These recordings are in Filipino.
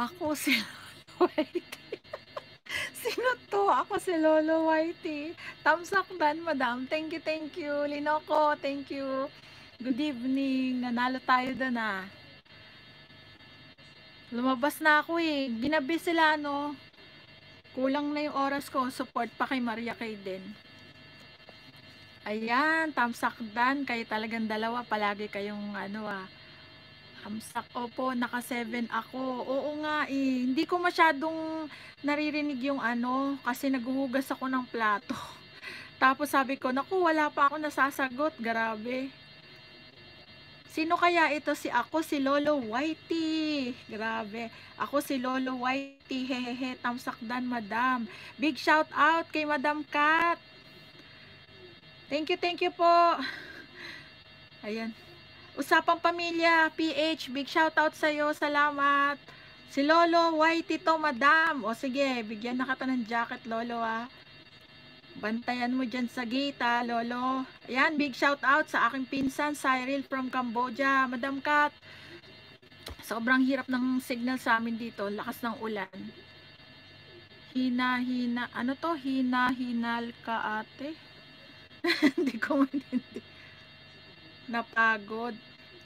Ako si Lolo Whitey. Sino to? Ako si Lolo Whitey. Tamsakdan, madam. Thank you, Linoko. Thank you. Good evening. Nanalo tayo doon ah. Lumabas na ako eh. Ginabi sila no. Kulang na yung oras ko. Support pa kay Maria Kay din. Ayan, tamsakdan. Kayo talagang dalawa. Palagi kayong ano ah. Amsak, opo, naka 7 ako. Oo nga eh. Hindi ko masyadong naririnig yung ano kasi naghuhugas ako ng plato. Tapos sabi ko, naku, wala pa ako nasasagot. Grabe. Sino kaya ito? Si ako, si Lolo Whitey. Grabe. Ako si Lolo Whitey. Hehehe, tamsakdan, madam. Big shout out kay Madam Kat. Thank you po. Ayan. Usapang Pamilya, PH, big shoutout sa'yo, salamat. Si Lolo Whitey to, madam. O sige, bigyan na kita ng jacket, Lolo ah. Bantayan mo dyan sa gate ah, Lolo. Ayan, big shoutout sa aking pinsan, Cyril from Cambodia. Madam Kat, sobrang hirap ng signal sa amin dito, lakas ng ulan. Hina, ano to? Hina-hinal ka ate? Hindi ko maintindihan. Napagod.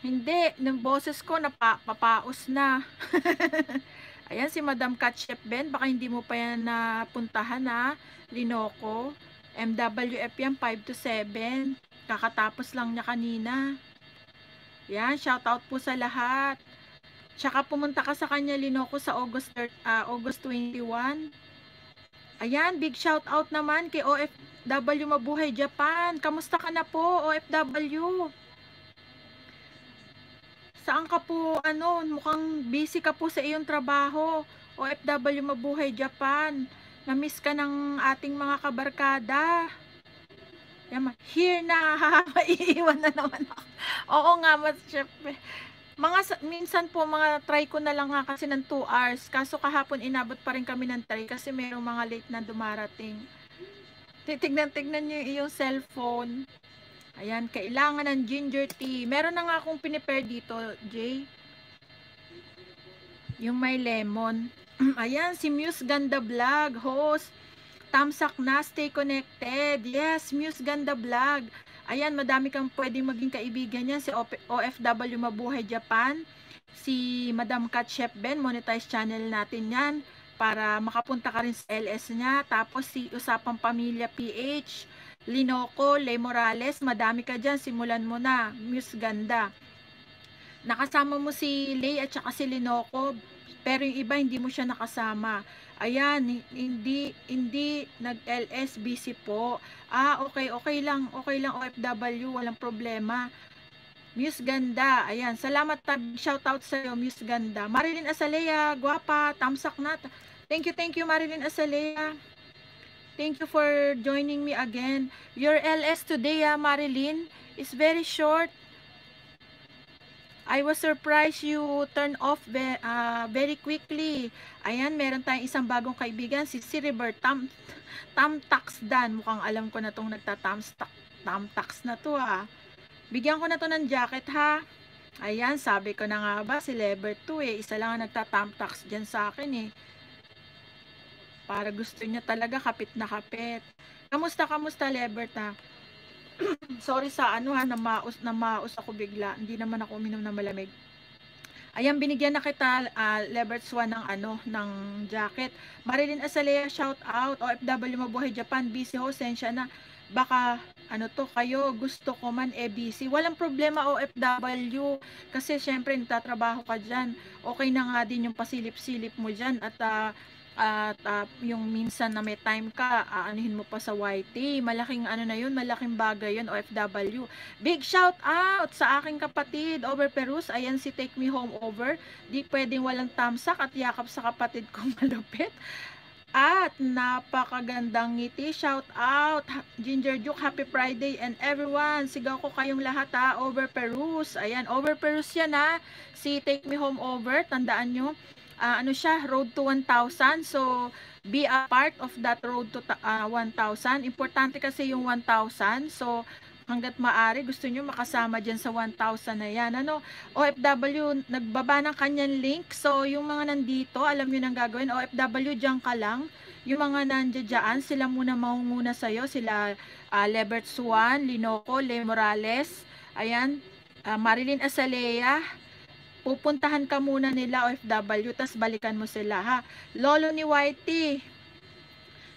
Hindi, ng boses ko napapapaos na. Ayan si Madam Kat Chef Ben, baka hindi mo pa yan napuntahan na Linoco. MWF yan 5 to 7. Kakatapos lang niya kanina. Yan, shout out po sa lahat. Tsaka pumunta ka sa kanya Linoco sa August 21. Ayan, big shout out naman kay OFW Mabuhay Japan. Kamusta ka na po, OFW? Saan ka po, ano, mukhang busy ka po sa iyong trabaho, OFW Mabuhay Japan. Namiss ka ng ating mga kabarkada. Ayan, here na, maiiwan na naman ako. Oo nga, mas syempre. Mga, minsan po, mga try ko na lang nga kasi ng 2 hours. Kaso kahapon inabot pa rin kami ng 3 kasi mayroong mga late na dumarating. Titignan-tignan nyo yung cellphone. Ayan, kailangan ng ginger tea. Meron na nga akong pinipare dito, Jay. Yung may lemon. Ayan, si Muse Ganda Vlog, host. Tamsak na, stay connected. Yes, Muse Ganda Vlog. Ayan, madami kang pwedeng maging kaibigan niya. Si OFW Mabuhay Japan, si Madam Kat Chef Ben, monetize channel natin yan para makapunta ka rin sa LS niya. Tapos si Usapang Pamilya PH, Linoco, Lay Morales, madami ka dyan. Simulan mo na, Muse Ganda. Nakasama mo si Lay at saka si Linoco, pero yung iba hindi mo siya nakasama. Ayan, hindi nag-LS, busy po. Ah, okay lang OFW, walang problema. Muse Ganda, ayan, salamat, shoutout sa'yo, Muse Ganda. Marilyn Asalea, guwapa, tamsak na. Thank you Marilyn Asalea. Thank you for joining me again. Your LS today, Marilyn, is very short. I was surprised you turn off very quickly. Ayan, meron tayong isang bagong kaibigan, si Silver Tamtaxdan. Mukhang alam ko na itong nagtatamtax na to ha. Bigyan ko na to ng jacket ha. Ayan, sabi ko na nga ba, si Lever 2 eh. Isa lang ang nagtatamtax dyan sa akin eh. Para gusto niya talaga, kapit na kapit. Kamusta Lever ta? Sorry sa ano ha, namaos ako bigla. Hindi naman ako uminom ng malamig. Ayan, binigyan na kita Leverts 1 ng ano, ng jacket. Marilyn Asalea, shout out. OFW Mabuhay Japan, busy ho, sensya na. Baka ano to kayo, gusto ko man e busy. Walang problema OFW kasi syempre nagtatrabaho ka diyan. Okay na nga din yung pasilip-silip mo diyan at yung minsan na may time ka, aanuhin mo pa sa YT. Malaking ano na yun, malaking bagay yun, OFW. Big shout out sa aking kapatid over Perus. Ayan si Take Me Home Over. Di pwedeng walang tamsak at yakap sa kapatid kong malupit. At napakagandang ngiti. Shout out Ginger Duke, happy Friday and everyone. Sigaw ko kayong lahat ha, over Perus. Ayan, over Perus yan ha. Si Take Me Home Over, tandaan nyo. Ano siya, road to 1,000, so be a part of that road to 1,000. Importante kasi yung 1,000, so hanggat maaari gusto nyo makasama dyan sa 1,000 na yan. Ano? OFW, nagbaba ng kanyang link. So, yung mga nandito, alam nyo nang gagawin. OFW, dyan ka lang. Yung mga nandiyan, sila muna maunguna sa'yo. Sila Lebert Suan, Linoco, Le Morales, ayan, Marilyn Asalea. Pupuntahan ka muna nila OFW, tas balikan mo sila, ha. Lolo ni Whitey.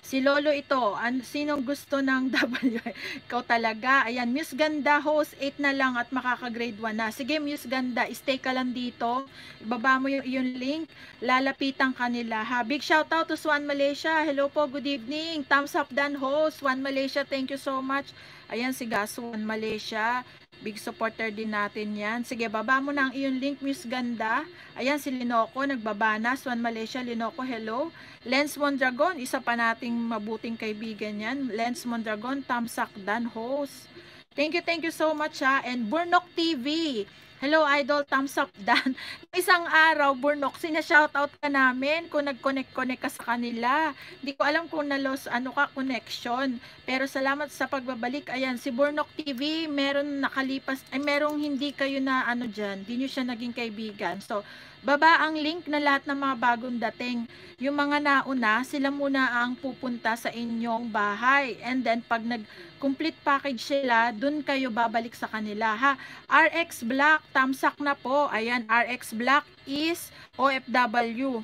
Si Lolo ito. Sinong gusto ng W? Ikaw talaga. Ayan, Miss Ganda, host 8 na lang at makaka-grade 1 na. Sige, Miss Ganda, stay ka lang dito. Ibaba mo yung link. Lalapitan ka nila, ha. Big shout out to Swan Malaysia. Hello po, good evening. Thumbs up dan, host. Swan Malaysia, thank you so much. Ayan, si Swan Malaysia. Big supporter din natin yan. Sige, baba mo na ang iyong link, Miss Ganda. Ayan, si Linoco, nagbaba na. Swan Malaysia, Linoco, hello. Lance Mondragon, isa pa nating mabuting kaibigan yan. Lance Mondragon, Tamsakdan, host. Thank you so much, ha. And Burnok TV, hello, idol, Tamsakdan. Isang araw, Burnok, sinashoutout ka namin kung nag-connect ka sa kanila. Hindi ko alam kung nalos, ano ka, connection. Pero salamat sa pagbabalik. Ayan, si Burnok TV, meron nakalipas, ay merong hindi kayo na ano dyan, hindi nyo siya naging kaibigan. So, baba ang link na lahat ng mga bagong dating. Yung mga nauna, sila muna ang pupunta sa inyong bahay. And then, pag nag-complete package sila, dun kayo babalik sa kanila, ha. RX Black, tamsak na po. Ayan, RX Black is OFW.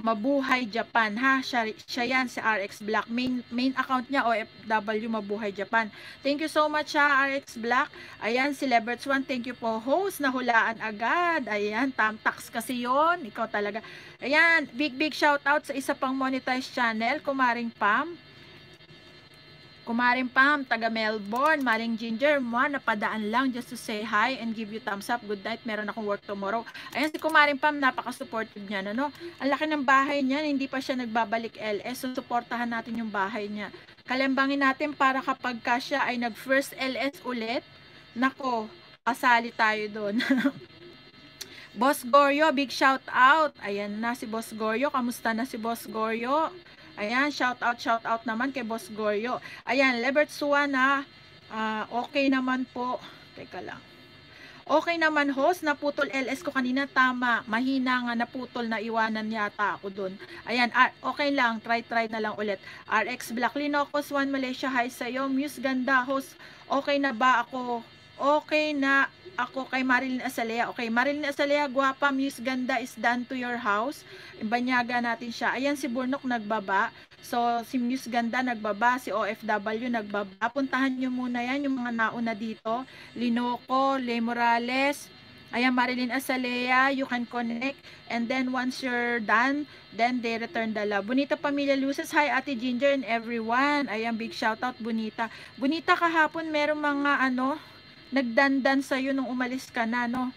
Mabuhay Japan, ha. Siya yan, si RX Black. Main account niya, OFW Mabuhay Japan. Thank you so much, ha, RX Black. Ayan, si Lebert Swan, thank you po, host. Nahulaan agad. Ayan, tamtax kasi yon. Ikaw talaga. Ayan, big shoutout sa isa pang monetized channel, Kumaring Pam. Kumaring Pam, taga Melbourne. Maring Ginger, ma, napadaan lang just to say hi and give you thumbs up. Good night, meron akong work tomorrow. Ayan, si Kumaring Pam, napaka-supportive niya, ano? Ang laki ng bahay niya, hindi pa siya nagbabalik LS. So, suportahan natin yung bahay niya. Kalembangin natin para kapag ka siya ay nag-first LS ulit, nako, kasali tayo doon. Boss Goryo, big shout out. Ayan na si Boss Goryo. Kamusta na si Boss Goryo? Ayan, shout out naman kay Boss Goryo. Ayan, Lebert Suan, ha. Okay naman po. Teka lang. Okay naman, host. Naputol LS ko kanina. Tama. Mahina nga, naputol na, iwanan yata ako dun. Ayan, okay lang. Try na lang ulit. RX Black, Linoco, Swan Malaysia, hi sa'yo. Muse Ganda, host. Okay na ba ako? Okay na ako kay Marilyn Asalea. Okay, Marilyn Asalea, guwapa, Miss Ganda is done to your house. Banyaga natin siya. Ayan, si Burnok nagbaba. So, si Miss Ganda nagbaba, si OFW nagbaba. Puntahan nyo muna yan, yung mga nauna dito. Linoco, Le Morales. Ayan, Marilyn Asalea, you can connect. And then, once you're done, then they return the love. Bonita Pamilya Luces, hi Ate Ginger and everyone. Ayan, big shoutout, Bonita. Bonita, kahapon, merong mga ano, nagdandan sa'yo nung umalis ka na, no?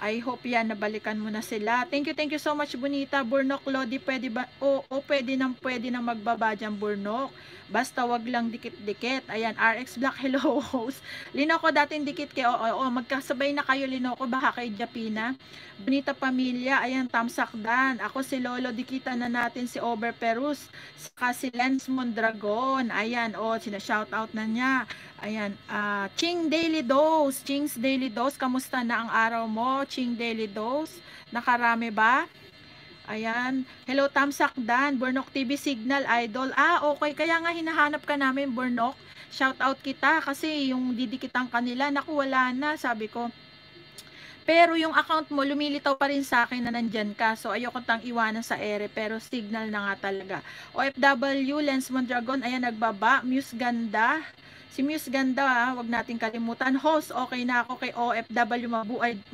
I hope yan, nabalikan mo na sila. Thank you so much, Bonita. Burnok, Lodi, pwede ba? Oo, pwede na magbaba dyan, Burnok. Basta wag lang dikit-dikit. Ayan, RX Black, hello, host. Linoco, dating dikit kayo. Oo, magkasabay na kayo, Linoco, baka kay Japina. Bonita Pamilya, ayan, Tamsakdan. Ako si Lolo, dikita na natin si Over Perus. Saka si Lance Mondragon. Ayan, oh, sinashoutout na niya. Ayan, Ching's Daily Dose, kamusta na ang araw mo? Ching Daily Dose, nakarami ba? Ayan, hello Tamsakdan, Burnok TV Signal Idol. Ah, okay, kaya nga hinahanap ka namin, Burnok. Shoutout kita kasi yung didikitang kanila, naku, wala na, sabi ko. Pero yung account mo, lumilitaw pa rin sa akin na nandyan ka. So, ayoko tang iwanan sa ere. Pero signal na nga talaga. OFW, Lens Mondragon, ayan, nagbaba. Muse Ganda. Si Muse Ganda, ha, wag natin kalimutan. Host, okay na ako kay OFW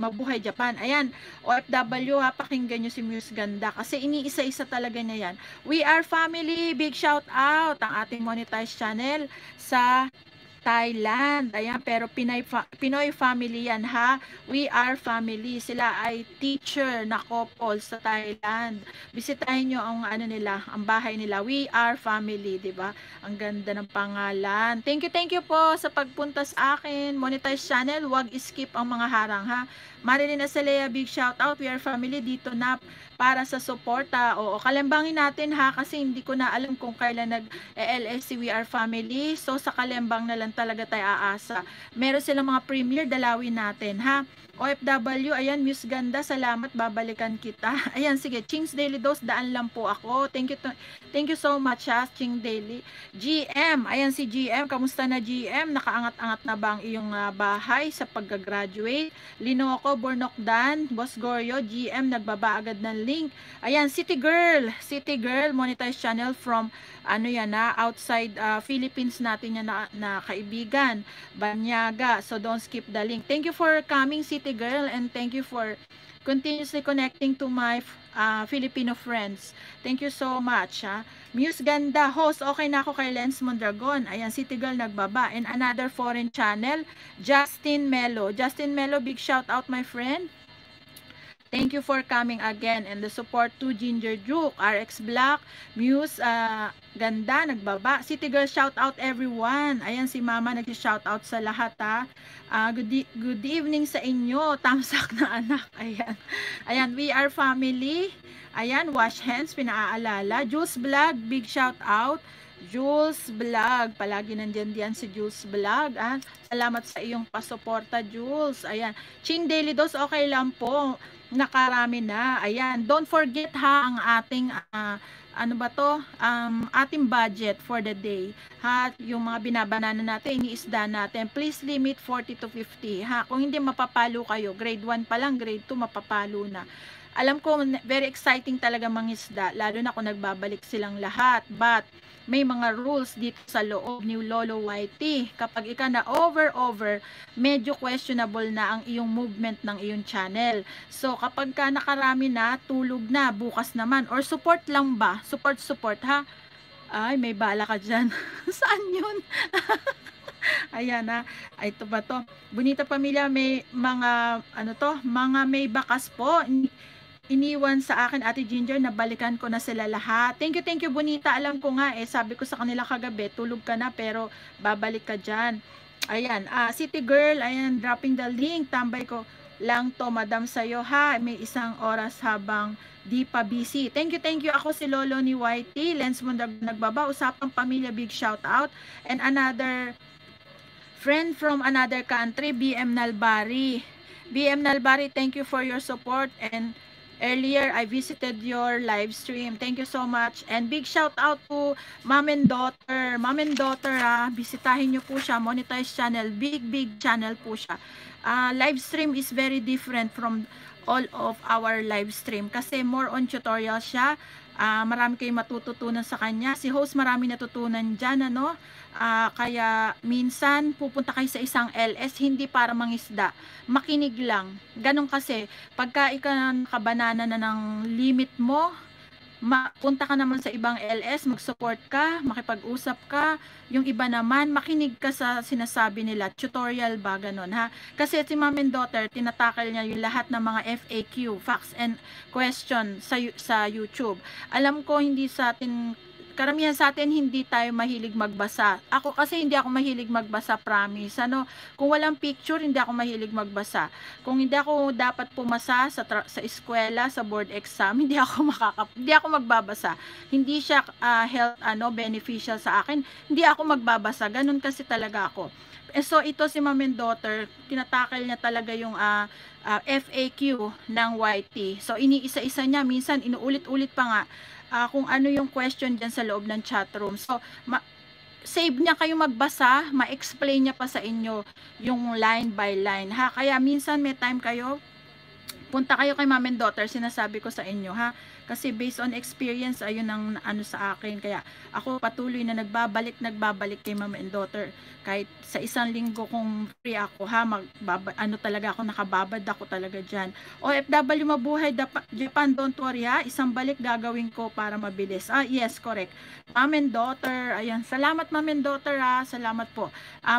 Mabuhay Japan. Ayan, OFW, ha, pakinggan nyo si Muse Ganda. Kasi iniisa-isa talaga niya yan. We Are Family, big shout out. Ang ating monetized channel sa Thailand. Ayan, pero Pinoy family yan, ha. We Are Family. Sila ay teacher na couple sa Thailand. Bisitahin nyo ang ano nila, ang bahay nila. We Are Family, diba? Ang ganda ng pangalan. Thank you po sa pagpunta sa akin. Monetize channel, wag skip ang mga harang, ha. Marilyn Asalea, big shout out. We Are Family, dito na para sa suporta. Oo, kalembangin natin, ha, kasi hindi ko na alam kung kailan nag-LS si We Are Family. So, sa kalembang na lang talaga tayo aasa. Meron silang mga premier, dalawin natin, ha? OFW, ayan, Muse Ganda, salamat, babalikan kita. Ayan, sige, Ching's Daily Dose, daan lang po ako. Thank you so much, ha, Ching Daily. GM, ayan si GM, kamusta na GM? Nakaangat-angat na ba ang iyong bahay sa pagka-graduate? Linoco, Bornokdan, Boss Goryo, GM, nagbaba agad ng link. Ayan, City Girl, monetized channel from, ano yan, ha, outside Philippines natin yan na kaibigan, Banyaga, so don't skip the link. Thank you for coming, City Girl, and thank you for continuously connecting to my Filipino friends. Thank you so much, ha? Muse Ganda, host, okay na ako kay Lance Mondragon. Ayan, City Girl nagbaba. And another foreign channel, Justin Melo. Justin Melo, big shout out, my friend. Thank you for coming again and the support to Ginger Duke, RX Black, Muse Ganda, nagbaba. City Girl, shout out everyone. Ayan, si Mama nag-shout out sa lahat, ha. Good evening sa inyo, tamsak na anak. Ayan, ayan, we are family. Ayan, wash hands, pinaalala. Jules Vlog, big shout out. Jules Vlog, palagi nandiyan si Jules Vlog, ah. Salamat sa iyong pasuporta, Jules. Ayan, Ching Daily Dose, okay lang po, nakarami na. Ayan, don't forget, ha, ang ating ano ba to, ating budget for the day, ha, yung mga binabanana natin, iniisda natin, please limit 40 to 50, ha, kung hindi mapapalo kayo, grade 1 pa lang, grade 2 mapapalo na. Alam ko, very exciting talaga mangisda, lalo na kung nagbabalik silang lahat. But, may mga rules dito sa loob ni Lolo YT. Kapag ika na over, medyo questionable na ang iyong movement ng iyong channel. So, kapag ka nakarami na, tulog na, bukas naman. Or support lang ba? Support, ha? Ay, may bala ka dyan. Saan yun? Ayan, ha, ito ba to? Bonita Pamilya, may mga, ano to, mga may bakas po. Iniwan sa akin, Ate Ginger, nabalikan ko na sila lahat. Thank you, Bonita. Alam ko nga, eh, sabi ko sa kanila kagabi, tulog ka na, pero babalik ka dyan. Ayan, City Girl, ayan, dropping the link. Tambay ko lang to, madam, sa'yo, ha. May isang oras habang di pa busy. Thank you. Ako si Lolo ni YT. Lens Mondragon nagbaba. Usapang Pamilya, big shout out. And another friend from another country, BM Nalbari. BM Nalbari, thank you for your support, and earlier I visited your live stream. Thank you so much. And big shout out to Mom and Daughter. Mom and Daughter, ah, bisitahin niyo po siya, monetized channel, big channel po siya. Live stream is very different from all of our live stream kasi more on tutorial siya. Marami kayong matututunan sa kanya. Si host, marami natutunan dyan, ano? Kaya minsan pupunta kayo sa isang LS, hindi para mangisda, makinig lang, ganun. Kasi pagka ikaw nakabanana na ng limit mo, punta ka naman sa ibang LS, mag-support ka, makipag-usap ka. Yung iba naman, makinig ka sa sinasabi nila, tutorial ba, ganun, ha. Kasi si Mom and Daughter, tinatakil niya yung lahat ng mga FAQ, facts and question sa YouTube. Alam ko, hindi sa atin, karamihan sa atin, hindi tayo mahilig magbasa. Ako kasi hindi ako mahilig magbasa, promise, ano. Kung walang picture, hindi ako mahilig magbasa. Kung hindi ako dapat pumasa sa eskwela, sa board exam, hindi ako magbabasa. Hindi siya health, ano, beneficial sa akin. Hindi ako magbabasa. Ganun kasi talaga ako. So, ito si Mom and Daughter, tinatakil niya talaga yung FAQ ng YT. So, iniisa-isa niya. Minsan, inuulit-ulit pa nga kung ano yung question dyan sa loob ng chat room. So, save niya kayo magbasa, ma-explain niya pa sa inyo yung line by line, ha. Kaya minsan may time kayo, punta kayo kay Mom and Daughter, sinasabi ko sa inyo, ha. Kasi based on experience, ayun ang ano sa akin. Kaya ako patuloy na nagbabalik kay Mom and Daughter. Kahit sa isang linggo kung free ako, ha, ano talaga ako, nakababad ako talaga dyan. OFW, mabuhay Japan, don't worry, ha. Isang balik gagawin ko para mabilis. Ah, yes, correct. Mom and Daughter, ayan. Salamat, Mom and Daughter, ha. Salamat po.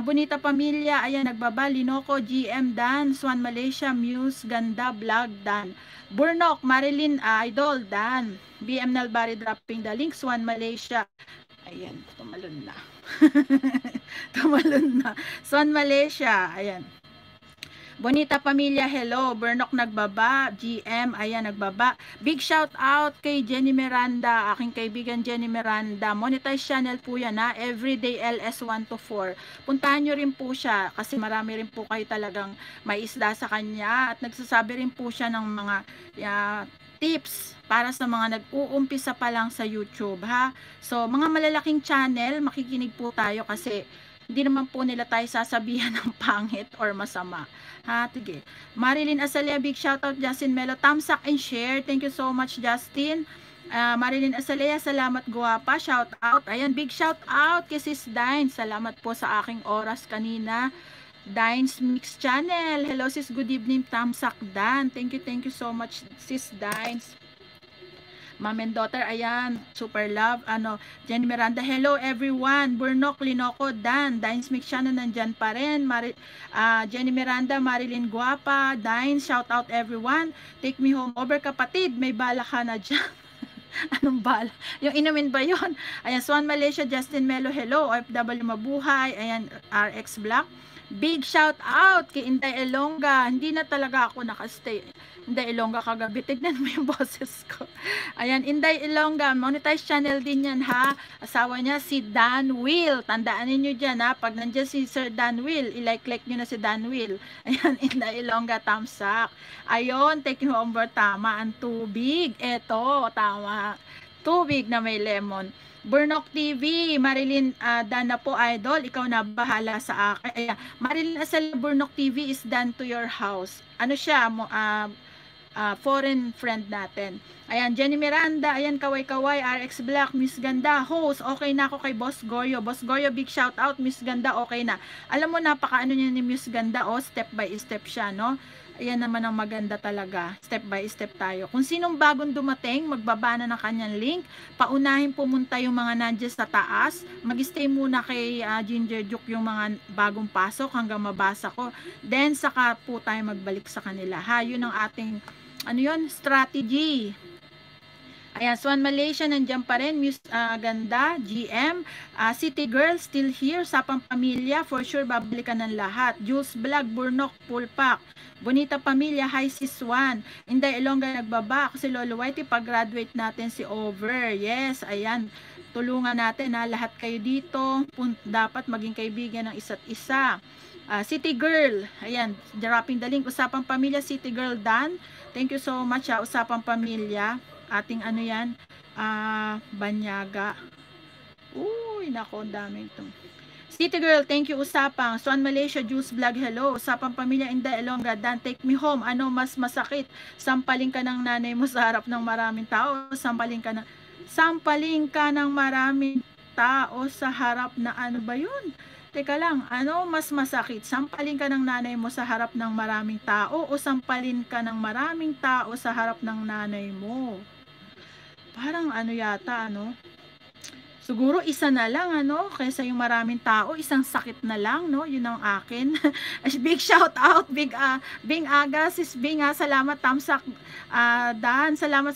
Bonita Pamilya, ayan, nagbaba. Linoco, GM, Dan. Swan Malaysia, Muse Ganda, Vlog, Dan. Burnok, Marilyn, Idol, Dan. BM Nalbari, dropping the link. Swan Malaysia. Ayan, tumalon na. Swan Malaysia, ayan. Bonita Pamilya, hello. Bernok nagbaba. GM, ayan, nagbaba. Big shout out kay Jenny Miranda, aking kaibigan Jenny Miranda. Monetize channel po yan ha, Everyday LS 1 to 4. Puntahan nyo rin po siya kasi marami rin po kayo talagang may isda sa kanya at nagsasabi rin po siya ng mga tips para sa mga nag-uumpisa pa lang sa YouTube ha. So mga malalaking channel, makikinig po tayo kasi hindi naman po nila tayo sasabihan ng pangit or masama. Ha, tige. Marilyn Azalia, big shoutout. Justin Melo, thumbs up and share. Thank you so much, Justin. Marilyn Azalia, salamat guwapa. Shoutout. Ayan, big shoutout kay Sis Dine. Salamat po sa aking oras kanina. Dine's Mix Channel. Hello sis, good evening. Tamsak Dan. Thank you so much sis Dine's. Mom and daughter, ayan, super love. Ano, Jenny Miranda, hello everyone. Burnok, Linoco, Dan, Dine's Mix Channel, nandyan pa rin. Jenny Miranda, Marilyn Guapa, Dine, shout out everyone. Take me home over kapatid, may bala ka na dyan. Anong bala? Yung inumin ba yun? Ayan, Swan Malaysia, Justin Melo, hello. OFW Mabuhay, ayan, RX Black. Big shout out kay Inday Elonga. Hindi na talaga ako nakastay. Inday Elonga kagabi. Tignan mo yung boses ko. Ayan, Inday Elonga. Monetize channel din yan ha. Asawa niya si Dan Will. Tandaan niyo dyan ha. Pag nandiyan si Sir Dan Will, ilike-like nyo na si Dan Will. Ayan, Inday Elonga. Tamsak. Ayon, take you home board. Tama. Ang tubig. Eto, tama. Tubig na may lemon. Burnok TV, Marilyn Dana po idol, ikaw na bahala sa akin. Ayan. Marilyn Azalia, Burnok TV is done to your house. Ano siya, foreign friend natin. Ayan, Jenny Miranda, ayan, kaway-kaway, RX Black, Miss Ganda, host, okay na ako kay Boss Goyo. Boss Goyo, big shout out, Miss Ganda, okay na. Alam mo, napaka ano niya ni Miss Ganda, oh, step by step siya, no? Ayan naman ang maganda talaga. Step by step tayo. Kung sinong bagong dumating, magbaba na ng kanyang link. Paunahin pumunta yung mga nandiyan sa taas. Mag-stay muna kay Ginger Duke yung mga bagong pasok hanggang mabasa ko. Then, saka po tayo magbalik sa kanila. Ha, yun ang ating, ano yun, strategy. Ayan, Swan Malaysia, nandiyan pa rin. Miss Ganda, GM. City Girl, still here. Sapang Pamilya, for sure, babalikan ng lahat. Jules Vlog, Burnok, Pulpak. Bonita Pamilya, hi si Swan. Inday Elonga, nagbaba. Kasi Lolo Whitey, pag-graduate natin si Over. Yes, ayan. Tulungan natin ha. Lahat kayo dito. Dapat maging kaibigan ng isa't isa. City Girl, ayan. Dropping the link. Usapang Pamilya, City Girl, Dan. Thank you so much ha. Usapang Pamilya. Ating ano yan, Banyaga. Uy, nako, daming itong City Girl, thank you usapang. Swan Malaysia, Juice Vlog, hello. Usapang Pamilya, Inday Elonga, Dan, take me home. Ano mas masakit? Sampaling ka ng nanay mo sa harap ng maraming tao. Sampaling ka ng maraming tao sa harap na ano ba yun? Teka lang, ano mas masakit? Sampalin ka ng nanay mo sa harap ng maraming tao o sampalin ka ng maraming tao sa harap ng nanay mo? Parang ano yata, ano? Siguro isa na lang, ano? Kaysa yung maraming tao, isang sakit na lang, no? Yun ang akin. Big shout out, Bing Aga, Sis Bing, ha? Salamat, Tamsak, Dan, salamat.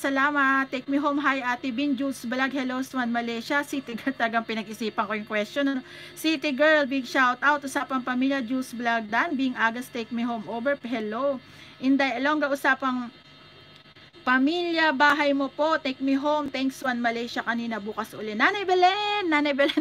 Take me home, hi, Ate Bin, Jules Balag, hello, Swan Malaysia, City Girl, talagang pinag-isipan ko yung question, ano? City Girl, big shout out, Usapang Pamilya, Jules Balag, Dan, Bing Aga, take me home, over, hello, Inday Elonga, Usapang Pamilya, bahay mo po, take me home. Thanks, Swan Malaysia, kanina, bukas uli. Nanay Belen,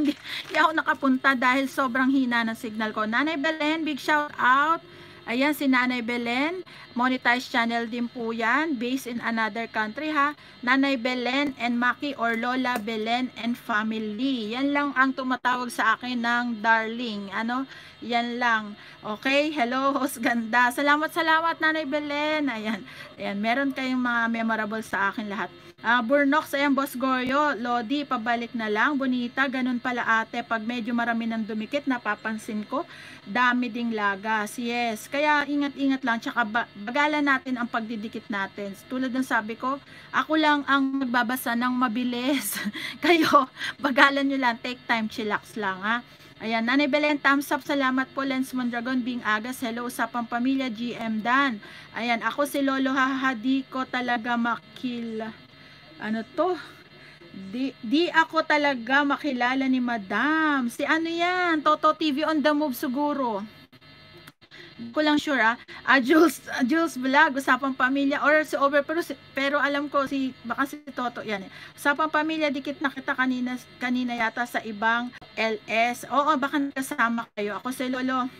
di ako nakapunta dahil sobrang hina ng signal ko. Nanay Belen, big shout out. Ayan, si Nanay Belen, monetized channel din po yan, based in another country ha. Nanay Belen and Maki or Lola Belen and family. Yan lang ang tumatawag sa akin ng darling. Ano? Yan lang. Okay, hello, host Ganda. Salamat, Nanay Belen. Ayan, meron kayong mga memorable sa akin lahat. Burnox, ayan, Boss Goyo, Lodi, pabalik na lang. Bonita, ganun pala ate. Pag medyo marami ng dumikit, napapansin ko, dami ding lagas. Yes, kaya ingat-ingat lang, tsaka bagalan natin ang pagdidikit natin. Tulad ng sabi ko, ako lang ang nagbabasa ng mabilis. Kayo, bagalan nyo lang, take time, chillax lang ha. Ayan, Nanay Belen, thumbs up, salamat po, Lens Mondragon, Bing Agas, hello, Usapang Pamilya, GM Dan. Ayan, ako si Lolo, haha, di ko talaga makilala. Ano to? Di ako talaga makilala ni Madam. Si ano yan? Toto TV on the move siguro. ko lang sure Jules Vlog, usapang pamilya or si Over, pero alam ko si baka si Toto yan eh. Usapang pamilya, dikit nakita kanina yata sa ibang LS. Oo, baka nakasama kayo. Ako si Lolo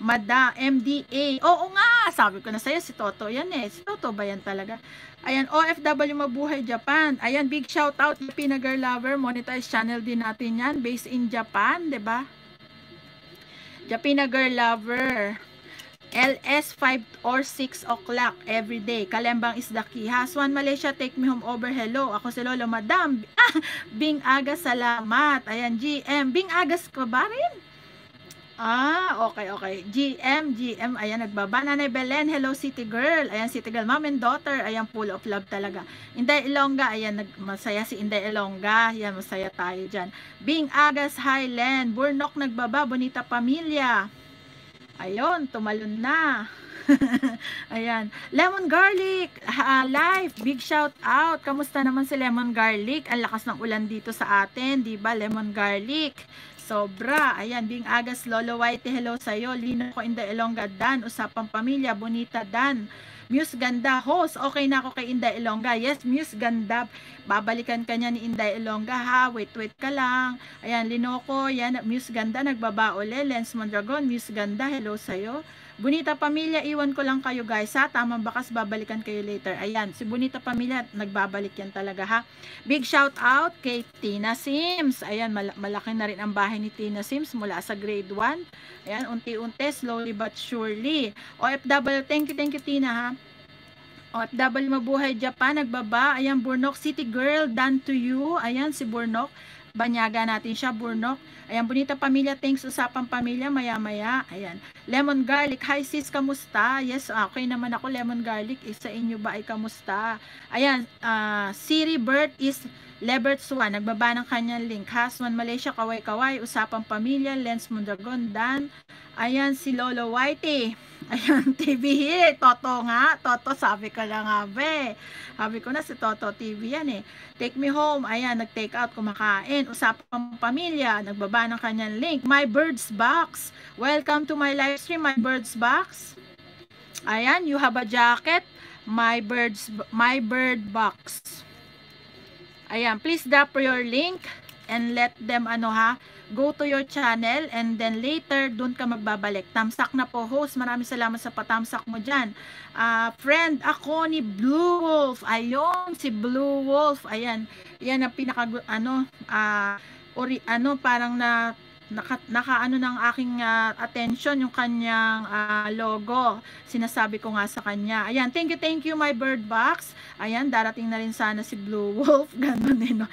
Mada, MDA. Oo nga, sabi ko na sa'yo, si Toto yan eh. Si Toto ba yan talaga? Ayan, OFW Mabuhay Japan. Ayan, big shout out Filipina Girl Lover. Monetize channel din natin yan. Based in Japan, ba? Diba? Filipina Girl Lover. LS 5 or 6 o'clock every day. Kalembang Isdaki. Haswan Malaysia, take me home over. Hello. Ako si Lolo Madam. Bing Agas, salamat. Ayan, GM. Bing Agas ka ba rin? Okay, okay. GM. Ayan, nagbaba. Nanay Belen, hello City Girl. Ayan, City Girl, mom and daughter. Ayan, full of love talaga. Inday Ilongga, ayan, masaya si Inday Ilongga. Ayan, masaya tayo dyan. Bing Agas, Highland. Burnok, nagbaba. Bonita Pamilya. Ayun, tumalun na. Ayan. Lemon Garlic, live. Big shout out. Kamusta naman si Lemon Garlic? Ang lakas ng ulan dito sa atin, diba? Lemon Garlic. Sobra. Ayan, Bing Agas, Lolo Whitey, hello sa'yo. Lino ko in the Ilongga, Dan. Usapang pamilya, Bonita, Dan. Muse Ganda, host. Okay na ako kay Inday Ilongga. Yes, Muse Ganda. Babalikan ka niya ni Inday Ilongga, ha? Wait ka lang. Ayan, Lino ko. Ayan, Muse Ganda, nagbaba ulit. Lens Mondragon, Muse Ganda, hello sa'yo. Bonita Pamilya, iwan ko lang kayo guys, ha? Tamang bakas, babalikan kayo later. Ayan, si Bonita Pamilya, nagbabalik yan talaga, ha? Big shout out kay Tina Sims. Ayan, malaki na rin ang bahay ni Tina Sims mula sa grade 1. Ayan, unti-unti, slowly but surely. OFW, thank you Tina, ha? OFW Mabuhay Japan, nagbaba. Ayan, Burnok City Girl, done to you. Ayan, si Burnok, banyaga natin siya, Burnok. Ayan, Bonita Pamilya, thanks, usapang pamilya, maya-maya. Ayan, Lemon Garlic, hi sis, kamusta? Yes, okay naman ako, Lemon Garlic. Isa inyo ba ay kamusta? Ayan, Siri Bird is Lebert Swan, nagbaba ng kanyang link. Hasman Malaysia, kaway-kaway, usapang pamilya, Lens Mondragon, Dan. Ayan, si Lolo Whitey. Ayan, TV here, Toto nga. Toto, sabi ka lang nga, be. Sabi ko na, si Toto TV yan eh. Take me home, ayan, nag-take out, kumakain. Usapang pamilya, nagbaba ng kanyang link. My Birds Box, welcome to my live stream, My Birds Box. Ayan, you have a jacket, My Bird Box. Ayan, please drop your link and let them go to your channel and then later dun ka magbabalik. Tamsak na po host, maraming salamat sa patamsak mo dyan. Friend ako ni Blue Wolf. Ayun, si Blue Wolf. Ayan, yan ang pinaka parang naka ng aking attention yung kanyang logo. Sinasabi ko nga sa kanya. Ayan, thank you My Bird Box. Ayan, darating na rin sana si Blue Wolf. Ganun eh, no?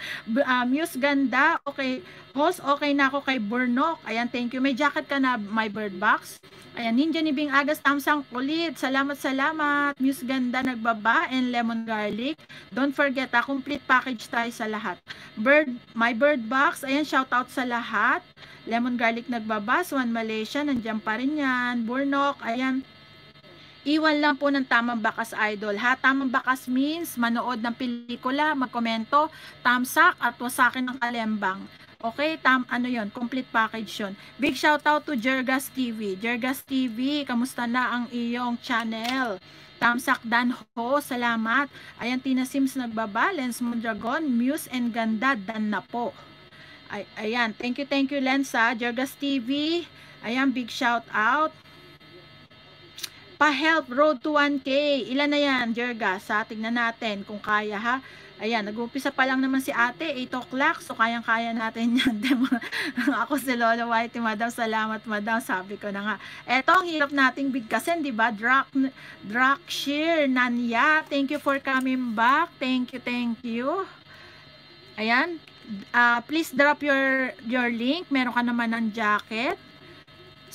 Muse Ganda, okay. Host, okay na ako kay Burnok. Ayan, thank you. May jacket ka na, My Bird Box. Ayan, Ninja ni Bing Agas, tamsang kulit. Salamat, salamat. Muse Ganda, nagbaba, and Lemon Garlic. Don't forget, complete package tayo sa lahat. My Bird Box, ayan, shout out sa lahat. Lemon Garlic nagbabas, One Malaysia, nandiyan pa rin yan. Burnok, ayan. Iwan lang po ng tamang bakas idol, ha? Tamang bakas means manood ng pelikula, magkomento, tamsak at wasakin ng kalembang. Okay, complete package yun. Big shout out to Jergas TV. Jergas TV, kamusta na ang iyong channel? Tamsak Dan ho, salamat. Ayan, Tina Sims nagbaba, Lens Mondragon, Muse and Ganda, Dan na po. Ayan, thank you Lensa, Jergas TV. Ayan, big shout out. Pa-help, road to 1K. Ilan na yan, Jergas? Tignan natin kung kaya, ha? Ayan, nag-umpisa pa lang naman si ate, 8 o'clock, so kayang-kaya natin yan. Ako si Lolo Whitey, madam, salamat madam, sabi ko na nga. Eto, ang hirap nating bigkasin, diba? Drakshir, Nanya, thank you for coming back. Thank you. Ayan, please drop your link. Meron ka naman ng jacket.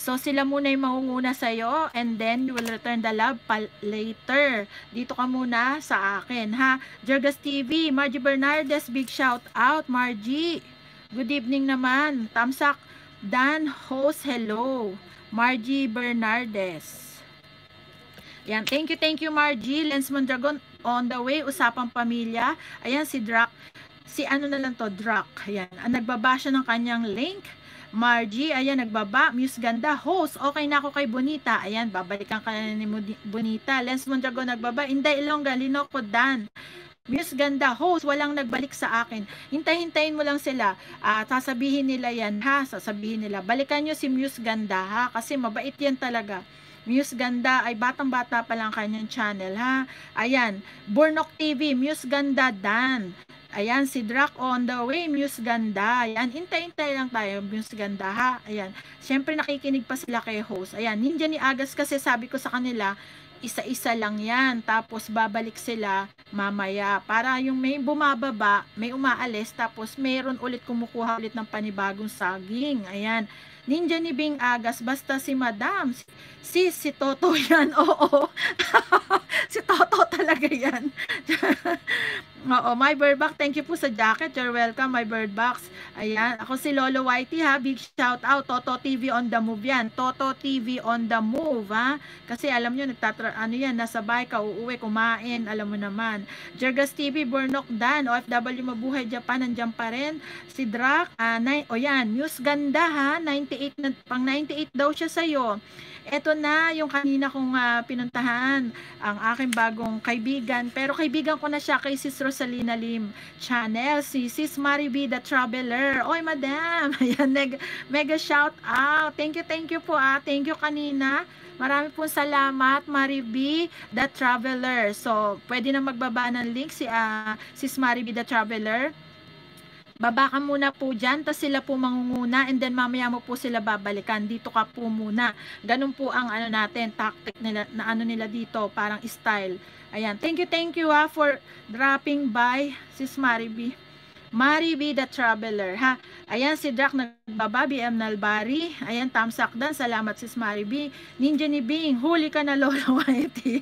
So, sila muna yung mangunguna sa'yo and then you will return the love later. Dito ka muna sa akin, ha? Jergas TV, Margie Bernardes, big shout out, Margie. Good evening naman. Tamsak, Dan, host, hello. Margie Bernardes. Ayan, thank you, Margie. Lens Mondragon, on the way, usapang pamilya. Ayan, si Drak. Si ano na lang to, Drak. Ayan, nagbabasa ng kanyang link. Margie, ayan, nagbaba. Muse Ganda, host, okay na ako kay Bonita. Ayan, babalikan ka na ni Bonita. Lens Mondragon, nagbaba. Inday Ilongga, Linoco, Dan. Muse Ganda, host, walang nagbalik sa akin. Hintayin mo lang sila. Sasabihin nila yan, ha? Sasabihin nila. Balikan nyo si Muse Ganda, ha? Kasi mabait yan talaga. Muse Ganda ay batang-bata pa lang kanyang channel, ha? Ayan, Burnok TV, Muse Ganda, Dan. Ayan, si Drac on the way, Muse Ganda. Ayan, hintay-hintay lang tayo, Muse Ganda, ha? Ayan, syempre nakikinig pa sila kay host. Ayan, Ninja ni Agas kasi sabi ko sa kanila, isa-isa lang yan. Tapos babalik sila mamaya. Para yung may bumababa, may umaalis, tapos mayroon ulit kumukuha ulit ng panibagong saging. Ayan. Ninja ni Bing Agas, basta si Madam, si Toto yan, oo. Si Toto talaga yan. Oo, my birdbox, thank you po sa jacket, you're welcome, my birdbox. Ayan, ako si Lolo Whitey, ha, big shout out, Toto TV on the move yan, Toto TV on the move, ha. Kasi alam nyo, ano yan, nasa bahay ka, uuwi, kumain, alam mo naman. Jergas TV, Burnok Dan, OFW Mabuhay Japan, nandiyan pa rin. Si Drac, o yan, Muse Ganda, ha, 98, pang 98 daw siya sa'yo. Eto na yung kanina kong pinuntahan, ang aking bagong kaibigan, pero kaibigan ko na siya kay Sis Rosalina Lim channel, si Sis Mariby the Traveler. Oy madam, ayan, mega shout out, thank you po, thank you kanina, marami pong salamat Mariby the Traveler. So pwede na magbaba ng link si Sis Mariby the Traveler. Baba ka muna po dyan, tapos sila po mangunguna, and then mamaya mo po sila babalikan. Dito ka po muna. Ganun po ang ano natin, tactic nila, na ano nila dito, parang style. Ayan, thank you ha, for dropping by, Sis Mariby. Mariby the Traveler, ha. Ayan, si Drac nagbaba, BM Nalbari. Ayan, Tamsakdan, salamat Sis Mariby. Ninja ni Bing, huli ka na Lolo Whitey.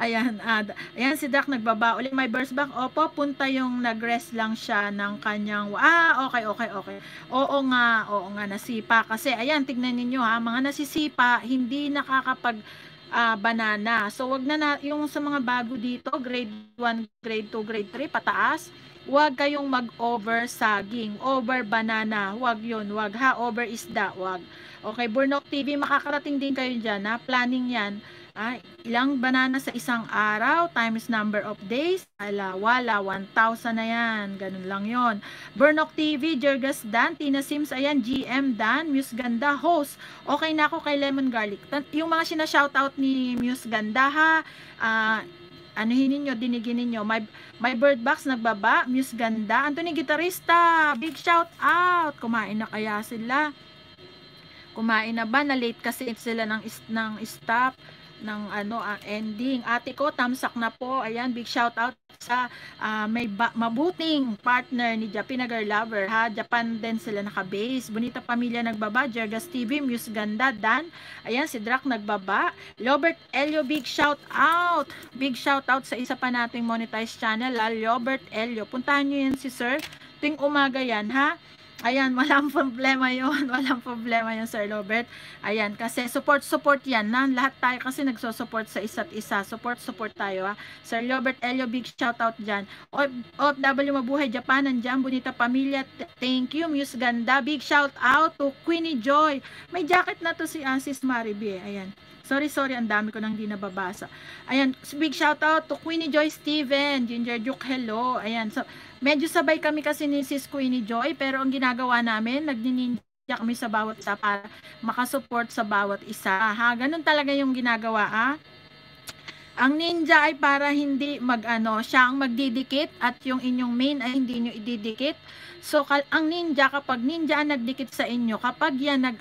Ayan, ayan, si Drac nagbaba. Uli, my burst back, opo, punta yung nag-rest lang siya ng kanyang, okay. Oo nga, nasipa. Kasi, ayan, tignan ninyo ha, mga nasisipa, hindi nakakapag, banana. So, wag na yung sa mga bago dito, grade 1, grade 2, grade 3, pataas, wag kayong mag-over saging, over banana, wag yun, wag ha, over isda, wag. Okay, Burnok TV, makakarating din kayo dyan, ha? Planning yan. Ilang banana sa isang araw, times number of days, wala, 1,000 na yan, ganun lang yun. Burnok TV, Jergas Dan, Tina Sims, ayan, GM Dan, Muse Ganda, host, okay na ako kay Lemon Garlic. Yung mga sinashoutout ni Muse Ganda, ha, anuhin ninyo, diniginin nyo. My bird box nagbaba, Muse Ganda. Anthony Gitarista, big shout out. Kumain na kaya sila? Kumain na ba? Na-late kasi sila ng stop, ng ano, ending. Ate ko, tamsak na po. Ayan, big shout out sa may mabuting partner ni Japina Girl Lover, ha. Japan din sila naka-base. Bonita Pamilya nagbaba, Jergas TV, Muse Ganda, Dan. Ayan, si Drac nagbaba. Robert Elio, big shout out. Big shout out sa isa pa nating monetized channel, Robert Elio. Puntahan nyo yan si Sir. Ting umaga yan, ha. Ayan, walang problema yon, walang problema yon Sir Robert. Ayan, kasi support yan, na lahat tayo kasi nagsusupport sa isa't isa. Support tayo, ha. Sir Robert Elio, big shoutout dyan. OFW Mabuhay Japan, nandiyan, Bonita Pamilya, thank you. Muse Ganda, big shoutout to Queenie Joy. May jacket na to si Sis Mariby, ayan. Sorry, ang dami ko nang di nababasa. Ayan, big shoutout to Queenie Joy Steven, Ginger Duke, hello. Ayan, so, medyo sabay kami kasi ni Sis Queenie Joy, pero ang ginagawa namin, nagnininja kami sa bawat isa para makasupport sa bawat isa. Ha, ganun talaga yung ginagawa, ha? Ang ninja ay para hindi mag-ano, siya ang magdidikit at yung inyong main ay hindi nyo ididikit. So, ang ninja, kapag ninja ang nagdikit sa inyo, kapag yan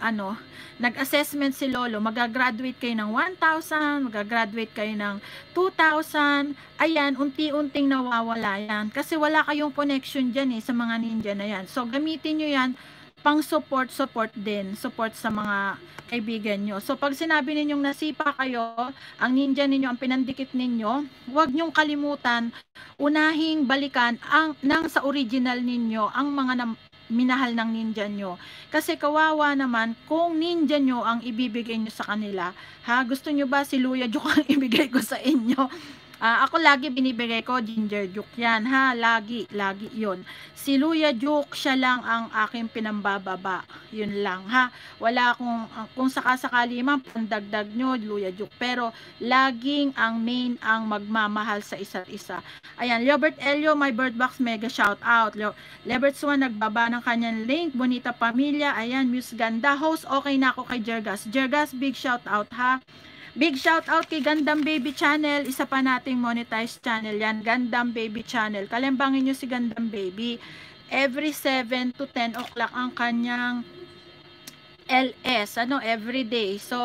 nag-assessment si Lolo, magagraduate kayo ng 1,000, magagraduate kayo ng 2,000, ayan, unti-unting nawawala yan. Kasi wala kayong connection dyan eh, sa mga ninja na yan. So, gamitin nyo yan pang support din, support sa mga kaibigan nyo. So, pag sinabi ninyong nasipa kayo, ang ninja ninyo, ang pinandikit ninyo, huwag nyong kalimutan, unahing balikan sa original ninyo, ang mga minahal ng ninja nyo. Kasi kawawa naman kung ninja nyo ang ibibigay nyo sa kanila. Ha? Gusto nyo ba si Luya Joke ang ibigay ko sa inyo? Ako lagi binibigay ko ginger juice yan ha, lagi yun. Siluya juice, siya lang ang aking pinambababa, yun lang ha. Wala akong, kung sakasakali man pandagdag nyo luya juice, pero laging ang main ang magmamahal sa isa't isa. Ayan, Robert Elio, my bird box, mega shout out. Robert Swan, nagbaba ng kanyang link, Bonita Pamilya. Ayan, Muse Ganda host, okay na ako kay Jergas. Jergas, big shout out ha. Big shout out kay Gundam Baby Channel, isa pa nating monetized channel yan, Gundam Baby Channel. Kalimbangin nyo si Gundam Baby, every 7 to 10 o'clock ang kanyang LS, ano, everyday. So,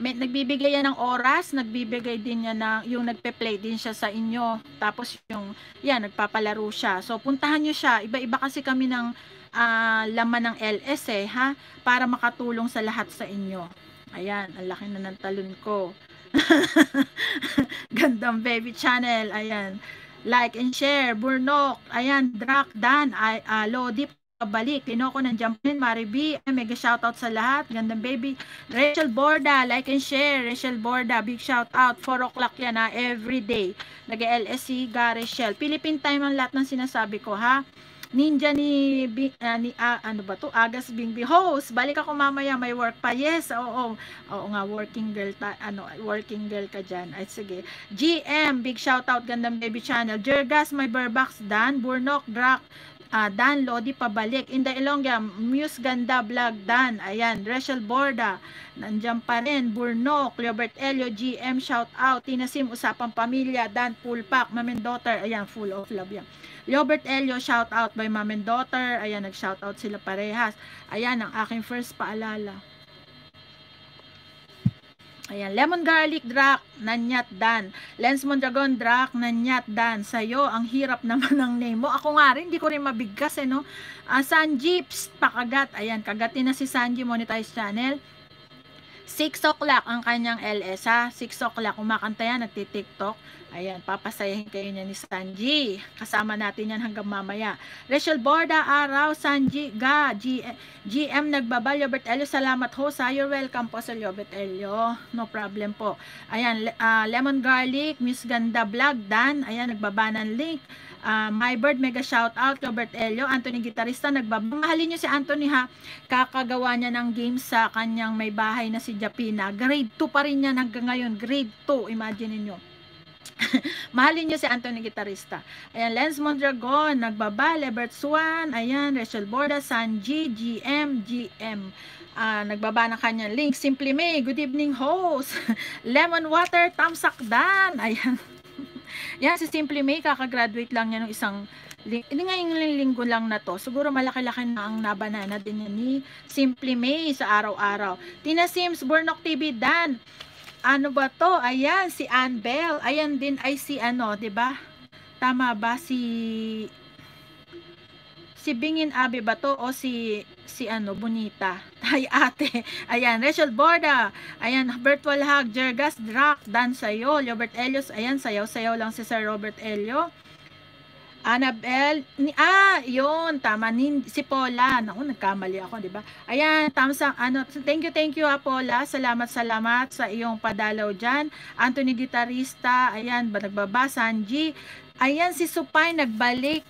nagbibigay yan ng oras, nagbibigay din yan ng, yung nagpe-play din siya sa inyo, tapos yung, yan, nagpapalaro siya. So, puntahan nyo siya, iba-iba kasi kami ng laman ng LS eh, ha, para makatulong sa lahat sa inyo. Ayan, ang laki na ng talon ko. Gandang Baby Channel, ayan. Like and share, Burnok, ayan, Drac, Dan, Lodi, Pabalik, Linoko ng Jumpin, Maribi, mega shoutout sa lahat, Gandang Baby. Rachel Borda, like and share, Rachel Borda, big shoutout, 4 o'clock yan ha, everyday. Nag-LSC, Gareshel. Philippine time ang lahat ng sinasabi ko ha. Ninja ano ba to? Agas Bingbi host. Balik ako mamaya, may work pa. Yes, oo. Oo nga, working girl working girl ka diyan. Ay sige. GM, big shout out Gandang Baby Channel. Jergas, my Burbox, Dan, Burnok, Drac, Dan, Lodi, Pabalik. Inday Ilongga, Muse Ganda Vlog, Dan. Ayan, Rachel Borda, nandiyan pa rin, Burnok, Robert Elio, GM, shout out, Tinasim, Usapang Pamilya, Dan, Pulpak, Mom and Daughter. Ayan, full of love yan. Robert Elio, shout out by Mom and Daughter. Ayan, nag-shout out sila parehas. Ayan, ang aking first paalala. Ayan, Lemon Garlic, Drac, Nanyat, Dan. Lens Mondragon, Drac, Nanyat, Dan. Sa'yo, ang hirap naman ng name mo. Ako nga rin, hindi ko rin mabigkas eh, no? Sanji, psst, pakagat. Ayan, kagatin na si Sanji, monetized channel. 6 o'clock ang kanyang LS ha, 6 o'clock, kumakanta yan, nagtitiktok. Ayan, papasayahin kayo niya ni Sanji, kasama natin yan hanggang mamaya. Rachel Borda, Araw, Sanji, Ga, GM nagbaba, Robert Elio, salamat ho, you're welcome po sa Robert Elio, no problem po. Ayan, Lemon Garlic, Miss Ganda Vlog, Dan, ayan, nagbaba ng link. My Bird, mega shout out, Robert Elio, Anthony Gitarista, nagmamahalin nyo si Anthony ha, kakagawa niya ng game sa kanyang may bahay na si Japina, grade 2 pa rin niya hanggang ngayon, grade 2, imagine niyo. Mahalin nyo si Anthony Gitarista. Ayan, Lens Mondragon, nagbaba, Robert Swan, ayan, Rachel Borda, Sanji, GM, nagbaba na kanyang link. Simply May, good evening host. Lemon Water, Tamsakdan, ayan. Yan, si Simply May, kakagraduate lang niya ng isang ngayong linggo lang na to. Siguro malaki-laki na ang nabanana din niya ni Simply May sa araw-araw. Tina Sims, Burnok TV, Dan, ano ba to? Ayan, si Ann Bell. Ayan din ay si ano, diba? Tama ba? Si Bingin Abe ba to? O si ano, Bonita. Ay ate. Ayan, Rachel Borda. Ayan, Virtual Hug, Jergas, Drac, Dan sa'yo, Robert Elios. Ayan, sayaw-sayaw lang si Sir Robert Elio. Annabelle, yun, tama, si Paula, naku, nagkamali ako, diba? Ayan, tamsang, ano, thank you, Paula, salamat sa iyong padalaw dyan. Anthony Gitarista, ayan, nagbaba, Sanji, ayan, si Supine nagbalik,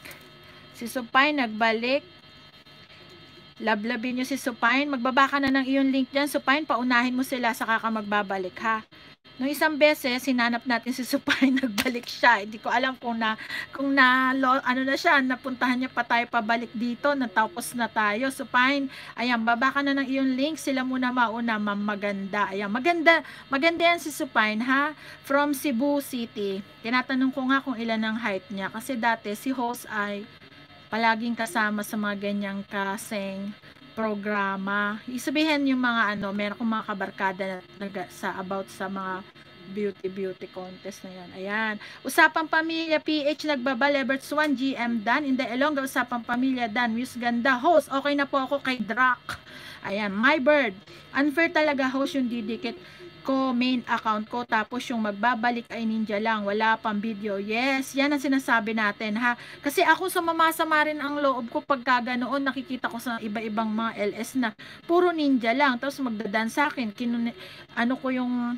lablabin nyo si Supine, magbaba ka na ng iyong link dyan, Supine, paunahin mo sila, saka ka magbabalik, ha? Nung isang beses, sinanap natin si Supine, nagbalik siya. Hindi ko alam kung napuntahan niya pa tayo pabalik dito, natapos na tayo. Supine, ayan, baba ka na ng iyong link, sila muna mauna, Ma'am Maganda. Ayan, maganda yan si Supine, ha? From Cebu City. Tinatanong ko nga kung ilan ang height niya, kasi dati si host ay palaging kasama sa mga ganyang kasing programa. Isabihin yung mga ano, meron akong mga kabarkada about sa mga beauty contest na yan. Ayan. Usapang Pamilya, PH, nagbaba, Robert Swan, GM, Dan, Inday Ilongga, Usapang Pamilya, Dan, Muse Ganda, host, okay na po ako kay Drac. Ayan, My Bird, unfair talaga host yung didikit ko, main account ko, tapos yung magbabalik ay ninja lang, wala pang video. Yes, yan ang sinasabi natin ha, kasi ako sumamasama rin ang loob ko pagka ganoon, nakikita ko sa iba-ibang mga LS na puro ninja lang, tapos magdadan sa akin, ano ko yung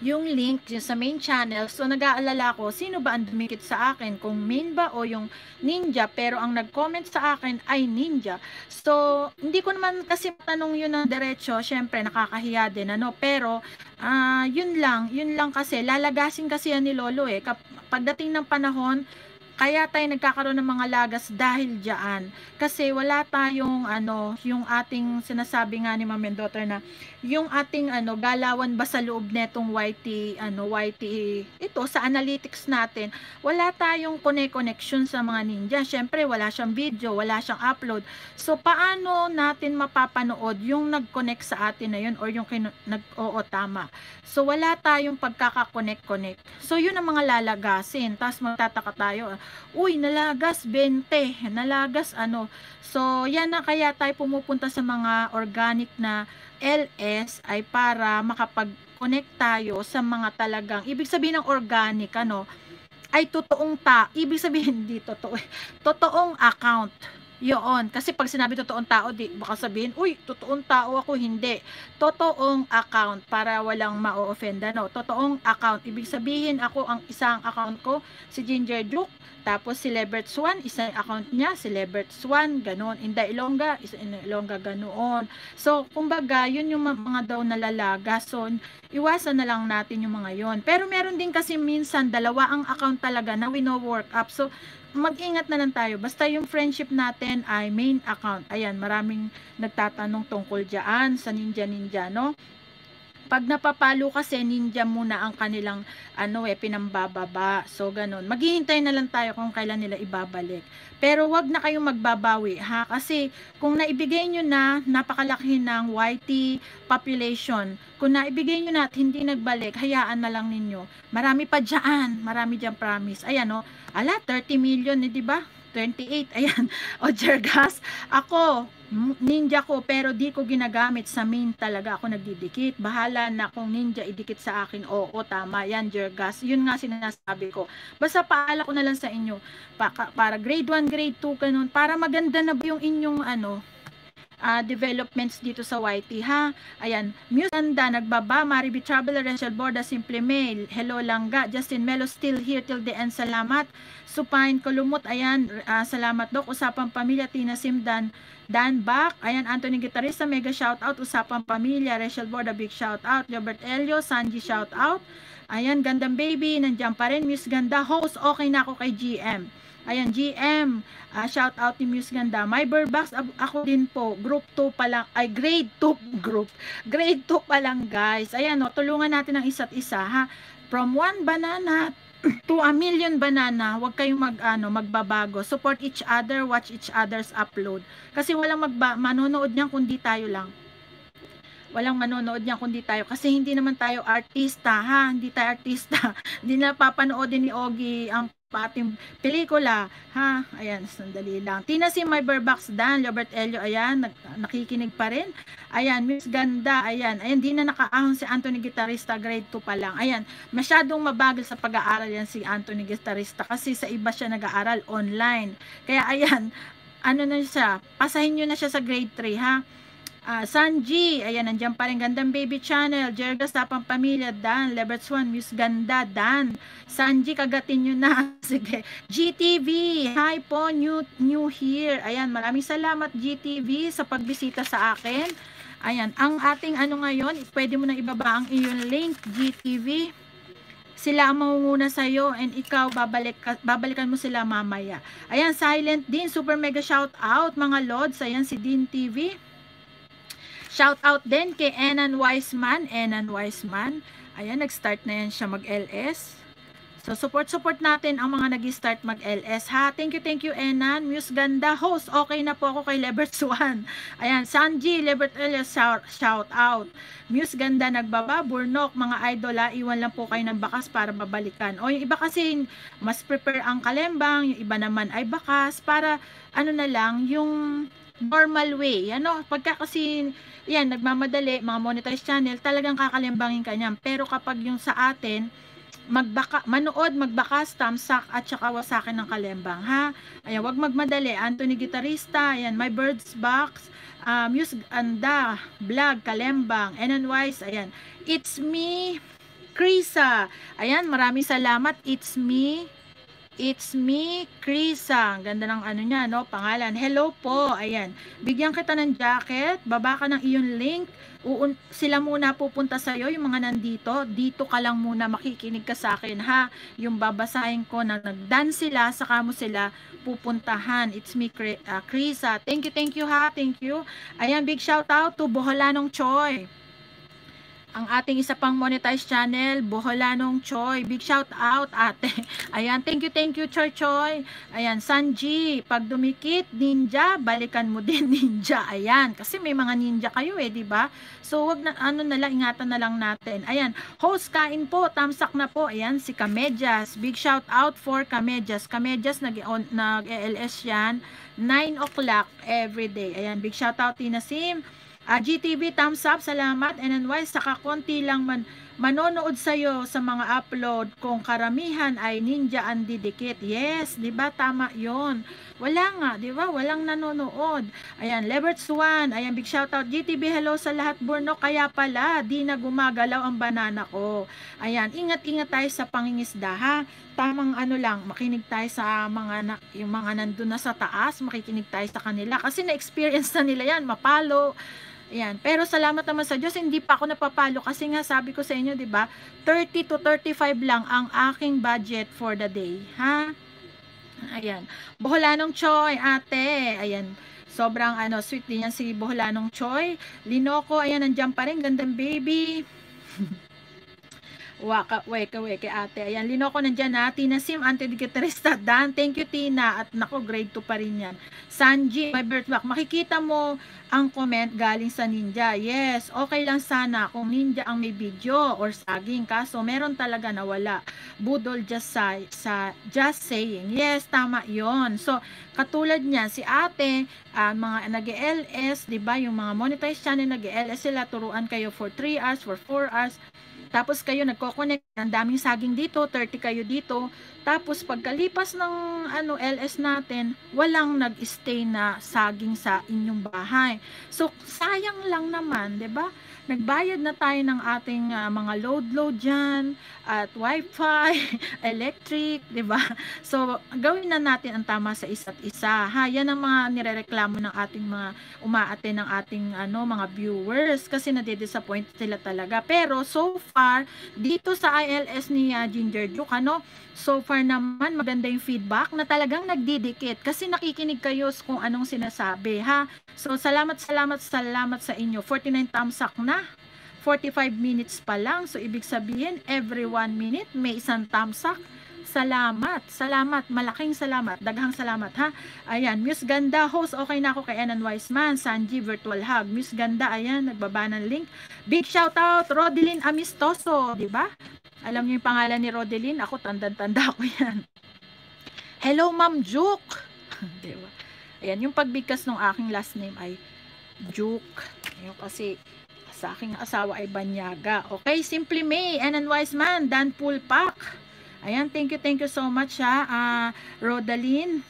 yung link sa main channel. So nag-aalala ko, sino ba ang dumikit sa akin, kung main ba o yung ninja, pero ang nag-comment sa akin ay ninja. So hindi ko naman kasi tanong yun ng diretso, syempre nakakahiya din, ano, pero yun lang kasi lalagasin kasi yan ni Lolo eh, pagdating ng panahon. Kaya tayo nagkakaroon ng mga lagas dahil diyan. Kasi wala tayong yung ating sinasabi nga ni Ma'am Mendota na yung ating galawan ba sa loob netong YT ito sa analytics natin. Wala tayong connection sa mga ninja. Syempre wala siyang video, wala siyang upload. So paano natin mapapanood yung nag-connect sa atin na yun or yung nag-oo tama. So wala tayong pagkaka-connect. So yun ang mga lalagasin. Tapos magtataka tayo. Uy, nalagas 20, nalagas so yan na, kaya tayo pumupunta sa mga organic na LS ay para makapag-connect tayo sa mga talagang, ibig sabihin ng organic ay totoong ibig sabihin hindi totoo, totoong account yun, kasi pag sinabi totoong tao di baka sabihin, uy, totoong tao ako, hindi, totoong account para walang ma-offend, totoong account, ibig sabihin ako ang isang account ko, si Ginger Duke, tapos si Lebert Swan, isang account niya, si Lebert Swan, ganun, Inday Ilongga, isang Ilongga, ganoon. So, kumbaga, yun yung mga daw nalalaga, so, iwasan na lang natin yung mga yon. Pero meron din kasi minsan, dalawa ang account talaga na we no work up, so, mag-ingat na lang tayo. Basta yung friendship natin ay main account. Ayan, maraming nagtatanong tungkol dyan sa ninja, no? Pag napapalo kasi, ninja muna ang kanilang, pinambababa. So, ganun. Maghihintay na lang tayo kung kailan nila ibabalik. Pero, wag na kayong magbabawi, ha? Kasi, kung naibigay nyo na, napakalaki ng YT population. Kung naibigay nyo na at hindi nagbalik, hayaan na lang ninyo. Marami pa dyan. Marami dyan, promise. Ayan, no? Ala, 30 million, diba? 28, ayan. O, Jergas, ako, ninja ko, pero di ko ginagamit sa main talaga. Ako nagdidikit. Bahala na kung ninja idikit sa akin. Oo, tama. Yan, Jergas. Yun nga sinasabi ko. Basta paala ko na lang sa inyo. Para grade 1, grade 2, ganun. Para maganda na ba yung inyong, developments dito sa YT, ha? Ayan, Musanda, nagbaba, Mariby Traveler, Rachel Borda, Simple Mail, Hello Langga, Justin Melo, still here till the end, salamat. Supine Kolumot, ayan, salamat Dok, Usapang Pamilya, Tina Simdan, Dan Bach, ayan, Anthony Gitarista, mega shoutout, Usapang Pamilya, Rachel Borda, big shoutout, Robert Elio, Sanji shoutout, ayan, Gandang Baby, nandiyan pa rin, Miss Ganda, host, okay na ako kay GM. Ayan, GM, shout out ni Muse Ganda. My bird box, ako din po, group 2 pa lang, ay grade 2 group, grade 2 pa lang guys. Ayan, tulungan natin ang isa't isa, ha. From 1 banana to a million banana, huwag kayong magbabago. Support each other, watch each other's upload. Kasi walang manonood niyan kundi tayo lang. Walang manonood niya kundi tayo. Kasi hindi naman tayo artista, ha? Hindi tayo artista. Hindi na papanoodin ni Ogie ang ating pelikula, ha? Ayan, sandali lang. Tina si My Burbox Dan, Robert Elio, ayan, nakikinig pa rin. Ayan, Miss Ganda, ayan. Ayan, di na nakaahon si Anthony Gitarista, grade 2 pa lang. Ayan, masyadong mabagal sa pag-aaral yan si Anthony Gitarista kasi sa iba siya nag-aaral online. Kaya ayan, na siya, pasahin nyo na siya sa grade 3, ha? Sanji, ayan, nandiyan pa rin, Gandang Baby Channel, Jergas, Tapang Pamilya, Dan, Lebert Swan, Miss Ganda, Dan, Sanji, kagatin nyo na, sige, GTV, hi po, new here, ayan, maraming salamat GTV sa pagbisita sa akin, ayan, ang ating ngayon, pwede mo na ibaba ang iyong link, GTV, sila ang mangunguna sa'yo and ikaw babalikan mo sila mamaya. Ayan, silent din, super mega shout out mga lods, ayan, si Din TV. Shout out din kay Enan Wiseman. Ayan, nag-start na yan siya mag-LS. So, support natin ang mga nag-start mag-LS, ha? Thank you, Enan. Muse Ganda, host, okay na po ako kay Lebert Swan. Ayan, Sanji, Lebert LS, shout out. Muse Ganda, nagbaba, Burnok, mga idol, ha? Iwan lang po kayo ng bakas para babalikan. O, yung iba kasi, mas prepare ang kalembang, yung iba naman ay bakas, para, na lang, yung normal way, pagka kasi yan, nagmamadali, mga monetized channel talagang kakalimbangin ka niyan, pero kapag yung sa atin, magbakas, tamsak at saka wasakin ng kalembang, ha? Ayan, wag magmadali, Anthony Gitarista, ayan, My Birds Box, Muse Anda, Vlog, Kalembang, NNYs, ayan, It's Me, Krisa. Ayan, maraming salamat. It's me, Krisa. Ang ganda ng ano niya, no? Pangalan. Hello po. Ayan. Bigyan kita ng jacket. Baba ka ng iyong link. Sila muna pupunta sa'yo, yung mga nandito. Dito ka lang muna, makikinig ka sa akin, ha? Yung babasahin ko na nag-dance sila, saka mo sila pupuntahan. It's me, Krisa. Thank you, ha? Thank you. Ayan, big shout out to Boholanong Choy. Ang ating isa pang monetized channel, Boholanong Choy. Big shout out, ate. Ayan, thank you, Choy Choy. Ayan, Sanji, pag dumikit, ninja, balikan mo din, ninja. Ayan, kasi may mga ninja kayo eh, diba? So, wag na, ano na lang, ingatan na lang natin. Ayan, host, kain po, tamsak na po. Ayan, si Kamedyas. Big shout out for Kamedyas. Kamedyas, nag-ELS yan. 9 o'clock everyday. Ayan, big shout out, Tina Sim. GTV, thumbs up, salamat. NNY, saka konti lang manonood sa'yo sa mga upload kung karamihan ay ninja ang didikit. Yes, diba? Tama yon. Wala nga, diba? Walang nanonood. Ayan, Leverts 1. Ayan, big shoutout. GTV, hello sa lahat. Borno, kaya pala, di na gumagalaw ang banana ko. Ayan, ingat-ingat tayo sa pangingisda, ha? Tamang ano lang, makinig tayo sa yung mga nandun na sa taas, makikinig tayo sa kanila. Kasi na-experience na nila yan, mapalo. Ayan. Pero salamat naman sa Diyos, hindi pa ako napapalo kasi nga sabi ko sa inyo, di ba? 30 to 35 lang ang aking budget for the day, ha? Ayan. Boholanong Choy, ate. Ayan. Sobrang ano, sweet din yan si Boholanong Choy. Linoco, ayan, nandiyan pa rin. Gandang baby. Waka, weka, weka, ate. Ayan, Linoco nandyan, ha? Tina Sim, antidikitrista, Dan. Thank you, Tina. At nako, grade 2 pa rin yan. Sanji, my birthmark. Makikita mo ang comment galing sa ninja. Yes, okay lang sana kung ninja ang may video or saging. Kaso, meron talaga na wala. Budol, just saying. Yes, tama yon. So, katulad niya, si ate, mga nag-ELS, diba? Yung mga monetized channel nag-ELS sila, turuan kayo for 3 hours, for 4 hours. Tapos kayo nagko-connect, ang daming saging dito, 30 kayo dito. Tapos pagkalipas ng ano LS natin, walang nag-stay na saging sa inyong bahay. So sayang lang naman, 'di ba? Nagbayad na tayo ng ating mga load diyan at wifi, electric, 'di ba? So gawin na natin ang tama sa isa't isa. Ha, yan ang mga nirereklamo ng ating mga umaattend ng ating ano mga viewers kasi nadidisappoint sila talaga. Pero so far dito sa ILS ni Ginger Duke, ano, so far naman maganda yung feedback na talagang nagdidikit kasi nakikinig kayo kung anong sinasabi, ha. So salamat sa inyo. 49 tamsak na. 45 minutes pa lang. So, ibig sabihin, every 1 minute, may isang tamsak. Salamat. Salamat. Malaking salamat. Daghang salamat, ha? Ayan. Miss Ganda, host. Okay na ako kay Enan Wiseman. Sanji, virtual hug. Miss Ganda, ayan. Nagbaba ng link. Big shoutout, Rodeline Amistoso. Diba? Alam niyo yung pangalan ni Rodeline? Ako, tanda-tanda ako yan. Hello, Ma'am Juke. Diba? Ayan. Yung pagbigkas ng aking last name ay Juke. Ayan kasi sa aking asawa ay Banyaga. Okay, Simply May, Enan Wiseman, Dan Pulpak. Ayan, thank you so much, ha. Rodeline.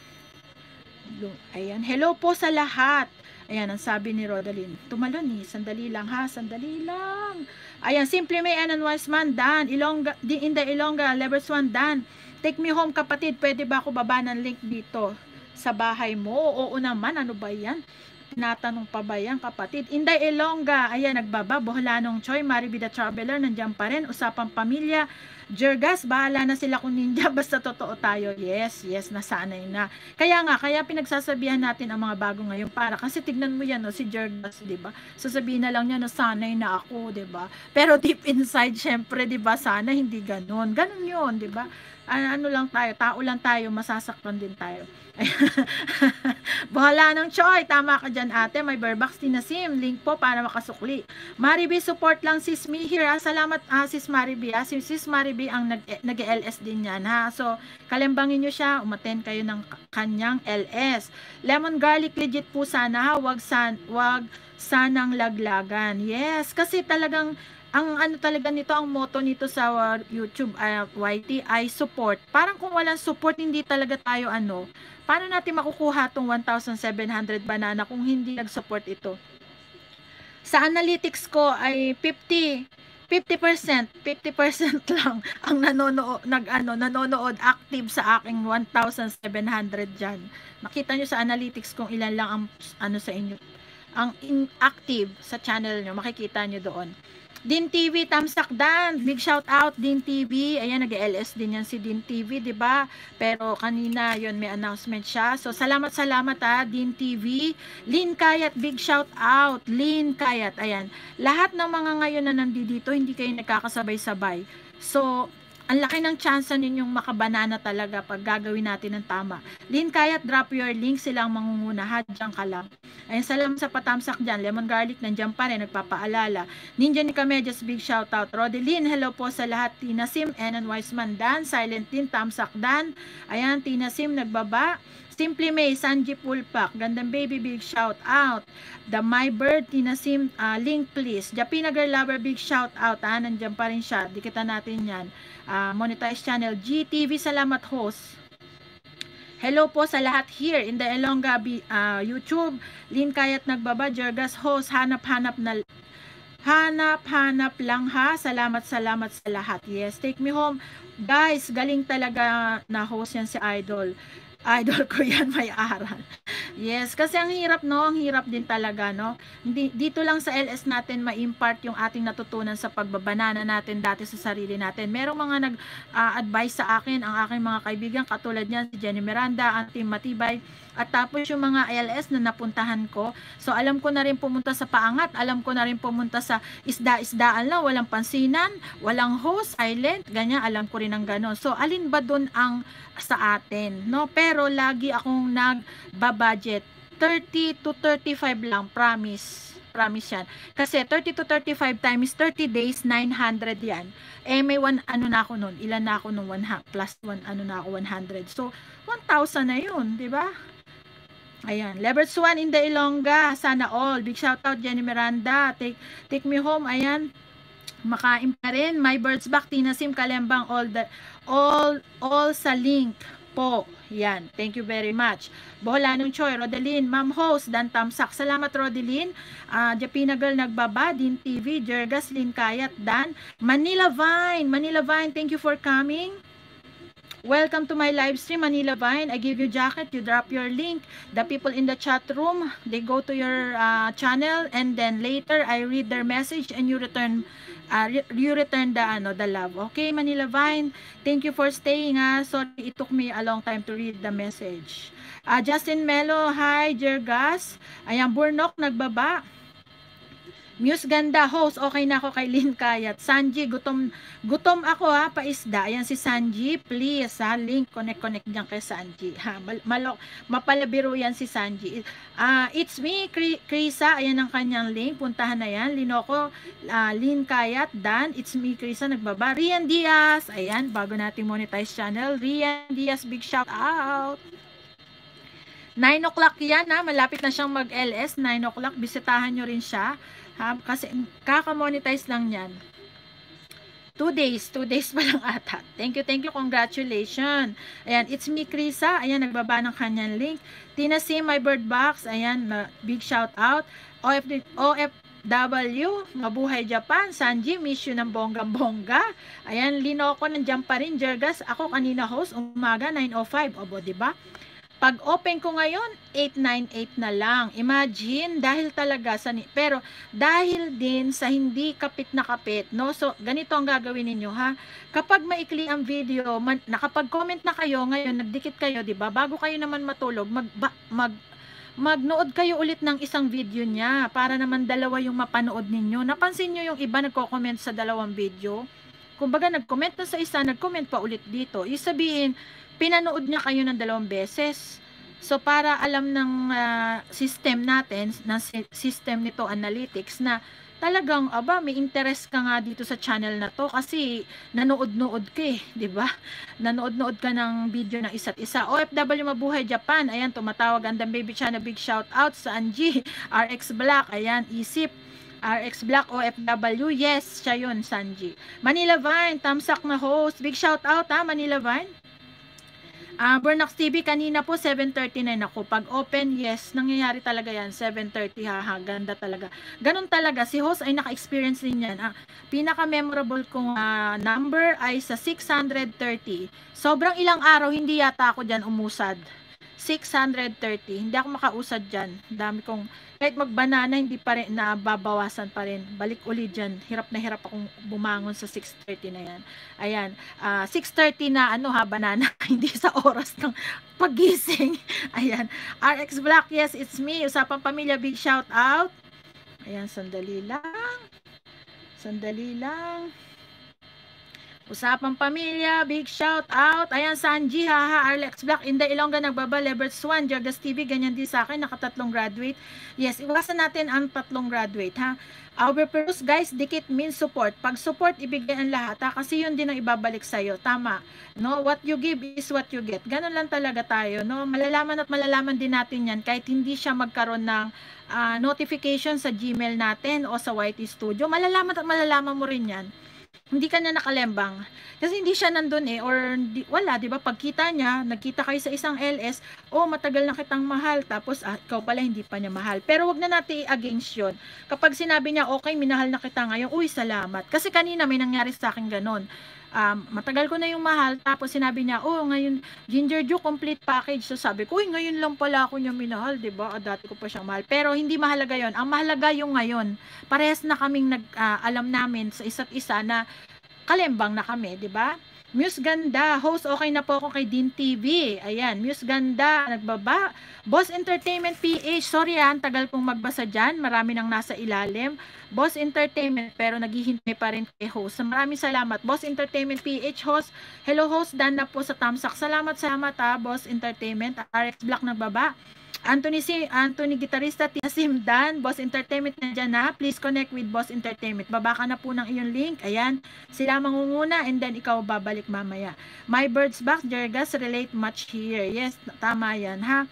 Ayan, hello po sa lahat. Ayan, ang sabi ni Rodeline. Tumalon ni, sandali lang, ha, sandali lang. Ayan, Simply May, Enan Wiseman, Dan, Ilongga, Inday Ilongga, Levers 1, Dan. Take me home, kapatid. Pwede ba ako baba ng link dito sa bahay mo? Oo naman, ano ba yan? Natanong pa ba yan, kapatid? Inday Ilongga, ayan, nagbaba. Boholanong Choy, Maribida Traveler, nandiyan pa rin. Usapang pamilya, Jergas, bahala na sila kung ninja, basta totoo tayo. Yes, yes, nasanay na. Kaya nga, kaya pinagsasabihan natin ang mga bago ngayon para, kasi tignan mo yan, no, si Jergas, diba? Sasabihin na lang niya, nasanay na ako, diba? Pero deep inside, syempre, diba, sana hindi ganun. Ganun yun, diba? Ano lang tayo, tao lang tayo, masasaktan din tayo. Boholanong Choy, tama ka dyan, ate. May Burbox, Tinasim, link po para makasukli. Maribi, support lang sis Mihir, ha? Salamat, sis Maribi, ha? Sis Maribi ang nag-LS din yan, ha. So, kalimbangin nyo siya, umaten kayo ng kanyang LS. Lemon garlic, legit po sana, ha. Wag sanang laglagan. Yes, kasi talagang ang ano talaga nito, ang motto nito sa YouTube, YT, ay support. Parang kung walang support, hindi talaga tayo ano. Paano natin makukuha tong 1,700 banana kung hindi nag-support ito? Sa analytics ko ay 50 50% lang ang nanonood, nanonood active sa aking 1,700 dyan. Makita nyo sa analytics kung ilan lang ang sa inyo. Ang inactive sa channel nyo, makikita nyo doon. Din TV, Tamsakdan. Big shout out, Din TV. Ayan, nag-LS din yan si Din TV, diba? Pero kanina, yon may announcement siya. So, salamat Din TV. Lynn Kayat, big shout out. Lynn Kayat, ayan. Lahat ng mga ngayon na nandito, hindi kayo nakakasabay-sabay. So, ang laki ng chance ninyong makabanana talaga pag gagawin natin ng tama. Lynn Kayat, drop your link. Sila ang mangunguna. Hadyang ka lang. Ayan, salam sa patamsak dyan. Lemon Garlic, nandiyan pa rin. Nagpapaalala. Ninja ni Kamedyas, big shoutout. Rodeline, hello po sa lahat. Tina Sim, Enon Wiseman, Dan, Silent Tin, Tamsak Dan. Ayan, Tina Sim, nagbaba. Simply May, Sanji Pulpak, Gandang Baby, big shout out. The My Bird, Tina Sim, link please. Japina Girl Lover, big shout out. Nandiyan pa rin siya. Dikita natin yan. Monetized channel. GTV, salamat host. Hello po sa lahat here in the Ilongga YouTube. Lynn Kayat nagbaba. Jergas host, hanap-hanap lang ha. Salamat sa lahat. Yes, take me home. Guys, galing talaga na host yan si Idol. Idol ko yan, may aral. Yes, kasi ang hirap, no? Ang hirap din talaga, no? Dito lang sa LS natin ma-impart yung ating natutunan sa pagbabanana natin dati sa sarili natin. Merong mga nag-advise sa akin, ang aking mga kaibigan, katulad niyan, si Jenny Miranda, ang Team Matibay, at tapos yung mga LS na napuntahan ko. So, alam ko na rin pumunta sa Paangat, alam ko na rin pumunta sa isda-isdaan lang, walang pansinan, walang host, silent, ganyan, alam ko rin ang gano'n. So, alin ba dun ang sa atin, no? Pero lagi akong nagbabudget 30 to 35 lang, promise yan, kasi 30 to 35 times 30 days 900 yan, eh may ilan na ako nun, 100, so 1,000 na yun, diba? Ayan, Leverage One in the Ilongga, sana all, big shout out Jenny Miranda, take me home, ayan, makain pa rin, My Birds Back, Tina Sim, Kalembang, all sa link po. Yan. Thank you very much. Boholanong Choy, Rodeline, Ma'am Host, Dan Tamsak. Salamat, Rodeline. Japina Girl nagbaba, Din TV, Jergas, Lynn Kayat, Dan. Manila Vine, thank you for coming. Welcome to my live stream, Manila Vine. I give you jacket, you drop your link. The people in the chat room, they go to your channel, and then later I read their message and you return the love. Okay, Manila Vine, thank you for staying. Sorry, it took me a long time to read the message. Justin Melo, hi, Jergas. Ayan, Burnok, nagbaba. Muse Ganda, host, okay na ako kay Lynn Kayat. Sanji, gutom ako ha, paisda. Ayan si Sanji, please ha, link, connect dyan kay Sanji. Ha, mapalabiro yan si Sanji. It's me, Krisa, ayan ang kanyang link, puntahan na yan. Linoko, Lynn Kayat, Dan, it's me, Krisa, nagbaba. Rian Diaz, ayan, bago natin monetize channel. Rian Diaz, big shout out. 9 o'clock yan ha, malapit na siyang mag-LS, 9 o'clock, bisitahan nyo rin siya. Ha? Kasi kakamonetize lang yan. 2 days pa lang ata. Thank you, congratulations. Ayan, it's me, Krisa. Ayan, nagbaba ng kanyang link. Tina C, My Bird Box. Ayan, big shout out. OFW, Mabuhay Japan. Sanji, miss you ng bonggang-bongga. Ayan, Linoko, nandiyan pa rin. Jergas, ako kanina host, umaga, 9:05. Obo, diba? Pag open ko ngayon, 898 na lang. Imagine, dahil talaga, pero dahil din sa hindi kapit na kapit, no? So, ganito ang gagawin ninyo, ha? Kapag maikli ang video, nakapag-comment na kayo, ngayon, nagdikit kayo, diba? Bago kayo naman matulog, magnood kayo ulit ng isang video niya, para naman dalawa yung mapanood ninyo. Napansin nyo yung iba nagko-comment sa dalawang video? Kumbaga, nag-comment na sa isa, nag-comment pa ulit dito. Isabihin, pinanood niya kayo ng dalawang beses. So, para alam ng system natin, ng system nito, analytics, na talagang, aba, may interest ka nga dito sa channel na to kasi nanood-nood ka eh, diba? Nanood-nood ka ng video ng isa't isa. OFW Mabuhay Japan, ayan, tumatawag, Andang Baby Channel, big shout out sa Angie, RX Black, ayan, Isip, RX Black, OFW, yes, siya yun, Sanji. Manila Vine, Tamsak na host, big shout out ha, Manila Vine. Bernax TV, kanina po 7:39 ako. Pag open, yes, nangyayari talaga yan. 7:30, haha, ganda talaga. Ganun talaga, si host ay naka-experience din yan. Pinaka-memorable kong number ay sa 630. Sobrang ilang araw, hindi yata ako dyan umusad. 630, hindi ako makausad dyan. Dami kong, kahit magbanana, hindi pa rin, nababawasan pa rin. Balik uli dyan. Hirap na hirap akong bumangon sa 6:30 na yan. Ayan, 6:30 na ano ha, banana. Hindi sa oras ng pagising. Ayan, RX Black, yes, it's me. Usapang Pamilya, big shout out. Ayan, sandali lang. Sandali lang. Usapang Pamilya, big shout out. Ayan, Sanji, haha, Alex Black, Inday Ilongga, nagbaba, Leverts 1, Jorgas TV, ganyan din sa akin, nakatatlong graduate. Yes, iwasan natin ang tatlong graduate, ha. Our purpose, guys, dikit means support. Pag support, ibigay ang lahat, ha, kasi yun din ang ibabalik sa'yo, tama. No, what you give is what you get. Ganun lang talaga tayo, no. Malalaman at malalaman din natin yan, kahit hindi siya magkaroon ng notification sa Gmail natin o sa YT Studio. Malalaman at malalaman mo rin yan. Hindi ka na nakalembang. Kasi hindi siya nandun eh. Or wala, diba? Pagkita niya, nagkita kayo sa isang LS, oh, matagal na kitang mahal. Tapos, ikaw pala, hindi pa niya mahal. Pero wag na natin against yun. Kapag sinabi niya, okay, minahal na kita ngayon, uy, salamat. Kasi kanina may nangyari sa akin ganun. Matagal ko na yung mahal, tapos sinabi niya, oh, ngayon, Ginger Jew, complete package. So sabi ko, uy, ngayon lang pala ako niya minahal, diba? Dati ko pa siyang mahal. Pero hindi mahalaga yon. Ang mahalaga yung ngayon. Parehas na kaming alam namin sa isa't isa na kalembang na kami, diba? Muse Ganda, host, okay na po ako kay Dean TV. Ayan, Muse Ganda, nagbaba. Boss Entertainment PH, sorry yan, tagal kong magbasa dyan. Marami nang nasa ilalim. Boss Entertainment, pero naghihintay pa rin kay host. Maraming salamat. Boss Entertainment PH, host. Hello host, dan na po sa Tamsak. Salamat, salamat ha, Boss Entertainment. RX Black, nagbaba. Anthony Gitarista, Tina Simdan, Boss Entertainment na dyan ha. Please connect with Boss Entertainment. Baba ka na po ng iyong link. Ayan. Sila mangunguna and then ikaw babalik mamaya. My Birds Back, Jergas, relate much here. Yes, tama yan ha.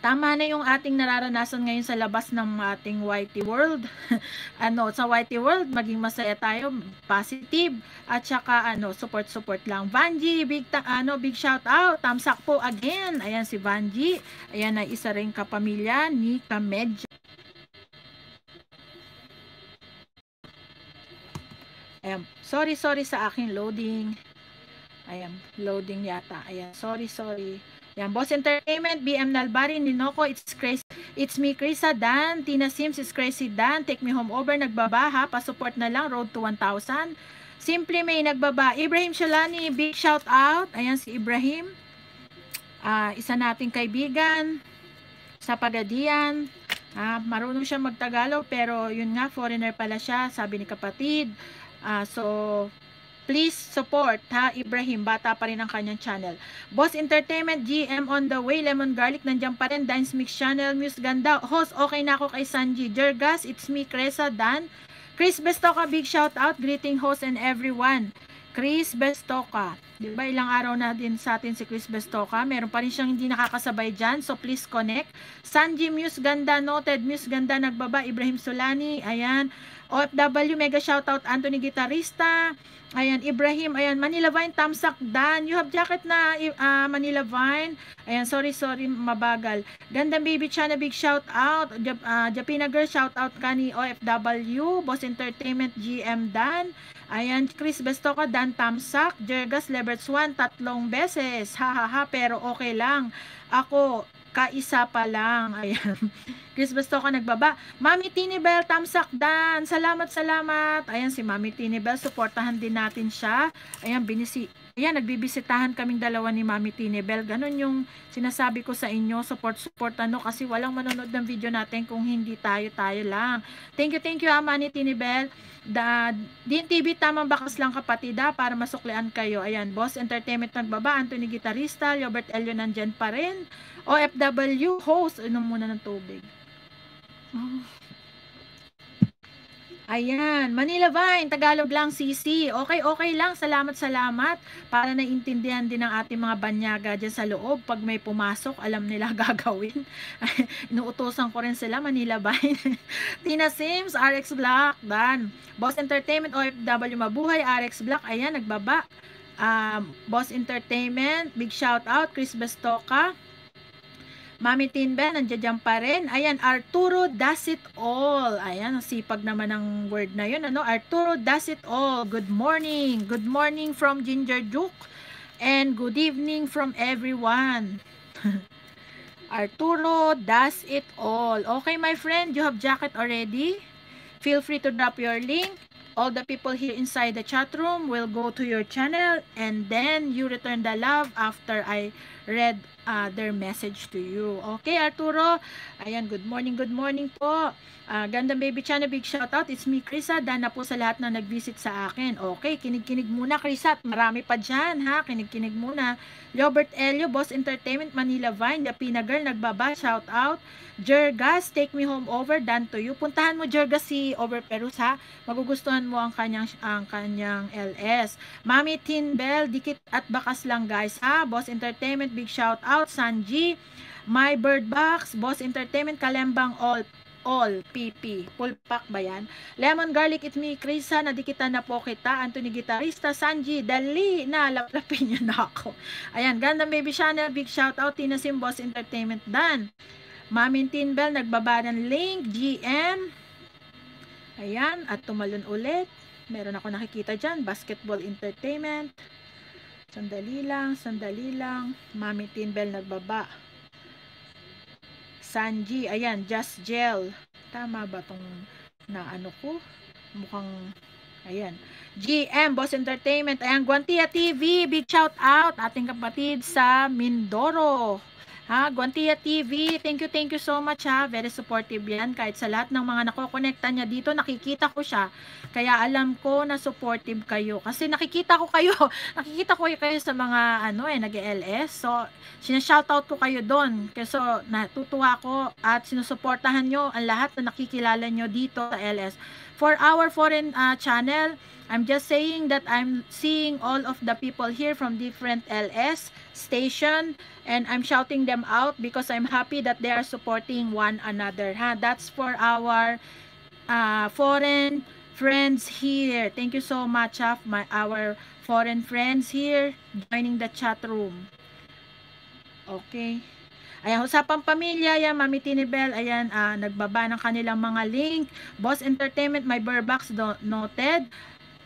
Tama na yung ating nararanasan ngayon sa labas ng ating YT World. Ano, sa YT World, maging masaya tayo, positive, at saka, ano, support lang. Vanji, big shout out, Tamsak po again. Ayan si Vanji. Ayan na isa rin kapamilya ni Kamedja. Ayan, sorry sa akin loading. Ayan, loading yata. Ayan, sorry. Yan, Boss Entertainment, BM Nalbari, Ninoko, it's crazy. It's me, Krisa Dan, Tina Sims, it's crazy Dan, take me home over, nagbaba ha, pasupport na lang, road to 1,000. Simply May, nagbaba. Ibrahim Shalani, big shout out. Ayan si Ibrahim. Isa nating kaibigan sa Pagadian. Marunong siya magtagalog, pero yun nga, foreigner pala siya, sabi ni kapatid. So, please support, ha, Ibrahim. Bata pa rin ang kanyang channel. Boss Entertainment, GM on the way, Lemon Garlic, nandiyan pa rin. Dines Mix Channel, Muse Ganda. Host, okay na ako kay Sanji. Jergas, it's me, Cresa, Dan. Chris Bestoca, big shout out. Greeting host and everyone. Chris Bestoca. Diba, ilang araw na din sa atin si Chris Bestoca. Meron pa rin siyang hindi nakakasabay dyan. So, please connect. Sanji, Muse Ganda, noted. Muse Ganda, nagbaba. Ibrahim Solani, ayan. OFW, mega shoutout, Anthony Gitarista, ayan, Ibrahim, ayan, Manila Vine, Tamsak Dan, you have jacket na, Manila Vine, ayan, sorry, mabagal, Gandang Baby Chana, big shoutout, Japina Girl, shoutout ka ni OFW, Boss Entertainment, GM Dan, ayan, Chris Bestoca, Dan Tamsak, Jergas, Leverts 1, tatlong beses, hahaha, pero okay lang, ako, kaisa pa lang, ayan. Chris Bestoca nagbaba. Mami Tinibel, Tamsak Dan. Salamat. Ayan si Mami Tinibel, suportahan din natin siya. Ayan, ayan, nagbibisitahan kaming dalawa ni Mami Tinibel. Ganun yung sinasabi ko sa inyo, support ano, kasi walang manonood ng video natin kung hindi tayo lang. Thank you, Mami Tinibel. DNTV, tamang bakas lang kapatida para masuklian kayo. Ayan, Boss Entertainment nagbaba, Anthony Gitarista, Robert Elio nandyan pa rin. OFW host, inom muna ng tubig. Oh. Ayan, Manila Vine, Tagalog lang CC. Okay lang, salamat. Para naiintindihan din ng ating mga banyaga dyan sa loob. Pag may pumasok, alam nila gagawin. Inuutosan ko rin sila, Manila Vine. Tina Sims, RX Black, Dan. Boss Entertainment, OFW Mabuhay, RX Black, ayan, nagbaba. Boss Entertainment, big shout out. Chris Bestoca, Mami Tinben, nandiyan pa rin. Ayan, Arturo does it all. Ayan, sipag naman ng word na yun. Ano? Arturo does it all. Good morning. Good morning from Ginger Duke. And good evening from everyone. Arturo does it all. Okay, my friend, you have jacket already? Feel free to drop your link. All the people here inside the chat room will go to your channel, and then you return the love after I read their message to you. Okay, Arturo. Ayan, good morning po. Gandang Baby Channel, big shout out. It's me, Krisa. Dana po sa lahat na nag-visit sa akin. Okay, kinig-kinig muna, Krisa. Marami pa dyan, ha? Kinig-kinig muna. Robert Elio, Boss Entertainment, Manila Vine, Japina Girl, nagbaba, shout out. Jergas, take me home over, done to you. Puntahan mo, Jergas, si Over Perus, ha? Magugustuhan mo ang kanyang LS. Mami Tinbel, dikit at bakas lang, guys, ha? Boss Entertainment, big shout out. Sanji, My Bird Box, Boss Entertainment, Kalembang all PP, full pack ba yan? Lemon Garlic, It Me, Krisa, nadikita na po kita. Anthony Gitarista, Sanji, dali na, laplapin niyo na ako. Ayan, Gandang Baby Channel, big shout out. Tina Sim, Boss Entertainment, Dan Mamin Tinbel, nagbaba ng link. GM, ayan, at tumalon ulit. Meron ako nakikita dyan, Basketball Entertainment. Sandali lang, Mami Tinbel nagbaba. Sanji, ayan, Just Gel. Tama ba tong naano ko? Mukhang, ayan. GM, Boss Entertainment. Ayan, Guantia TV, big shout out. Ating kapatid sa Mindoro. Ha, Guantia TV, thank you so much, ha. Very supportive yan. Kahit sa lahat ng mga nakokonekta niya dito, nakikita ko siya. Kaya alam ko na supportive kayo. Kasi nakikita ko kayo sa mga nag-LS. So, sinashoutout ko kayo doon. Kasi natutuwa ko at sinusuportahan nyo ang lahat na nakikilala nyo dito sa LS. For our foreign channel, I'm just saying that I'm seeing all of the people here from different LS station, and I'm shouting them out because I'm happy that they are supporting one another. Ha? That's for our foreign friends here. Thank you so much of our foreign friends here joining the chat room. Okay. Ayan, Usapang Pamilya, yan, Mami Tinibel. Ayan, nagbaba ng kanilang mga link. Boss Entertainment, My Burbox, noted.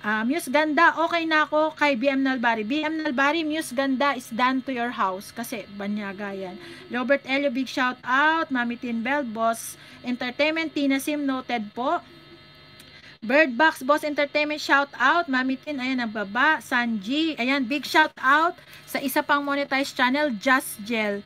Muse Ganda, okay na ako kay BM Nalbari. BM Nalbari, Muse Ganda is done to your house. Kasi banyaga yan. Robert Elio, big shout out. Mami Tinibel, Boss Entertainment. Tina Sim, noted po. Bird Box, Boss Entertainment, shout out. Mami Tin, ayan, nagbaba. Sanji, ayan, big shout out sa isa pang monetized channel, Just Gel.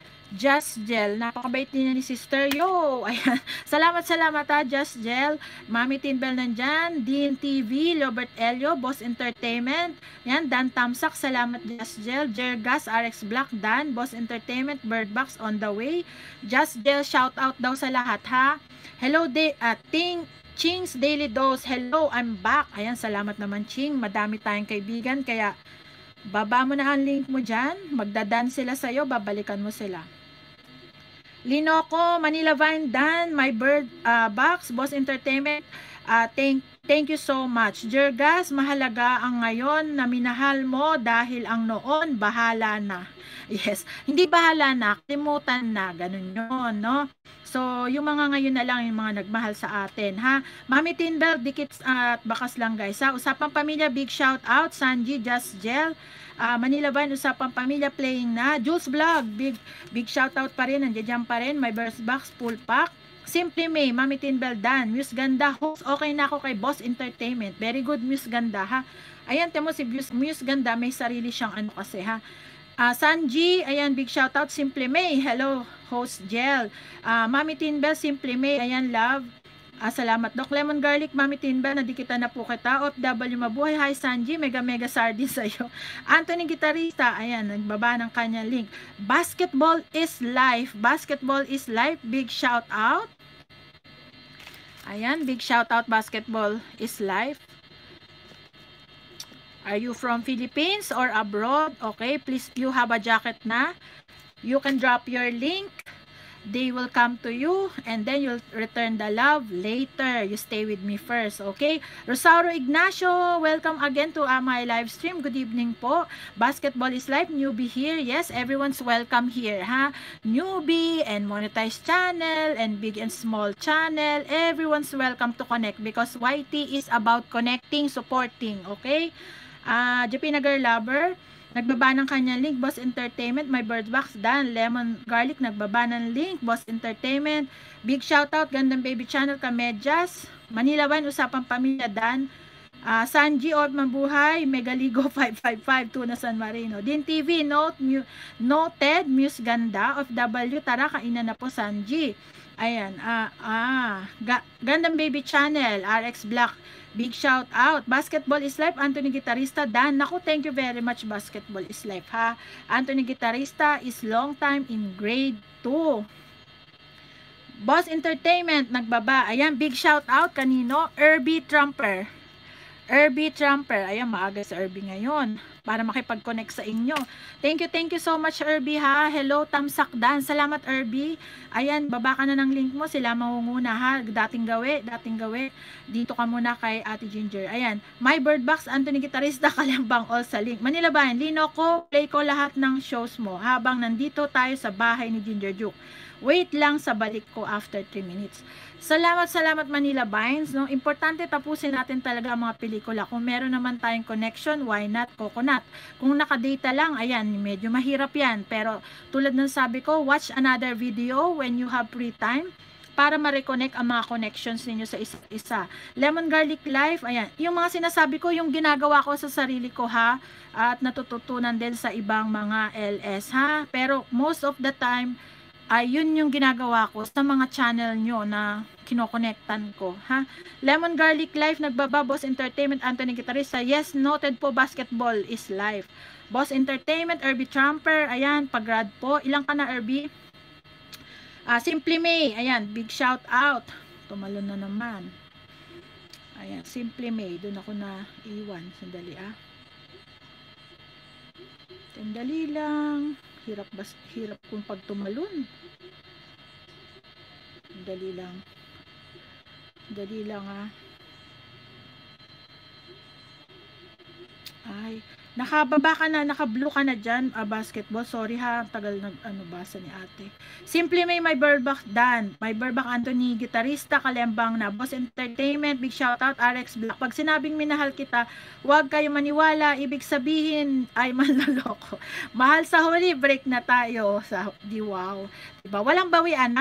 Napakabait din ni sister. Yo, ayan. Salamat ha, Just Gel. Mami Tinbel nandyan. Dean TV, Robert Elio, Boss Entertainment. Ayan, Dan Tamsak, salamat Just Gel. Jergas, RX Black, Dan, Boss Entertainment, Bird Box on the way. Just Gel, shout out daw sa lahat, ha. Hello, Ting Ching's Daily Dose, hello, I'm back. Ayan, salamat naman, Ching. Madami tayong kaibigan, kaya baba mo na ang link mo dyan. Magdadan sila sa'yo, babalikan mo sila. Linoco, Manila Vine, Dan, My Bird Box, Boss Entertainment, thank you so much. Jergas, mahalaga ang ngayon na minahal mo dahil ang noon, bahala na. Yes, hindi bahala na, kalimutan na, ganun yun, no? So, yung mga ngayon na lang yung mga nagmahal sa atin, ha? Mami Tinbel, dikits at bakas lang, guys, ha? Usapang Pamilya, big shout out. Sanji, Just Gel. Manila Vine, Usapang Pamilya, playing na. Jules Vlog, big shout out pa rin. Nandiyan pa rin. My Burst Box, full pack. Simply May, Mami Tinbel, Dan. Muse Ganda, host, okay na ako kay Boss Entertainment. Very good, Muse Ganda, ha? Ayan, temo si Muse Ganda, may sarili siyang ano kasi, ha? Sanji, ayan, big shoutout. Simply May, hello, host Gel. Mami Tinbel, Simply May, ayan, love. Salamat, Doc. Lemon Garlic, Mami Tinbel, nadikita na po kita. OFW, mabuhay. Hi, Sanji, mega sardine sa'yo. Anthony Gitarista, ayan, nagbaba ng kanya link. Basketball is life. Basketball is life, big shoutout. Ayan, big shoutout, Basketball is life. Are you from Philippines or abroad? Okay, please, you have a jacket na. You can drop your link. they will come to you and then you'll return the love later. You stay with me first, okay? Rosario Ignacio, welcome again to my live stream. Good evening po. Basketball is live, newbie here. Yes, everyone's welcome here, ha? Newbie and monetized channel and big and small channel. Everyone's welcome to connect because YT is about connecting, supporting, okay? Japina Girl Lover, nagbaba ng kanyang link, Boss Entertainment. My bird box, Dan Lemon Garlic, nagbaba ng link, Boss Entertainment. Big shoutout, Gandang Baby Channel, Kamedyas Manila Wine, Usapang Pamilya, Dan Sanji Orb Mabuhay, Megaligo 555, Tuna San Marino, Din TV, Noted, Muse Ganda of W, Tara, kainan na po Sanji. Ayan, Gandang Baby Channel, RX Black, big shout out. Basketball is life, Anthony Gitarista, Dan. Naku, thank you very much, Basketball is life, ha. Anthony Gitarista is long time in grade 2. Boss Entertainment, nagbaba. Ayan, big shout out kanino? Irby Trumper. Irby Trumper. Ayan, maaga sa Irby ngayon para makipag-connect sa inyo. Thank you so much, Irby, ha. Hello, Tamsak Dan. Salamat, Irby. Ayan, baba ka na ng link mo. Sila mangunguna, ha. Dating gawe. Dito ka muna kay Ate Ginger. Ayan, My Bird Box, Anthony Gitarista, Kalambang, all sa link. Manila ba yan? Lino ko, play ko lahat ng shows mo habang nandito tayo sa bahay ni Ginger Duke. Wait lang sa balik ko after 3 minutes. Salamat Manila Vines, no? Importante tapusin natin talaga ang mga pelikula. Kung meron naman tayong connection, why not Coconut? Kung nakadata lang, ayan, medyo mahirap yan. Pero tulad ng sabi ko, watch another video when you have free time para ma-reconnect ang mga connections ninyo sa isa-isa. Lemon Garlic Life, ayan. Yung mga sinasabi ko, yung ginagawa ko sa sarili ko, ha? At natututunan din sa ibang mga LS, ha? Pero most of the time, ayun yung ginagawa ko sa mga channel nyo na kinokonektan ko, ha? Lemon Garlic Life, nagbaba, Boss Entertainment, Anthony Gitarista. Yes, noted po, Basketball is life. Boss Entertainment, Irby Trumper. Ayan, pag-grad po. Ilang ka na, Irby? Simply May. Ayan, big shout out. Tumalon na naman. Ayan, Simply May. Doon ako na iwan. Sandali, ah. Sandali lang. Hirap kung pagtumalon. Dali lang ah. Ay, nakababa ka na, naka-blue ka na dyan, Basketball. Sorry ha, tagal nag basa ni ate. Simply May, My Bird Box, Dan. My Bird Box, Anthony Gitarista, Kalembang na. Boss Entertainment, big shoutout, RX Black. Pag sinabing minahal kita, huwag kayo maniwala, ibig sabihin ay manloloko. Mahal sa huli, break na tayo sa Diwaw. Diba? Walang bawian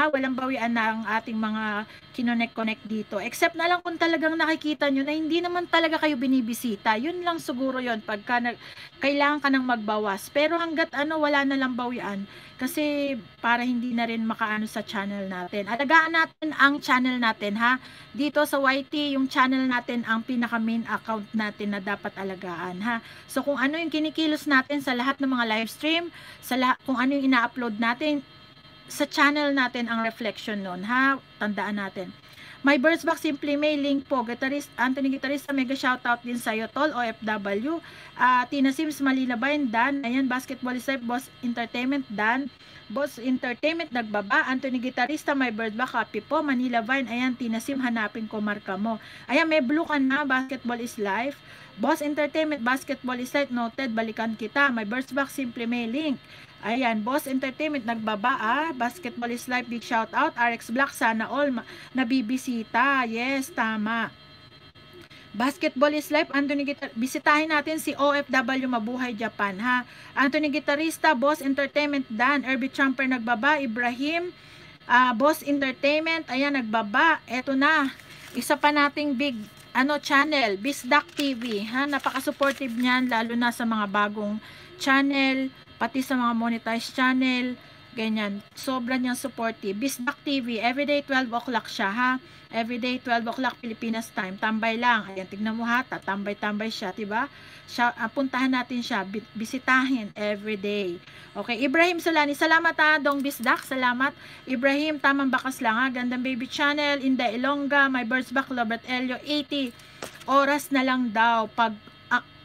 na ang ating mga kinonect-connect dito. Except na lang kung talagang nakikita nyo na hindi naman talaga kayo binibisita. Yun lang siguro yon, pagka kailangan ka nang magbawas. Pero hanggat ano, wala na lang bawian. Kasi para hindi na rin makaano sa channel natin. Alagaan natin ang channel natin, ha? Dito sa YT, yung channel natin ang pinaka-main account natin na dapat alagaan, ha? So kung ano yung kinikilos natin sa lahat ng mga live stream, kung ano yung ina-upload natin, sa channel natin ang reflection nun, ha? Tandaan natin. My Birds Back, Simply May, link po. Gitarist, Anthony Gitarista, mega shoutout din sa'yo, Tol, OFW. Tina Sims, Malilabayan, Dan. Ayan, Basketball is life, Boss Entertainment, Dan. Boss Entertainment, nagbaba. Anthony Gitarista, My Bird Back, copy po. Manila Vine, ayan, Tina Sim, hanapin ko, marka mo. Ayan, may blue ka na, Basketball is life. Boss Entertainment, Basketball is life, noted, balikan kita. My Birds Back, Simply May, link. Ayan, Boss Entertainment, nagbaba, ah. Basketball is life, big shout out. RX Black, sana all nabibisita. Yes, tama. Basketball is life, Anthony Gitarista. Bisitahin natin si OFW Mabuhay Japan, ha. Anthony Gitarista, Boss Entertainment, Dan. Irby Trumper, nagbaba. Ibrahim, Boss Entertainment, ayan, nagbaba. Eto na, isa pa nating big channel, Bisdak TV, ha. Napaka-supportive niyan, lalo na sa mga bagong channel, pati sa mga monetized channel, ganyan. Sobra niyang supportive. Bisdak TV, everyday 12 o'clock siya, ha? Everyday 12 o'clock Pilipinas time. Tambay lang. Ayan, tignan mo hata. Tambay-tambay siya, diba? Puntahan natin siya. Bisitahin everyday. Okay, Ibrahim Solani. Salamat, ha, Dong Bisdak. Salamat. Ibrahim, tamang bakas lang, ha? Gandang Baby Channel, Inda Ilonga, My Birds Back, Robert Elio, 80 oras na lang daw pag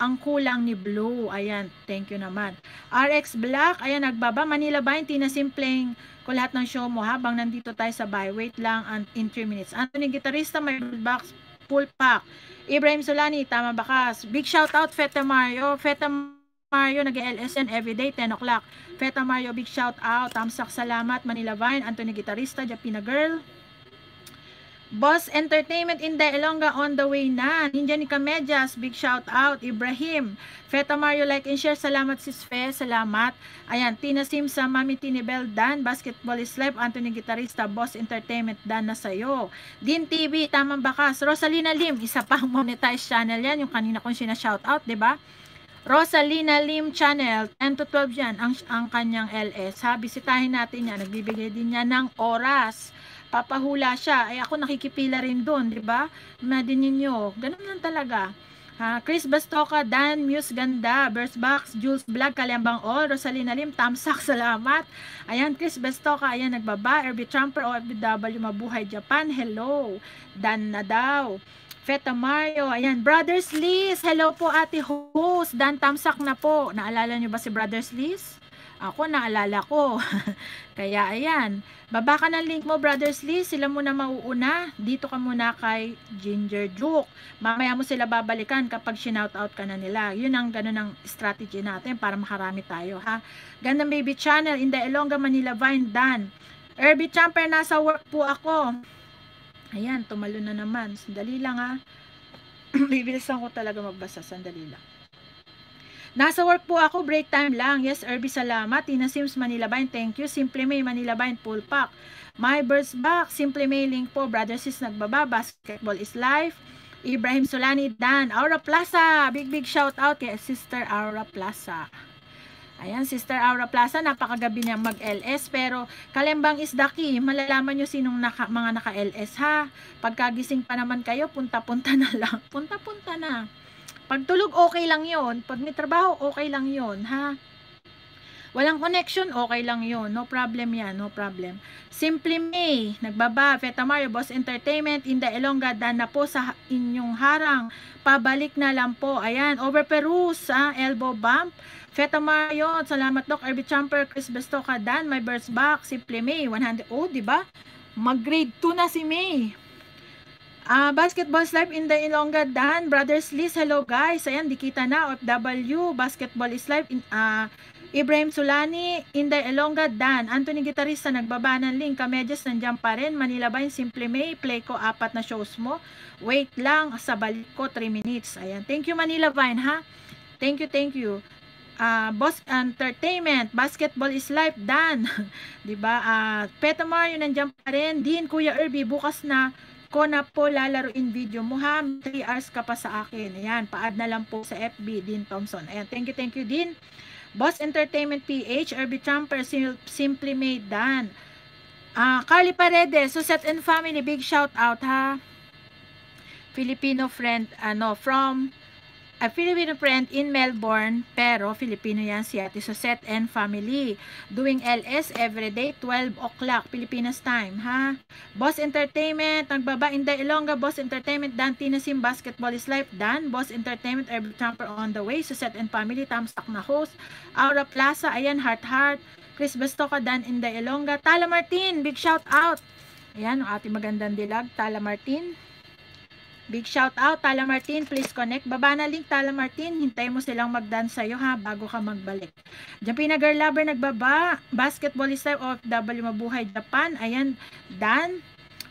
ang kulang ni Blue. Ayan, thank you naman. RX Black, ayan, nagbaba. Manila ba? Hindi na simpleng ko lahat ng show mo habang nandito tayo sa buy. Wait lang in 3 minutes. Anthony Gitarista, may gold box, full pack. Ibrahim Solani, tama ba ka? Big shout out, Feta Mario. Feta Mario, nag-LSN everyday, 10 o'clock. Feta Mario, big shout out. Tamsak, salamat. Manila Vine, Anthony Gitarista, Japina Girl. Boss Entertainment in Daelonga on the way na. Ninja ni Kamedias, big shout out. Ibrahim, Feta Mario, like and share. Salamat sis Fe, salamat. Ayan, Tina Simsa, Mami Tinibel, Dan, Basketball is Life, Anthony Gitarista, Boss Entertainment, Dan na sa'yo. Din TV, tamang bakas. Rosalina Lim, isa pang monetized channel yan, yung kanina kong sina-shout out, diba? Rosalina Lim Channel, 10 to 12 yan, ang kanyang LS. Ha, bisitahin natin yan, nagbibigay din niya ng oras. Papahula siya. Ay, ako nakikipila rin doon, 'di ba? Madinin niyo. Ganun lang talaga. Ha, Chris Bastoca, Dan Muse Ganda, Burstbox, Jules Vlog, Kalembang All, Rosalina Lim, Tamsak, salamat. Ayan, Chris Bastoca, ayan, nagbaba. RB Trumper, OFW, Mabuhay Japan, hello. Dan na daw. Feta Mario, ayan. Brothers Liz, hello po ate host. Dan, Tamsak na po. Naalala niyo ba si Brothers Liz? Ako, naalala ko. Kaya, ayan. Baba ka ng link mo, Brothers Lee. Sila muna mauuna. Dito ka muna kay Ginger Duke. Mamaya mo sila babalikan kapag shoutout ka na nila. Yun ang ganun ang strategy natin para makarami tayo, ha? Gandang Baby Channel in the Ilongga, Manila Vine, Dan. Herbie Champer, nasa work po ako. Ayan, tumalo na naman. Sandali lang, ha? Bibilisan ko talaga magbasa. Sandali lang. Nasa work po ako, break time lang. Yes, Irby, salamat. Tina Sims, Manila Vine, thank you. Simple May, Manila Vine, full pack. My Birds Back, Simple May, link po. Brother Sis, nagbaba. Basketball is Life. Ibrahim Solani, Dan. Aura Plaza, big shout out kay Sister Aura Plaza. Ayan, Sister Aura Plaza, napakagabi niyang mag-LS. Pero, Kalembang is the key. Malalaman nyo sinong mga naka-LS, ha? Pagkagising pa naman kayo, punta-punta na lang. Punta-punta na. Pagtulog, okay lang yon. Pag may trabaho, okay lang yon, ha? Walang connection, okay lang yon. No problem yan, no problem. Simply May, nagbaba. Feta Mario, Boss Entertainment, in the Ilongga, Dan na po sa inyong harang. Pabalik na lang po. Ayan, Over Peru sa elbow bump. Feta Mario, salamat Doc. RB Champer, Chris Bastoca, Dan, My Birds Back, Simply May, 100. Oh, diba? Mag-grade 2 na si May. Basketball is Life in the Ilongga, Dan. Brothers Liz, hello guys. Ayan, di kita na. OFW, Basketball is Life in Ibrahim Solani, in the Ilongga, Dan. Anthony Gitarista, nagbaba ng link. Kamedjas, nandiyan pa rin. Manila ba yung Simple May? Play ko 4 na shows mo. Wait lang, sa balik ko 3 minutes. Ayan, thank you Manila Vine, ha? Thank you, thank you. Boss Entertainment, Basketball is Life, Dan. Diba? Feta Mario, nandiyan pa rin. Din, Kuya Irby, bukas na ko na po lalaroin video mo, ha? 3 hours ka pa sa akin. Ayan, pa-add na lang po sa FB, Din Thompson. Ayan, thank you, Din. Boss Entertainment PH, Irby Trumper, Simply Made, Dan. Carly Paredes, Suzette and Family, big shout out, ha? Filipino friend, ano, from a Filipino friend in Melbourne, pero Filipino yan si Ate Suzette and Family. Doing LS everyday, 12 o'clock, Pilipinas time, ha? Boss Entertainment, nagbaba in the Ilongga, Boss Entertainment, Dan, Tina Sim, Basketball is Life, Dan, Boss Entertainment, Irby Trumper on the way, Suzette and Family, Tamsak na host, Aura Plaza, ayan, Heart Heart, Chris Bastoca, Dan in the Ilongga, Tala Martin, big shout out. Ayan, ang ating magandang dilag, Tala Martin. Big shout out, Tala Martin, please connect. Baba na link, Tala Martin. Hintay mo silang mag-dance sa'yo, ha, bago ka magbalik. Japina Girl Lover, nagbaba. Basketball is Life, OFW, Mabuhay Japan. Ayan, Dan.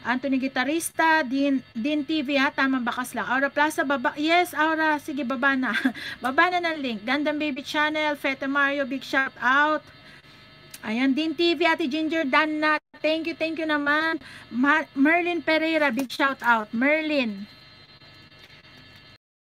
Anthony Gitarista, Din TV, ha, tamang bakas lang. Aura Plaza, baba. Yes, Aura, sige, baba na. Baba na ng link. Gandang Baby Channel, Feta Mario, big shout out. Ayan, Din TV, Ate Ginger, Dan na. Thank you naman. Merlin Pereira, big shout out. Merlin.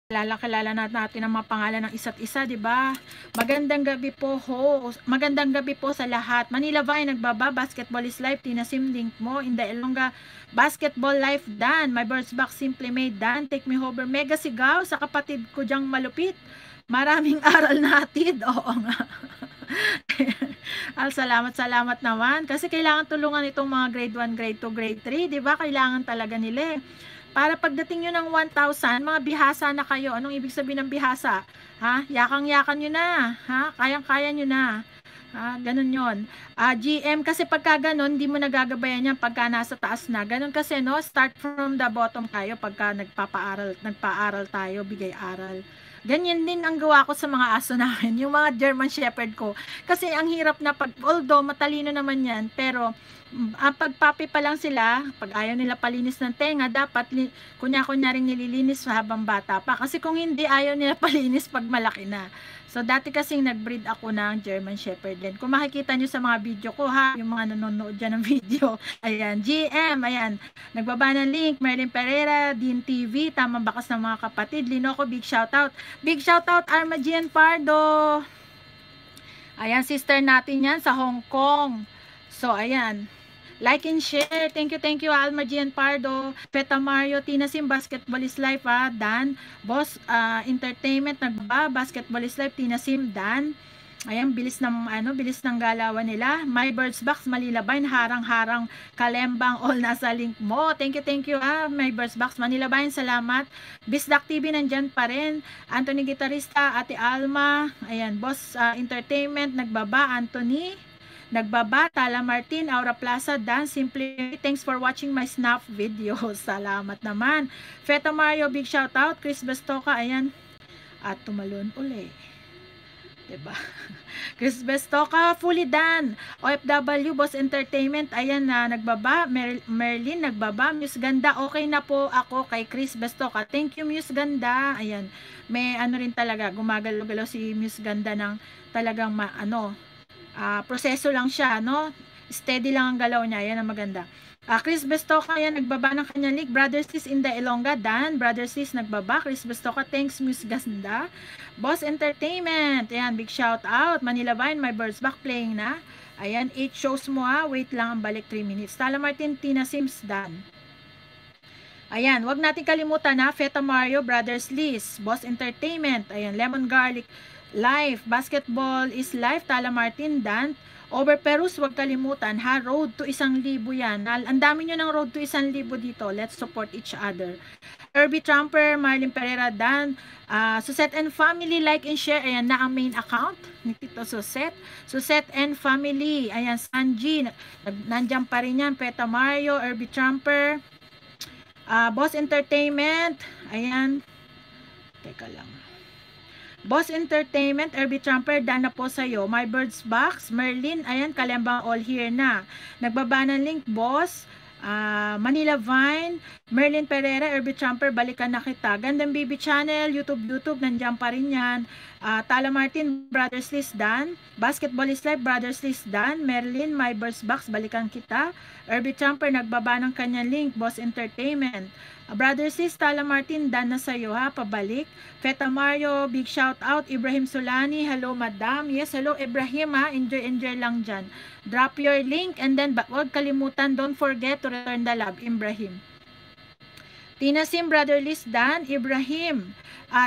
Kilala natin ang mga pangalan ng isa't isa, diba? Magandang gabi po, host. Magandang gabi po sa lahat. Manila Vine, nagbaba. Basketball is Life, Tina Sim, link mo. In the Ilongga, Basketball Life, Dan. My Birds Back, Simply Made, Dan. Take me over, Mega Sigaw. Sa kapatid ko dyang malupit. Maraming aral na atid. Oo nga. Salamat naman. Kasi kailangan tulungan itong mga grade 1, grade 2, grade 3. Diba? Kailangan talaga nila. Para pagdating nyo ng 1,000, mga bihasa na kayo. Anong ibig sabihin ng bihasa? Ha? Yakang-yakan nyo na. Ha? Kayang-kaya nyo na. Ah, ganun yun. GM, kasi pagka ganun, hindi mo nagagabayan yan pagka nasa taas na. Ganun kasi, no? Start from the bottom kayo pagka nagpa-aral tayo, bigay aral. Ganyan din ang gawa ko sa mga aso namin, yung mga German Shepherd ko. Kasi ang hirap na pag, although matalino naman yan, pero pagpapi pa lang sila, pag ayaw nila palinis ng tenga, dapat kunya-kunya rin nililinis habang bata pa. Kasi kung hindi, ayaw nila palinis pag malaki na. So, dati kasing nag-breed ako ng German Shepherd din. Kung makikita nyo sa mga video ko, ha, yung mga nanonood dyan ng video, ayan, GM, ayan, nagbaba ng link, Merlin Pereira, Dean TV, tamang bakas ng mga kapatid, Linoco, big shoutout. Big shoutout, Armagian Pardo. Ayan, sister natin yan sa Hong Kong. So, ayan. Like and share. Thank you, Alma Gian Pardo. Peta Mario, Tina Sim, Basketball is Life, ha? Dan, Boss Entertainment, nagbaba, Basketball is Life, Tina Sim, Dan. Ayan, bilis ng, ano, bilis ng galawan nila. My Birds Box, Manilabayan, Harang-Harang, Kalembang, all nasa link mo. Thank you, ha? My Birds Box, Manilabayan, salamat. Bisdak TV, nandyan pa rin. Anthony Gitarista, Ate Alma, ayan, Boss Entertainment, nagbaba, Anthony. Nagbaba, Tala Martin, Aura Plaza, Dan, simply, thanks for watching my snap video. Salamat naman. Feto Mario, big shoutout. Chris Bestoca, ayan. At tumalon uli. Diba? Chris Bestoca, fully Dan. OFW, Boss Entertainment, ayan na, nagbaba. Merlin, nagbaba. Muse Ganda, okay na po ako kay Chris Bestoca. Thank you, Muse Ganda. Ayan. May ano rin talaga, gumagalo-galo si Muse Ganda ng talagang ano, proseso lang siya, no? Steady lang ang galaw niya. Yan ang maganda. Chris Bestoca, yan, nagbaba ng kanyang link. Brother Sis in the Ilongga, Dan. Brother Sis, nagbaba. Chris Bestoca, thanks, Miss Ganda. Boss Entertainment, ayan, big shout out. Manila Vine, My Birds Back, playing na. Ayan, 8 shows mo, ha. Wait lang, ang balik 3 minutes. Tala Martin, Tina Sims, Dan. Ayan, wag natin kalimutan, na Feta Mario, Brothers Liz, Boss Entertainment, ayan, Lemon Garlic, Life, Basketball is Life, Tala Martin, Dan. Over Perus, wag kalimutan, ha, road to 1,000 yan. Ang dami nyo ng road to 1,000 dito. Let's support each other. Herbie Trumper, Marlin Pereira, Dan. Suzette and Family, like and share. Ayan na ang main account ni Tito Suzette. Suzette and Family, ayan, Sanji, nandiyan pa rin yan. Peta Mario, Herbie Trumper, Boss Entertainment, ayan. Teka lang. Boss Entertainment, Herbie Trumper, Dan na po sa'yo. My Birds Box, Merlin, ayan, Kalembang, all here na. Nagbaba ng link, Boss, Manila Vine, Merlin Pereira, Herbie Trumper, balikan na kita. Gandang Baby Channel, YouTube, nandiyan pa rin yan. Tala Martin, Brothers List, Dan. Basketball is Life, Brothers List, Dan. Merlin, My Birds Box, balikan kita. Herbie Trumper, nagbaba ng kanyang link, Boss Entertainment. Brother Sis, Tala Martin, Dan na sa'yo, ha, pabalik. Feta Mario, big shout out. Ibrahim Solani, hello madam. Yes, hello Ibrahim, ha, enjoy lang dyan. Drop your link and then huwag kalimutan, don't forget to return the love, Ibrahim. Tina Sim, Brother Liz, Dan, Ibrahim.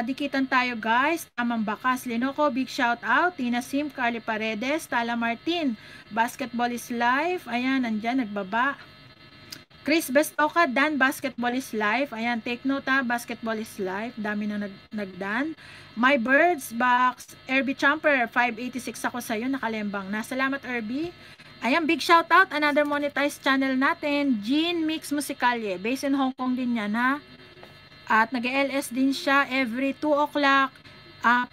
Dikitan tayo guys, Tamang Bakas, Linoco, big shout out. Tina Sim, Carly Paredes, Tala Martin, Basketball is Life, ayan, nandyan, nagbaba. Chris Bestoca, Dan, Basketball is Life. Ayan, take note, ha, Basketball is Life. Dami na nagdan. My Birds Box, Herbie Trumper, 586 ako sa'yo, nakalembang na. Salamat, Herbie. Ayan, big shout out, another monetized channel natin, Jean Mix Musicalye. Based in Hong Kong din yan, ha. At nag-LS din siya every 2 o'clock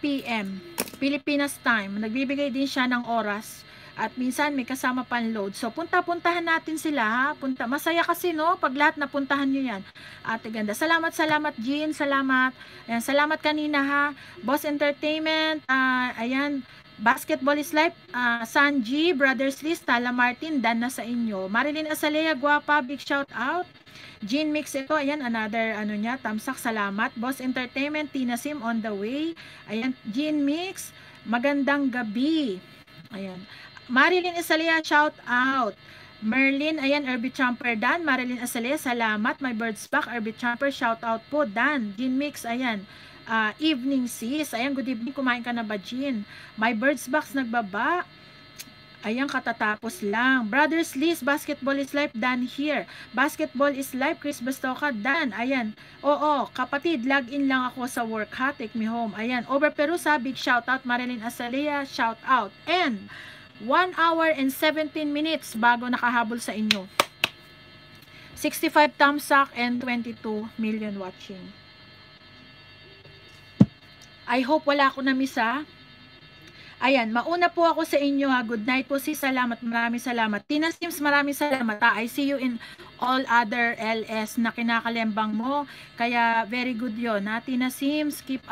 PM, Pilipinas time. Nagbibigay din siya ng oras. At minsan may kasama pan-load. So, punta-puntahan natin sila, ha? Masaya kasi, no? Pag lahat napuntahan nyo yan. Ate Ganda. Salamat, salamat, Jean. Salamat. Ayan, salamat kanina, ha? Boss Entertainment. Ayan. Basketball is Life. Sanji, Brothers List, Tala Martin, Dan na sa inyo. Marilyn Azalea, guwapa. Big shout out. Jean Mix ito, ayan, another ano niya, tamsak, salamat. Boss Entertainment, Tina Sim on the way. Ayan, Jean Mix, magandang gabi. Ayan. Marilyn Azalea, shout out. Merlin, ayan, Herbie Trumper, Dan. Marilyn Azalea, salamat. My Birds Back, Herbie Trumper, shout out po, Dan. Jean Mix, ayan. Evening Sis, ayan, good evening, kumain ka na ba, Jean? My Birds Back, nagbaba. Ayan, katatapos lang. Brothers Liz, basketball is life, done here. Basketball is life, Chris Bastoca, done. Ayan. Oo, kapatid, login lang ako sa work, ha? Take me home. Ayan. Over Perusa, big shoutout. Marilyn Asalea, shoutout. And 1 hour and 17 minutes bago nakahabol sa inyo. 65 thumbs up and 22 million watching. I hope wala ako na-miss, ha? Ayan, mauna po ako sa inyo, ha. Good night po, sis. Salamat, maraming salamat. Tina Sims, maraming salamat, ha. I see you in all other LS na kinakalembang mo. Kaya very good yon, ha. Tina Sims, keep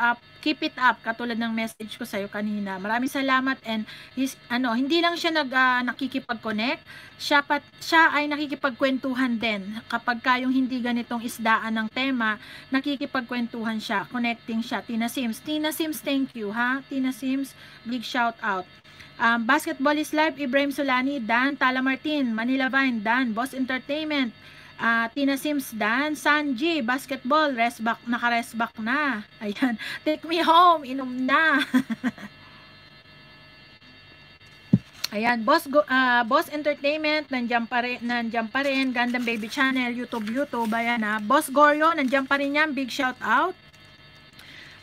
it up. Katulad ng message ko sa'yo kanina. Maraming salamat. And hindi lang siya nakikipag-connect. Siya ay nakikipagkwentuhan din. Kapag kayong hindi ganitong isdaan ng tema, nakikipagkwentuhan siya. Connecting siya. Tina Sims. Tina Sims, thank you, ha. Tina Sims, big shout out. Basketball is live, Ibrahim Solani, Dan, Tala Martin, Manila Vine, Dan, Boss Entertainment, Tina Sims, Dan, Sanji, basketball, resback, naka-resback na. Ayan, take me home, inom na. Ayan, Boss Entertainment, nandiyan pa rin, Gundam Baby Channel, YouTube, ayan ha. Boss Goryo, nandiyan pa rin yan, big shout out.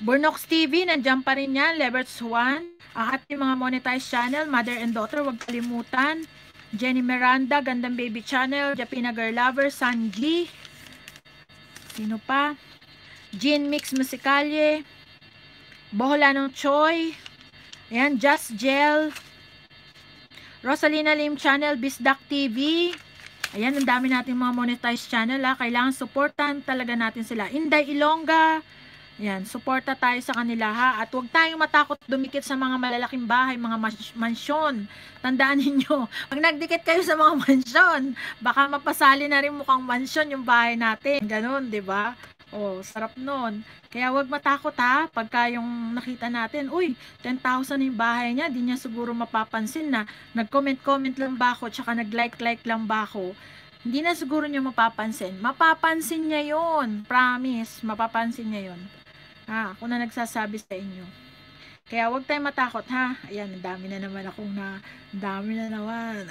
Burnox TV, nandiyan pa rin yan, Leverts One. Ang ating mga monetized channel, Mother and Daughter, huwag kalimutan. Jenny Miranda, Gandang Baby Channel, Japina Girl Lover, Sanji. Sino pa? Jean Mix Musicalye, Boholanong Choi. Ayan, Just Gel. Rosalina Lim Channel, Bisdak TV. Ayan, ang dami nating mga monetized channel, ha. Kailangan supportan talaga natin sila. Inday Ilongga. Yan, suporta tayo sa kanila, ha, at huwag tayong matakot dumikit sa mga malalaking bahay, mga mansyon. Tandaan niyo, pag nagdikit kayo sa mga mansyon, baka mapasali na rin mukhang mansyon yung bahay natin. Ganun, 'di ba? Oh, sarap noon. Kaya huwag matakot, ha, pagka yung nakita natin, uy, 10,000 yung bahay niya, di niya siguro mapapansin na nag-comment lang ba ako, tsaka nag-like lang ba ako. Hindi na siguro niyo mapapansin. Mapapansin niya 'yon. Promise, mapapansin niya 'yon. Ah, ako na nagsasabi sa inyo. Kaya huwag tayong matakot, ha. Ayan, ang dami na naman.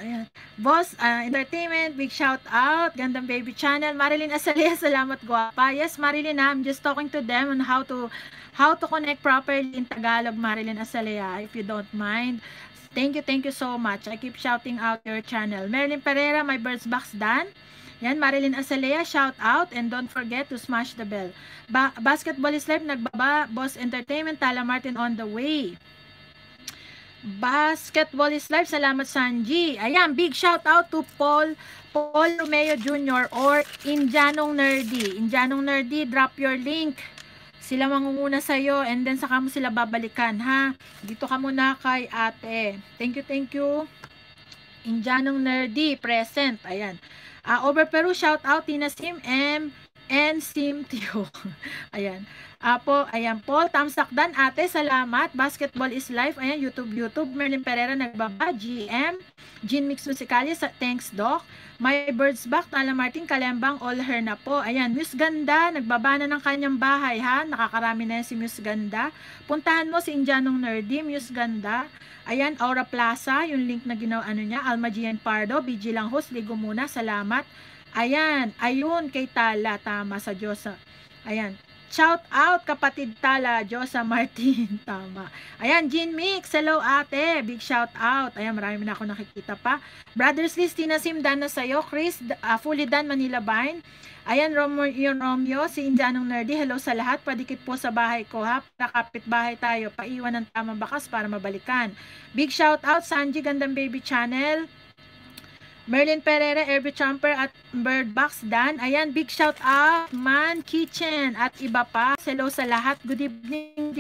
Ayan. Boss Entertainment, big shout out. Gandang Baby Channel, Marilyn Asalea, salamat guwapa. Yes, Marilyn, I'm just talking to them on how to connect properly in Tagalog, Marilyn Asalea, if you don't mind. Thank you so much. I keep shouting out your channel. Marilyn Pereira, my birds box done. Yan, Marilyn Asalea, shout out. And don't forget to smash the bell. Basketball is live, nagbaba. Boss Entertainment, Tala Martin on the way. Basketball is live, salamat Sanji. Ayan, big shout out to Paul Lumeo Jr. or Indianong Nerdy. Indianong Nerdy, drop your link. Sila mangunguna sa'yo, and then saka mo sila babalikan, ha. Dito ka muna kay ate. Thank you. Indianong Nerdy, present. Ayan. Over Peru, shout out, Tina Sim M and Sim Tio. Ayan. Paul Tamsakdan, ate, salamat. Basketball is life. Ayan, YouTube. Merlin Pereira, nagbaba. GM. Jean Mix Musicalye, thanks, Doc. My Birds Back, Tala Martin, Kalembang, all her na po. Ayan, Miss Ganda, nagbaba na ng kanyang bahay, ha. Nakakarami na si Miss Ganda. Puntahan mo si Indianong Nerdy, Miss Ganda. Ayan, Aura Plaza, yung link na ginawa niya. Alma Gian Pardo, BG lang host, ligo muna, salamat. Ayan, ayun kay Tala, tama sa Diyosa. Ayan, shout out kapatid Tala, Diyosa Martin, tama. Ayan, Jean Mix, hello ate, big shout out. Ayan, marami na ako nakikita pa. Brothers Liz, Tina Sim, done na sa'yo. Chris, fully done, Manila Vine. Ayan, Romeo, si Indianong Nerdy, hello sa lahat. Padikit po sa bahay ko, ha. Para kapitbahay tayo. Paiwan ng tamang bakas para mabalikan. Big shout out, Sanji, Gandang Baby Channel. Merlin Pereira, Every Chomper at Bird Box Dan. Ayan, big shout out, Man Kitchen at iba pa. Hello sa lahat. Good evening.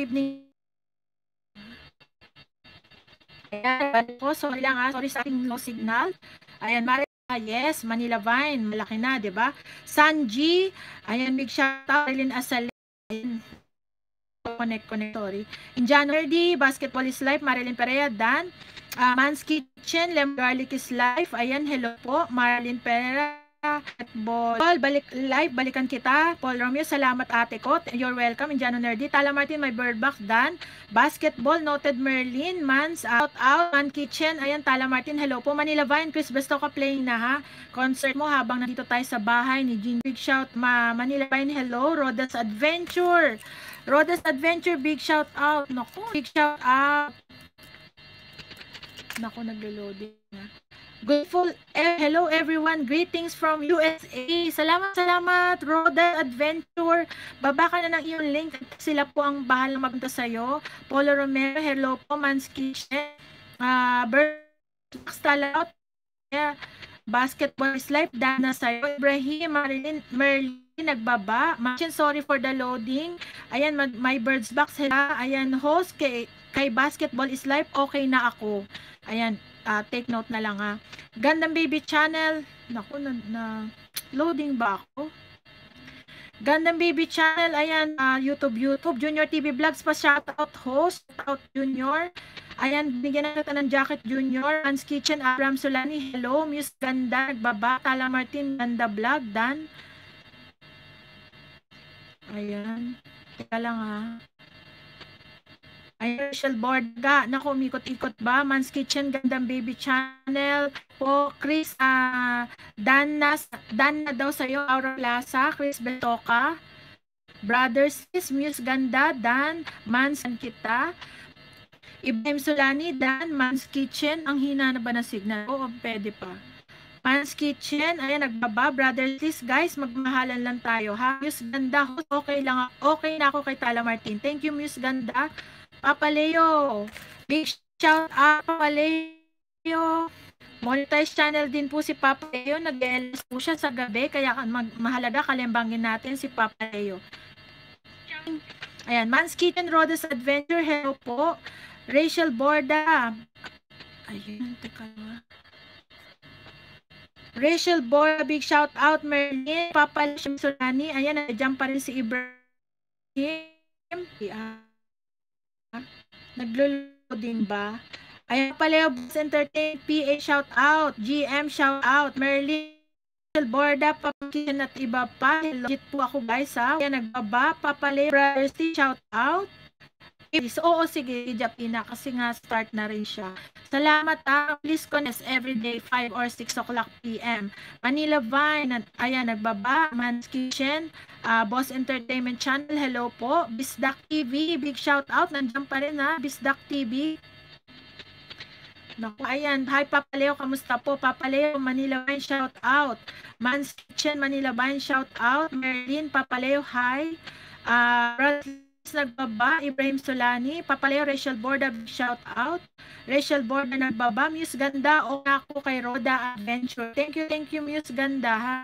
Ayan, sorry lang, ha. Sorry sa ating low signal. Ayan, yes, Manila Vine, malaki na, 'di ba? Sanji, ayan, big shout out, Marilyn Asalea. Connect, sorry. Indianong Nerdy, Basketball is Life, Marilyn Pereira, Dan. Man's Kitchen, Lemon Garlic is Life. Ayan, hello po, Marilyn Pereira, at Ball. Ball, balikan kita. Paul Romeo, salamat ate ko. You're welcome. Indiano Nerdy. Tala Martin, my bird box done. Basketball, noted Merlin. Man's out, Man Kitchen. Ayan, Tala Martin, hello po. Manila Vine, Chris Bestoca playing na ha. Concert mo habang nandito tayo sa bahay ni Jean. Big shout, Manila Vine, hello. Rodas Adventure. Rodas Adventure, big shout out. Naku, big shout out. Naku, naglo-loading na. Grateful, hello everyone, greetings from USA. Salamat, salamat, Roda Adventure. Baba ka na ng iyong link, sila po ang bahalang magpunta sa'yo. Polo Romero, hello po, Man's Kitchen. Birds, talaot, basketball is life, dana sa'yo. Ibrahim, Merlin, nagbaba. Machin, sorry for the loading. Ayan, my birds box. Hello. Ayan, host kay basketball is life. Okay na ako. Ayan, take note na lang ha. Gandang Baby Channel. Naku, loading ba ako? Gandang Baby Channel. Ayan, YouTube. Junior TV Vlogs pa. Shoutout host. Shoutout Junior. Ayan, binigyan na natin ng jacket Junior. Man's Kitchen, Abram Solani. Hello, Miss Ganda. Nagbaba. Tala Martin, Ganda Vlog. Dan. Ayan. Teka lang ha. Ayan, Rachel Borda. Naku, umikot-ikot ba? Man's Kitchen, Gandang Baby Channel. Po, Chris, Dan na daw sa'yo, Aura Plaza. Chris Betoka. Brothers, Sis, Muse Ganda, Dan, Man's Kita. Ibrahim Solani, Dan, Man's Kitchen. Ang hina na ba na signal? Oo, pwede pa. Man's Kitchen, ayan, nagbaba. Brother, please guys, magmahalan lang tayo, ha? Muse Ganda, okay lang, okay na ako kay Tala Martin. Thank you, Muse Ganda. Papa Leo, big shout out, Papa Leo. Monetize channel din po si Papa Leo. Nag-LS po siya sa gabi, kaya mahalaga kalimbangin natin si Papa Leo. Ayan, Man's Kitchen, Rodas Adventure, hello po. Rachel Borda. Ayan, teka na. Rachel Borda, big shout out, Merlin, Papa Leo Solani. Ayan, na-jump pa rin si Ibrahim. Naglo-loading ba? Ayan, Paleo Boss Entertain, PA shout out, GM shout out, Merlin, Rachel Borda, Papa Kitchen at iba pa. Legit po ako guys ha. Ayan, nagbaba, Papa Leo, Brothers T, shout out. Oo, sige, Japina, kasi nga start na rin siya. Salamat ha. Please connect everyday 5 or 6 o'clock p.m. Manila Vine, ayan, nagbaba. Man's Kitchen, Boss Entertainment Channel, hello po. Bisdak TV, big shout out. Nandiyan pa rin ha, Bisdak TV. Naku, ayan. Hi, Papa Leo, kamusta po? Papa Leo, Manila Vine, shout out. Man's Kitchen, Manila Vine, shout out. Merlin, Papa Leo, hi. Nagbaba, Ibrahim Solani, Papa Leo, Rachel Borda, shout out. Rachel Borda nagbaba, Muse Ganda, o ako kay Roda Adventure. Thank you Muse Ganda ha.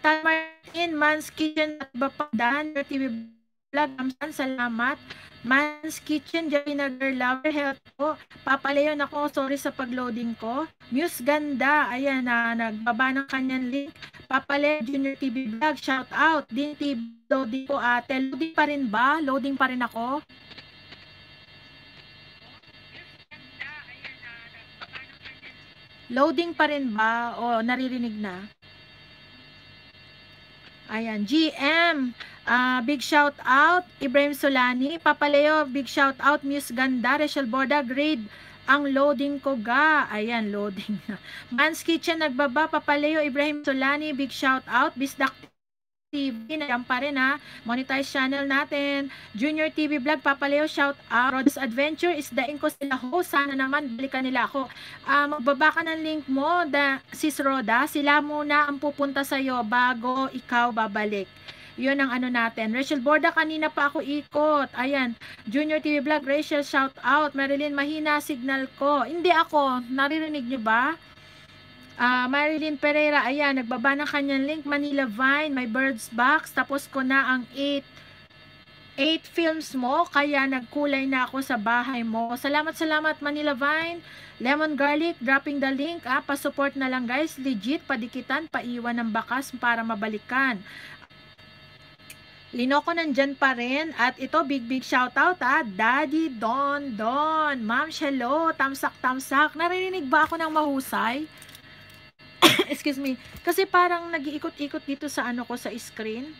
Tala Martin, Man's Kitchen at Bapadan, your TV vlog, salamat. Man's Kitchen, Javina Girl Lover, help po. Papa Leo, nako, sorry sa pagloading ko. Muse Ganda, ayan na, nagbaba ng kanyang link. Papa Leo, Junior TV Vlog, shout out. Din TV, loading ko ate. Loading pa rin ba? Loading pa rin ako? Loading pa rin ba? O, naririnig na. Ayan, GM. Big shout out. Ibrahim Solani. Papa Leo, big shout out. Muse Ganda, Rachel Borda, grade. Ang loading ko ga. Ayan, loading na. Man's Kitchen, nagbaba. Papa Leo, Ibrahim Solani, big shout out. Bisdak TV, na yan pa rin ha. Monetize channel natin. Junior TV Vlog, Papa Leo, shout out. Rodas Adventure, isdaing ko sila ho. Sana naman, balikan nila ako. Magbaba ka ng link mo, sis Roda. Sila muna ang pupunta sa'yo bago ikaw babalik. Yun ang ano natin. Rachel Borda, kanina pa ako ikot. Ayan. Junior TV Vlog, Rachel, shout out. Marilyn, mahina signal ko. Hindi ako. Naririnig nyo ba? Marilyn Pereira, ayan. Nagbaba ng kanyang link. Manila Vine, my birds box. Tapos ko na ang 8 films mo. Kaya nagkulay na ako sa bahay mo. Salamat, salamat Manila Vine. Lemon Garlic, dropping the link. Pa-support na lang guys. Legit, padikitan, paiwan ng bakas para mabalikan. Linoko nandyan pa rin. At ito, big shoutout ha. Daddy Don. Ma'am, hello. Tamsak. Naririnig ba ako ng mahusay? excuse me, kasi parang nag-iikot-ikot dito sa ano ko sa screen.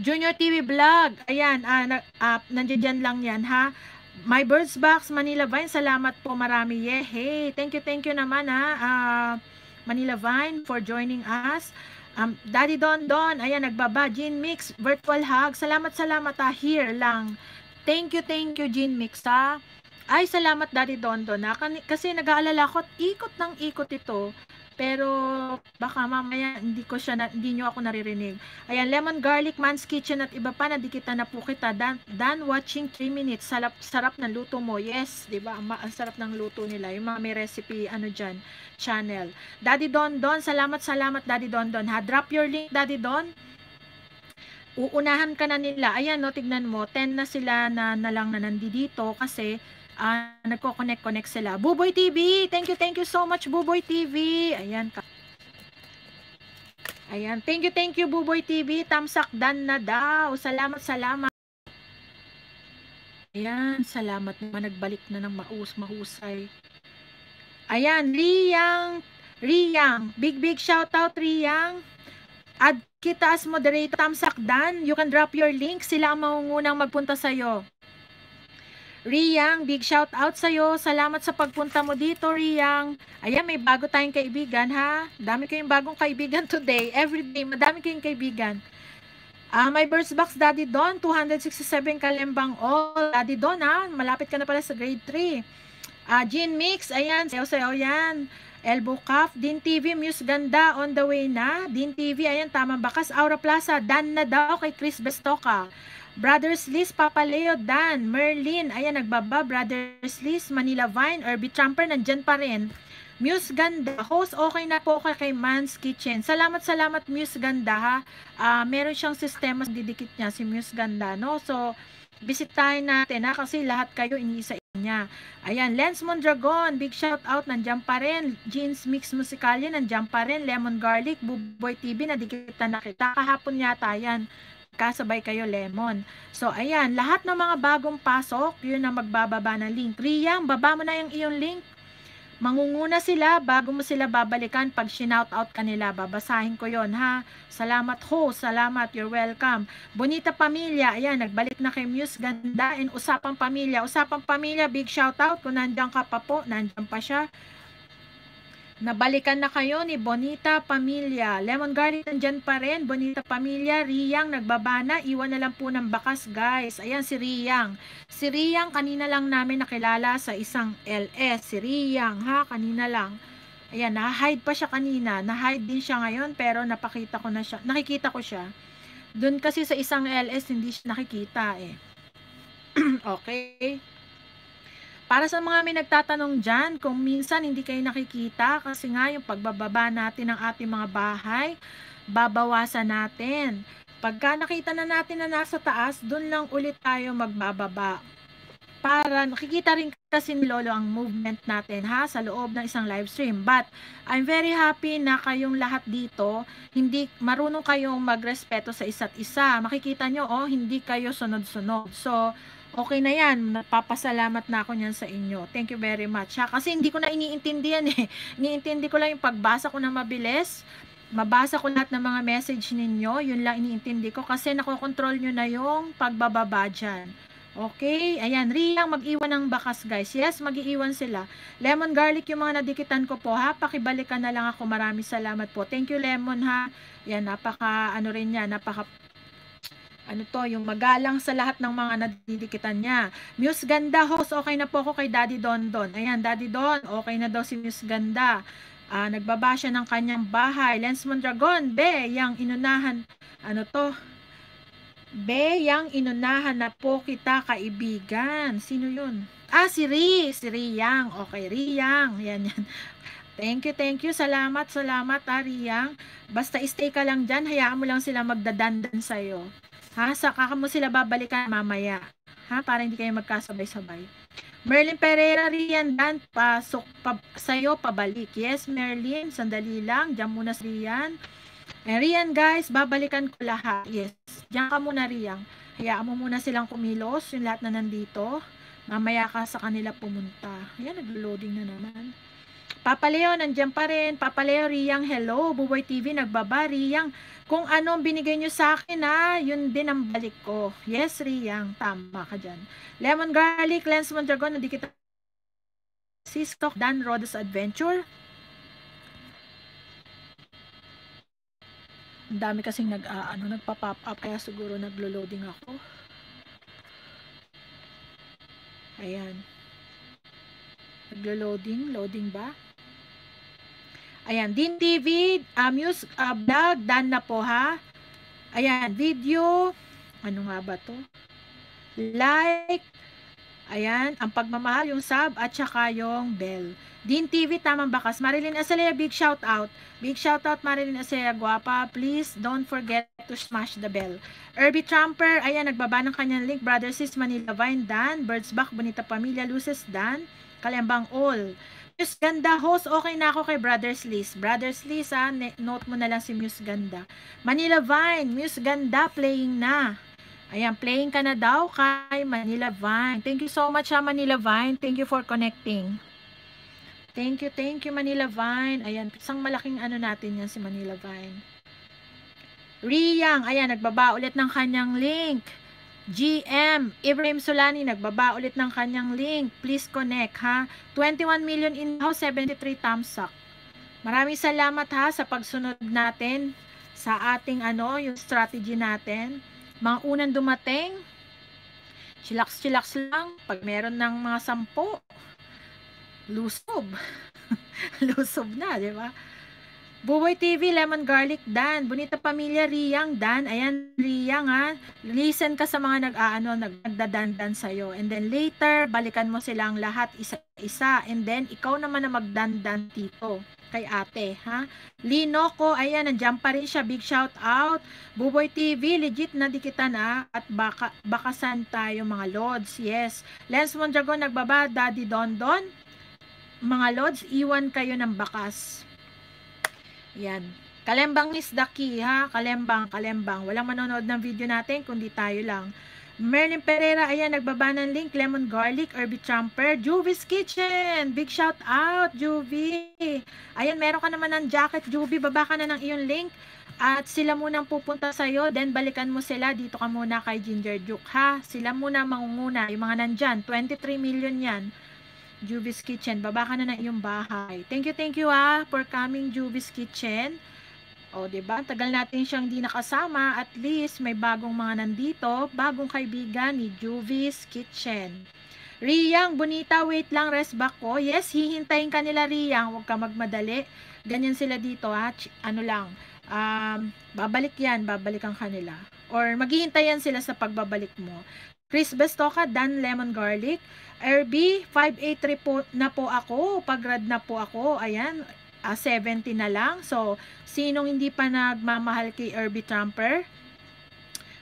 Junior TV Vlog, ayan, nandiyan lang yan ha. My Birds Box, Manila Vine, salamat po marami. Yeah, hey, thank you naman ha, Manila Vine for joining us. Daddy Don Don, ayan, nagbaba, Gene Mix, virtual hug, salamat, salamat ha, here lang. Thank you Gene Mix ha. Ay, salamat Daddy Don Don ha, kasi nag-aalala ko, ikot ng ikot ito. Pero baka mamaya hindi nyo ako naririnig. Ayan, Lemon Garlic, Man's Kitchen at iba pa, nadikita na po kita. Dan watching 3 minutes, sarap ng luto mo. Yes, diba? Ang sarap ng luto nila. Yung mga may recipe, ano dyan, channel. Daddy Don Don, salamat, salamat Daddy Don Don. Ha, drop your link Daddy Don. Uunahan ka na nila. Ayan, no, tignan mo, 10 na sila na lang na nandito kasi... nagko-connect sila. Buboy TV, thank you so much Buboy TV. Ayan. Ayan, thank you Buboy TV. Tamsak dan na daw. Salamat, salamat. Ayan, salamat naman, nagbalik na ng mahusay. Ayan, Riyang, big shout out Riyang. Add kita as moderator Tamsak dan. You can drop your link, sila ang maungunang magpunta sa iyo. Riyang, big shout out sa'yo. Salamat sa pagpunta mo dito, Riyang. Ayan, may bago tayong kaibigan, ha? Dami kayong bagong kaibigan today. Everyday, madami kayong kaibigan. My Birds Box, Daddy Don, 267 Kalembang All. Daddy Don, ha? Malapit ka na pala sa grade 3. Gene Mix, ayan, sayo yan. Elbow Cuff, Din TV, Muse Ganda, on the way na. Din TV, ayan, tamang bakas. Aura Plaza, Dan na daw kay Chris Bestoca. Brothers Liz, Papa Leo, Dan, Merlin, ayan, nagbaba, Brothers Liz, Manila Vine, Irby Trumper, nandyan pa rin. Muse Ganda, host, okay na po kay Man's Kitchen. Salamat, salamat, Muse Ganda, ha. Meron siyang sistema, didikit niya, si Muse Ganda, no? So, bisitahin natin, ha, kasi lahat kayo iniisa niya. Ayan, Lens Mondragon, big shout out, nandyan pa rin. Jeans Mix Musicalia, nandyan pa rin. Lemon Garlic, Buboy TV, nadikita na kita. Kahapon yata, yan. Kasabay kayo Lemon. So ayan, lahat ng mga bagong pasok, yun ang magbababa ng link. Riyang, baba mo na yung iyong link. Mangunguna sila bago mo sila babalikan pag shinout out kanila. Babasahin ko yon ha. Salamat ho, salamat, you're welcome. Bonita Pamilya, ayan, nagbalik na kay Muse Ganda and Usapang Pamilya. Usapang Pamilya, big shout out kung nandiyan ka pa po, nandiyan pa siya. Nabalikan na kayo ni Bonita Pamilya. Lemon Garlic, nandyan pa rin. Bonita Pamilya, Riyang, nagbabana. Iwan na lang po ng bakas, guys. Ayan, si Riyang. Si Riyang, kanina lang namin nakilala sa isang LS. Si Riyang, ha? Kanina lang. Ayan, na-hide pa siya kanina. Na-hide din siya ngayon, pero napakita ko na siya. Nakikita ko siya. Doon kasi sa isang LS, hindi siya nakikita, eh. Okay. Para sa mga may nagtatanong dyan, kung minsan hindi kayo nakikita, kasi nga yung pagbababa natin ng ating mga bahay, babawasan natin. Pagka nakita na natin na nasa taas, dun lang ulit tayo magbababa. Para nakikita rin kasi ni Lolo ang movement natin ha, sa loob ng isang live stream. But I'm very happy na kayong lahat dito, hindi marunong kayong magrespeto sa isa't isa. Makikita nyo, oh, hindi kayo sunod-sunod. So, okay na yan, napapasalamat na ako niyan sa inyo. Thank you very much. Ha? Kasi hindi ko na iniintindihan eh. Iniintindi ko lang yung pagbasa ko na mabilis. Mabasa ko lahat ng mga message ninyo. Yun lang iniintindi ko kasi nakokontrol nyo na yung pagbababa dyan. Okay, ayan. Riyang, mag-iwan ng bakas guys. Yes, mag-iwan sila. Lemon Garlic yung mga nadikitan ko po ha. Pakibalikan na lang ako. Maraming salamat po. Thank you Lemon ha. Ayan, napaka ano rin yan. Napaka... ano to, yung magalang sa lahat ng mga nadidikitan niya. Muse Ganda, host, okay na po ako kay Daddy Don Don. Ayan, Daddy Don, okay na daw si Muse Ganda. Nagbaba siya ng kanyang bahay. Lens Mondragon, be, yang inunahan, ano to, be, yang inunahan na po kita, kaibigan. Sino yun? Ah, si Riyang. Okay, Riyang. Ayan, yan. Thank you, salamat, salamat, Riyang. Basta stay ka lang dyan, hayaan mo lang sila magdadandan sa'yo. Ha, saka mo sila babalikan mamaya. Ha, para hindi kayo magkasabay-sabay. Merlin Pereira, Riyan, Dan, pasok pa, sa'yo pabalik. Yes, Merlin, sandali lang. Diyan muna si Riyan. Eh, Riyan, guys, babalikan ko lahat. Yes, diyan ka muna, Riyan. Hayaan mo muna silang kumilos, yung lahat na nandito. Mamaya ka sa kanila pumunta. Ayan, nag-loading na naman. Papa Leo, nandiyan pa rin. Papa Leo, Riyang, hello. Buboy TV, nagbaba. Riyang, kung anong binigay nyo sa akin, yun din ang balik ko. Yes, Riyang, tama ka dyan. Lemon Garlic, Lens Mondragon, hindi kita. Sisko, Dan Rodas Adventure. Ang dami kasing nagpa-pop up, kaya siguro naglo-loading ako. Ayan. Naglo-loading. Loading ba? Ayan, Din TV, Amuse Vlog, Dan na po ha. Ayan, video, ano nga ba to? Like, ayan, ang pagmamahal, yung sub, at saka yung bell. Din TV, tamang bakas. Marilyn Acelea, big shout out. Big shout out, Marilyn Acelea, guwapa. Please, don't forget to smash the bell. Irby Trumper, ayan, nagbaba ng kanyang link. Brother Sis, Manila Vine, Dan. Birds Back, Bonita Pamilya, Luces, Dan. Kalembang all. Muse Ganda host, okay na ako kay Brothers Liz. Brothers Liz, note mo na lang si Muse Ganda. Manila Vine, Muse Ganda playing na. Ayan, playing ka na daw kay Manila Vine. Thank you so much ha, Manila Vine. Thank you for connecting. Thank you Manila Vine. Ayan, isang malaking ano natin yan si Manila Vine. Riyang, ayan, nagbaba ulit ng kanyang link. GM, Ibrahim Solani, nagbaba ulit ng kanyang link. Please connect, ha? 21 million in house, 73 thumbs up. Maraming salamat, ha, sa pagsunod natin sa ating, yung strategy natin. Mga unang dumating, chillax lang. Pag meron ng mga 10, lusob. Lusob na, di ba? Buboy TV, Lemon Garlic, Dan. Bonita Pamilya, Riyang, Dan. Ayan, Riyang, ha. Listen ka sa mga nagdadandan sa'yo. And then later, balikan mo silang lahat isa-isa. And then, ikaw naman na magdandan dito kay ate, ha. Linoco, ayan, nandiyan pa rin siya. Big shout out. Buboy TV, legit na di kita na. At bakasan tayo, mga lods. Yes. Lens Mondragon, nagbaba. Daddy Dondon. Mga lods, iwan kayo ng bakas. Yan. Kalembang is the key, ha? Kalembang. Walang manonood ng video natin, kundi tayo lang. Merlin Pereira, ayan, nagbaba ng link. Lemon Garlic, Irby Trumper, Juvi's Kitchen. Big shout out, Juvi. Ayan, meron ka naman ng jacket, Juvi. Baba ka na ng iyong link. At sila munang pupunta sa'yo. Then, balikan mo sila. Dito ka muna kay Ginger Duke, ha? Sila muna mangunguna. Yung mga nandyan, 23 million yan. Juvi's Kitchen, baba ka na ng iyong bahay. Thank you ha, for coming Juvi's Kitchen. O, diba? Tagal natin siyang di nakasama. At least, may bagong mga nandito. Bagong kaibigan ni Juvi's Kitchen. Riyang, Bonita, wait lang, rest back ko. Yes, hihintayin ka nila, Riyang. Huwag ka magmadali. Ganyan sila dito ha. Babalik yan, babalikan ka nila. Or, maghihintayan sila sa pagbabalik mo. Chris Bestoca, Dan Lemon Garlic, RB, 583 po na po ako, pag-grad na po ako, ayan, 70 na lang. So, sinong hindi pa nagmamahal kay RB Trumper?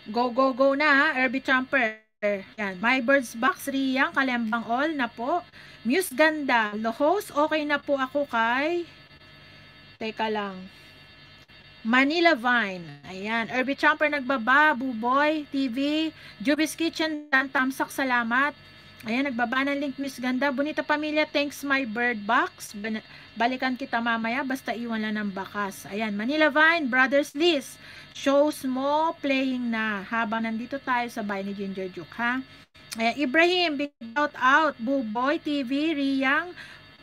Go na ha, RB Trumper. Ayan, My Birds Box, Riyang, Kalembang all na po. Muse Ganda, Lohos, okay na po ako kay, teka lang, Manila Vine. Ayan. Irby Trumper nagbaba. Buboy TV. Juvi's Kitchen. Dan Tamsak. Salamat. Ayan. Nagbaba ng link. Miss Ganda. Bonita Pamilya. Thanks My Bird Box. Balikan kita mamaya. Basta iwan lang ng bakas. Ayan. Manila Vine. Brothers List. Shows mo. Playing na. Habang nandito tayo sa bahay ni Ginger Duke. Ha? Ayan. Ibrahim. Big shout out. Buboy TV. Riyang.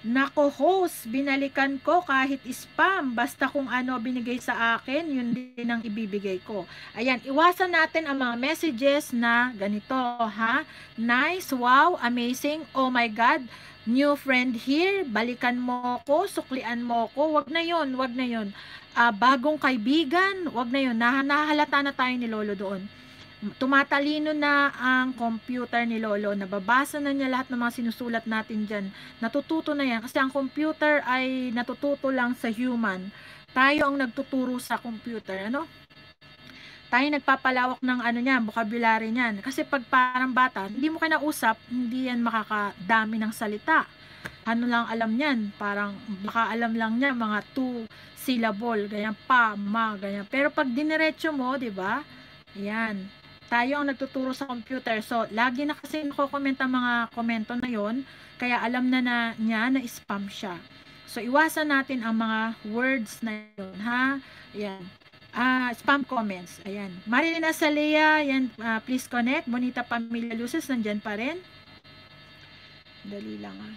Nako host, binalikan ko kahit spam, basta kung ano binigay sa akin, yun din ang ibibigay ko. Ayan, iwasan natin ang mga messages na ganito, ha? Nice, wow, amazing, oh my God, new friend here, balikan mo ko, suklian mo ko, wag na yun. Bagong kaibigan, wag na yun, nahalata na tayo ni Lolo doon. Tumatalino na ang computer ni Lolo. Nababasa na niya lahat ng mga sinusulat natin dyan. Natututo na yan. Kasi ang computer ay natututo lang sa human. Tayo ang nagtuturo sa computer. Ano? Tayo nagpapalawak ng vocabulary niyan. Kasi pag parang bata, hindi mo kinausap, hindi yan makakadami ng salita. Ano lang alam niyan, parang baka alam lang niya mga 2 syllable, ganyan pa, ma, ganyan. Pero pag diniretso mo, di ba? Ayan. Tayo ang nagtuturo sa computer. So, lagi na kasi nako-comment ang mga komento na yon. Kaya alam na niya na spam siya. So, iwasan natin ang mga words na yun, ha? Ayan. Spam comments. Ayan. Marilyn Asalea, ayan, please connect. Bonita Pamilya Luces, nandyan pa rin. Dali lang, ha?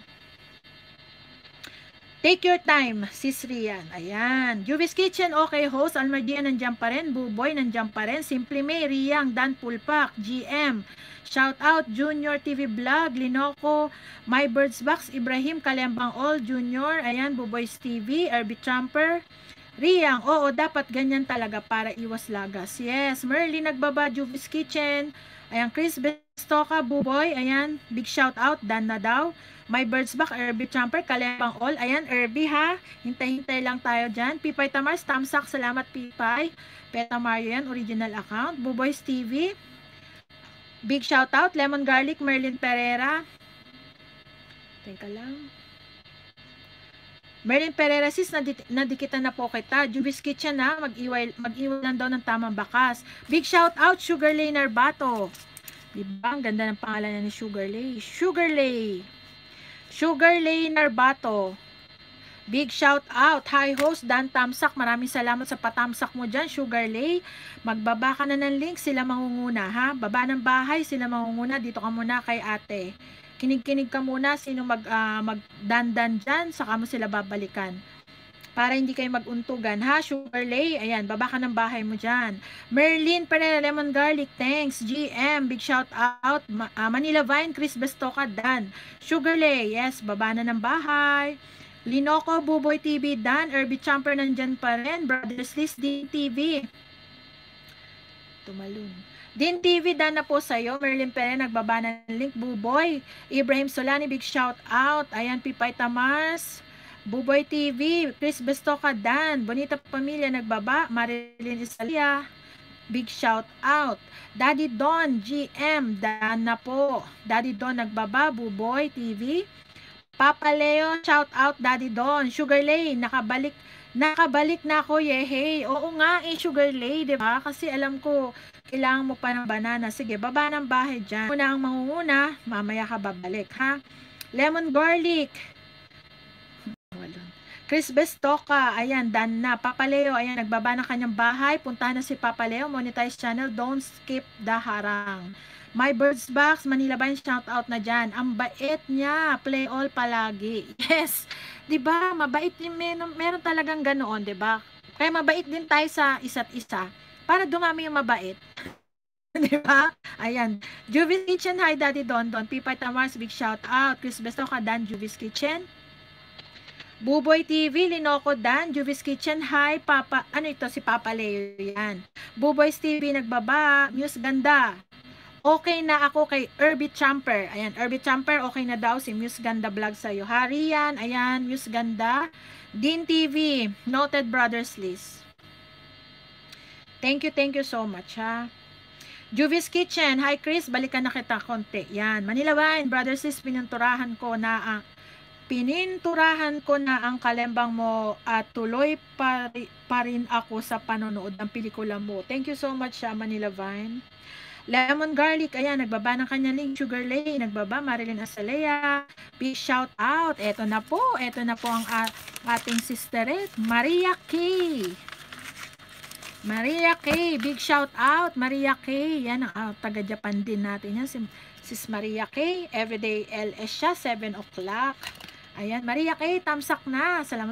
Take your time, sis Rian. Ayan. Juvis Kitchen, okay, host. Almardia, nandiyan pa rin. Buboy, nandiyan pa rin. Simply May, Riang, Dan Pulpak, GM. Shout out, Junior TV Vlog, Linoco, My Birds Box, Ibrahim, Kalembang All, Junior. Ayan, Buboys TV, RB Trumper. Riang, oo, dapat ganyan talaga para iwas lagas. Yes, Merly, nagbaba, Juvis Kitchen. Ayan, Chris Bestoka, Buboy. Ayan, big shout out, Dan na daw. My Birds Back, Irby Champer, Kalembang All. Ayan, Irby, ha? Hintay-hintay lang tayo dyan. Pipay Tamars, Tamsak, salamat Pipay. Peta Mario yan, original account. Buboys TV. Big shoutout, Lemon Garlic, Merlin Pereira. Teka lang. Merlin Pereira, sis, nadikitan na po kita. Juvis Kitchen, ha? Mag-iwal lang daw ng tamang bakas. Big shoutout, Sugarlay Narbato. Diba? Ang ganda ng pangalan ni Sugarlay. Sugarlay Narbato, big shout out. Hi host, Dan Tamsak, maraming salamat sa patamsak mo dyan, Sugarlay. Magbaba ka na ng link, sila mangunguna, ha? Baba ng bahay, sila mangunguna. Dito ka muna kay ate. Kinig-kinig ka muna, sino magdandan dyan, saka mo sila babalikan. Para hindi kayo maguntugan, ha? Sugarlay, ayan, baba ka ng bahay mo dyan. Merlin Pereira, Lemon Garlic, thanks. GM, big shout out. Manila Vine, Chris Bestoka, Dan. Sugarlay, yes, baba na ng bahay. Linoco, Buboy TV, Dan. Irby Champer, nandyan pa rin. Brothers List, Din TV. Tumalun. Din TV, Dan na po sa'yo. Merlin Pereira, nagbaba na ng link. Buboy, Ibrahim Solani, big shout out. Ayan, Pipay Tamars. Buboy TV, Chris Bestoka, Dan. Bonita Pamilya, nagbaba. Marilyn Isalia, big shout out. Daddy Don, GM, Dan na po. Daddy Don, nagbaba. Buboy TV. Papa Leo, shout out, Daddy Don. Sugarlay, nakabalik na ako, yehey. Oo nga, eh, Sugarlay, diba? Kasi alam ko, kailangan mo pa ng banana. Sige, baba ng bahay dyan. Una ang mangunguna, mamaya ka babalik, ha? Lemon Garlic, Chris Bestoka, ayan, Dan na. Papa Leo, ayan, nagbaba ng kanyang bahay. Punta na si Papa Leo, monetize channel, don't skip the harang. My Birds Box, Manila ba yung shoutout na dyan? Ang bait niya, play all palagi. Yes, diba? Mabait din, meron talagang ganoon, diba? Kaya mabait din tayo sa isa't isa. Para dumami yung mabait. Diba? Ayan. Juvis Kitchen, hi Daddy Don Don. Pipay Tamars, big shoutout. Chris Bestoka, Dan, Juvis Kitchen. Buboy TV, Linoco, Dan. Juvis Kitchen, hi Papa. Ano ito? Si Papa Leo yan. Buboys TV, nagbaba. Muse Ganda, okay na ako kay Irby Champer. Ayan, Irby Champer, okay na daw si Muse Ganda Vlog sa'yo. Harian, ayan, Muse Ganda. Din TV, noted Brothers List. Thank you so much, ha? Juvis Kitchen, hi Chris, balikan na kita konti. Yan, Manila Wine, Brothers List, pininturahan ko na ang Kalembang mo at tuloy pa rin ako sa panonood ng pelikula mo. Thank you so much, Manila Vine. Lemon Garlic, ayan, nagbaba ng kanya link. Sugarlay, nagbaba. Marilyn Asalea, big shout out. Eto na po ang ating sisterette, Maria K. Maria K, big shout out. Maria K, yan, taga-Japan din natin yan, Sis Maria K. Everyday LS siya, 7 o'clock. Ayan, Maria K, tamsak na. Salamat,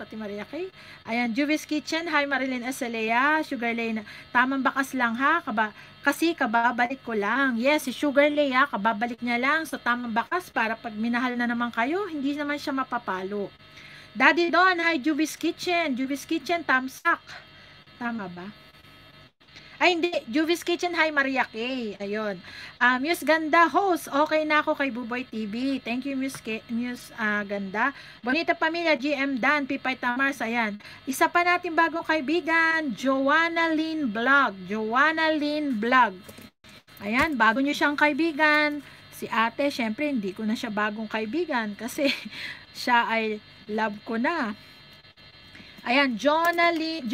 Tati Maria K. Ayan, Juvis Kitchen, hi Marilyn Asalea. Sugarlay na, tamang bakas lang, ha? Kasi kababalik ko lang. Yes, si Sugarlay, ha? Kababalik niya lang. So, tamang bakas para pag minahal na naman kayo, hindi naman siya mapapalo. Daddy Don, hi Juvis Kitchen. Juvis Kitchen, tamsak. Tama ba? Ay, hindi. Juvis Kitchen, hi Maria K. Ayun. Muse Ganda, host, okay na ako kay Buboy TV. Thank you, Muse Ganda. Bonita Pamilya, GM Dan, Pipay Tamars, ayan. Isa pa natin bagong kaibigan, Joanna Lynn Vlog. Joanna Lynn Vlog. Ayan, bago nyo siyang kaibigan. Si ate, syempre, hindi ko na siya bagong kaibigan kasi siya ay love ko na. Ayan, Joannaline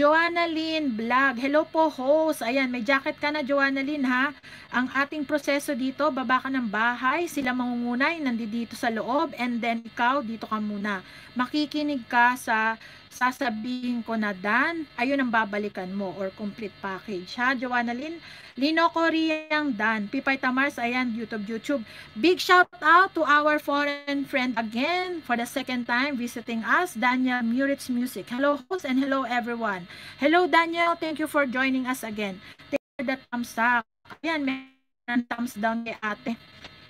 Vlog. Hello po, host. Ayan, may jacket ka na, Joannaline, ha? Ang ating proseso dito, baba ka ng bahay, sila mangungunay, nandito sa loob, and then ikaw, dito ka muna. Makikinig ka sa sasabihin ko na dan, ayun ang babalikan mo, or complete package, ha, Joannaline? Lino Koreang Dan, Pipay Tamars, ayan, YouTube. Big shout out to our foreign friend again, for the second time visiting us, Daniel Muritz Music. Hello, and hello everyone. Hello Daniel, thank you for joining us again. Thank you for the thumbs up. Ayan, may thumbs down kay ate.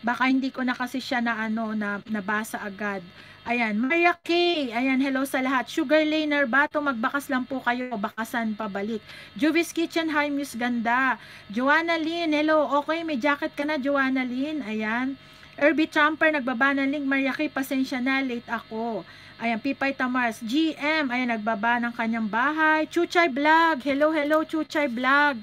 Baka hindi ko na kasi siya na nabasa agad. Ayan, Maria K. Ayan, hello sa lahat. Sugar Laner Bato, magbakas lang po kayo. Bakasan pabalik. Juvis Kitchen, hi Miss Ganda. Joannaline, hello. Okay, may jacket ka na Joannaline. Ayan. Irby Trumper, nagbaba ng link. Maria K, pasensya na, late ako. Ayan, Pipay Tamars, GM, ayan, nagbaba ng kanyang bahay. Chuchay Vlog, hello, Chuchay Vlog,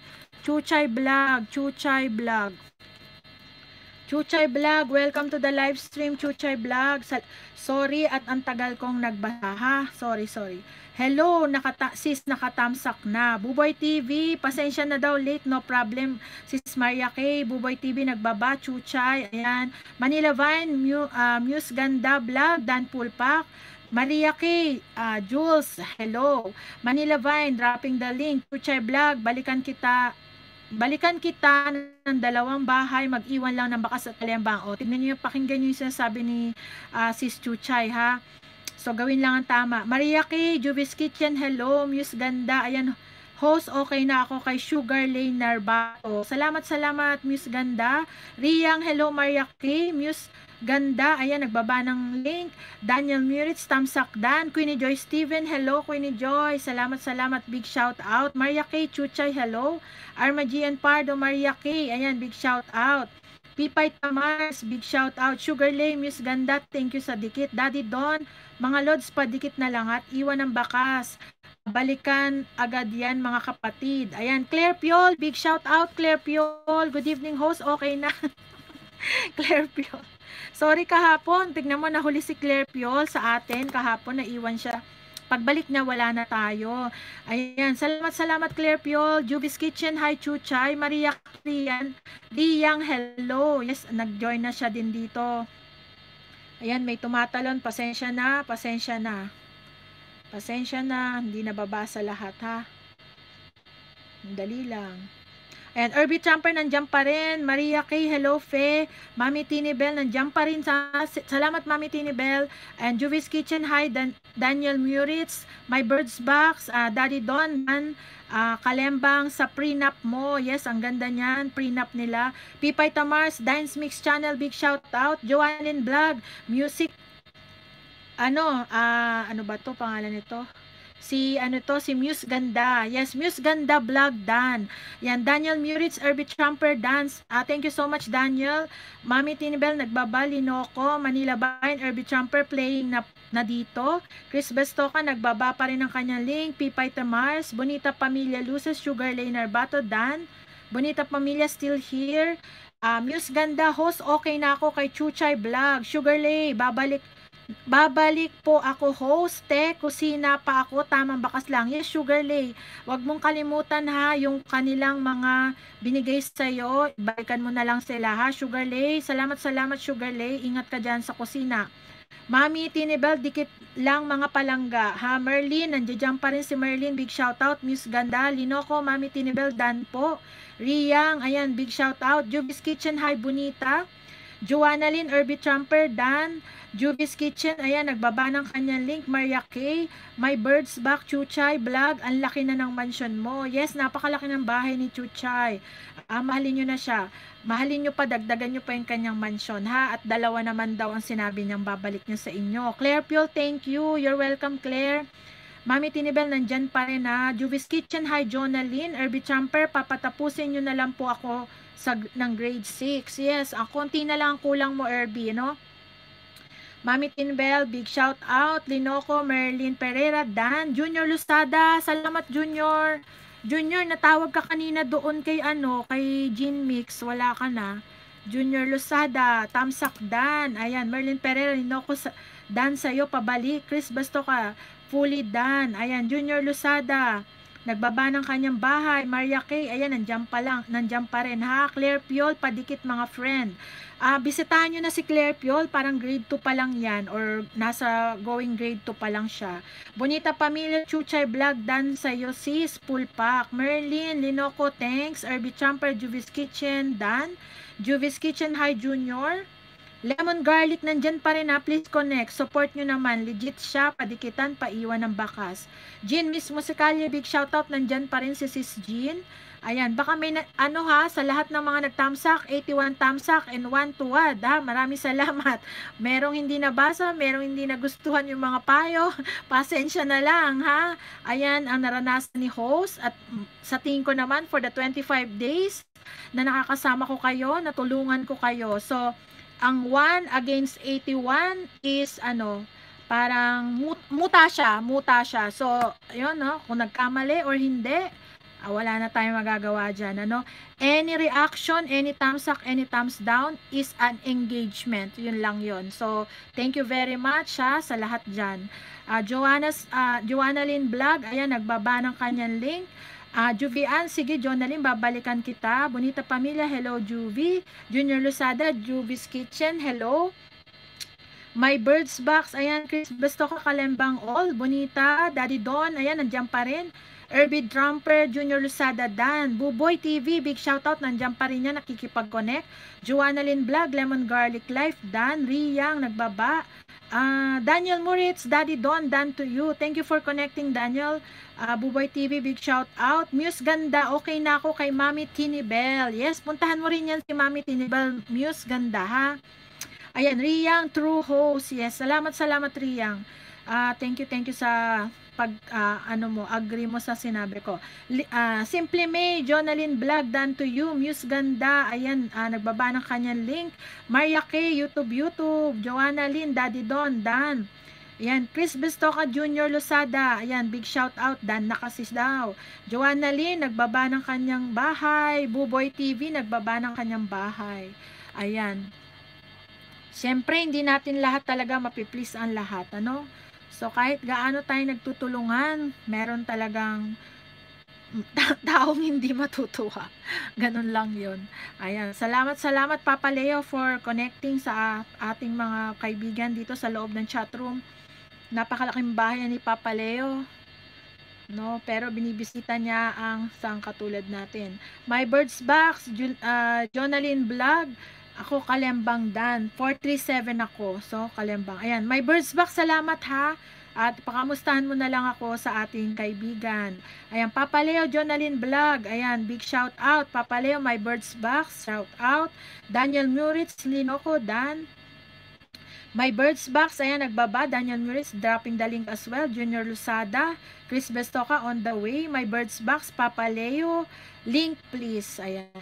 welcome to the live stream, Chuchay Vlog. Sorry at ang tagal kong nagbasa, ha? Sorry. Hello, sis, nakatamsak na. Buboy TV, pasensya na daw, late, no problem. Sis Maria K, Buboy TV, nagbaba, Chuchay, ayan. Manila Vine, Muse Ganda Vlog, Dan Pulpak. Maria K, Jules, hello. Manila Vine, dropping the link. Chuchay Vlog, balikan kita ng dalawang bahay, mag-iwan lang ng bakas at kalembang. O, tignan nyo, pakinggan nyo yung sinasabi ni sis Chuchay, ha. So, gawin lang ang tama. Maria K, Juvis Kitchen, hello. Muse Ganda, ayan. Host, okay na ako kay Sugar Lane Narbato. Salamat, Muse Ganda. Riyang, hello, Maria K. Muse Ganda, ayan, nagbaba ng link. Daniel Muritz, Tamsak Dan. Queenie Joy Steven, hello, Queenie Joy. Salamat, big shout out. Maria K. Chuchay, hello. Armagian Pardo, Maria K. Ayan, big shout out. Pipay Tamars, big shout out. Sugar Lane, Muse Ganda, thank you sa dikit. Daddy Don, mga lods, padikit na langat. Iwan ng bakas. Balikan agad yan mga kapatid. Ayan, Claire Piol, big shout out Claire Piol, good evening host, okay na. Claire Piol, sorry kahapon, tignan mo nahuli si Claire Piol sa atin kahapon, naiwan siya, pagbalik na wala na tayo. Ayan, salamat Claire Piol. Juvis Kitchen, hi Chuchay. Maria Krian, Diyang, hello. Yes, nag-join na siya din dito. Ayan, may tumatalon, pasensya na, hindi nababasa lahat, ha. Dali lang. Ayan, Irby Trumper, nandiyan pa rin. Maria K, hello, Fe. Mami Tinibel, nandiyan pa rin. Salamat, Mami Tinibel. And Juvis Kitchen, hi, Daniel Muritz. My Birds Box, Daddy Don, man. Kalembang sa prenup mo, yes, ang ganda niyan, prenup nila. Pipay Tamars, Dines Mix Channel, big shout out. Joannaline Vlog, Music ano ba to pangalan nito? Si Muse Ganda. Yes, Muse Ganda Vlog Dan. Yan, Daniel Muritz, Irby Trumper Dance. Thank you so much, Daniel. Mami Tinibel, nagbabali no ko. Manila Vine, Irby Trumper playing na dito. Chris Bestoca, nagbaba pa rin ang kanyang link. Pipay Tamars, Bonita Pamilya Luces, Sugar Lane Arbato, Dan. Bonita Pamilya still here. Muse Ganda host, okay na ako kay Chuchay Vlog. Sugar Lane, Babalik po ako, host, kusina pa ako, tamang bakas lang. Yes, Sugar Lay, wag mong kalimutan, ha, yung kanilang mga binigay sa'yo, balikan mo na lang sila, ha, Sugar Lay. Salamat Sugar Lay, ingat ka dyan sa kusina. Mami Tinibel, dikit lang mga palangga, ha. Merlin, nandiyan pa rin si Merlin, big shoutout. Muse Ganda, Linoco, Mami Tinibel, Dan po. Riyang, ayan, big shoutout. Juvis Kitchen, hi Bonita. Joannaline, Irby Trumper, Dan. Juvis Kitchen, ayan, nagbaba ng kanyang link. Maria K, My Birds Back, Chuchay Vlog, ang laki na ng mansion mo. Yes, napakalaki ng bahay ni Chuchay. Mahalin nyo na siya. Mahalin nyo pa, dagdagan nyo pa yung kanyang mansion, ha. At dalawa naman daw ang sinabi niyang babalik nyo sa inyo. Claire Piol, thank you. You're welcome, Claire. Mami Tinibel, nandyan pa rin, ha. Juvis Kitchen, hi Joannaline. Irby Trumper, papatapusin nyo na lang po ako ng grade 6. Yes, ang konti na lang kulang mo, Irby, no? Mami Tinbel, big shout out. Linoco, Merlin Pereira, Dan. Junior Lusada, salamat Junior. Junior, natawag ka kanina doon kay Jean Mix, wala ka na. Junior Losada, Tam Sakdan, ayan, Merlin Pereira, Hinoko Dan sa'yo, pabalik, Chris Bastoca, fully done, ayan, Junior Losada, nagbaba ng kanyang bahay, Maria Kay, ayan, nandiyan pa rin, ha, Claire Piol, padikit mga friend, bisitahan nyo na si Claire Piol, parang grade 2 pa lang yan, or nasa going grade 2 pa lang siya. Bonita Pamilya, Chuchay Vlog, dan sa'yo, sis, Pulpak, Merlin, Linoco, thanks, Herbie Champer, Juvis Kitchen, dan, Juvis Kitchen, hi, Junior, Lemon Garlic, nandyan pa rin ha, please connect, support nyo naman, legit siya, padikitan, paiwan ng bakas. Jean, Miss Musicalia, big shoutout, nandyan pa rin si Sis Jean. Ayan, baka may, ano ha, sa lahat ng mga nagtamsak, 81 tamsak and 1 tuwad ha, maraming salamat. Merong hindi nabasa, merong hindi nagustuhan yung mga payo, pasensya na lang ha. Ayan, ang naranasan ni host, at sa tingin ko naman, for the 25 days, na nakakasama ko kayo, natulungan ko kayo, so, ang 1 against 81 is ano, parang muta siya. So, yun, no? Kung nagkamali or hindi, wala na tayong magagawa dyan. Ano? Any reaction, any thumbs up, any thumbs down is an engagement. Yun lang yun. So, thank you very much ha, sa lahat dyan. Joanna Lynn Vlog, ayan, nagbaba ng kanyang link. Juvian, sige, Jonalyn, babalikan kita. Bonita Pamilya, hello, Juvie. Junior Losada, Juvie's Kitchen, hello. My Birds Box, ayan, Chris Bastoca, Kalembang All. Bonita, Daddy Don, ayan, nandiyan pa rin. Herbie Trumper, Junior Losada, Dan. Buboy TV, big shoutout, nandiyan pa rin niya, nakikipag-connect. Joanalyn Vlog, Lemon Garlic Life, Dan. Riyang, nagbaba. Daniel Moritz, Daddy Don, done to you. Thank you for connecting, Daniel. Buboy TV, big shout out. Muse Ganda, okay na ako kay Mami Tinibel. Yes, puntahan mo rin yan si Mami Tinibel. Muse Ganda, ha? Ayan, Riyang, true host. Yes, salamat, Riyang. Thank you sa pag, agree mo sa sinabi ko. Simply May, Jonalyn Vlog, done to you, Muse Ganda, ayan, nagbaba ng kanyang link, Maria K, YouTube, Joanalyn, Daddy Don, Dan, ayan, Chris Bastoca, Junior Losada, ayan, big shout out, Dan Nakasis daw, Joanalyn, nagbaba ng kanyang bahay, Buboy TV, nagbaba ng kanyang bahay, ayan, siyempre, hindi natin lahat talaga mapiplease ang lahat, ano? So, kahit gaano tayo nagtutulungan, meron talagang taong hindi matutuwa. Ganun lang yun. Ayan. Salamat, Papa Leo, for connecting sa ating mga kaibigan dito sa loob ng chatroom. Napakalaking bahay ni Papa Leo. No? Pero binibisita niya ang isang katulad natin. My Birds Box, Jonalyn Vlog, ako Kalembang Dan, 437 ako, so Kalembang, ayan, My Birds Box, salamat ha, at pakamustahan mo na lang ako sa ating kaibigan, ayan, Papa Leo, Jonalyn Vlog, ayan, big shout out, Papa Leo, My Birds Box, shout out, Daniel Muritz, Linoco, Dan, My Birds Box, ayan, nagbaba, Daniel Muritz, dropping the link as well, Junior Losada, Chris Bastoca, on the way, My Birds Box, Papa Leo, link please, ayan.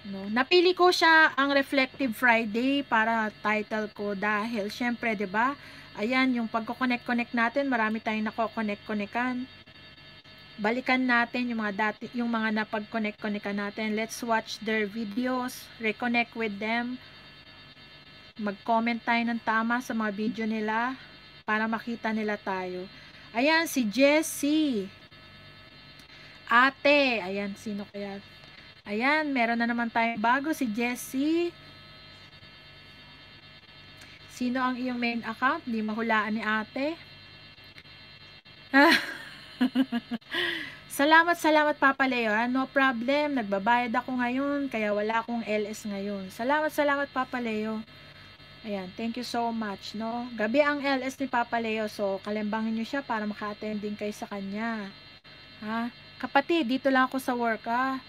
No, napili ko siya ang Reflective Friday para title ko dahil syempre, 'di ba? Ayan, yung pagko-connect natin, marami tayong nako-connect-connectan. Balikan natin yung mga dati, yung mga napag-connect-connectan natin. Let's watch their videos, reconnect with them. Mag-comment tayo ng tama sa mga video nila para makita nila tayo. Ayan si Jessie. Ate, ayan sino kaya? Ayan, meron na naman tayong bago, si Jessie. Sino ang iyong main account? Di mahulaan ni ate. Salamat, Papa Leo. No problem, nagbabayad ako ngayon, kaya wala akong LS ngayon. Salamat, Papa Leo. Ayan, thank you so much, no? Gabi ang LS ni Papa Leo, so kalembangin nyo siya para maka-attend din kayo sa kanya. Ha? Kapatid, dito lang ako sa work, ha?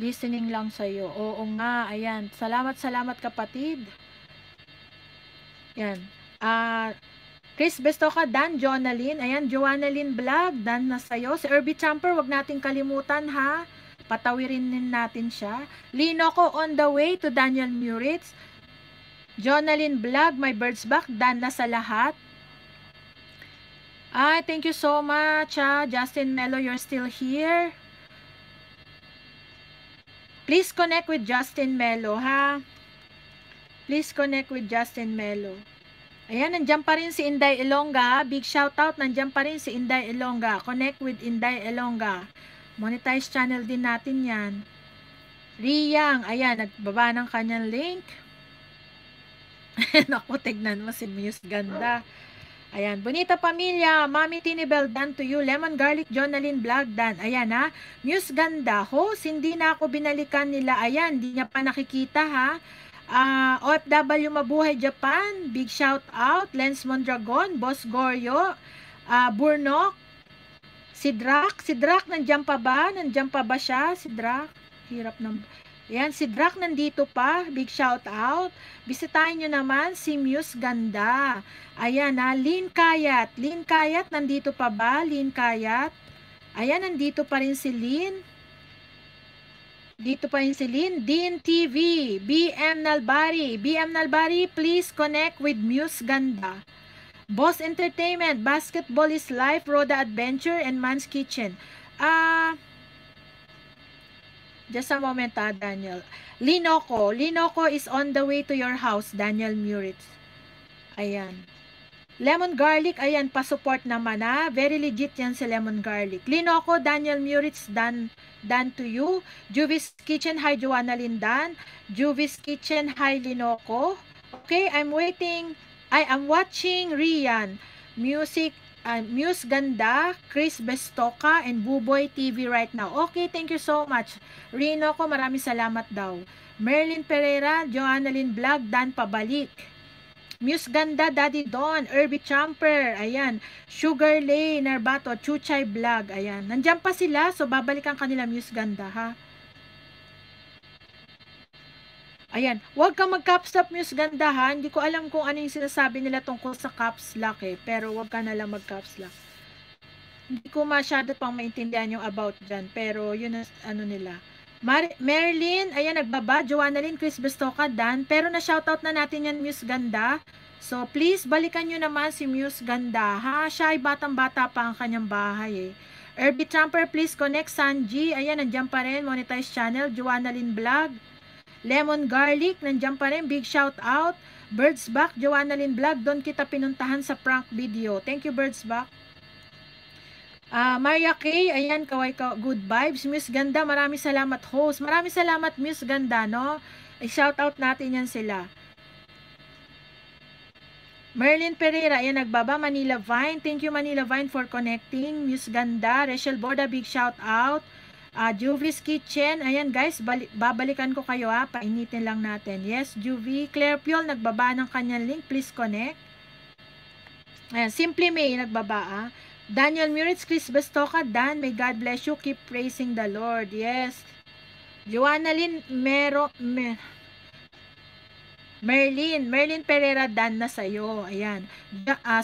Listening lang sa'yo. Oo nga, ayan. Salamat, kapatid. Ayan. Chris Bastoca, Dan, Jonalyn. Ayan, Joanalyn Vlog, Dan na sa'yo. Si Herbie Champer, wag nating kalimutan, ha? Patawirinin natin siya. Linoco, on the way to Daniel Muritz. Jonalyn Vlog, My Birds Back, Dan na sa lahat. Ay, thank you so much, ha? Justin Melo, you're still here. Please connect with Justin Melo, ha? Please connect with Justin Melo. Ayan, nandiyan pa rin si Inday Ilongga. Big shoutout, nandiyan pa rin si Inday Ilongga. Connect with Inday Ilongga. Monetize channel din natin yan. Riyang, ayan, nagbaba ng kanyang link. Naku, tignan mo si Muse, ganda. Ayan, Bonita Pamilya, Mami Tinibel, done to you. Lemon Garlic, Journaline Vlog, done. Ayan ha, Muse ganda. Host, hindi na ako binalikan nila. Ayan, hindi niya pa nakikita ha. OFW Mabuhay Japan, big shout out. Lens Mondragon, Boss Goryo, Burnok, si Drac. Si Drac, nandiyan pa ba? Nandiyan pa ba siya? Si Drac, hirap ng... Ayan, si Drac nandito pa. Big shout out. Bisitahin nyo naman si Muse ganda. Ayan ha, Lynn Kayat. Lynn Kayat, nandito pa ba? Lynn Kayat. Ayan, nandito pa rin si Lynn. Dito pa rin si Lynn. Dean TV. BM Nalbari. BM Nalbari, please connect with Muse ganda. Boss Entertainment. Basketball is Life. Roda Adventure and Man's Kitchen. Just a moment, Daniel. Linoco. Linoco is on the way to your house, Daniel Muritz. Ayan. Lemon Garlic, ayan, pa-support naman ha. Very legit yan si Lemon Garlic. Linoco, Daniel Muritz, done to you. Juvis Kitchen, hi Joanna Lindan. Juvis Kitchen, hi Linoco. Okay, I'm waiting. I am watching Rian. Music. Muse ganda, Chris Bestoca and Buboy TV right now. Okay, thank you so much. Rino ko, maraming salamat daw. Merlin Pereira, Joannalyn Vlog, Dan pabalik. Muse ganda, Daddy Don, Irby Champer, ayan. Sugar Lay, Narbato, Chuchay Vlog, ayan. Nandiyan pa sila, so babalikan kanila Muse ganda, ha? Ayan, huwag kang mag-caps lock, Muse ganda ha. Hindi ko alam kung ano yung sinasabi nila tungkol sa caps lock eh. Pero huwag ka nalang mag-caps lock. Hindi ko masyado pang maintindihan yung about dyan. Pero yun ang ano nila. Marilyn, ayan nagbaba. Joanna Lynn, Chris Bestoca, Dan. Pero na-shoutout na natin yan, Muse ganda. So please, balikan nyo naman si Muse ganda ha. Siya ay batang-bata pa ang kanyang bahay eh. Irby Trumper, please connect. Sanji, ayan, nandiyan pa rin. Monetize channel, Joanna Lynn Vlog. Lemon Garlic, nandiyan pa rin. Big shout out. Birds Back, Joannalyn Vlog, doon kita pinuntahan sa prank video. Thank you, Birds Back. Maria K, ayan, kaway ka, good vibes. Muse ganda, maraming salamat host. Maraming salamat Muse ganda, no? I-shout out natin yan sila. Merlin Pereira, ayan, nagbaba. Manila Vine, thank you Manila Vine for connecting. Muse ganda. Rachel Borda, big shout out. Juvie's Kitchen, ayan guys, babalikan ko kayo ha, painitin lang natin. Yes, Juvie. Claire Piol, nagbaba ng kanyang link, please connect. Ayan, Simply May, nagbaba ha. Daniel Muritz, Chris Bestoca, Dan, may God bless you, keep praising the Lord. Yes, Joanna Lynn Merlin Pereira, Dan na sa'yo. Ayan,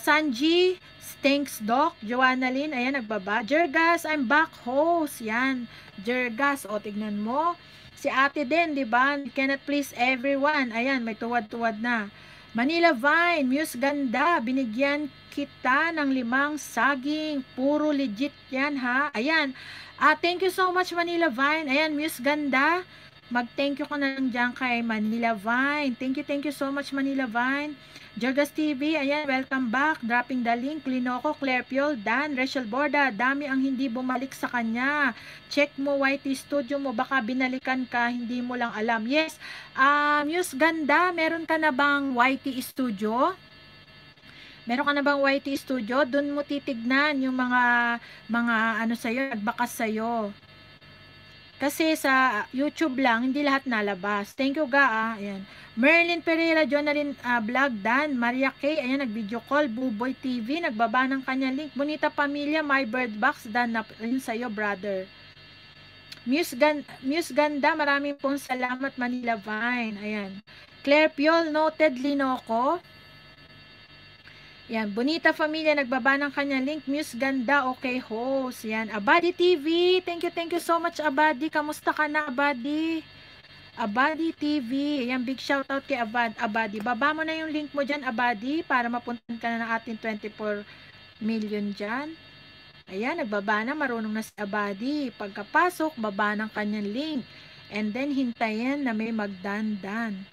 Sanji Stinks Doc, Joanna Lynn, ayan, nagbaba. Jergas, I'm back host. Yan, Jergas, o tignan mo. Si ate din, diba? Cannot please everyone. Ayan, may tuwad-tuwad na. Manila Vine, Muse ganda. Binigyan kita ng 5 saging. Puro legit yan, ha? Ayan. Thank you so much, Manila Vine. Ayan, Muse ganda. Mag-thank you ko na lang dyan kay Manila Vine. Thank you so much, Manila Vine. Jorgas TV, ayan, welcome back. Dropping the link, Linoco, Claire Piol, Dan, Rachel Borda, dami ang hindi bumalik sa kanya. Check mo, YT Studio mo, baka binalikan ka, hindi mo lang alam. Yes, Muse ganda, meron ka na bang YT Studio? Meron ka na bang YT Studio? Doon mo titignan yung mga ano sa'yo, nagbakas sa'yo. Kasi sa YouTube lang, hindi lahat nalabas. Thank you, Gaa. Ayan. Merlin Pereira, Joannalyn Vlog, Dan, Maria K. Ayan, nag-video call. Buboy TV, nagbaba ng kanya link. Bonita Pamilya, My Bird Box, Dan na rin sa'yo, brother. Muse ganda, maraming pong salamat, Manila Vine. Ayan. Claire Piol, noted, Linoco. Yan, Bonita Familia, nagbaba ng kanya link. Muse ganda, okay host. Yan, Abadi TV, thank you so much Abadi. Kamusta ka na Abadi? Abadi TV, yan, big shout out kay Abadi. Baba mo na yung link mo dyan Abadi, para mapuntan ka na ng ating 24 million dyan. Ayan, nagbaba na, marunong na si Abadi. Pagkapasok, baba ng kanyang link. and then hintayin na may magdandan.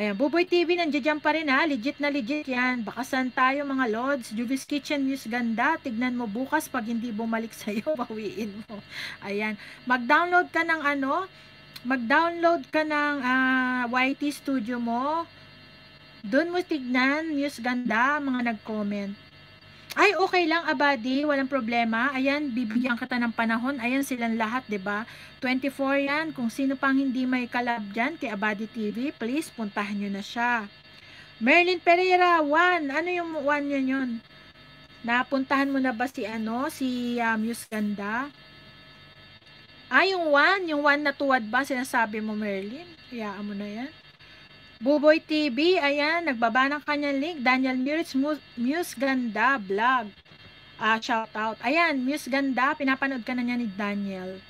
Ayan, Buboy TV, nandiyan pa rin ha. Legit na legit yan. Baka saan tayo mga Lods? Juvis Kitchen News ganda. Tignan mo bukas pag hindi bumalik sa'yo, bawiin mo. Ayan. Mag-download ka ng ano? Mag-download ka ng YT Studio mo. Doon mo tignan. News ganda. Mga nag-comment. Ay, okay lang, Abadi. Walang problema. Ayan, bibigyan kita ng panahon. Ayan, silang lahat, ba diba? 24 yan. Kung sino pang hindi may kalab dyan kay Abadi TV, please, puntahan nyo na siya. Merlin Pereira, 1. Ano yung 1 yun yun? Napuntahan mo na ba si ano? Si Muse Ganda? Ah, yung 1. Yung 1 na tuwad ba? Sinasabi mo, Merlin? Hayaan mo na yan. Buboy TV, ayan, nagbaba ng kanyang link. Daniel Muritz, Muse Ganda Vlog. Shout out. Ayan, Muse Ganda, pinapanood ka na niya ni Daniel.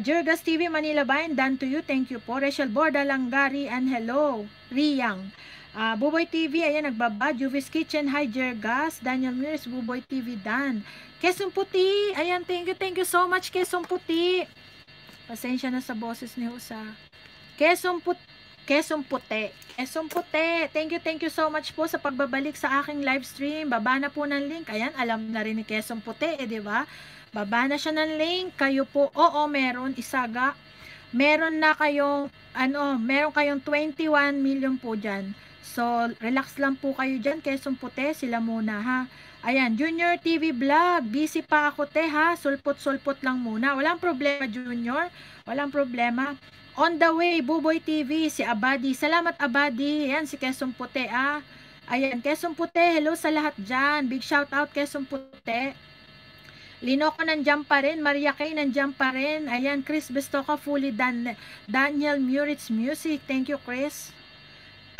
Jergas TV, Manila Bayan, done to you, thank you po. Rachel Borda, Langari, and hello, Riyang. Buboy TV, ayan, nagbaba. Juvis Kitchen, hi Jergas. Daniel Muritz, Buboy TV, Dan. Quezon Puti, ayan, thank you so much, Quezon Puti. Pasensya na sa boses ni Husa. Quezon Puti. Quezon Puti. Quezon Puti. Thank you so much po sa pagbabalik sa aking live stream. Baba na po ng link. Ayan, alam na rin ni Quezon Puti, eh, di ba? Baba na siya ng link. Kayo po, oo, meron, Isaga. Meron na kayong, ano, meron kayong 21 million po dyan. So, relax lang po kayo dyan, Quezon Puti. Sila muna, ha? Ayan, Junior TV Vlog. Busy pa ako, te, ha? Sulpot-sulpot lang muna. Walang problema, Junior. Walang problema. On the way, Buboy TV, si Abadi. Salamat, Abadi. Ayan, si Quezon Puti, ah. Ayan, Quezon Puti, hello sa lahat dyan. Big shout out, Quezon Puti. Linoco, nandiyan pa rin. Maria Kay, nandiyan pa rin. Ayan, Chris Bestoca, fully Daniel Muritz Music. Thank you, Chris.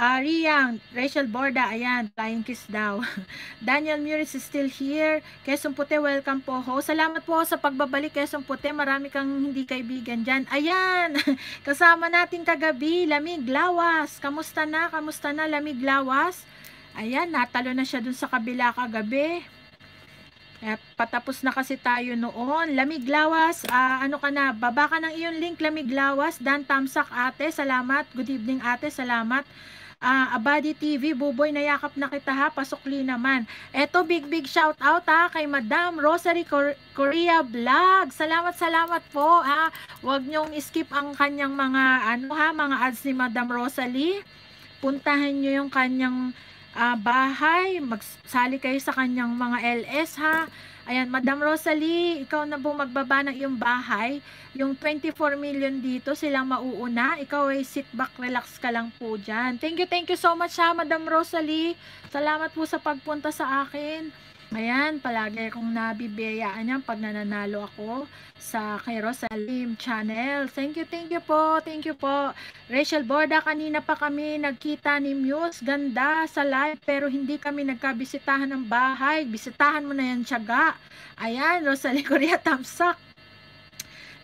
Riyang, Rachel Borda, ayan, flying kiss daw. Daniel Muritz is still here. Quezon Puti, welcome po ho. Salamat po sa pagbabalik, Quezon Puti. Marami kang hindi kaibigan dyan. Ayan, kasama natin kagabi, Lamig Lawas. Kamusta na? Kamusta na, Lamig Lawas? Ayan, natalo na siya dun sa kabila kagabi. At patapos na kasi tayo noon. Lamig Lawas, ano ka na? Baba ka ng iyong link, Lamig Lawas. Dan Tamsak, ate, salamat. Good evening, ate, salamat. Abadi TV, Buboy, nayakap na kita, ha? Pasukli naman. Eto, big shout out, ha? Kay Madam Rosary Korea Vlog. Salamat, salamat po, ha? Huwag nyong skip ang kanyang mga, ano, ha? Mga ads ni Madam Rosalie. Puntahan nyo yung kanyang bahay, magsali kayo sa kanyang mga LS, ha. Ayan, Madam Rosalie, ikaw na po magbaba ng iyong bahay. Yung 24 million dito, silang mauuna. Ikaw ay sit back, relax ka lang po dyan. Thank you so much, ha, Madam Rosalie. Salamat po sa pagpunta sa akin. Ayan, palagi akong nabibiyayaan yan pag nananalo ako sa kay Rosalim Channel. Thank you po. Rachel Borda, kanina pa kami nagkita ni Muse Ganda sa live pero hindi kami nagkabisitahan ng bahay. Bisitahan mo na yan, tiyaga. Ayan, Rosalie Korea, Tamsak.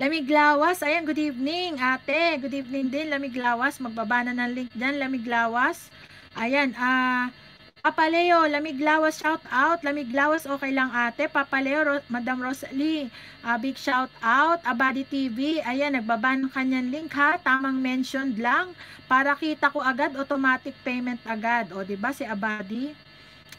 Lamig Lawas, ayan, good evening, ate. Good evening din, Lamig Lawas. Magbaba na ng link dyan, Lamig Lawas. Ayan, Papaleo, Lamig Lawas, shout out. Lamig Lawas, okay lang ate. Papaleo, Madam Rosalie, big shout out. Abadi TV, ayan, nagbaba ng kanyang link, ha. Tamang mentioned lang para kita ko agad, automatic payment agad. O, diba si Abadi?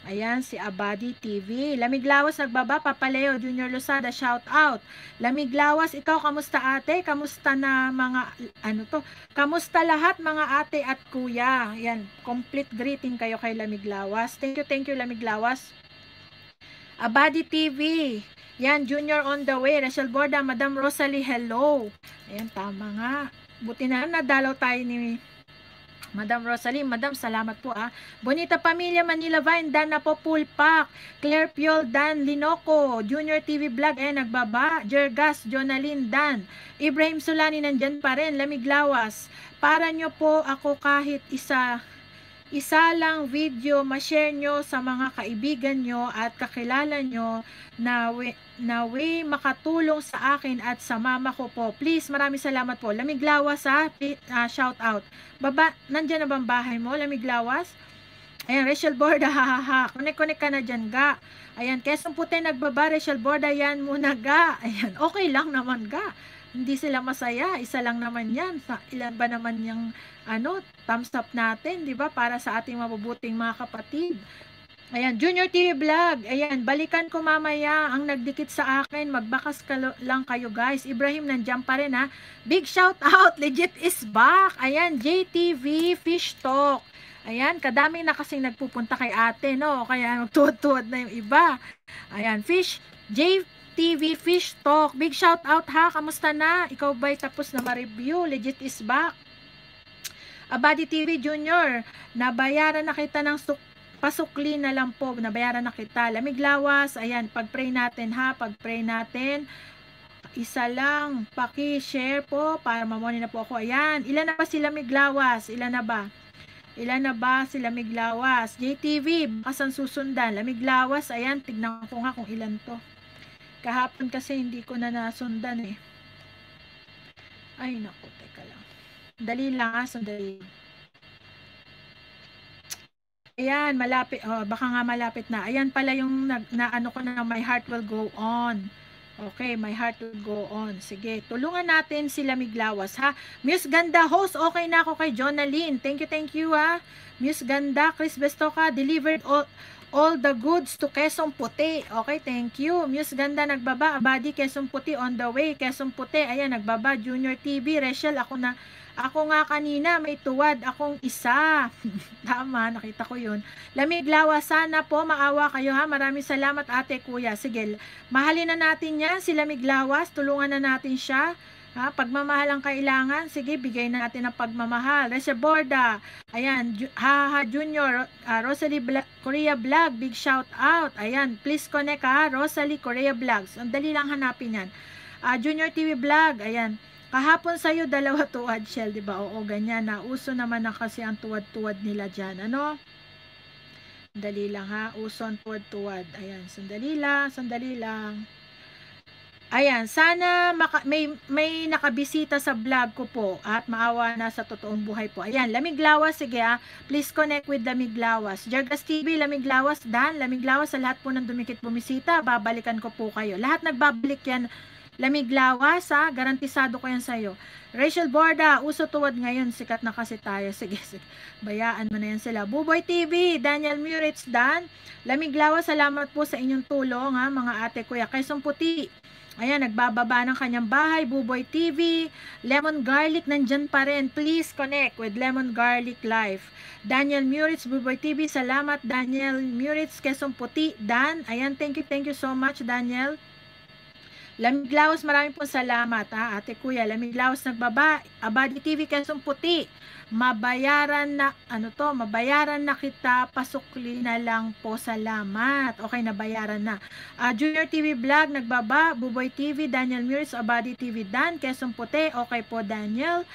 Ayan, si Abadi TV. Lamig Lawas, nagbaba. Papaleo, Junior Lozada, shout out. Lamig Lawas, ikaw, kamusta ate? Kamusta na mga, ano to? Kamusta lahat mga ate at kuya? Ayan, complete greeting kayo kay Lamig Lawas. Thank you, Lamig Lawas. Abadi TV. Ayan, Junior on the way. Rachel Borda, Madam Rosalie, hello. Ayan, tama nga. Buti na nadalaw tayo ni Madam Rosalie. Madam, salamat po, ah. Bonita Pamilya, Manila Vine, Dan na po, Pulpak. Claire Piol, Dan Linoco. Junior TV Vlog, eh, nagbaba. Jergas, Jonalyn, Dan. Ibrahim Sulani, nandyan pa rin. Lamig Lawas. Para nyo po ako kahit isa lang video, ma-share nyo sa mga kaibigan nyo at kakilala nyo na way makatulong sa akin at sa mama ko po. Please, maraming salamat po. Lamig Lawas, ha? Shout out. Baba, nandyan na bang bahay mo, Lamig Lawas? Ayan, Rachel Borda, hahaha. Connect ka na dyan, ga. Ayan, Quezon Puti nagbaba, Rachel Borda, yan muna, ga. Ayan, okay lang naman, ga. Hindi sila masaya, isa lang naman yan. Sa ilan ba naman yung, thumbs up natin, di ba? Para sa ating mabubuting mga kapatid. Ayan, Junior TV Vlog. Ayan, balikan ko mamaya ang nagdikit sa akin. Magbakas ka lang kayo, guys. Ibrahim, nandiyan pa rin, ha. Big shout out, legit is back. Ayan, JTV Fish Talk. Ayan, kadami na kasing nagpupunta kay ate, no? Kaya magtutuwad na yung iba. Ayan, JTV Fish Talk. Big shout out, ha. Kamusta na? Ikaw ba'y tapos na ma-review? Legit is back. Abadi TV Junior, nabayaran na kita ng pasukli na lang po, nabayaran na kita. Lamig Lawas, ayan, pag-pray natin, ha, pag-pray natin. Isa lang, paki-share po para mamoni na po ako. Ayan, ilan na ba si Lamig Lawas? Ilan na ba si Lamig Lawas? JTV, kasan susundan? Lamig Lawas, ayan, tignan ko nga kung ilan to. Kahapon kasi hindi ko na nasundan, eh. Ay, naku, teka lang. Dali lang, ha, sundali. Ayan, malapit, oh, baka nga malapit na. Ayan pala yung ko na My Heart Will Go On. Okay, My Heart Will Go On. Sige, tulungan natin sila Miglawas, ha. Muse Ganda host, okay na ako kay Jonaline. Thank you, ha. Muse Ganda, Chris Bestoca, delivered all the goods to Quezon Puti. Okay, thank you. Muse Ganda nagbaba, Abadi, Quezon Puti on the way. Quezon Puti, ayan, nagbaba. Junior TV, Rachel, Ako nga kanina, may tuwad akong isa. Tama, nakita ko yun. Lamig Lawas, sana po maawa kayo, ha. Maraming salamat, ate, kuya. Sige, mahalin na natin yan, si Lamig Lawas. Tulungan na natin siya, ha. Pagmamahal ang kailangan. Sige, bigay na natin ang pagmamahal. Rachel Borda, ayan, haha, Junior. Rosalie Korea Vlog, big shout out. Ayan, please connect, ha. Rosalie Korea Vlogs. Ang dali lang hanapin yan. Junior TV Vlog, ayan. Kahapon sa'yo, dalawa tuwad, Shell, diba? Oo, ganyan na. Uso naman na kasi ang tuwad-tuwad nila dyan, ano? Sandali lang, ha? Uso ang tuwad-tuwad. Ayan, sandali lang, sandali lang. Ayan, sana may nakabisita sa vlog ko po at maawa na sa totoong buhay po. Ayan, Lamig Lawas, sige, ha? Please connect with Lamig Lawas. Jargas TV, Lamig Lawas, Dan, Lamig Lawas, sa lahat po ng dumikit bumisita, babalikan ko po kayo. Lahat nagbabalik yan, Lamig Lawas, ha? Garantisado ko yan sa'yo. Rachel Borda, uso tuwad ngayon. Sikat na kasi tayo. Sige, sige. Bayaan mo na yan sila. Buboy TV, Daniel Muritz, Dan. Lamig Lawas, salamat po sa inyong tulong, ha, mga ate, kuya. Quezon Puti, ayan, nagbababa ng kanyang bahay. Buboy TV, Lemon Garlic, nandyan pa rin. Please connect with Lemon Garlic Life. Daniel Muritz, Buboy TV, salamat. Daniel Muritz, Quezon Puti, Dan. Ayan, thank you so much, Daniel. Lamig Lawas, maraming pong salamat, ha, ate, kuya. Lamig Lawas nagbaba, Abadi TV, Quezon Puti. Mabayaran na, mabayaran na kita, pasukli na lang po, salamat. Okay, nabayaran na. Junior TV Vlog nagbaba, Buboy TV, Daniel Muris, Abadi TV, Dan, Quezon Puti. Okay po, Daniel.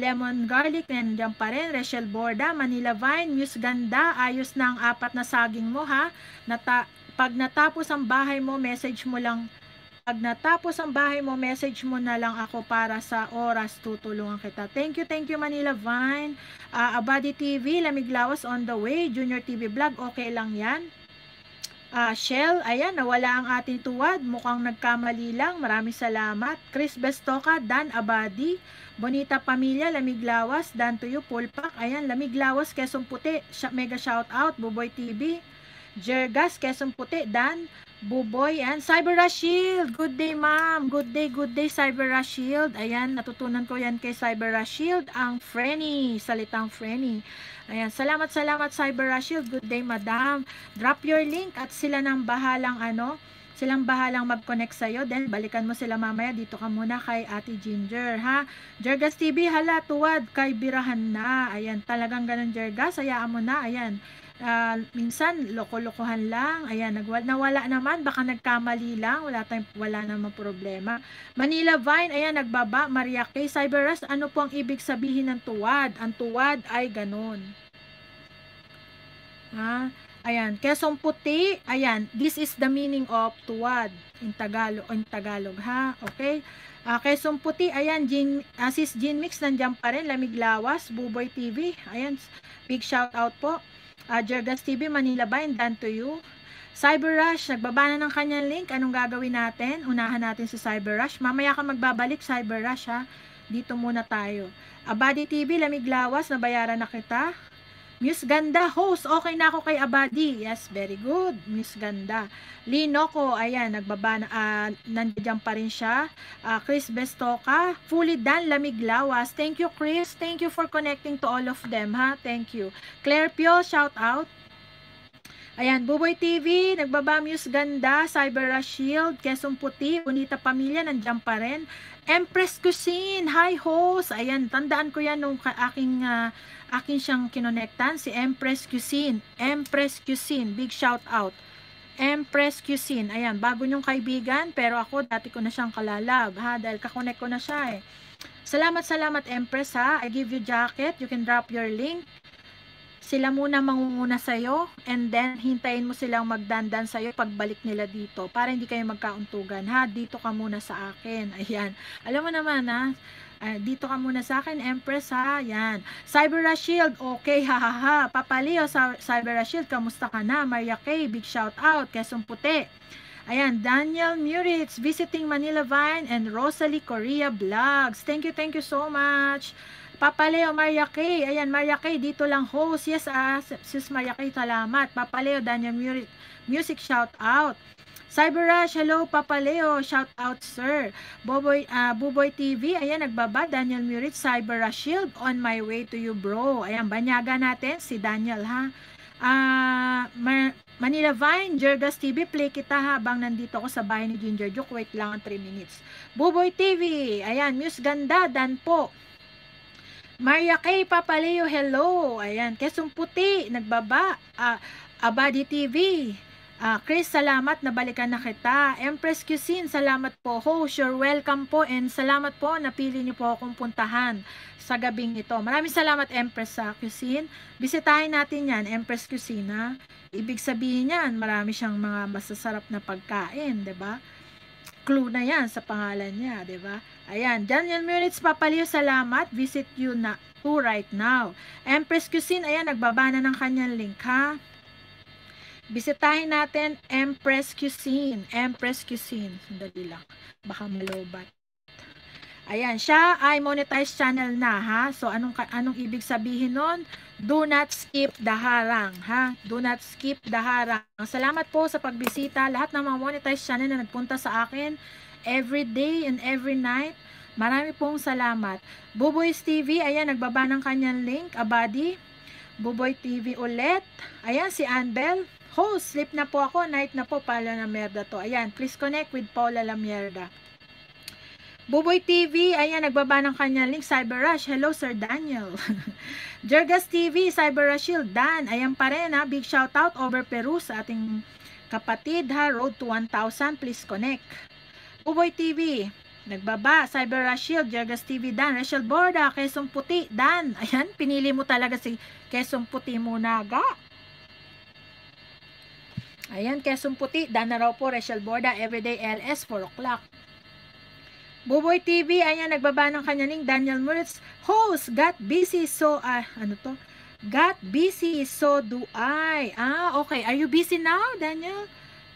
Lemon Garlic, nandiyan pa rin. Rachel Borda, Manila Vine, Muse Ganda, ayos na ang apat na saging mo, ha. Pag natapos ang bahay mo, message mo na lang ako para sa oras, tutulungan kita. Thank you Manila Vine. Abadi TV, Lamig Lawas on the way. Junior TV Vlog, okay lang yan. Shell, ayan, nawala ang ating tuwad. Mukhang nagkamali lang. Maraming salamat. Chris Bestoca, Dan, Abadi. Bonita Pamilya, Lamig Lawas, Dan Tuyo, Pulpak. Ayan, Lamig Lawas, Quezon Puti. Mega shout out, Buboy TV. Jergas, Quezon Puti, Dan. Buboy, ayan, Cyber Rush Shield, good day, ma'am, good day Cyber Rush Shield, ayan, natutunan ko yan kay Cyber Rush Shield, ang Frenny, salitang Frenny, ayan, salamat Cyber Rush Shield, good day, madam, drop your link at silang bahalang mag-connect sa'yo, then balikan mo sila mamaya, dito ka muna kay Ate Ginger, ha. Jergas TV, hala, tuwad, kay birahan na, ayan, talagang ganun, Jergas, hayaan mo na, ayan. Minsan loko-lokohan lang. Ayan, nawala naman, baka nagkamali lang, wala namang problema. Manila Vine, ayan, nagbaba. Maria K. Cyberus, ano po ang ibig sabihin ng tuwad? Ang tuwad ay ganun, ha? Ayan, Quezon Puti, ayan, this is the meaning of tuwad in Tagalog, ha. Okay, Quezon Puti, ayan, Sis Jean Mix, nandiyan pa rin. Lamig Lawas, Buboy TV, ayan, big shout out po. Jergas TV Manila Bind, done to you. Cyber Rush, nagbabana ng kanyang link. Anong gagawin natin? Unahan natin sa Cyber Rush. Mamaya ka magbabalik, Cyber Rush ha. Dito muna tayo. Abadi TV, Lamig Lawas, nabayaran na kita. Miss Ganda host, okay na ako kay Abadi. Yes, very good. Miss Ganda. Linoco, ayan, nagbabana, nandiyan pa rin siya. Chris Bestoca, fully done, Lamig Lawas. Thank you, Chris. Thank you for connecting to all of them, ha? Thank you. Claire Pio, shout out. Ayan, Buboy TV, nagbabamuse ganda, Cyber Rush Shield, Quezon Puti, Bonita Pamilya, nandiyan pa rin. Empress Cuisine, hi host. Ayan, tandaan ko yan nung akin siyang kinonektan, si Empress Cuisine. Empress Cuisine, big shout out. Empress Cuisine, ayan, bago niyong kaibigan, pero ako dati ko na siyang kalalab, ha, dahil kakonek ko na siya eh. Salamat, salamat Empress ha, I give you jacket, you can drop your link. Sila muna mangunguna sa'yo and then hintayin mo silang magdandan sa'yo pagbalik nila dito para hindi kayo magkauntugan ha, dito ka muna sa akin. Ayan, alam mo naman ha, dito ka muna sa akin Empress ha, ayan. Cyber Rush Shield, okay hahaha. Papaleo, Cyber Rush Shield, kamusta ka na? Maria K, big shout out, Quezon Puti. Ayan, Daniel Muritz, visiting Manila Vine, and Rosalie Korea Vlogs. Thank you so much. Papaleo, Maria K. Ayan, Maria K, dito lang host. Yes, sis Maria K, salamat. Papaleo, Daniel Muritz, music shout out. Cyber Rush, hello, Papaleo, shout out, sir. Buboy TV, ayan, nagbaba, Daniel Muritz, Cyber Rush Shield, on my way to you, bro. Ayan, banyaga natin si Daniel, ha? Manila Vine, Jergas TV, play kita habang nandito ako sa bahay ni Ginger Duke. Wait lang, 3 minutes. Buboy TV, ayan, Muse Ganda, dan po. Maria K, Papaleo, hello. Ayan, Quezon Puti, nagbaba. Abadi TV, Chris, salamat, nabalikan na kita. Empress Cuisine, salamat po. Host, you're welcome po and salamat po, napili niyo po akong puntahan sa gabing ito. Maraming salamat, Empress Cuisine. Bisitahin natin yan, Empress Cuisine, ha? Ibig sabihin yan, marami siyang mga masasarap na pagkain, diba? Clue na yan sa pangalan niya, diba? Ayan, Daniel Muritz, Papaleo, salamat. Visit you na to right now. Empress Cuisine, ayan, nagbabana ng kanyang link, ha? Bisitahin natin Empress Cuisine. Empress Cuisine. Sandali lang. Baka malobat. Ayan, siya ay monetized channel na, ha? So, anong ibig sabihin nun? Do not skip the harang, ha? Do not skip the harang. Salamat po sa pagbisita. Lahat ng mga monetized channel na nagpunta sa akin every day and every night. Marami pong salamat. Buboys TV, ayan, nagbaba ng kanyang link. Abadi, Buboy TV ulit. Ayan, si Anbel. Host, sleep na po ako. Night na po, Paula Lamierda to. Ayan, please connect with Paula Lamierda. Buboy TV, ayan, nagbaba ng kanyang link. Cyber Rush, hello Sir Daniel. Jergas TV, Cyber Rush Shield, Dan. Ayan pa rin ha, big shout out over Peru sa ating kapatid ha, Road to 1000, please connect. Buboy TV, nagbaba, Cyber Rush Shield, Jergas TV, Dan. Rachel Borda, Quezon Puti, Dan. Ayan, pinili mo talaga si Quezon Puti muna, ga. Ayan, Quezon Puti, Dan na raw po, Rachel Borda, everyday LS, 4 o'clock. Buboy TV, ayan, nagbaba ng kanya ning Daniel Muritz. Host, got busy, so, ano to? Got busy, so do I. Ah, okay. Are you busy now, Daniel?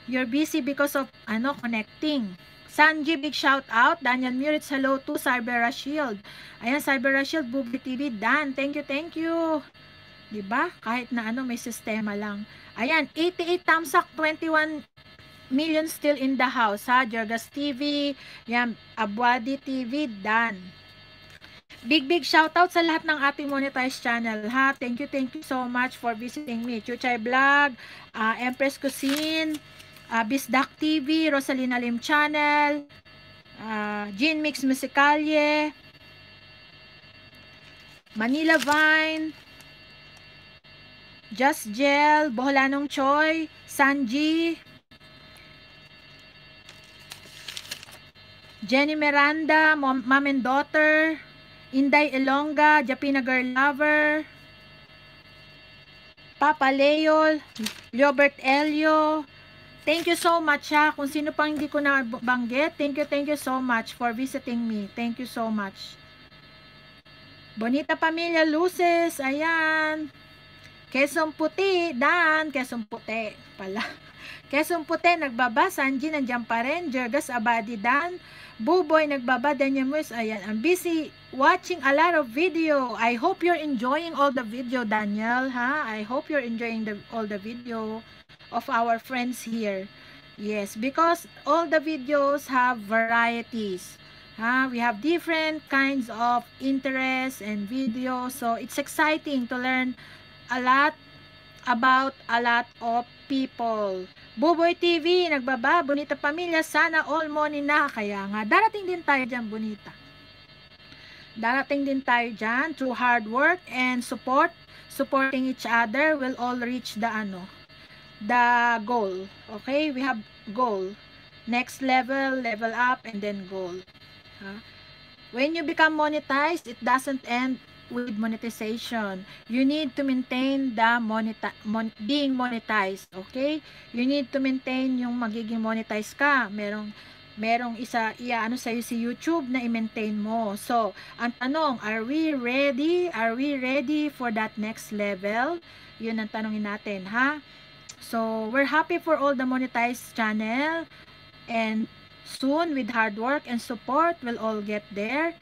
You're busy because of, ano, connecting. Sanji, big shout out. Daniel Muritz, hello to Cyber Rush Shield. Ayan, Cyber Rush Shield, Buboy TV, Dan. Thank you, thank you. Diba? Kahit na ano, may sistema lang. Ayan, 88 thumbs up, 21 million still in the house, ha? Jergas TV, yan, Abwadi TV, Dan. Big shoutout sa lahat ng ating monetized channel, ha? Thank you so much for visiting me. Chuchay Vlog, Empress Cuisine, Bisdak TV, Rosalina Lim Channel, Jean Mix Musicalye, Manila Vine, Just Gel, Boholanong Choy, Sanji, Jenny Miranda, Mom and Daughter, Inday Elonga, Japina Girl Lover, Papa Leo, Robert Elio. Thank you so much ha. Kung sino pang hindi ko nabanggit, thank you so much for visiting me. Thank you so much. Bonita Pamilya Luces, ayan. Quezon Puti, Dan, Quezon Puti pala. Quezon Puti, nagbaba, Sanji, nandiyan pa rin, Jergas Abadi, Dan, Buboy, nagbaba, Daniel Moise, ayan, I'm busy watching a lot of video. I hope you're enjoying all the video, Daniel, ha? I hope you're enjoying all the video of our friends here. Yes, because all the videos have varieties. We have different kinds of interests and videos. So, it's exciting to learn a lot about a lot of people. Buboy TV, nagbaba, Bonita Pamilya, sana all morning na. Kaya nga, darating din tayo dyan, Bonita. Darating din tayo dyan through hard work and support. Supporting each other will all reach the the goal. Okay, we have goal. Next level, level up, and then goal. When you become monetized, it doesn't end with monetization. You need to maintain the being monetized. Okay, you need to maintain yung magiging monetized ka. Merong isa, iaano sa'yo si YouTube na i-maintain mo. So, ang tanong, are we ready? Are we ready for that next level? Yun ang tanongin natin, ha? So, we're happy for all the monetized channel. And soon, with hard work and support, we'll all get there.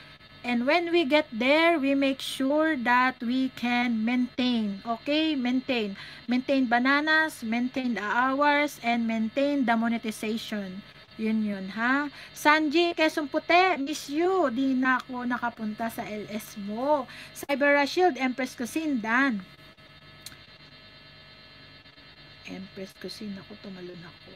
And when we get there, we make sure that we can maintain. Okay? Maintain. Maintain bananas, maintain the hours, and maintain the monetization. Yun yun, ha? Sanji, Quezon Puti, miss you. Di na ako nakapunta sa LS mo. Cyber Shield, Empress Cuisine, Dan. Empress Cuisine, ako tumalun ako.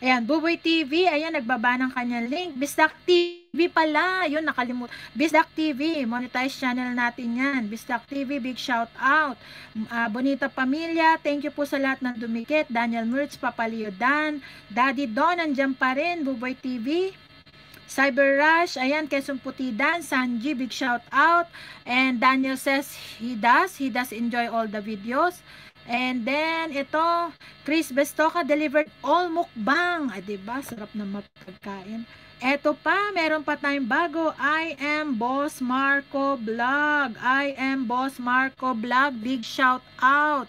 Ayan, Buboy TV, ayan, nagbaba ng kanyang link. Bisdak TV pala, yun, nakalimutan. Bisdak TV, monetized channel natin yan. Bisdak TV, big shout out. Bonita Pamilya, thank you po sa lahat ng dumikit. Daniel Mertz, Papaliodan, Daddy Don, nandiyan pa rin, Buboy TV. Cyber Rush, ayan, Quezon Puti, Dan, Sanji, big shout out. And Daniel says he does enjoy all the videos. And then, ito, Chris Bestoca delivered all mukbang. Ah, diba? Sarap na mapagkain. Eto pa, meron pa tayong bago. I am Boss Marco Vlog. I am Boss Marco Vlog. Big shout out.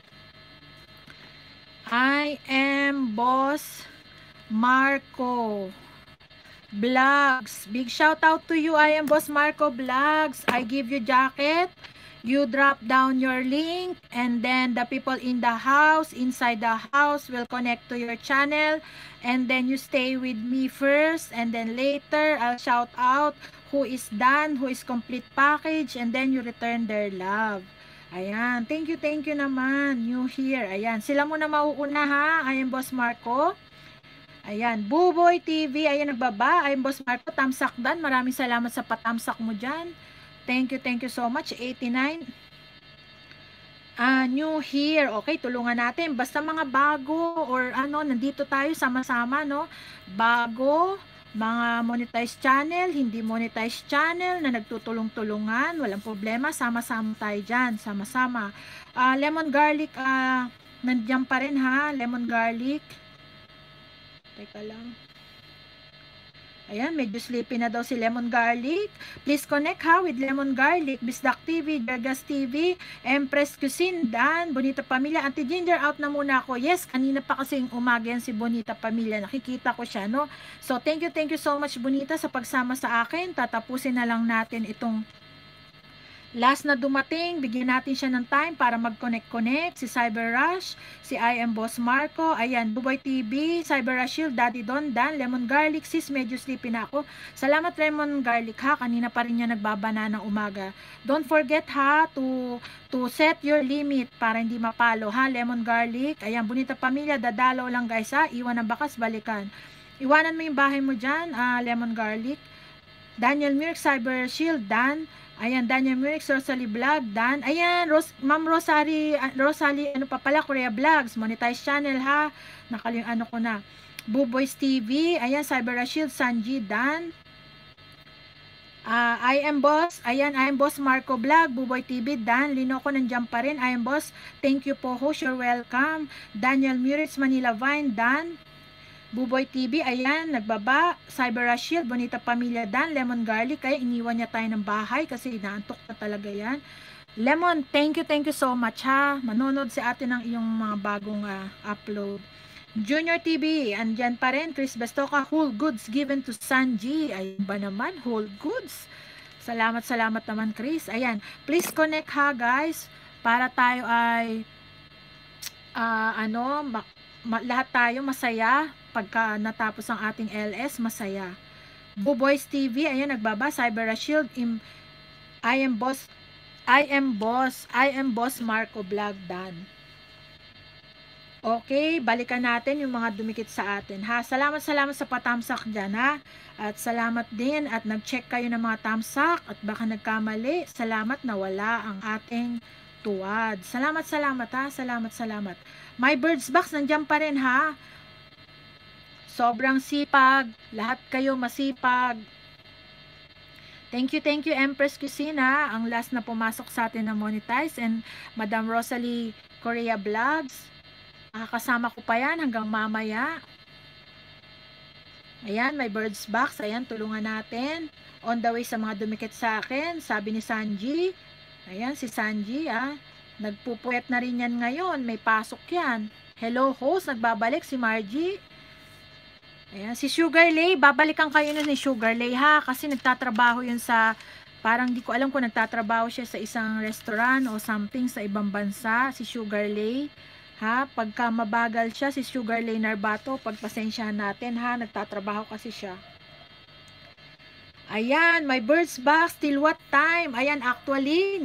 I am Boss Marco Vlogs. Big shout out to you. I am Boss Marco Vlogs. I give you jacket. You drop down your link, and then the people in the house, inside the house, will connect to your channel, and then you stay with me first, and then later I'll shout out who is done, who is complete package, and then you return their love. Ayan, thank you naman, you here. Ayan, sila muna mauuna, ha. I am Boss Marco. Ayan, Buboy TV, ayan, nagbaba. I am Boss Marco, tamsak dan, maraming salamat sa patamsak mo dyan. Thank you so much. 89. New here. Okay, tulungan natin. Basta mga bago or ano, nandito tayo sama-sama, no? Bago, mga monetized channel, hindi monetized channel na nagtutulong-tulungan. Walang problema. Sama-sama tayo dyan. Sama-sama. Lemon garlic, nandiyan pa rin, ha? Lemon garlic. Teka lang. Ayan, medyo sleepy na daw si Lemon Garlic. Please connect, ha, with Lemon Garlic, Bisdak TV, Jergas TV, Empress Cuisine, Dan, Bonita Pamilya. Auntie Ginger, out na muna ako. Yes, kanina pa kasing umaga yan si Bonita Pamilya. Nakikita ko siya, no? So, thank you so much, Bonita, sa pagsama sa akin. Tatapusin na lang natin itong last na dumating. Bigyan natin siya ng time para mag-connect-connect. Si Cyber Rush, si I am Boss Marco, ayan, Buboy TV, Cyber Rush Shield, Daddy Don, Dan, Lemon Garlic. Sis, medyo sleepy na ako. Salamat, Lemon Garlic, ha. Kanina pa rin niya nagbabana ng umaga. Don't forget, ha, to set your limit para hindi mapalo, ha, Lemon Garlic. Ayan, Bonita Pamilya, dadalaw lang, guys, ha. Iwan ang bakas, balikan. Iwanan mo yung bahay mo dyan, Lemon Garlic. Daniel Mirk, Cyber Shield, Dan. Ayan, Daniel Murix, Rosalie Vlog, Dan. Ayan, Ma'am Rosalie, ano pa pala, Korea Vlogs, monetized channel, ha. Nakaling ano ko na. Buboys TV, ayan, Cyber Shield, Sanji, Dan. I am Boss, ayan, I am Boss Marco Vlog, Buboy TV, Dan. Linoco, nandiyan pa rin, I am Boss. Thank you po, host, you're welcome. Daniel Murix, Manila Vine, Dan. Buboy TV, ayan, nagbaba, Cyber Shield, Bonita Pamilya, Dan, Lemon Garlic. Kaya iniwan niya tayo ng bahay kasi inaantok na talaga yan. Lemon, thank you so much ha. Manonood si ate ng iyong mga bagong upload. Junior TV, andyan pa rin. Chris Bestoca, whole goods given to Sanji. Ay ba naman, whole goods. Salamat, salamat naman Chris. Ayan, please connect ha guys. Para tayo ay lahat tayo masaya. Pagka natapos ang ating LS, masaya. Buboys TV, ayan nagbaba. Cyber Shield, I am boss Marco Vlog Dan. Okay, balikan natin yung mga dumikit sa atin ha. Salamat, salamat sa patamsak dyan ha. At salamat din at nag-check kayo ng mga tamsak at baka nagkamali. Salamat na wala ang ating tuwad. Salamat, salamat ha. Salamat, salamat. My Birds Box, nandiyan pa rin ha. Sobrang sipag. Lahat kayo masipag. Thank you Empress Cucina, ang last na pumasok sa atin na monetize, and Madam Rosalie Korea Vlogs. Kasama ko pa yan hanggang mamaya. Ayan, My Birds Box. Ayan, tulungan natin. On the way sa mga dumikit sa akin, sabi ni Sanji. Ayan, si Sanji, nagpupuwet na rin yan ngayon. May pasok yan. Hello host, nagbabalik si Margie. Ayan, si Sugar Lay, babalikan kayo na ni Sugar Lay ha, kasi nagtatrabaho yun sa, parang di ko alam kung nagtatrabaho siya sa isang restaurant o something sa ibang bansa, si Sugar Lay ha, pagka mabagal siya si Sugar Lay Narbato, pagpasensyahan natin ha, nagtatrabaho kasi siya. Ayan, My Birds Box, till what time? Ayan, actually,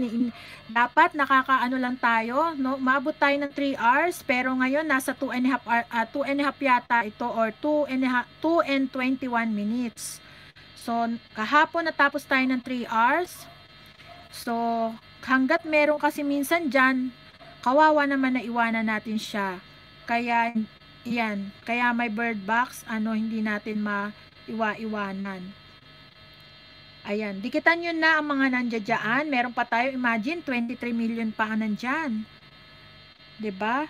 dapat nakakaano lang tayo, no? Maabot tayo ng 3 hours, pero ngayon, nasa 2 and a half yata ito, or 2 and 21 minutes. So, kahapon natapos tayo ng 3 hours. So, hanggat meron kasi minsan dyan, kawawa naman na iwanan natin siya. Kaya, yan, kaya My Bird Box, hindi natin maiwa-iwanan. Ayan, dikitan nyo na ang mga nandiyan. Meron pa tayo, imagine, 23 million pa ang nandiyan. Diba?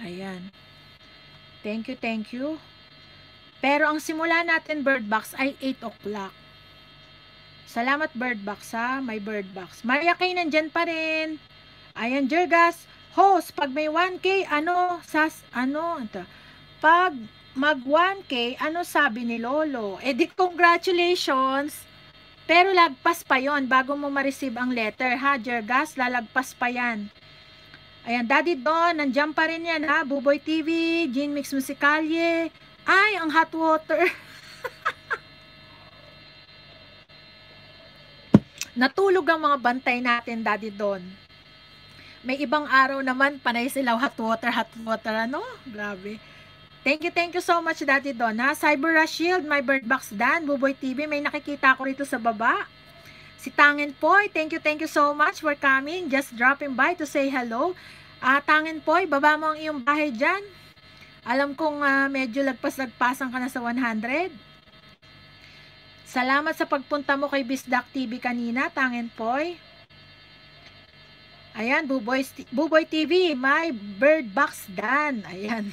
Ayan. Thank you, thank you. Pero ang simula natin, Bird Box, ay 8 o'clock. Salamat, Bird Box, ha? May Bird Box. Maria Kay, nandiyan pa rin. Ayan, Jergas. Host, pag may 1K, pag mag 1K, ano sabi ni Lolo? Eh di congratulations. Pero lagpas pa 'yon bago mo ma-receive ang letter, ha, Jergas, lalagpas pa 'yan. Ayan, Daddy Don, nandiyan pa rin 'yan, ha, Buboy TV, Gin Mix Musicalye. Ay, ang hot water. Natulog ang mga bantay natin, Daddy Don. May ibang araw naman, panay sila, hot water, ano? Grabe. Thank you so much, Daddy Don, ha? Cyber Rush Shield, My Bird Box Dan, Buboy TV, may nakikita ko rito sa baba. Si Tangen Poy, thank you so much for coming. Just dropping by to say hello. Tangen Poy, baba mo ang iyong bahay dyan. Alam kong medyo lagpas-lagpasan ka na sa 100. Salamat sa pagpunta mo kay Bisdak TV kanina, Tangen Poy. Ayan, Buboy TV, My Bird Box Dan. Ayan.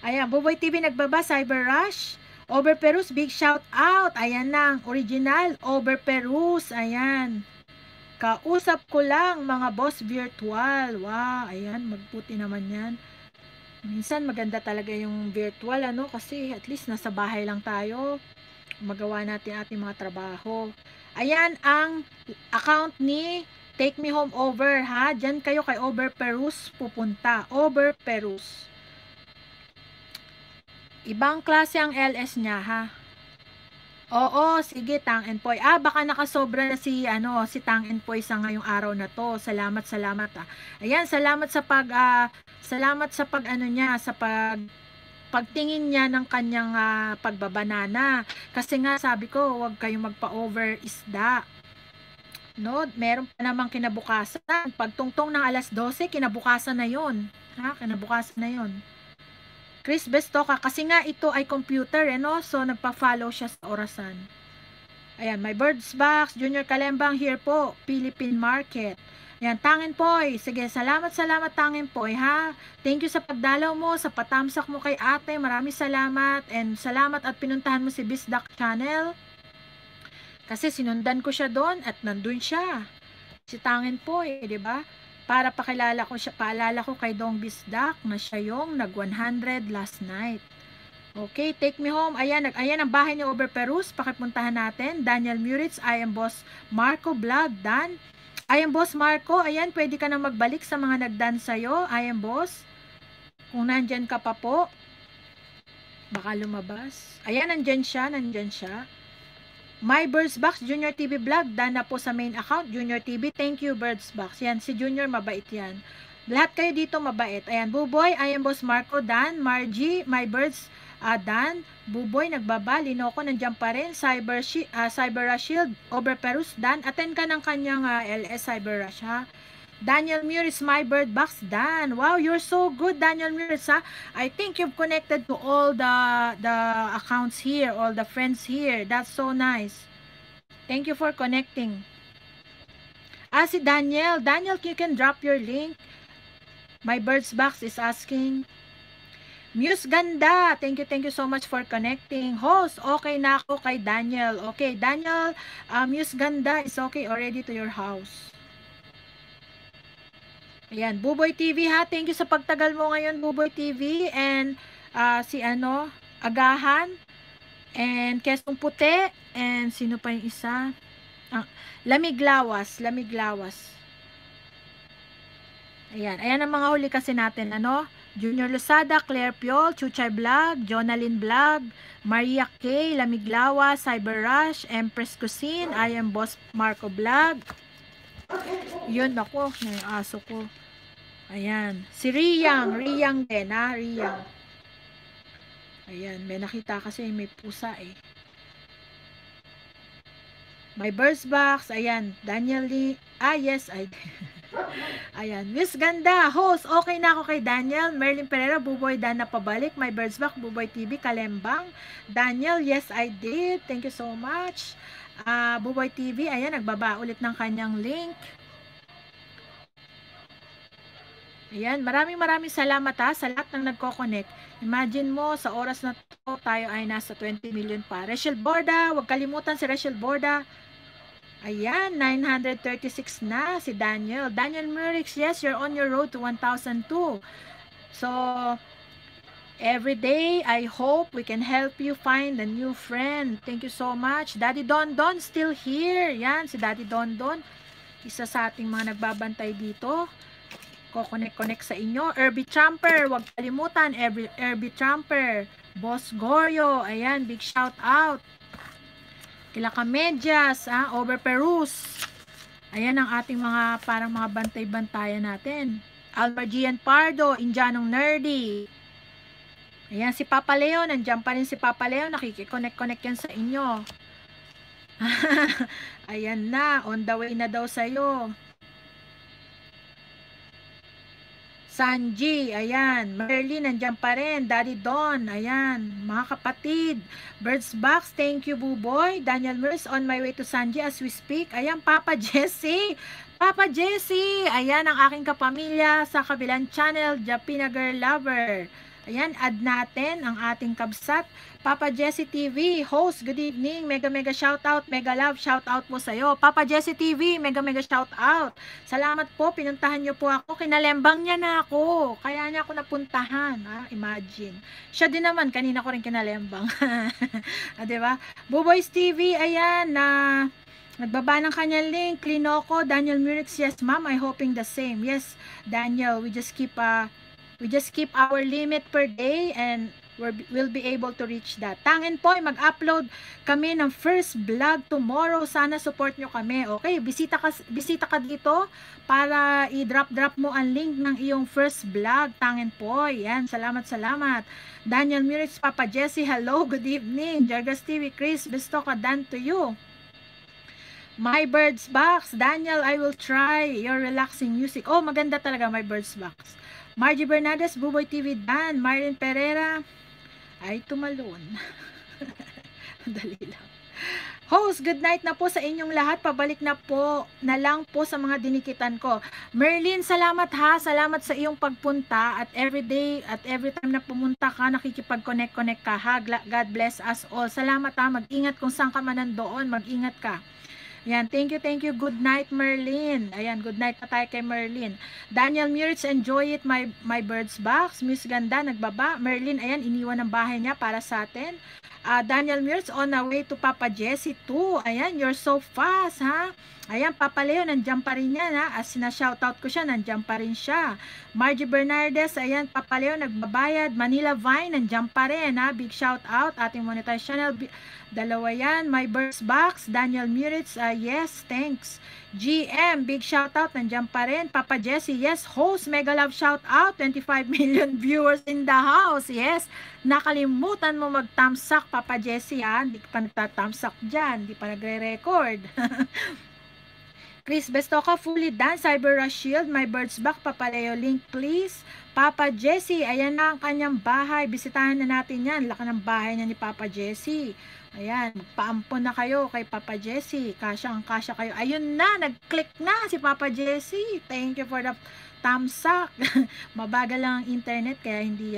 Ayan, Buboy TV nagbaba, Cyber Rush. Over Perus, big shout out. Ayan lang, original, Over Perus. Ayan. Kausap ko lang, mga boss virtual. Wow, ayan, magputi naman yan. Minsan maganda talaga yung virtual, ano, kasi at least nasa bahay lang tayo. Magawa natin ating mga trabaho. Ayan ang account ni Take Me Home Over, ha? Diyan kayo kay Over Perus pupunta. Over Perus. Ibang klase ang LS niya, ha? Oo, sige, Tangen Poy. Baka nakasobra na si Tangen Poy sa ngayong araw na to. Salamat, salamat, ha? Ayan, salamat sa pagtingin niya ng kanyang pagbabanana. Kasi nga, sabi ko, huwag kayong magpa-over isda. No, meron pa namang kinabukasan. Pagtungtong ng alas 12, kinabukasan na yon. Ha, kinabukasan na yon. Chris Bestoca, kasi nga ito ay computer, eh, no? So, nagpa-follow siya sa orasan. Ayan, My Birds Box, Junior Kalembang, here po, Philippine Market. Yan, Tangin Poy. Sige, salamat Tangin Poy, ha. Thank you sa pagdalaw mo, sa patamsak mo kay ate. Maraming salamat. And salamat at pinuntahan mo si Bisdak Channel. Kasi sinundan ko siya doon at nandun siya. Si Tangin Poy, di ba? Para pakilala ko siya, paalala ko kay Dong Bisdak na siya yung nag-100 last night. Okay, take me home. Ayan ang bahay ni Over Perus. Pakipuntahan natin. Daniel Muritz, I am Boss Marco Vlog, Dan. I am Boss Marco, ayan, pwede ka na magbalik sa mga nagdan sa'yo. I am Boss. Kung nandyan ka pa po, baka lumabas. Ayan, nandyan siya. My Birdsbox, Junior TV Vlog, dana po sa main account, Junior TV. Thank you, Birdsbox. Yan, si Junior, mabait yan. Lahat kayo dito mabait. Ayan, Buboy, I am Boss Marco, Dan, Margie, My Birds, Dan, Buboy, nagbaba, Linoko, nandiyan pa rin, Cyber Rush Shield, Over Perus, Dan, attend ka ng kanyang LS Cyber Rush, ha? Daniel Muris, My Bird Box, Dan, wow, you're so good, Daniel Muris, ha? I think you've connected to all the accounts here, all the friends here, that's so nice. Thank you for connecting. Ah, si Daniel, you can drop your link. My Birds Box is asking, Muse Ganda, thank you so much for connecting. Host, okay na ako kay Daniel. Okay, Daniel, Muse Ganda is okay already to your house. Ayan, Buboy TV, ha. Thank you sa pagtagal mo ngayon, Buboy TV. And si ano, Agahan. And Kesong Puti. And sino pa yung isa? Lamiglawas. Ayan ang mga huli kasi natin, ano? Junior Lozada, Claire Piol, Chuchay Vlog, Jonalyn Vlog, Maria K, Lamiglawa, Cyber Rush, Empress Cuisine, I am Boss Marco Vlog. Yun, ako, yung aso ko. Ayan. Si Riyang din, ha? Riyang. Ayan, may nakita kasi may pusa, eh. My Birds Box, ayan, Daniel Lee, yes, I did. Ayan, Miss Ganda, host, okay na ako kay Daniel, Merlin Pereira, Buboy, Dan na pabalik, My Birds Back, Buboy TV, Kalembang, Daniel, yes I did, thank you so much. Buboy TV, ayan, nagbaba ulit ng kanyang link. Ayan, maraming salamat, ha, sa lahat ng nagko-connect. Imagine mo, sa oras na to, tayo ay nasa 20 million pa. Rachel Borda, huwag kalimutan si Rachel Borda. Ayan, 936 na si Daniel. Daniel Murix, yes, you're on your road to 1,002. So, every day, I hope we can help you find a new friend. Thank you so much. Daddy Don Don, still here. Yan, si Daddy Don Don. Isa sa ating mga nagbabantay dito. Connect sa inyo. Irby Trumper, huwag kalimutan. Irby Trumper. Boss Gorio, ayan, big shout out. Kila Kamedyas, Over Perus. Ayan ang ating mga parang mga bantay-bantayan natin. Almargian Pardo, Indianong Nerdy. Ayan si Papa Leo, nandiyan pa rin si Papa Leo, nakikiconnect yan sa inyo. Ayan na, on the way na daw sa'yo. Sanji, ayan. Merlin, nandiyan pa rin. Daddy Don, ayan. Mga kapatid. Birds Box, thank you, Buboy. Daniel Murs, on my way to Sanji as we speak. Ayan, Papa Jessie, ayan ang aking kapamilya sa kabilang channel, Japina Girl Lover. Ayan, add natin ang ating kabsat. Papa Jessie TV, host, good evening. Mega shoutout, mega love, shoutout po sa'yo. Papa Jessie TV, mega shoutout. Salamat po, pinuntahan niyo po ako. Kinalembang niya na ako. Kaya niya ako napuntahan, ha? Imagine. Siya din naman, kanina ko rin kinalembang. Diba? Buboys TV, ayan, na... Nagbaba ng kanyang link, Klinoko, Daniel Murix, yes ma'am, I hoping the same. Yes, Daniel, we just keep our limit per day and we'll be able to reach that. Tangin po, mag-upload kami ng first vlog tomorrow. Sana support nyo kami. Okay, bisita ka dito para i-drop mo ang link ng iyong first vlog. Tangin po, yan, salamat. Daniel Murix, Papa Jessie, hello, good evening. Jargas TV, Chris, gusto ka, Dan, to you. My Birds Box, Daniel, I will try your relaxing music. Oh, maganda talaga, My Birds Box. Margie Bernades, Buboy TV, Dan, Myrin Pereira. Ay, tumalon. Dali lang. Host, good night na po sa inyong lahat. Pabalik na po na lang po sa mga dinikitan ko. Merlin, salamat ha. Salamat sa iyong pagpunta at everyday at every time na pumunta ka, nakikipag-connect ka ha. God bless us all. Salamat ha. Mag-ingat kung saan ka man nandoon. Mag-ingat ka. Ayan, thank you, thank you. Good night, Merlin. Ayan, good night na tayo kay Merlin. Daniel Murch, enjoy it, my bird's box. Miss Ganda, nagbaba. Merlin, ayan, iniwan ang bahay niya para sa atin. Daniel Murch, on the way to Papa Jessie too. Ayan, you're so fast, ha? Ayan, Papa Leo, nandiyan pa rin yan, ha? As sinashoutout ko siya, nandiyan pa rin siya. Margie Bernardes, ayan, Papa Leo, nagbabayad. Manila Vine, nandiyan pa rin, ha? Big shoutout, ating monetized channel. Dalawa yan, my bird's box. Daniel Murch, yes, thanks. GM, big shoutout, nandiyan pa rin. Papa Jessie, yes, host, mega love shoutout. 25 million viewers in the house, yes. Nakalimutan mo mag-thumbsack, Papa Jessie, ha? Hindi pa nagtatamsak dyan, hindi pa nagre-record. Chris Bestoca, fully done, Cyber Rush Shield, my bird's back, Papa Leo, link please. Papa Jessie, ayan na ang kanyang bahay, bisitahan na natin yan, laki ng bahay niya ni Papa Jessie. Ayan, magpaampon na kayo kay Papa Jessie. Kasya kayo. Ayun na, nag-click na si Papa Jessie. Thank you for the thumbs up. Mabagal lang ang internet kaya hindi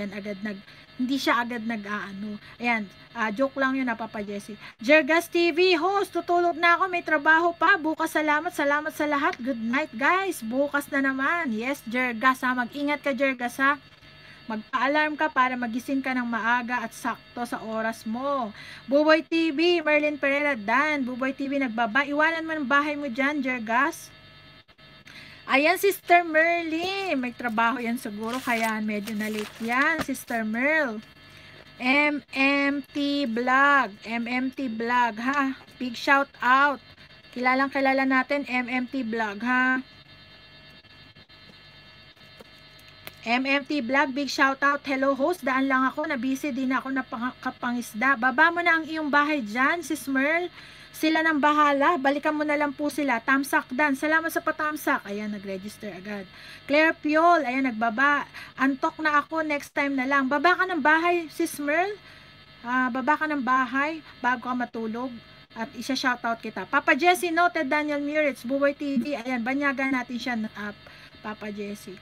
siya agad nag-aano. Ayan, joke lang yun na Papa Jessie. Jergas TV host, tutulog na ako, may trabaho pa. Bukas, salamat sa lahat. Good night guys. Bukas na naman. Yes, Jergas ha. Mag-ingat ka Jergas ha. Magpa-alarm ka para magising ka ng maaga at sakto sa oras mo. Buboy TV, Merlin Pereira, Dan. Buboy TV, nagbaba. Iwanan mo ng bahay mo dyan, Jergas. Ayan, Sister Merlin. May trabaho yan siguro, kaya medyo na late yan, Sister Merl. MMT Vlog. MMT Vlog, ha? Big shout out. Kilalang-kilala natin, MMT Vlog, ha? MMT Vlog, big shoutout. Hello host, daan lang ako, nabisi din ako na kapangisda. Baba mo na ang iyong bahay dyan, Sis Merl. Sila nang bahala, balikan mo na lang po sila. Tamsak Dan, salamat sa patamsak. Ayan, nag-register agad. Claire Piol, ayan, nagbaba. Antok na ako, next time na lang. Baba ka ng bahay, Sis Merl. Baba ka ng bahay bago ka matulog. At isa-shoutout kita. Papa Jessie, noted. Daniel Murich, Buboy TV. Ayan, banyagan natin siya na Papa Jessie.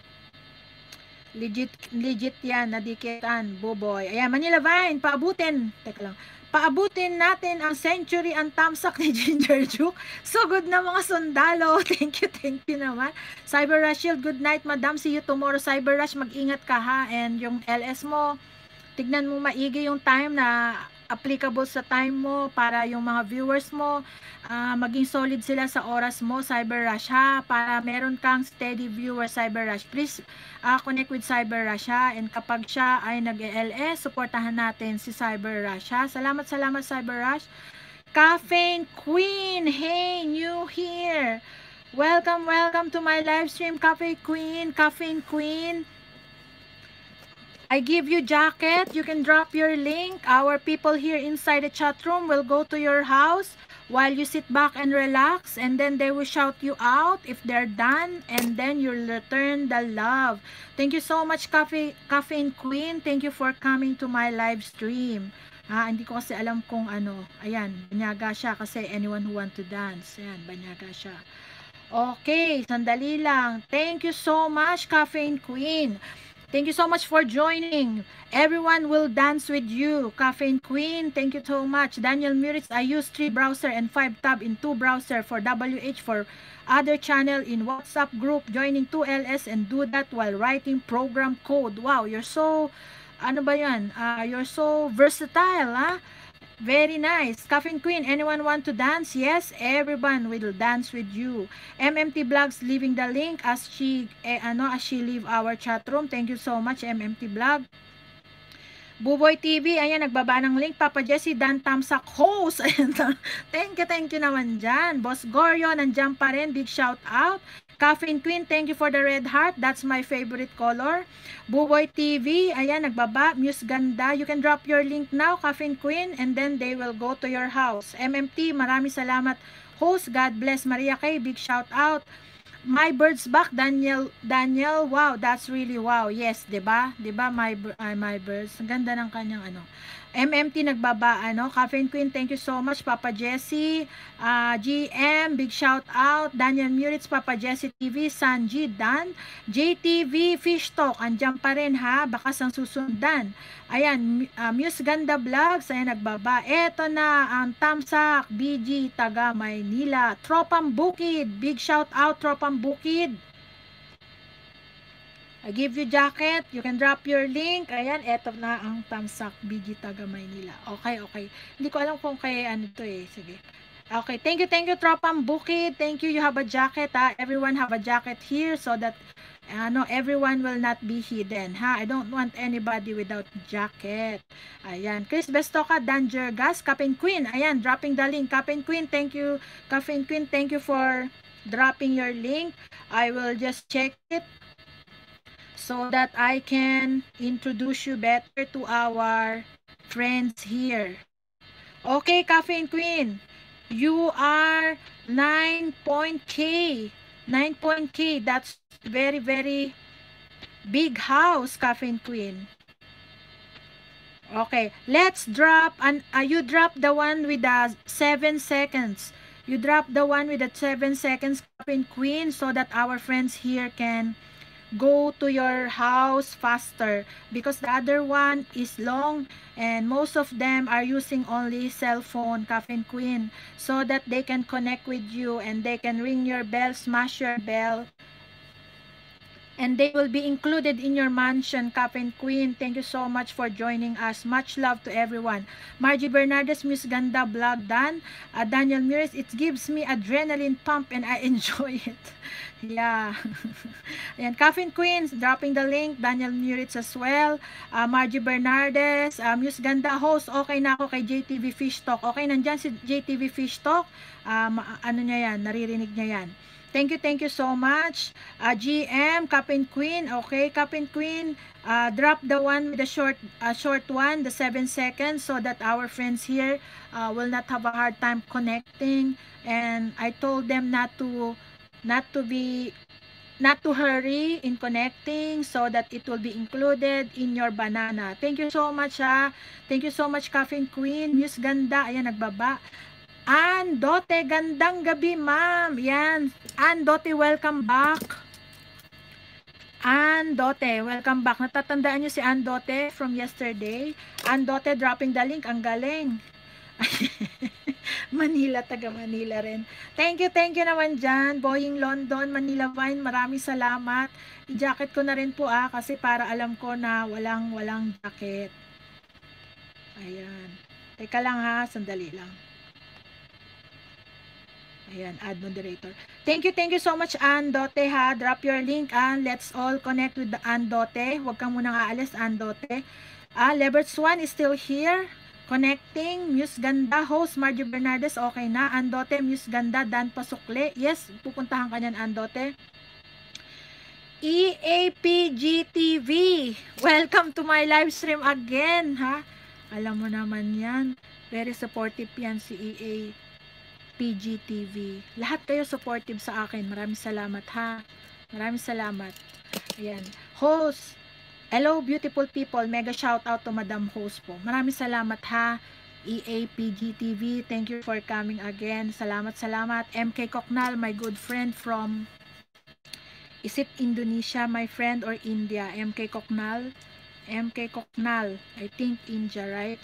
Legit yan, nadikitan, Buboy. Ayan, Manila Vine, paabutin. Teka lang. Paabutin natin ang century, ang tamsak ni Ginger Duke. So good na mga sundalo. Thank you naman. Cyber Rush Shield, good night, madam. See you tomorrow, Cyber Rush. Mag-ingat ka, ha? And yung LS mo, tignan mo maigi yung time na applicable sa time mo para yung mga viewers mo maging solid sila sa oras mo, Cyber Rush, ha? Para meron kang steady viewer, Cyber Rush. Please connect with Cyber Rush, ha? And kapag siya ay nag-LS, supportahan natin si Cyber Rush, ha? Salamat Cyber Rush. Caffeine Queen, hey, new here. Welcome to my live stream, Caffeine Queen. I give you jacket. You can drop your link. Our people here inside the chat room will go to your house while you sit back and relax, and then they will shout you out if they're done, and then you'll return the love. Thank you so much, Caffeine Queen. Thank you for coming to my live stream. Hindi ko kasi alam kung ano. Ayan, banyaga siya kasi anyone who want to dance. Ayan, banyaga siya. Okay, sandali lang. Thank you so much, Caffeine Queen. Thank you so much for joining. Everyone will dance with you. Caffeine Queen, thank you so much. Daniel Murich, I use 3 browser and 5 tab in 2 browser for WH for other channel in WhatsApp group. Joining 2LS and do that while writing program code. Wow, you're so, ano ba yan? You're so versatile, ha? Very nice. Caffeine Queen, anyone want to dance? Yes, everyone will dance with you. MMT Vlogs leaving the link as she leave our chat room. Thank you so much, MMT Vlog. Buboy TV, ayan, nagbaba ng link. Papa Jessie, Dan Tamsak host. Ayan, thank you naman dyan. Boss Goryo, nandiyan pa rin. Big shout out. Caffeine Queen, thank you for the red heart. That's my favorite color. Buboy TV, ayan, nagbaba. Muse Ganda, you can drop your link now, Caffeine Queen, and then they will go to your house. MMT, marami salamat. Host, God bless. Maria K, big shout out. My bird's back, Daniel, wow, that's really wow. Yes, diba? Diba, my birds? Ang ganda ng kanyang ano. MMT nagbaba, ano? Caffeine Queen, thank you so much. Papa Jesse, GM, big shout out. Daniel Muritz, Papa Jesse TV, Sanji, Dan, JTV, Fish Talk, andyan pa rin ha, baka sang susundan. Ayan, Muse Ganda Vlogs, ayan nagbaba. Eto na, ang Tamsak, BG, taga Maynila. Tropang Bukid, big shout out, Tropang Bukid. I give you jacket, you can drop your link. Ayan, eto na ang Tamsak, BG, taga Maynila. Okay, okay. Hindi ko alam kung kay ano to eh. Sige. Okay, thank you, Tropang Bukid. Thank you, you have a jacket, ha. Everyone have a jacket here so that, ano, everyone will not be hidden, ha. I don't want anybody without jacket. Ayan, Chris Bestoca, Danger Gas, Caffeine Queen. Ayan, dropping the link. Caffeine Queen, thank you. Caffeine Queen, thank you for dropping your link. I will just check it so that I can introduce you better to our friends here. Okay, Caffeine Queen, you are 9.K. 9.K, that's very, very big house, Caffeine Queen. Okay, let's drop, and you drop the one with the 7 seconds. You drop the one with the 7 seconds, Caffeine Queen, so that our friends here can go to your house faster, because the other one is long and most of them are using only cell phone, Caffeine Queen, so that they can connect with you and they can ring your bell, smash your bell, and they will be included in your mansion, Caffeine Queen. Thank you so much for joining us. Much love to everyone. Margie Bernardes, Miss Ganda Vlog, Dan, Daniel Muris, it gives me adrenaline pump and I enjoy it. Yeah. And Caffeine Queen, dropping the link. Daniel Muris as well. Margie Bernardes, Miss Ganda host, okay na ako kay JTV Fish Talk. Okay, nandyan si JTV Fish Talk. Ano niya yan, naririnig niya yan. Thank you so much. GM, Caffeine Queen, okay, Caffeine Queen, drop the one with the short one, the 7 seconds, so that our friends here will not have a hard time connecting. And I told them not to hurry in connecting so that it will be included in your banana. Thank you so much, ha. Thank you so much, Caffeine Queen. News Ganda, ayan, nagbaba. Andote, gandang gabi, ma'am. Yan. Andote, welcome back. Andote, welcome back. Natatandaan nyo si Andote from yesterday. Andote, dropping the link. Ang galing. Manila, taga Manila rin. Thank you naman dyan. Boying London, Manila Wine, maraming salamat. I-jacket ko na rin po, ah, kasi para alam ko na walang jacket. Ayan. Teka lang ha, sandali lang. Ayan, ad moderator. Thank you so much, Andote, ha. Drop your link, and let's all connect with the Andote. Huwag kang munang aalis, Andote. Lebert Swan is still here. Connecting, Muse Ganda, host, Margie Bernardes, okay na. Andote, Muse Ganda, Dan Pasukle. Yes, pupuntahan ka niyan, Andote. EAPG TV, welcome to my live stream again, ha. Alam mo naman yan. Very supportive yan si EAPG TV. Lahat kayo supportive sa akin. Maraming salamat, ha. Maraming salamat. Ayan. Host. Hello, beautiful people. Mega shout out to Madam Host po. Maraming salamat, ha. EAPG TV. Thank you for coming again. Salamat. MK Koknal, my good friend from, is it Indonesia, my friend, or India? MK Koknal. I think India, right?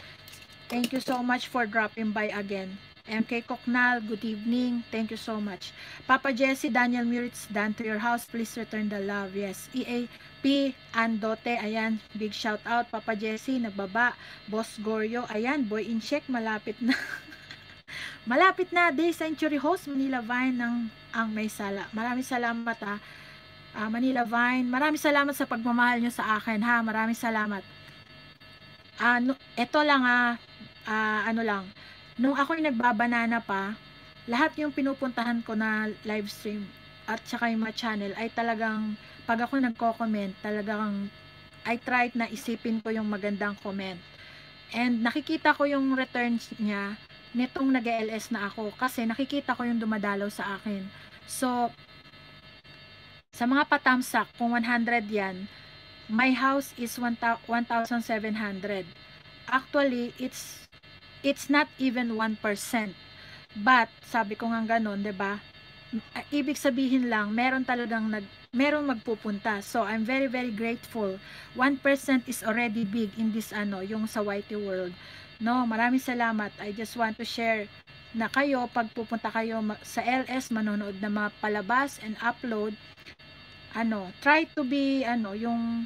Thank you so much for dropping by again. MK Koknal, good evening. Thank you so much. Papa Jesse, Daniel Muritz, Dan, to your house. Please return the love. Yes. EAP, Andote. Ayan. Big shout out. Papa Jesse, nagbaba. Boss Goryo. Ayan. Boy in check. Malapit na. Malapit na. Day Century host. Manila Vine ng ang may sala. Maraming salamat, ha. Manila Vine. Maraming salamat sa pagmamahal nyo sa akin, ha. Maraming salamat. Ito lang, ha. Ano lang. Nung ako yung nagbabanana pa, lahat yung pinupuntahan ko na live stream at saka yung mga channel ay talagang, pag ako nagko-comment, talagang I tried na isipin ko yung magandang comment. And nakikita ko yung returns niya nitong nag-LS na ako kasi nakikita ko yung dumadalaw sa akin. So, sa mga patamsak, kung 100 yan, my house is 1,700. Actually, it's not even 1%. But sabi ko nga ganun, 'di ba? Ibig sabihin lang, meron talagang meron magpupunta. So I'm very very grateful. 1% is already big in this yung sa Whitey World. No, maraming salamat. I just want to share na kayo pag pupunta kayo sa LS, manonood ng mga palabas and upload, try to be yung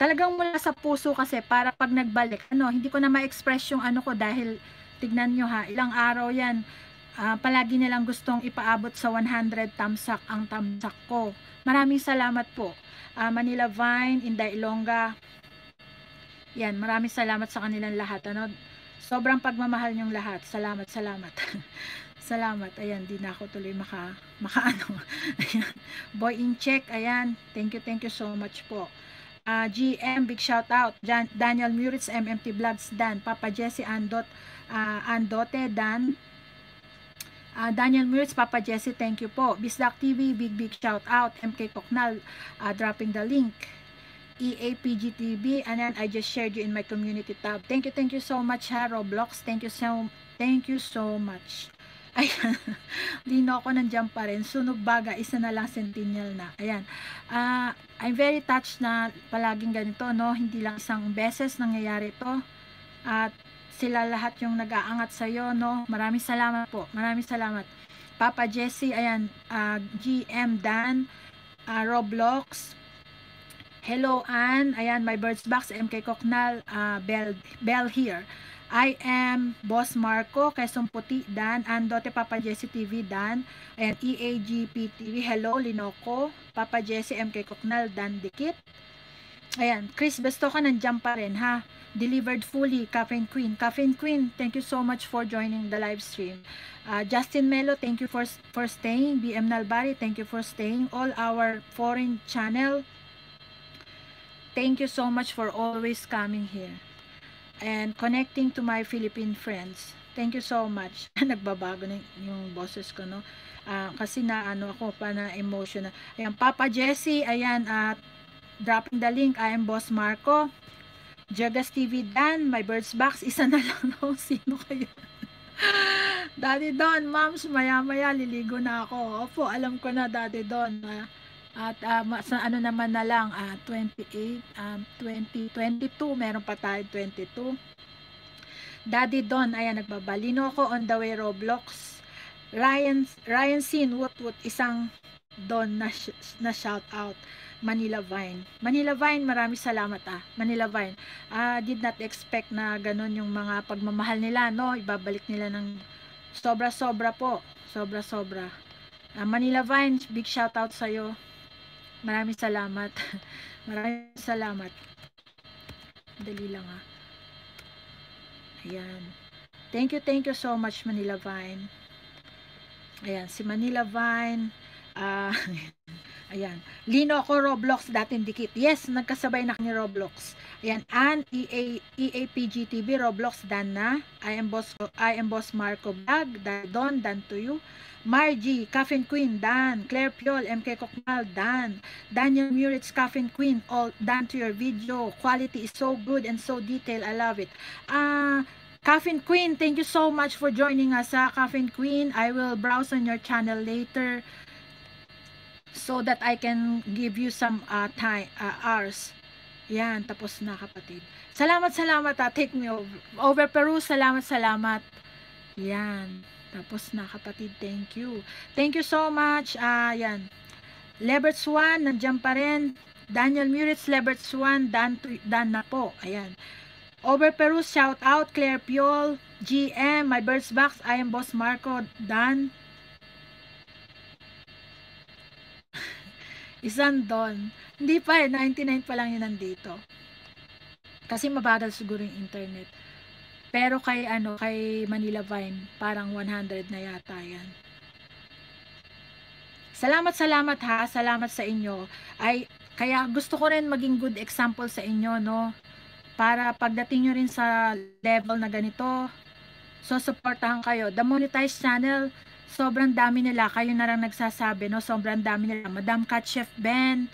talagang mula sa puso, kasi para pag nagbalik, hindi ko na ma-express yung ko, dahil tignan nyo ha, ilang araw yan, palagi nilang gustong ipaabot sa 100 tamsak ang tamsak ko. Maraming salamat po, Manila Vine, Inday Ilongga, yan, maraming salamat sa kanilang lahat, sobrang pagmamahal niyong lahat. Salamat, salamat. Salamat. Ayan, di na ako tuloy maka Ayan. Boy in check. Ayan. Thank you so much po. GM, big shout out. Daniel Muritz, MMT Vlogs, Dan. Papa Jesse, Andote, Dan. Daniel Muritz, Papa Jesse, thank you po. Bisdak TV, big shout out. MK Koknal, dropping the link. EAPGTV, and then I just shared you in my community tab. Thank you so much, ha, Roblox. Thank you so much. Ayan, lino ako nandiyan pa rin. Sunog baga, isa na lang sentinel na. Ayan, I'm very touched na palaging ganito, hindi lang isang beses nangyayari to. At sila lahat yung nag-aangat sa'yo, Maraming salamat po, maraming salamat. Papa Jesse, ayan, GM Dan, Roblox, hello, Anne. Ayan, my birds box, MK Koknal, Bell here. I am Boss Marco, Quezon Puti, Dan. Andote, Papa Jesse TV, Dan. Ayan, EAGP TV, hello, Linoco. Papa Jesse, MK Koknal, Dan Dikit. Ayan, Chris Bestoca, nandiyan pa rin, ha? Delivered fully, Caffeine Queen. Caffeine Queen, thank you so much for joining the live stream. Justin Melo, thank you for staying. BM Nalbari, thank you for staying. All our foreign channel, thank you so much for always coming here and connecting to my Philippine friends. Thank you so much. Nagbabago na yung boses ko, kasi na ako pa na emotional. Ayan, Papa Jesse, ayan, dropping the link. I am Boss Marco. Jagas TV Dan, my birds box, isa na lang, sino kayo? Daddy Don, moms, maya-maya liligo na ako. Opo, alam ko na, Daddy Don, at sa naman na lang, 28, 22, meron pa tayo 22. Daddy Don, ayan, nagbabalino ko on the way Roblox. Ryan Sin, what isang Don na shout out. Manila Vine, maraming salamat, Manila Vine. Did not expect na ganun yung mga pagmamahal nila, ibabalik nila ng sobra-sobra po, sobra-sobra. Manila Vine, big shout out sa iyo. Maraming salamat. Maraming salamat. Dali lang, Ayan. Thank you so much, Manila Vine. Ayan, si Manila Vine. Ayan. Lino ko Roblox, dating dikit. Yes, nagkasabay na ni Roblox. Ayan, Ann, EAPGTV, Roblox, Dan na. I am Boss Marco Bag, Don, Dan to you. Margie, Caffeine Queen, Dan. Claire Piol, MK Koknal, Dan. Daniel Muritz, Caffeine Queen, all Dan to your video. Quality is so good and so detailed. I love it. Caffeine Queen, thank you so much for joining us, Caffeine Queen. I will browse on your channel later so that I can give you some time, hours. Yan, tapos na, kapatid. Salamat, salamat, Take me over Peru. Salamat, salamat. Yan. Tapos na, kapatid, thank you. Thank you so much. Ayan. Lebert Swan, nandiyan pa rin. Daniel Muritz, Lebert Swan, Dan na po. Ayan. Over Peru, shout out. Claire Piol, GM, my birds box, I am Boss Marco, Dan. Isang Don. Hindi pa, 99 pa lang yun nandito. Kasi mabagal siguro yung internet. Pero kay kay Manila Vine, parang 100 na yata yan. Salamat, salamat, ha. Salamat sa inyo. Kaya gusto ko rin maging good example sa inyo, Para pagdating nyo rin sa level na ganito, susuportahan kayo. The monetized channel, sobrang dami nila. Kayo na lang nagsasabi, Sobrang dami nila. Madam Kat Chef Ben,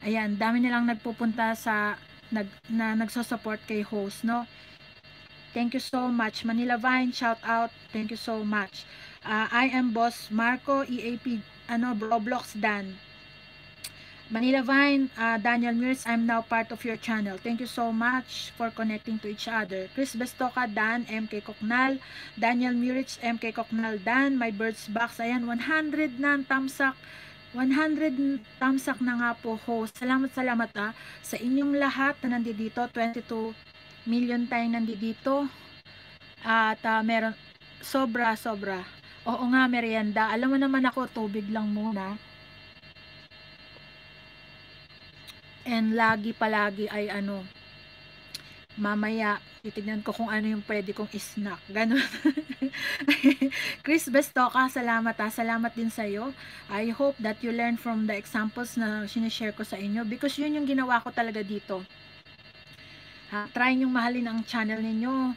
ayan, dami nilang nagpupunta sa nagsusupport kay host, no? Thank you so much. Manila Vine, shout out. Thank you so much. I am Boss Marco, EAP, Roblox Dan. Manila Vine, Daniel Mears, I'm now part of your channel. Thank you so much for connecting to each other. Chris Bestoca, Dan, MK Koknal, Daniel Mears, MK Koknal, Dan, my birds box. Ayan, 100 na ang tamsak. 100 tamsak na nga po, host. Salamat sa inyong lahat na nandito. 22 million tayong nandito at meron sobra. Oo nga, merienda, alam mo naman ako, tubig lang muna, and palagi ay mamaya titignan ko kung ano yung pwede kong snack, ganun. Chris Bestoca, salamat salamat din sa'yo. I hope that you learn from the examples na sinishare ko sa inyo, because yun yung ginawa ko talaga dito. Try nyong mahalin ang channel ninyo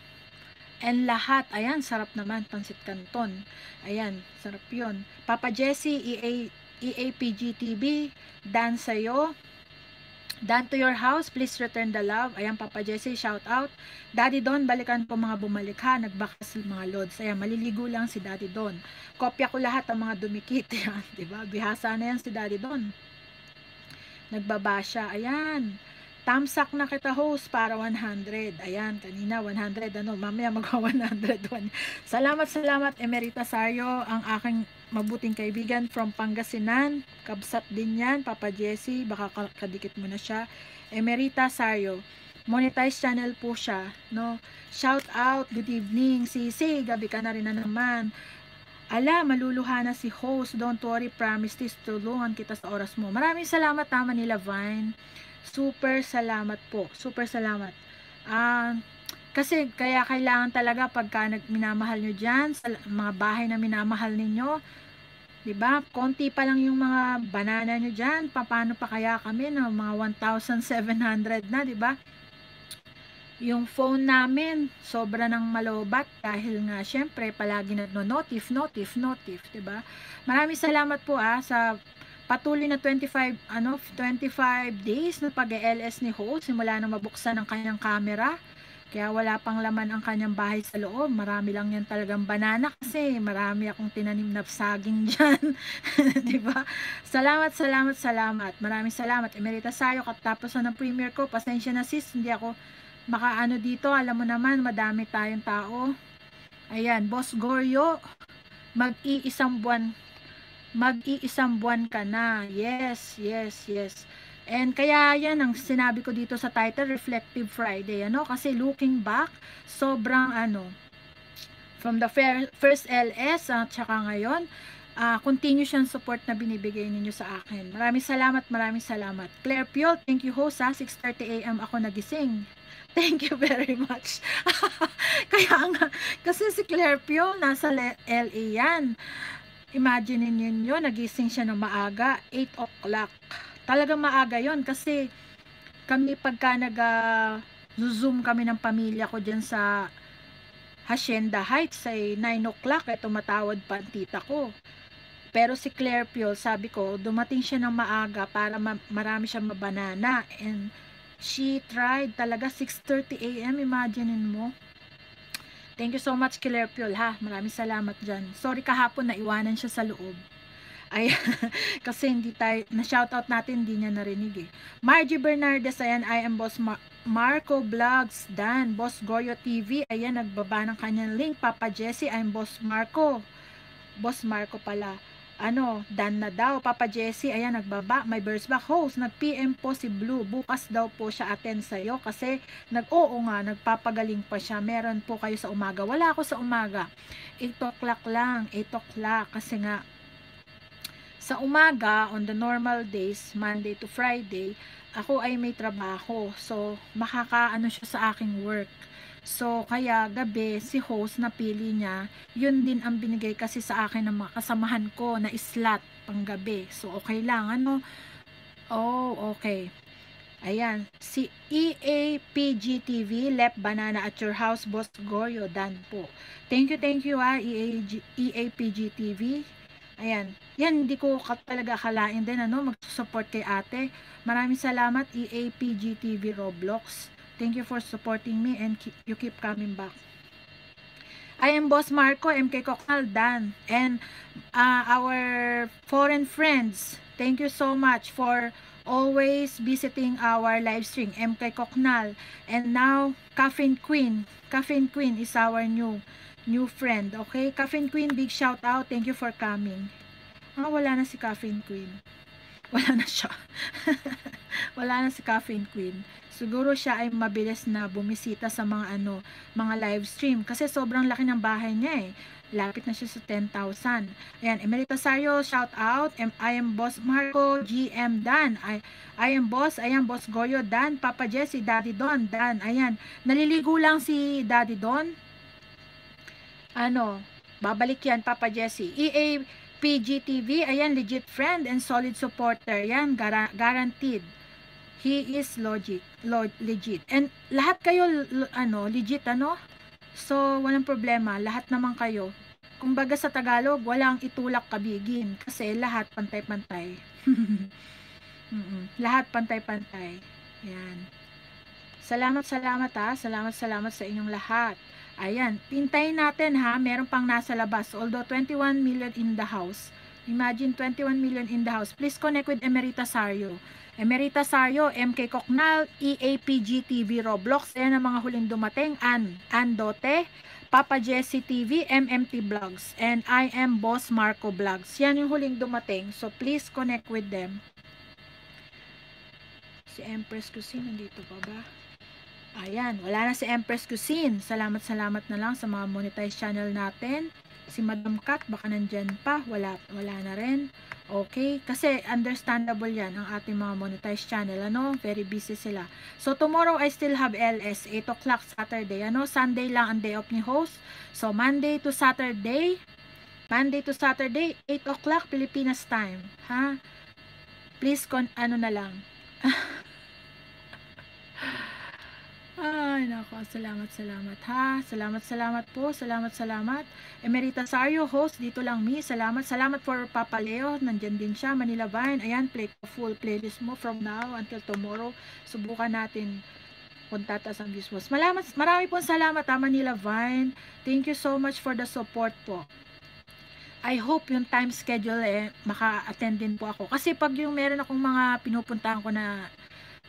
and lahat. Ayan, sarap naman, Pansit Canton. Ayan, sarap yun. Papa Jesse, EAPGTV, Dan sa'yo. Dan to your house, please return the love. Ayan, Papa Jesse, shout out. Daddy Don, balikan po mga bumalik ha, nagbakas mga lods. Ayan, maliligo lang si Daddy Don. Kopya ko lahat ang mga dumikit. Ayan, diba? Bihasa na yan si Daddy Don. Nagbaba siya. Ayan. Tamsak na kita, host, para 100. Ayan, kanina 100, mamaya mag-100. Salamat, Emerita Sario, ang aking mabuting kaibigan from Pangasinan. Kabsat din yan, Papa Jesse, baka kadikit mo na siya. Emerita Sario, monetize channel po siya, no? Shout out, good evening, Sisi, gabi ka na rin na naman. Ala, maluluha na si host, don't worry, promise this, tulungan kita sa oras mo. Maraming salamat, Manila Vine. Super salamat po. Super salamat. Kasi kaya kailangan talaga pagka minamahal nyo dyan, sa mga bahay na minamahal ninyo, diba? Konti pa lang yung mga banana nyo dyan. Paano pa kaya kami ng mga 1,700 na, diba? Yung phone namin, sobra ng malobat dahil nga syempre palagi na notif, diba? Maraming salamat po sa patuloy na 25 days na pag-LS ni host, simula nang mabuksan ang kanyang camera. Kaya wala pang laman ang kanyang bahay sa loob. Marami lang yan talagang banana kasi marami akong tinanim na saging dyan. Diba? Salamat. Maraming salamat. Emerita Sayo, katapos na ng premiere ko. Pasensya na sis, hindi ako makaano dito. Alam mo naman, madami tayong tao. Ayan, Boss Goryo, mag-iisang buwan ka na. Yes. And kaya yan ang sinabi ko dito sa title, Reflective Friday, kasi looking back, sobrang from the first LS at saka ngayon, continue siyang support na binibigay ninyo sa akin. Maraming salamat. Claire Piol, thank you host, 6:30 AM ako nagising. Thank you very much. Kaya nga, kasi si Claire Piol, nasa LA yan. Imagine ninyo, nagising siya ng maaga, 8 o'clock. Talagang maaga yon kasi kami pagka nag-zoom kami ng pamilya ko dyan sa Hacienda Heights, ay 9 o'clock, tumatawad pa ang tita ko. Pero si Claire Piol, sabi ko, dumating siya ng maaga para marami siyang mabanana. And she tried talaga, 6:30 AM, imagine mo. Thank you so much, Claire Piol, ha. Maraming salamat dyan. Sorry kahapon, naiwanan siya sa loob. Ay, kasi hindi tayo, na-shoutout natin, hindi niya narinig eh. Margie Bernardes, ayan, I am Boss Marco Vlogs, Dan, Boss Goyo TV, ayan, nagbaba ng kanyang link. Papa Jesse, I am Boss Marco. Boss Marco pala. Dan na daw. Papa Jesse, ayan, nagbaba. My birds back host, nag-PM po si Blue. Bukas daw po siya attend sa'yo kasi nagpapagaling pa siya. Meron po kayo sa umaga. Wala ako sa umaga. 8 o'clock lang. 8 o'clock kasi nga sa umaga, on the normal days, Monday to Friday, ako ay may trabaho. So, makakaano siya sa aking work. So, kaya gabi, si host na pili niya, yun din ang binigay kasi sa akin ng mga kasamahan ko na slot pang gabi. So, okay lang, Oh, okay. Ayan, si EAPGTV, left banana at your house, Boss Goyo, Dan po. Thank you, EAPGTV. Ayan. Yan, hindi ko talaga akalain din, ano, mag-support kay ate. Maraming salamat, EAPGTV Roblox. Thank you for supporting me and you keep coming back. I am Boss Marco, MK Cocal, Dan, and our foreign friends. Thank you so much for always visiting our live stream, MK Cocknal, and now Caffeine Queen. Caffeine Queen is our new friend, okay? Caffeine Queen, big shout out. Thank you for coming. Ah, wala na si Caffeine Queen. Wala na siya. Wala na si Caffeine Queen. Siguro siya ay mabilis na bumisita sa mga ano, mga live stream kasi sobrang laki ng bahay niya eh. Lapit na siya sa 10,000. Ayan, Emerita Sario, shout out. I am Boss Marco, GM Dan. I am Boss Goyo Dan, Papa Jesse, Daddy Don Dan. Ayan, naliligo lang si Daddy Don. Ano, babalik yan, Papa Jesse. EAPGTV, ayan, legit friend and solid supporter. Ayan, guaranteed. He is legit. And lahat kayo, ano, legit, ano? So, walang problema. Lahat naman kayo. Kumbaga sa Tagalog, walang itulak kabigin. Kasi lahat pantay-pantay. Lahat pantay-pantay. Ayan. Salamat, ha. Salamat sa inyong lahat. Ayan. Pintayin natin, ha. Meron pang nasa labas. Although 21 million in the house. Imagine 21 million in the house. Please connect with Emerita Sario. Emerita Sario, MK Cocknal, EAPGTV Roblox. Ayan ang mga huling dumating. Andote, Papa Jesse TV, MMT Vlogs. And I am Boss Marco Vlogs. Yan yung huling dumating. So please connect with them. Si Empress Cuisine, nandito pa ba? Ayan, wala na si Empress Cuisine. Salamat na lang sa mga monetized channel natin. Si Madam Kat, baka nandyan pa. Wala na rin. Okay, kasi understandable yan ang ating mga monetized channel, ano, very busy sila. So tomorrow I still have LS, 8 o'clock Saturday, ano, Sunday lang ang day off ni host. So Monday to Saturday, 8 o'clock Pilipinas time, ha? Please, ano na lang. Ay, nako, salamat, ha. Salamat po, salamat. Emerita Sario, host, dito lang mi. Salamat for Papa Leo, nandyan din siya, Manila Vine. Ayan, play full playlist mo from now until tomorrow. Subukan natin kung tataas ang views. Marami po salamat, ha, Manila Vine. Thank you so much for the support po. I hope yung time schedule, eh, maka-attend din po ako. Kasi pag yung meron akong mga pinupuntahan ko na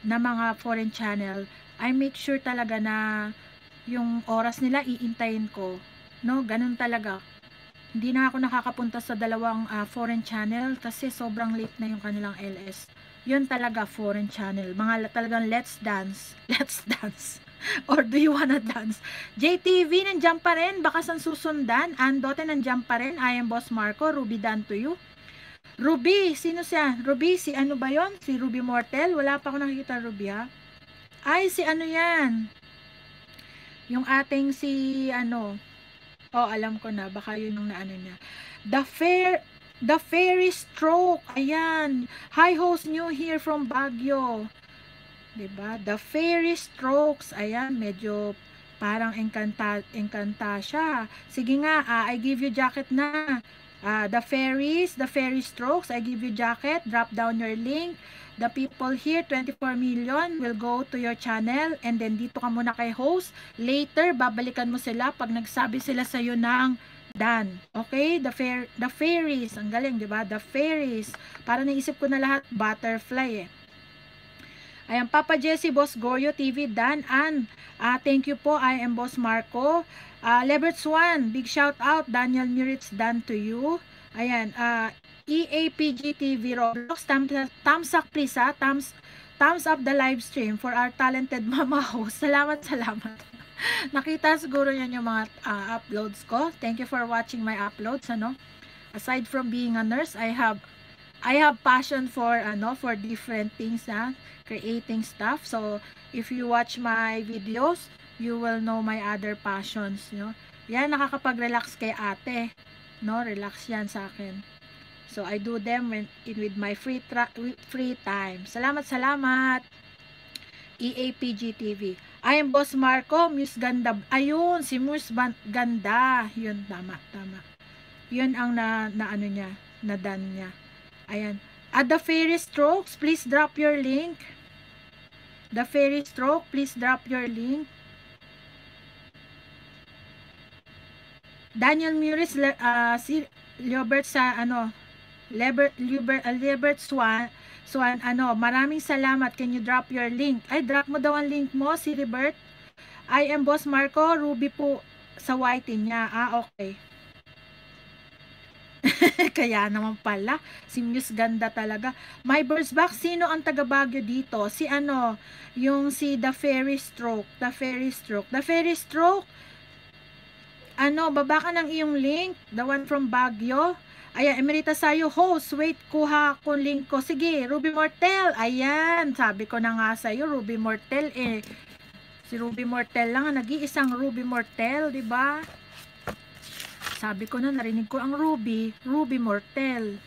mga foreign channel, I make sure talaga na yung oras nila iintayin ko, no, ganun talaga. Hindi na ako nakakapunta sa dalawang foreign channel kasi sobrang late na yung kanilang LS. Yun talaga foreign channel, mga talagang let's dance or do you wanna dance. JTV nandiyan pa rin, baka san susundan. Andote nandiyan pa rin. I am Boss Marco, Ruby Dan to you. Ruby, sino siya? Ruby, si ano ba yon? Si Ruby Mortel? Wala pa ako nakikita, Ruby, ha? Ay, si ano yan? Yung ating si ano. Oh, alam ko na. Baka yun yung naano niya. The Fairy Stroke. Ayan. Hi, host, new here from Baguio. Diba? The Fairy Strokes. Ayan, medyo parang encanta siya. Sige nga, I give you jacket na. The Fairy Strokes, I give you jacket. Drop down your link. The people here, 24 million, will go to your channel. And then, dito ka muna kay host. Later, babalikan mo sila pag nagsabi sila sa'yo ng Dan. Okay? The Fairies. Ang galing, diba? The Fairies. Para naisip ko na lahat, butterfly eh. Ayan, Papa Jesse, Boss Goyo TV, Dan, and thank you po. I am Boss Marco. Leverts 1, big shout out. Daniel Muritz, Dan to you. Ayan, EAPGTV Roblox, thumbs up please, ha? Thumbs up the live stream for our talented mama host. Salamat. Nakita siguro yan yung mga uploads ko. Thank you for watching my uploads, ano. Aside from being a nurse, I have passion for ano, for different things, na creating stuff. So if you watch my videos, you will know my other passions, no? Yan, nakakapag-relax kay ate, no? Relax yan sa akin. So I do them with my free time. Salamat. EAPGTV. I am Boss Marco, Muse Ganda. Ayun, si Muse Ganda. Yun, tama. Yun ang na ano niya, na done niya. Ayan. At the fairy strokes, please drop your link. The fairy stroke, please drop your link. Daniel Muris, si Liobert sa ano, Liobert Swan, ano, maraming salamat. Can you drop your link? Ay, drop mo daw ang link mo, si Libert. I am Boss Marco, Ruby po sa YT niya. Ah, okay. Kaya naman pala, si Muse ganda talaga. My Birds Back, sino ang taga Baguio dito? Si ano, yung si The Fairy Stroke, The Fairy Stroke, The Fairy Stroke. Ano, baba ka ng iyong link, the one from Baguio. Ayan, Emerita Sayo, host, wait, kuha ko link ko. Sige, Ruby Mortel, ayan, sabi ko na nga sa'yo, Ruby Mortel eh. Si Ruby Mortel lang, nag-iisang Ruby Mortel, diba? Sabi ko na, narinig ko ang Ruby. Ruby Mortel.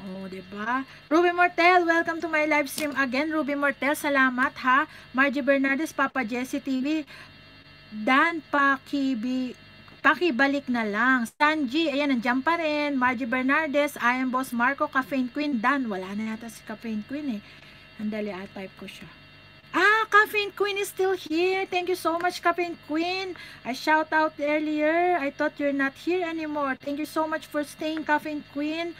Oh, diba? Ruby Mortel, welcome to my live stream again. Ruby Mortel, salamat ha. Margie Bernardes, Papa Jessie TV. Dan pakibalik na lang. Sanji, ayan, nandiyan pa rin. Margie Bernardes, I am Boss Marco, Caffeine Queen. Dan, wala na yata si Caffeine Queen eh. Andali, type ko siya. Ah, Caffeine Queen is still here. Thank you so much, Caffeine Queen. I shout out earlier. I thought you're not here anymore. Thank you so much for staying, Caffeine Queen.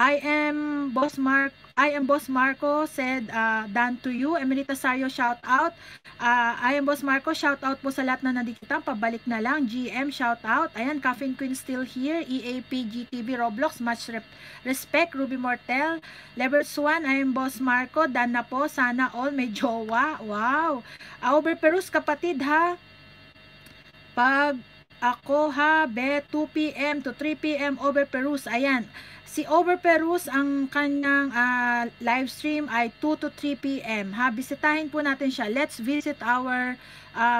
I am Boss Mark. I am Boss Marco, said Dan to you. Emerita Sayo, shout out. I am Boss Marco, shout out po sa lahat na nandikita. Pabalik na lang. GM, shout out. Ayan, Caffeine Queen still here. EAP, GTV, Roblox, much respect. Ruby Mortel, Lever Swan, I am Boss Marco. Dan na po, sana all may jowa. Wow. Auber Perus, kapatid ha. Pag ako ha, be 2 PM to 3 PM, Auber Perus. Ayan. Si Over Perus, ang kanyang live stream ay 2 to 3 p.m. Ha, bisitahin po natin siya. Let's visit our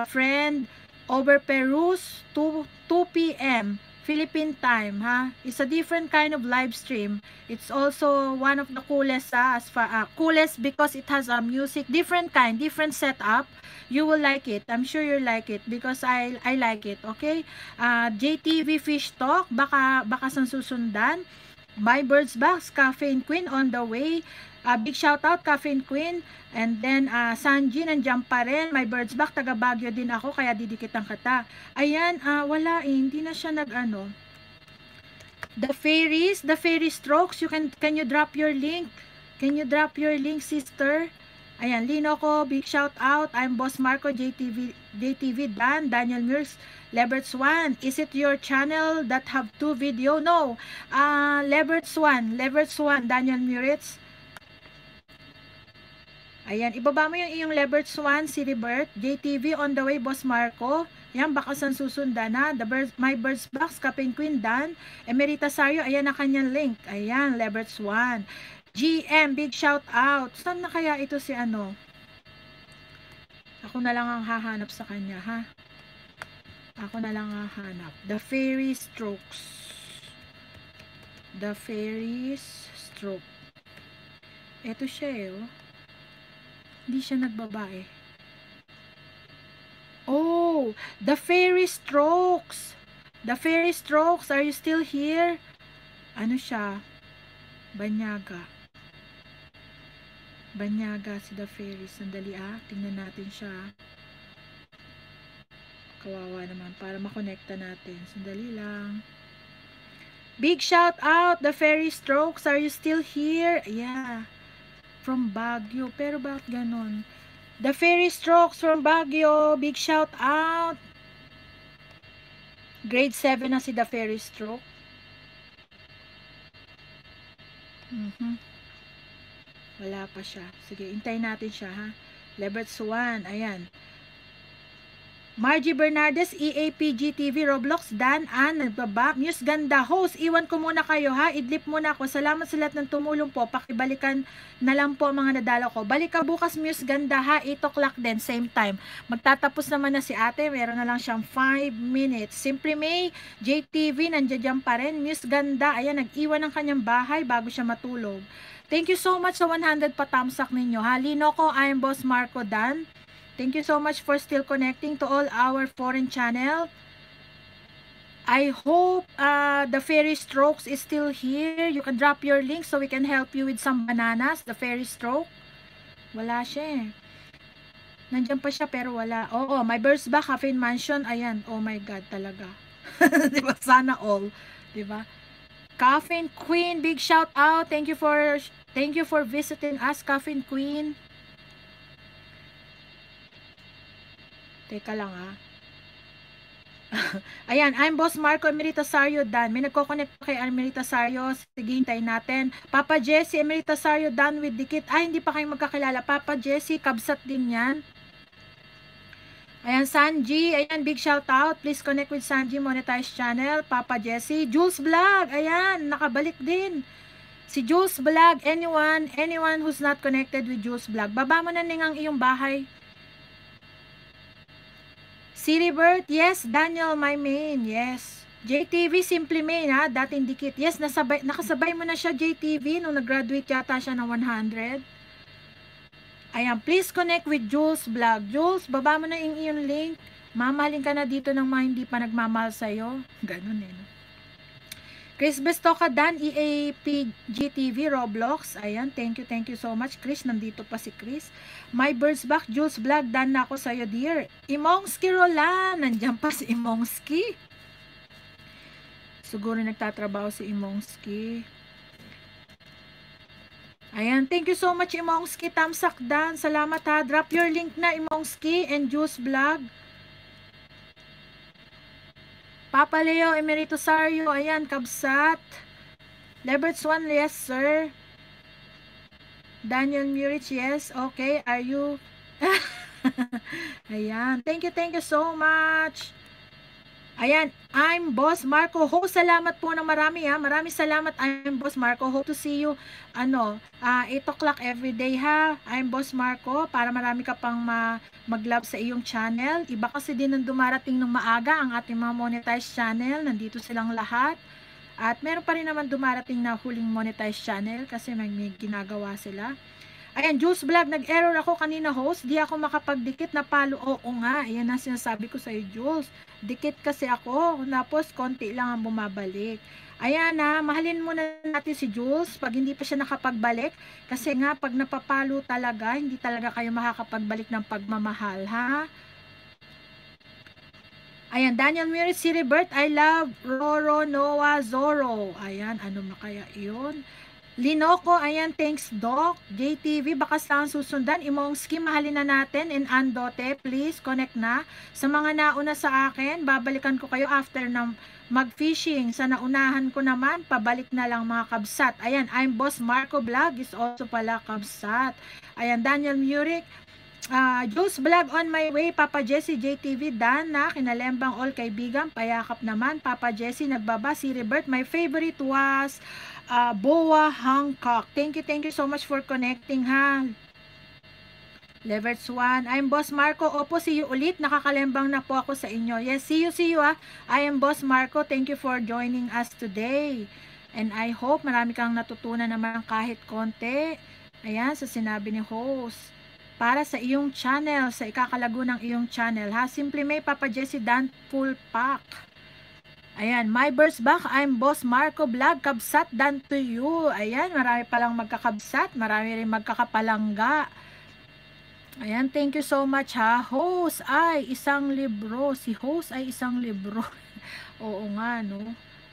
friend Over Perus, 2 p.m. Philippine time. Ha, it's a different kind of live stream. It's also one of the coolest, as far coolest because it has a music, different kind, different setup. You will like it. I'm sure you'll like it because I like it. Okay. JTV Fish Talk, baka san susundan. My Birds Back, Caffeine Queen on the way. Big shout out, Caffeine Queen. And then, Sanji, nandiyan pa rin. My Birds Back, taga Baguio din ako, kaya didikitan kita. Ayan, wala eh, hindi na siya nag-ano. The fairy strokes, can you drop your link? Can you drop your link, sister? Ayan, Lino ko, big shout out. I'm Boss Marco, JTV Dan, Daniel Mears, Lebert Swan. Is it your channel that have 2 videos? No. Lebert Swan, Daniel Mears. Ayan, ibaba mo yung iyong Lebert Swan, si Rebert. JTV on the way, Boss Marco. Ayan, baka san susundan na. My Birds Back, Caffeine Queen, Dan. Emerita Sario, ayan na kanyang link. Ayan, Lebert Swan. GM, big shout out. Saan na kaya ito si ano? Ako na lang ang hahanap sa kanya, ha? Ako na lang ang hahanap. The Fairy Strokes. The Fairy Stroke. Ito siya eh, oh. Hindi siya nagbabae. Oh! The Fairy Strokes! The Fairy Strokes, are you still here? Ano siya? Banyaga si The Fairy. Sandali tingnan natin siya. Kawawa naman, para makonekta natin. Sandali lang. Big shout out, The Fairy Strokes, are you still here? Yeah, from Baguio. Pero bakit ganon? The Fairy Strokes from Baguio, big shout out. Grade 7 na si The Fairy Stroke. Wala pa siya. Sige, hintayin natin siya, ha? Lebert Swan, ayan. Margie Bernardes, EAPG TV, Roblox, Dan, Ann, nagbaba. Muse ganda, host, iwan ko muna kayo, ha? Idlip muna ako. Salamat sa lahat ng tumulong po. Pakibalikan na lang po ang mga nadala ko. Balik ka bukas, Muse ganda, ha? 8 o'clock din, same time. Magtatapos naman na si ate. Meron na lang siyang 5 minutes. Simply May, JTV, nandiyan pa rin. Muse ganda, ayan, nag-iwan ng kanyang bahay bago siya matulog. Thank you so much sa 100 patamsak ninyo, ha? Lino ko, I am Boss Marco, Dan. Thank you so much for still connecting to all our foreign channel. I hope the fairy strokes is still here. You can drop your link so we can help you with some bananas. The fairy stroke. Wala siya eh. Nandiyan pa siya pero wala. Oo, my birth's back, Caffeine Mansion. Ayan. Oh my God, talaga. Diba? Sana all. Diba? Caffeine Queen, big shout out. Thank you for visiting us, Caffeine Queen. Teka lang ah. Ayan, I'm Boss Marco Emeritasario Dan. May nagko-connect kay Emeritasario. Sige, hintayin natin. Papa Jesse Emeritasario Dan with Dikit. Ay, hindi pa kayo magkakilala. Papa Jesse, kabsat din yan. Ayan, Sanji. Ayan, big shout out. Please connect with Sanji Monetized Channel. Papa Jesse. Jules Vlog. Ayan, nakabalik din. Si Jules Vlog. Anyone who's not connected with Jules Vlog. Baba mo na ning ang iyong bahay. Citybird, yes. Daniel, my main, yes. JTV, simply main, ha? Dating Dikit. Yes, nakasabay mo na siya, JTV, nung nag-graduate yata siya ng 100. Ayan, please connect with Jules Vlog. Jules, baba mo na yung iyong link. Mamahalin ka na dito ng mga hindi pa nagmamahal sa'yo. Ganun eh. No? Chris Bestoca, Dan, EAP, GTV, Roblox. Ayan, thank you so much, Chris. Nandito pa si Chris. My Birds Back, Jules Vlog, dan na ako sa'yo, dear. Imongski Roland, nandiyan pa si Imongski. Siguro nagtatrabaho si Imongski. Ayan, thank you so much, Imongski. Tamsak Dan, salamat ha. Drop your link na, Imongski and Jules Vlog. Papa Leo Emeritosario, ayan, kabsat. Leverts One, yes, sir. Daniel Murich, yes. Okay, are you? Ayan. Thank you so much. Ayan, I'm Boss Marco. Ho, salamat po ng marami ha. Maraming salamat. I'm Boss Marco. Hope to see you, 8 o'clock everyday ha. I'm Boss Marco. Para marami ka pang mag-love sa iyong channel. Iba kasi din ang dumarating ng maaga ang ating mga monetized channel. Nandito silang lahat. At meron pa rin naman dumarating na huling monetized channel kasi may ginagawa sila. Ayan, Jules Vlog, nag-error ako kanina host. Di ako makapagdikit na palo. Oo nga, ayan na sinasabi ko sa'yo, Jules. Dikit kasi ako, tapos konti lang ang bumabalik. Ayan na, mahalin muna natin si Jules pag hindi pa siya nakapagbalik. Kasi nga, pag napapalo talaga, hindi talaga kayo makakapagbalik ng pagmamahal, ha? Ayan, Daniel Murray, si Robert, I love Roro Noah Zorro. Ayan, ano na kaya yun? Linoco, ayan, thanks Doc. JTV, baka saan susundan. Imongski, mahalin na natin. And Andote, please, connect na. Sa mga nauna sa akin, babalikan ko kayo after na mag-fishing. Sa naunahan ko naman, pabalik na lang mga kabsat. Ayan, I'm Boss Marco Vlog is also pala kabsat. Ayan, Daniel Murray. Jules Vlog on my way. Papa Jesse, JTV, Dan na kinalembang all kaibigan, payakap naman. Papa Jesse, nagbaba si Robert. My favorite was Boa Hancock. Thank you so much for connecting ha. Leverts 1, I'm Boss Marco. Opo, see you ulit, nakakalembang na po ako sa inyo. Yes, see you ha. I am Boss Marco, thank you for joining us today. And I hope marami kang natutunan naman kahit konti. Ayan, sa sinabi ni host para sa iyong channel, sa ikakalago ng iyong channel, ha? Simply may Papa Jesse Dan full pack. Ayan, my birth's back, I'm Boss Marco Vlog, kabsat Dan to you. Ayan, marami palang magkakabsat, marami rin magkakapalangga. Ayan, thank you so much, ha? Host ay isang libro. Si host ay isang libro. Oo nga, no?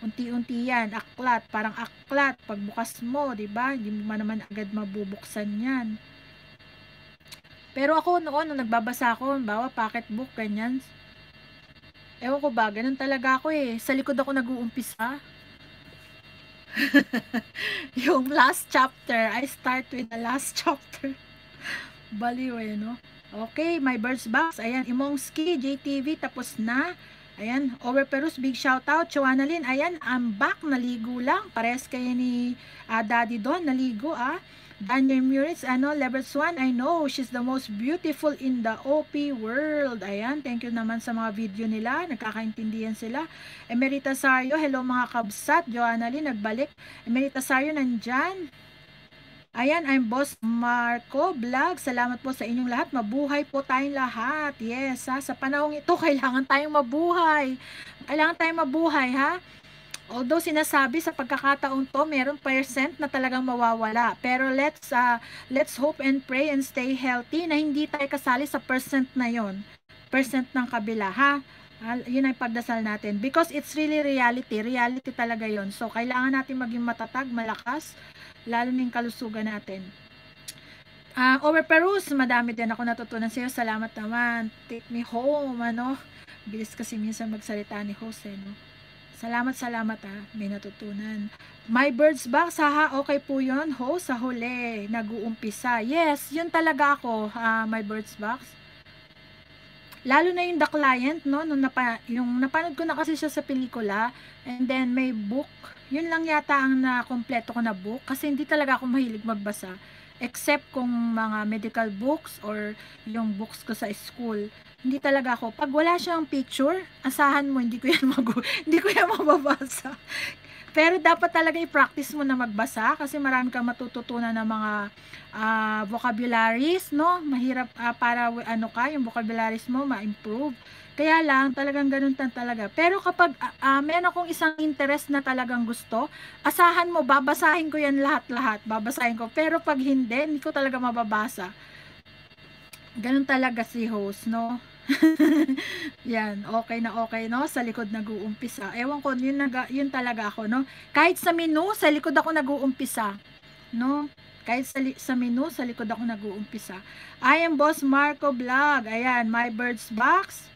Unti-unti yan, aklat. Parang aklat, pagbukas mo, diba? Hindi mo naman agad mabubuksan yan. Pero ako noon, nung nagbabasa ako, bawa pocketbook, ganyan. Ewan ko ba, ganun talaga ako eh. Sa likod ako nag-uumpisa. Yung last chapter, I start with the last chapter. Baliw eh, no? Okay, my birds box. Ayan, Imongski, JTV, tapos na. Ayan, Overperus, big shoutout. Joannalyn, ayan, I'm back, naligo lang. Pares kayo ni Daddy Don, naligo ah. Daniel Murich, Leverts 1, I know, she's the most beautiful in the OP world. Ayan, thank you naman sa mga video nila. Nagkakaintindihan sila. Emeritasario, hello mga kabsat. Joannalyn, nagbalik. Emeritasario, nandyan. Ayan, I'm Boss Marco Vlog. Salamat po sa inyong lahat. Mabuhay po tayong lahat. Yes, ha? Sa panahong ito, kailangan tayong mabuhay. Kailangan tayong mabuhay, ha? Although sinasabi sa pagkakataon to, meron percent na talagang mawawala. Pero let's hope and pray and stay healthy na hindi tayo kasali sa percent na yon. Percent ng kabila, ha? Yun ay pagdasal natin. Because it's really reality. Reality talaga yon. So, kailangan natin maging matatag, malakas, lalo ng kalusugan natin. Over Perus, madami din ako natutunan sa iyo. Salamat naman. Take me home, ano? Bilis kasi minsan magsalita ni Jose, no? Salamat, salamat, ha? May natutunan. My Birds Box, ha? Okay po yun, ho? Sa huli, nag-uumpisa. Yes, yun talaga ako, My Birds Box. Lalo na yung The Client, no? Yung napanood ko na kasi siya sa pelikula. And then, may book. Yun lang yata ang nakompleto ko na book kasi hindi talaga ako mahilig magbasa except kung mga medical books or yung books ko sa school. Hindi talaga ako, pag wala siyang picture, asahan mo hindi ko yan hindi ko yan mababasa. Pero dapat talaga i-practice mo na magbasa kasi marami kang matututunan ng mga vocabularies, no? Mahirap para ano ka, yung vocabularies mo ma-improve. Kaya lang, talagang ganun talaga. Pero kapag meron akong isang interest na talagang gusto, asahan mo, babasahin ko yan lahat-lahat. Babasahin ko. Pero pag hindi ko talaga mababasa. Ganun talaga si host, no? Yan, okay na okay, no? Sa likod nag-uumpisa. Ewan ko, yun talaga ako, no? Kahit sa menu, sa likod ako nag-uumpisa. No? Kahit sa menu, sa likod ako nag-uumpisa. I am Boss Marco Vlog. Ayan, My Birds Box.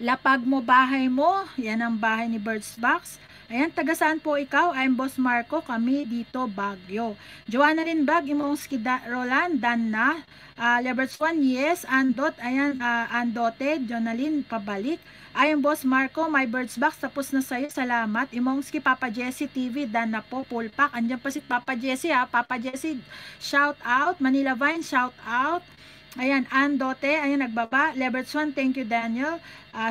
Lapag mo, bahay mo. Yan ang bahay ni Birds Box. Ayan, taga saan po ikaw? I'm Boss Marco. Kami dito, Baguio. Joanna rin Bag, Imongski Roland, Danna, Leverts 1, yes, Andot, ayan, Andote, Jonalyn, pabalik. I am Boss Marco, My Birds Box, tapos na sa'yo, salamat. Imongski, Papa Jessie TV, Danna po, Pulpak. Andiyan pa si Papa Jessie, ha? Papa Jessie, shout out. Manila Vine, shout out. Ayan, Andote, ayan, nagbaba. Leverts 1, thank you, Daniel.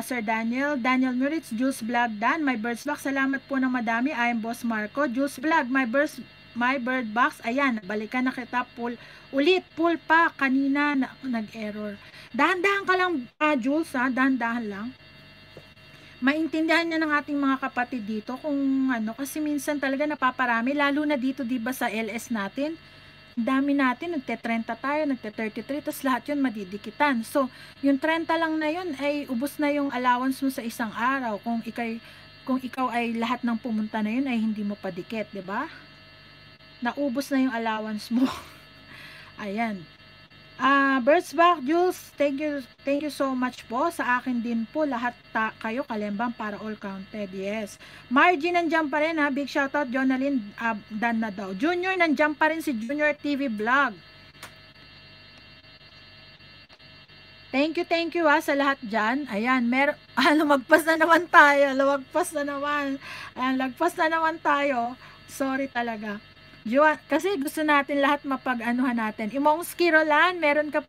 Sir Daniel. Daniel Muritz, Juice Vlog, Dan. My Birds Box, salamat po ng madami. I am Boss Marco. Juice Vlog, My Bird Box. Ayan, balikan na kita. Pull pa. Kanina, nag-error. Dahan-dahan ka lang, Jules, ha? Dahan-dahan lang. Maintindihan niya ng ating mga kapatid dito kung ano, kasi minsan talaga napaparami, lalo na dito, diba, sa LS natin. Dami natin, nagte-30 tayo, nagte-33, tapos lahat yun madidikitan. So, yung 30 lang na yun ay ubos na yung allowance mo sa isang araw. Kung ikaw ay lahat ng pumunta na yun ay hindi mo padikit, di ba? Naubos na yung allowance mo. Ayan. Birds Back, Jules, thank you so much po. Sa akin din po, lahat kayo, Kalembang, para all counted, yes. Margie, nandiyan pa rin, ha? Big shoutout, Jonalyn, Dan na daw. Junior, nandiyan pa rin si Junior TV Vlog. Thank you, ha, sa lahat dyan. Ayan, lumagpas na naman tayo, lumagpas na naman. Ayan, lagpas na naman tayo. Sorry talaga. Kasi gusto natin lahat mapag-anuhan natin. Imongski Roland, meron ka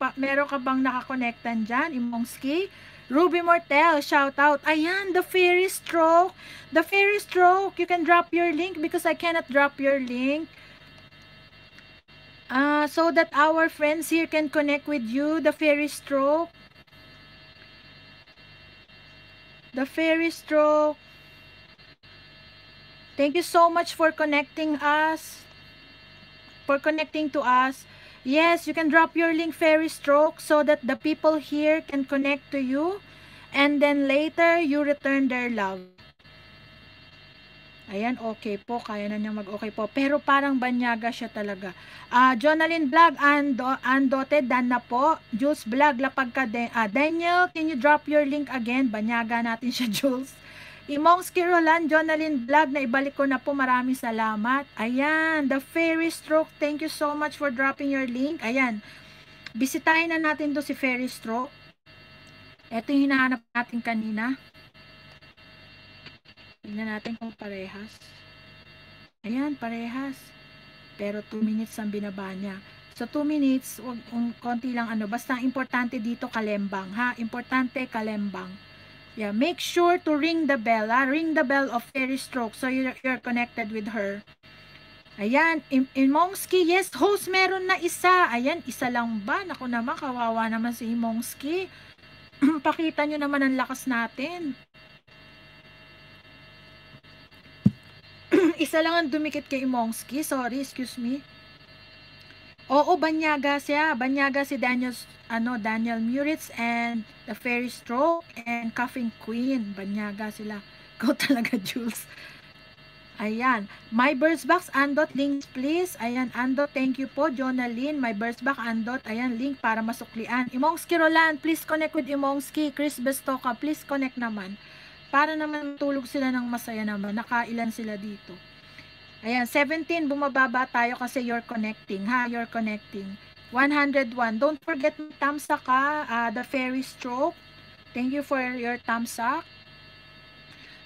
bang nakakonektan dyan? Imongski. Ruby Mortel, shout out. Ayan, The Fairy Stroke. The Fairy Stroke, you can drop your link because I cannot drop your link. So that our friends here can connect with you. The Fairy Stroke. The Fairy Stroke. Thank you so much for connecting us. For connecting to us. Yes, you can drop your link, Fairy Stroke, so that the people here can connect to you and then later you return their love. Ayan, okay po, kaya na niyang mag-okay po, pero parang banyaga siya talaga. Jonalyn Vlog, Andote, Dan na po. Jules Vlog, lapag ka din. Daniel, can you drop your link again? Banyaga natin siya, Jules. Imongski Roland, Jonalyn Vlog, na ibalik ko na po, maraming salamat. Ayan, The Fairy Stroke, thank you so much for dropping your link. Ayan, bisitahin na natin to si Fairy Stroke. Ito yung hinahanap natin kanina. Tignan natin kung parehas. Ayan, parehas. Pero 2 minutes ang binaba niya. So, 2 minutes, konti lang ano. Basta importante dito, Kalembang, ha? Importante, Kalembang. Yeah, make sure to ring the bell, ha? Ring the bell of Fairy Stroke so you're connected with her. Ayan, Imongski. Yes, host, meron na isa. Ayan, isa lang ba? Naku naman, kawawa naman si Imongski. Pakita nyo naman ang lakas natin. Isa lang ang dumikit kay Imongski. Sorry, excuse me. Oo, banyaga siya. Banyaga si Daniel, Daniel Muritz and the Fairy Stroke and Coughing Queen. Banyaga sila. Ikaw talaga, Jules. Ayan. My birds box, Andot, links please. Ayan, Andot, thank you po. Jonalyn, my birds box, Andot. Ayan, link para masuklian. Imongski Roland, please connect with Imongski. Chris Bestoca, please connect naman. Para naman tulog sila ng masaya naman. Nakailan sila dito. Ayan, 17, bumababa tayo kasi you're connecting. Ha, you're connecting. 101, don't forget my thumbsack ha. The Fairy Stroke. Thank you for your thumbsack.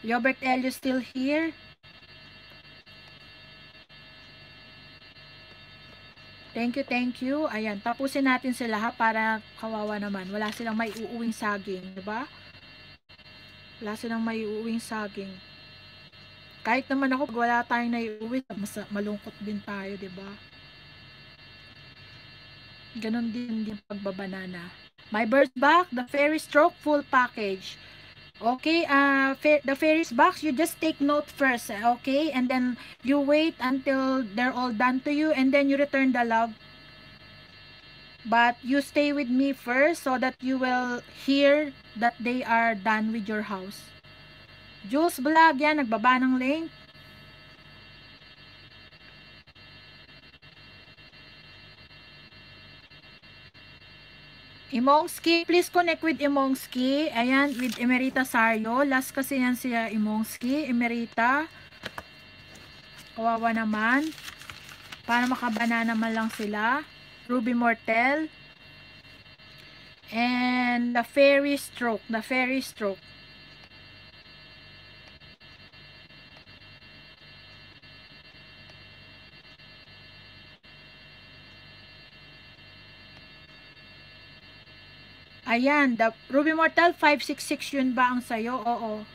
Robert L, you still here? Thank you, thank you. Ayan, tapusin natin sila ha, para kawawa naman. Wala silang may uuwing saging, diba? Wala silang may uuwing saging. Kahit naman ako, pag wala tayong naiuwi, malungkot din tayo, diba? Ganon din yung pagbabanana. My birds back, the Fairy Stroke, full package. Okay, the fairies box, you just take note first, okay? And then you wait until they're all done to you and then you return the love. But you stay with me first so that you will hear that they are done with your house. Jules Vlog, yan, nagbaba ng link. Imongski, please connect with Imongski. Ayan, with Emerita Sario. Last kasi yan siya Imongski. Emerita. Kawawa naman. Para makabanana man lang sila. Ruby Mortel. And the Fairy Stroke. The Fairy Stroke. Ayan, the Ruby Mortal 566 yun ba ang sayo? Oo.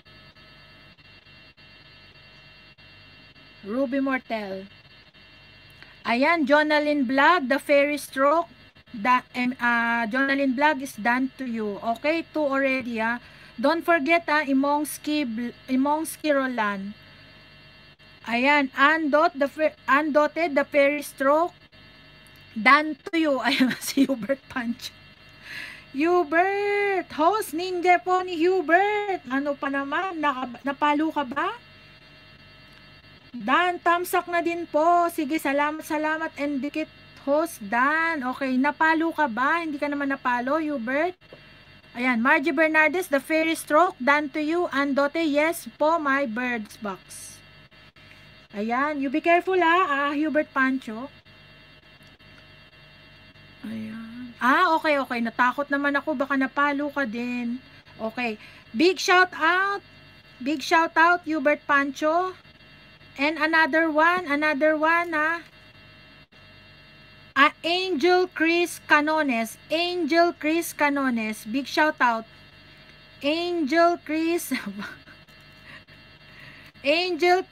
Ruby Mortal. Ayan, Jonalyn Vlog, the Fairy Stroke. Jonalyn Vlog is done to you. Okay, 2 already ah. Don't forget ah, Imongski Roland. Ayan, Undoted, the Fairy Stroke. Done to you. Ayan, si Hubert Punch. Hubert! Host ninja po ni Hubert! Ano pa naman? Napalo ka ba? Dan, tamsak na din po. Sige, salamat, salamat. And dikit, host Dan. Okay, napalo ka ba? Hindi ka naman napalo, Hubert? Ayan, Margie Bernardes, the Fairy Stroke. Done to you. Andote, yes po, my birds box. Ayan, you be careful ha, Hubert Pancho. Ayan. Ah, okay, okay. Natakot naman ako. Baka napalo ka din. Okay. Big shout out. Big shout out, Hubert Pancho. And another one. Another one, ha. Angel Chris Canones. Angel Chris Canones. Big shout out. Angel Chris. Angel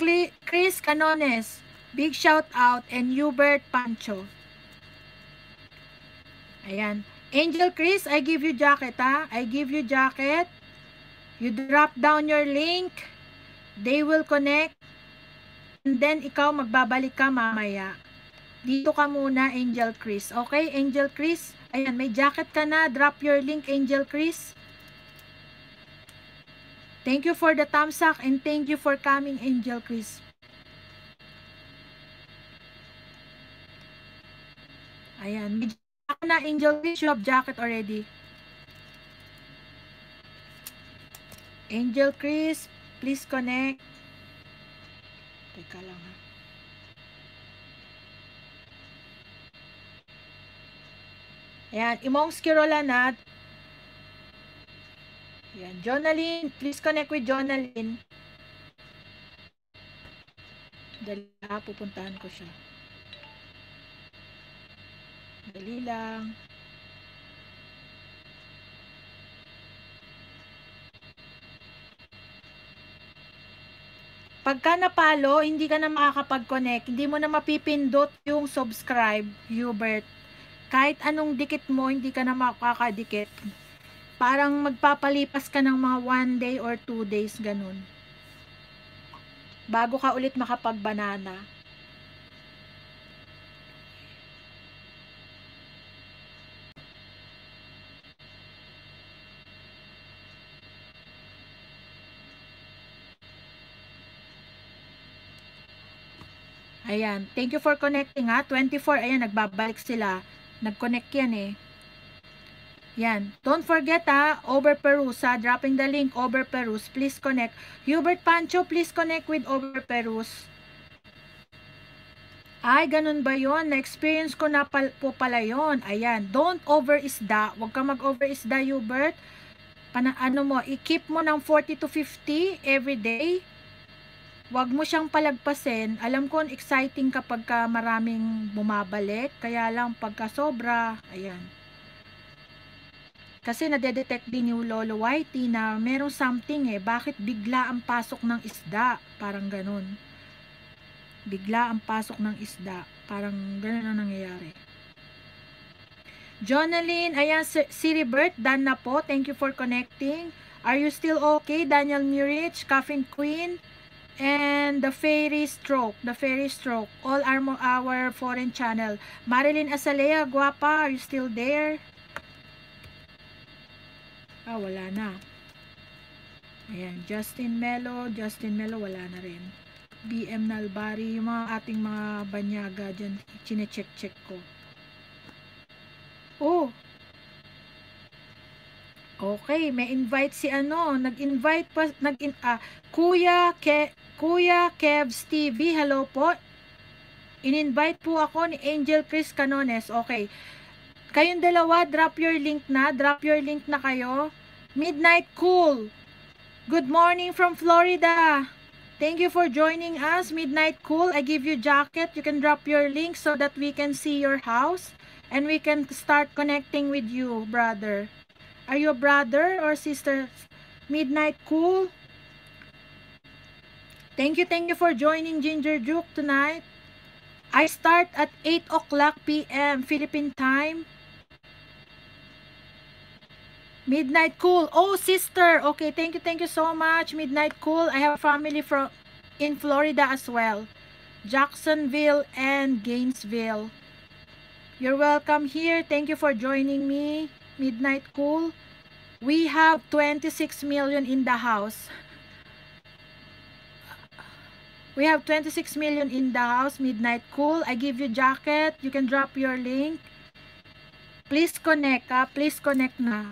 Chris Canones. Big shout out. And Hubert Pancho. Ayan. Angel Chris, I give you jacket, ha? I give you jacket. You drop down your link. They will connect. And then, ikaw magbabalik ka mamaya. Dito ka muna, Angel Chris. Okay, Angel Chris? Ayan, may jacket ka na. Drop your link, Angel Chris. Thank you for the thumbs up and thank you for coming, Angel Chris. Ayan, may jacket. Ako na, Angel Chris, you have jacket already. Angel Chris, please connect. Teka lang ha. Ayan, Imongski Rolanat. Ayan, Jonalyn, please connect with Jonalyn. Dali ha, pupuntahan ko siya. Dali lang. Pagka napalo, hindi ka na makakapag-connect, hindi mo na mapipindot yung subscribe, Hubert. Kahit anong dikit mo, hindi ka na makakadikit. Parang magpapalipas ka ng mga 1 day or 2 days, ganun. Bago ka ulit makapag-banana. Ayan, thank you for connecting ha, 24, ayan, nagbabalik sila, nag-connect yan eh. Yan, don't forget ha, Overperus, dropping the link, Overperus, please connect. Hubert Pancho, please connect with Overperus. Ay, ganun ba yon? Na-experience ko na po pala yun. Ayan, don't overisda, huwag ka mag-overisda, Hubert. Ano mo, i-keep mo ng 40 to 50 every day. Huwag mo siyang palagpasin. Alam ko, exciting kapag ka maraming bumabalik. Kaya lang, pagka sobra, ayan. Kasi nadedetect din yung Lolo Whitey na merong something eh. Bakit bigla ang pasok ng isda? Parang ganun. Bigla ang pasok ng isda. Parang ganun ang nangyayari. Jonalyn, ayan, si Rebert, done na po. Thank you for connecting. Are you still okay? Daniel Murich, Caffeine Queen. And the fairy stroke, all our foreign channel. Marilyn Azalea, guapa, are you still there? Ah, wala na. Ayan, Justin Melo, wala na rin. BM Nalbari, yung mga ating mga banyaga dyan, chinecheck ko. Oh! Okay, may invite si ano, nag-invite pa, Kuya Kev's TV, hello po. In-invite po ako ni Angel Chris Canones, okay. Kayong dalawa, drop your link na kayo. Midnight Cool, good morning from Florida. Thank you for joining us, Midnight Cool. I give you jacket, you can drop your link so that we can see your house and we can start connecting with you, brother. Are you a brother or sister? Midnight Cool. Thank you for joining Ginger Juke tonight. I start at 8:00 p.m. Philippine time. Midnight Cool. Oh, sister. Okay, thank you so much, Midnight Cool. I have family in Florida as well. Jacksonville and Gainesville. You're welcome here. Thank you for joining me. Midnight Cool, we have 26 million in the house. We have 26 million in the house, Midnight Cool. I give you jacket. You can drop your link. Please connect, please connect na.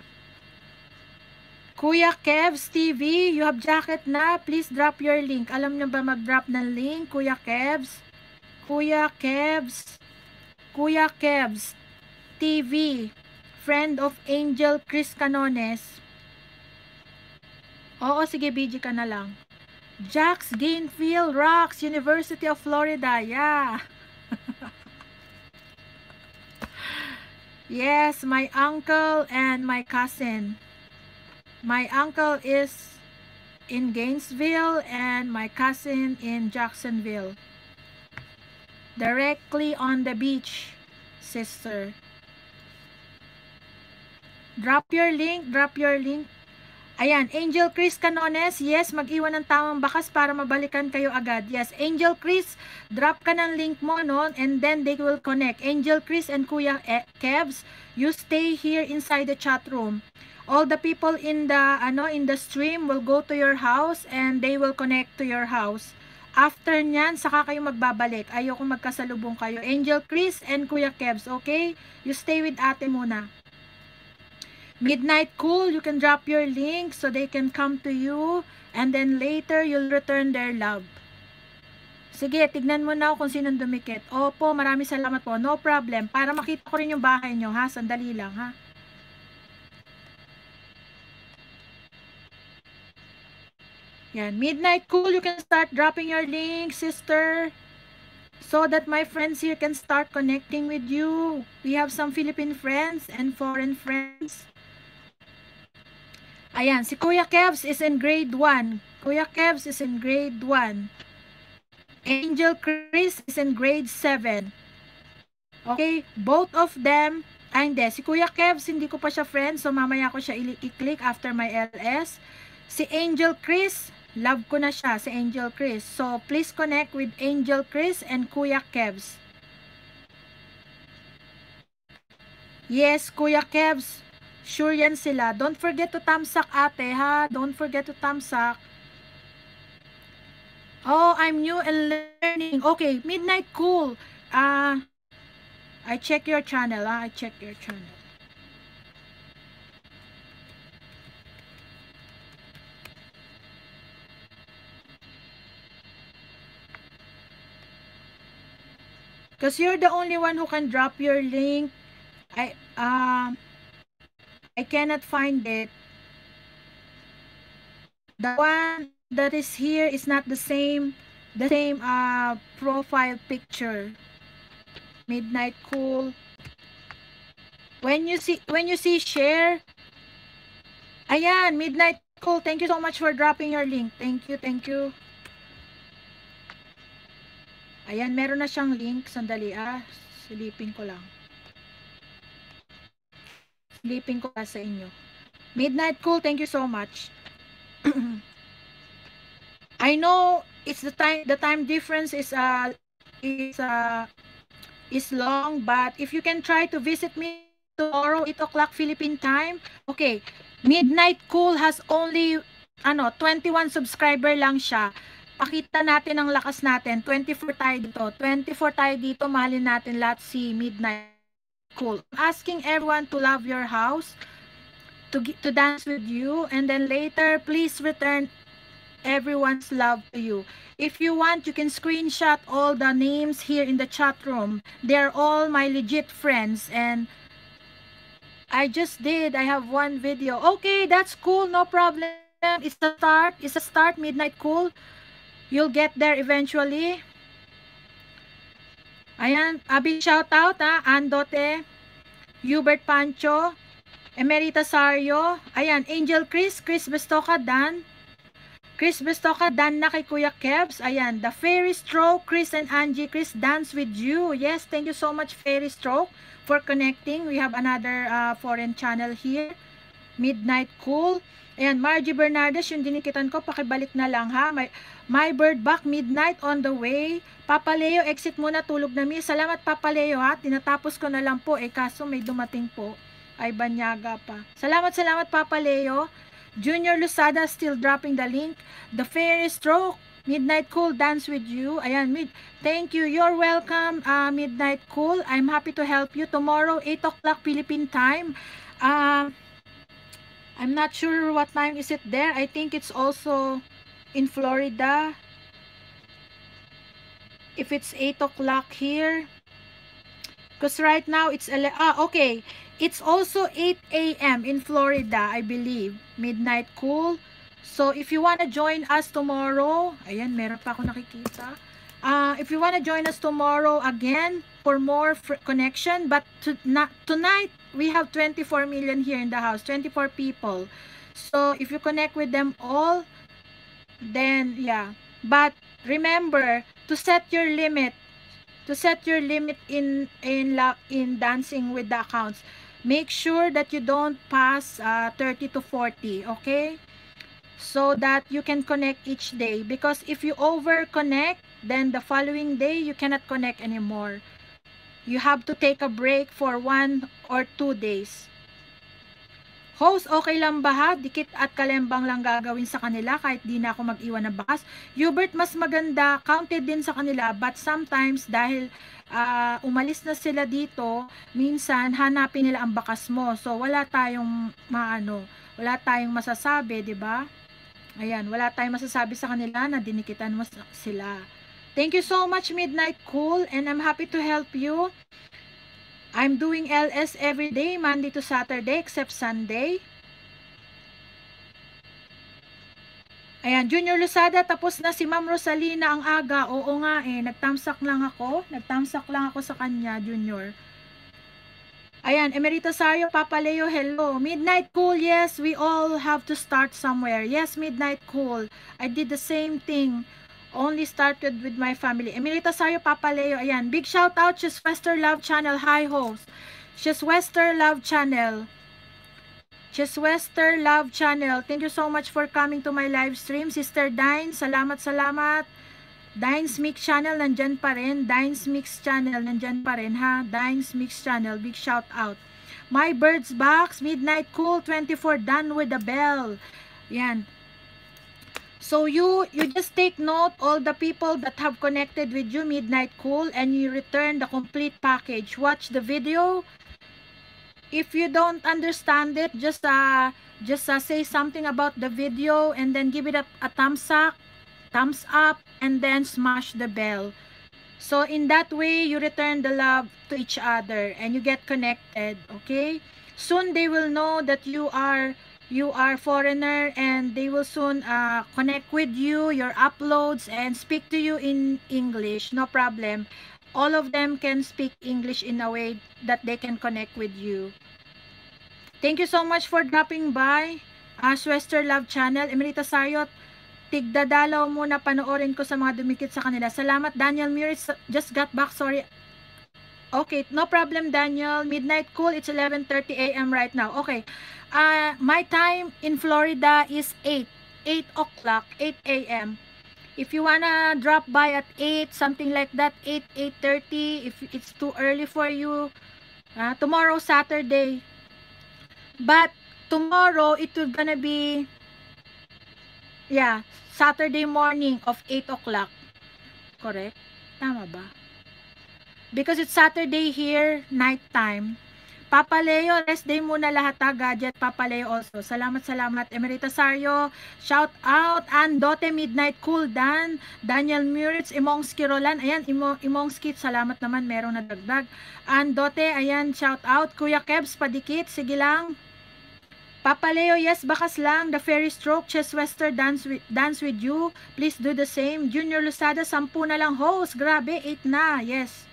Kuya Kev's TV, you have jacket na. Please drop your link. Alam nyo ba mag-drop ng link, Kuya Kev's? Kuya Kev's TV. Friend of Angel Chris Canones. Oo, sige, BG ka na lang. Jax Gainfield Rocks, University of Florida. Yeah. Yes, my uncle and my cousin. My uncle is in Gainesville and my cousin in Jacksonville. Directly on the beach, sister. Drop your link. Ayan, Angel Chris Canones, yes, mag-iwan ng tamang bakas para mabalikan kayo agad. Yes, Angel Chris, drop ka ng link mo noon and then they will connect. Angel Chris and Kuya Kevs, you stay here inside the chat room. All the people in the stream will go to your house and they will connect to your house. After nyan, saka kayo magbabalik. Ayoko magkasalubong kayo. Angel Chris and Kuya Kevs, okay? You stay with ate muna. Midnight Cool, you can drop your link so they can come to you and then later you'll return their love. Sige, tignan mo na kung sinong dumikit. Opo, maraming salamat po. No problem. Para makita ko rin yung bahay nyo, ha? Sandali lang, ha? Yan. Midnight Cool, you can start dropping your link, sister. So that my friends here can start connecting with you. We have some Philippine friends and foreign friends. Ayan, si Kuya Kevs is in grade 1. Angel Chris is in grade 7. Okay, both of them. Ay, hindi. Si Kuya Kevs, hindi ko pa siya friend. So, mamaya ko siya i-click after my LS. Si Angel Chris, love ko na siya. Si Angel Chris. So, please connect with Angel Chris and Kuya Kevs. Yes, Kuya Kevs. Sure yan sila. Don't forget to thumbs up, ate, ha? Don't forget to thumbs up. Oh, I'm new and learning. Okay, Midnight Cool. I check your channel, ha? I check your channel. Because you're the only one who can drop your link. I cannot find it. The one that is here is not the same, profile picture. Midnight Cool. When you see share, ayan, Midnight Cool. Thank you so much for dropping your link. Thank you, thank you. Ayan, meron na siyang link. Sandali, ah. Silipin ko lang. Sleeping ko sa inyo. Midnight Cool, thank you so much. I know it's the time difference is long, but if you can try to visit me tomorrow 8 o'clock Philippine time. Okay, Midnight Cool has only 21 subscriber lang siya. Pakita natin ang lakas natin. 24 tayo dito. 24 tayo dito. Mahalin natin lahat si Midnight Cool. I'm asking everyone to love your house, to dance with you, and then later, please return everyone's love to you. If you want, you can screenshot all the names here in the chat room. They're all my legit friends, and I just did. I have one video. Okay, that's cool. No problem. It's a start. It's a start, Midnight Cool. You'll get there eventually. Ayan, a big shout out, ha? Andote, Hubert Pancho, Emerita Sario, ayan, Angel Chris, Chris Bestoca Dan na kay Kuya Kebs, ayan, The Fairy Stroke, Chris and Angie, Chris dance with you. Yes, thank you so much, Fairy Stroke, for connecting. We have another foreign channel here, Midnight Cool. Ayan, Margie Bernardes, yung dinikitan ko, pakibalik na lang, ha? My bird back, midnight on the way. Papa Leo, exit muna, tulog na mi. Salamat, Papa Leo, ha? Tinatapos ko na lang po, eh, kaso may dumating po. Ay, banyaga pa. Salamat, salamat, Papa Leo. Junior Lusada, still dropping the link. The Fairy Stroke, Midnight Cool, dance with you. Ayan, thank you. You're welcome, Midnight Cool. I'm happy to help you. Tomorrow, 8 o'clock Philippine time. I'm not sure what time is it there. I think it's also in Florida. If it's 8 o'clock here. Because right now it's... okay. It's also 8 a.m. in Florida, I believe. Midnight Cool. So if you want to join us tomorrow... Ayan, meron pa ako nakikita. If you want to join us tomorrow again for more connection. But tonight... We have 24 million here in the house, 24 people. So if you connect with them all, then yeah. But remember to set your limit. To set your limit in dancing with the accounts. Make sure that you don't pass 30 to 40, okay? So that you can connect each day. Because if you over-connect, then the following day you cannot connect anymore. You have to take a break for 1 or 2 days. Host, okay lang ba ha? Dikit at kalembang lang gagawin sa kanila kahit di na ako mag-iwan na bakas. Hubert, mas maganda, counted din sa kanila, but sometimes dahil umalis na sila dito, minsan hanapin nila ang bakas mo. So wala tayong wala tayong masasabi, 'di ba? Ayan, wala tayong masasabi sa kanila na dinikitan mo sila. Thank you so much, Midnight Cool, and I'm happy to help you. I'm doing LS every day, Monday to Saturday, except Sunday. Ayan, Junior Lusada, tapos na si Ma'am Rosalina ang aga. Oo nga eh, nagtamsak lang ako sa kanya, Junior. Ayan, Emerita Sario, Papa Leo, hello. Midnight Cool, yes, we all have to start somewhere. Yes, Midnight Cool, I did the same thing. only started with my family. Emilita Sario Papaleo, ayan. Big shout out, she's Western Love Channel. Hi, host. She's Western Love Channel. She's Western Love Channel. Thank you so much for coming to my live stream. Sister Dines, salamat, salamat. Dines Mix Channel, nandyan pa rin. Dines Mix Channel, nandyan pa rin, ha? Dines Mix Channel, big shout out. My Birds Box, Midnight Cool 24, Done with the Bell. Yan. So you just take note all the people that have connected with you, Midnight Cool, and you return the complete package. Watch the video. If you don't understand it, just say something about the video and then give it a thumbs up, and then smash the bell. So in that way, you return the love to each other and you get connected. Okay? Soon they will know that you are foreigner, and they will soon connect with you, your uploads, and speak to you in English. No problem. All of them can speak English in a way that they can connect with you. Thank you so much for dropping by as Western Love Channel. Emerita Sayot, tigdadalaw muna panoorin ko sa mga dumikit sa kanila. Salamat, Daniel Muris. Just got back, sorry. Okay, no problem, Daniel. Midnight Cool, it's 11:30 a.m. right now. Okay, my time in Florida is 8 o'clock, 8 a.m. If you wanna drop by at 8, something like that, 8, 8:30, if it's too early for you, tomorrow, Saturday. But tomorrow, it will gonna be, yeah, Saturday morning of 8 o'clock. Correct? Tama ba? Because it's Saturday here, night time. Papaleo, rest day muna lahat, ha? Gadget Papaleo also. Salamat, salamat. Emerita Sario, shout out. Andote, Midnight Cool, Dan. Daniel Muritz, Imongski Roland. Ayan, Imongski, salamat naman. Merong nadagdag. Andote, ayan, shout out. Kuya Kebs, padikit. Sige lang. Papaleo, yes, bakas lang. The Fairy Stroke, Chess Wester, dance with you. Please do the same. Junior Lusada, 10 na lang. Host, grabe, 8 na. Yes.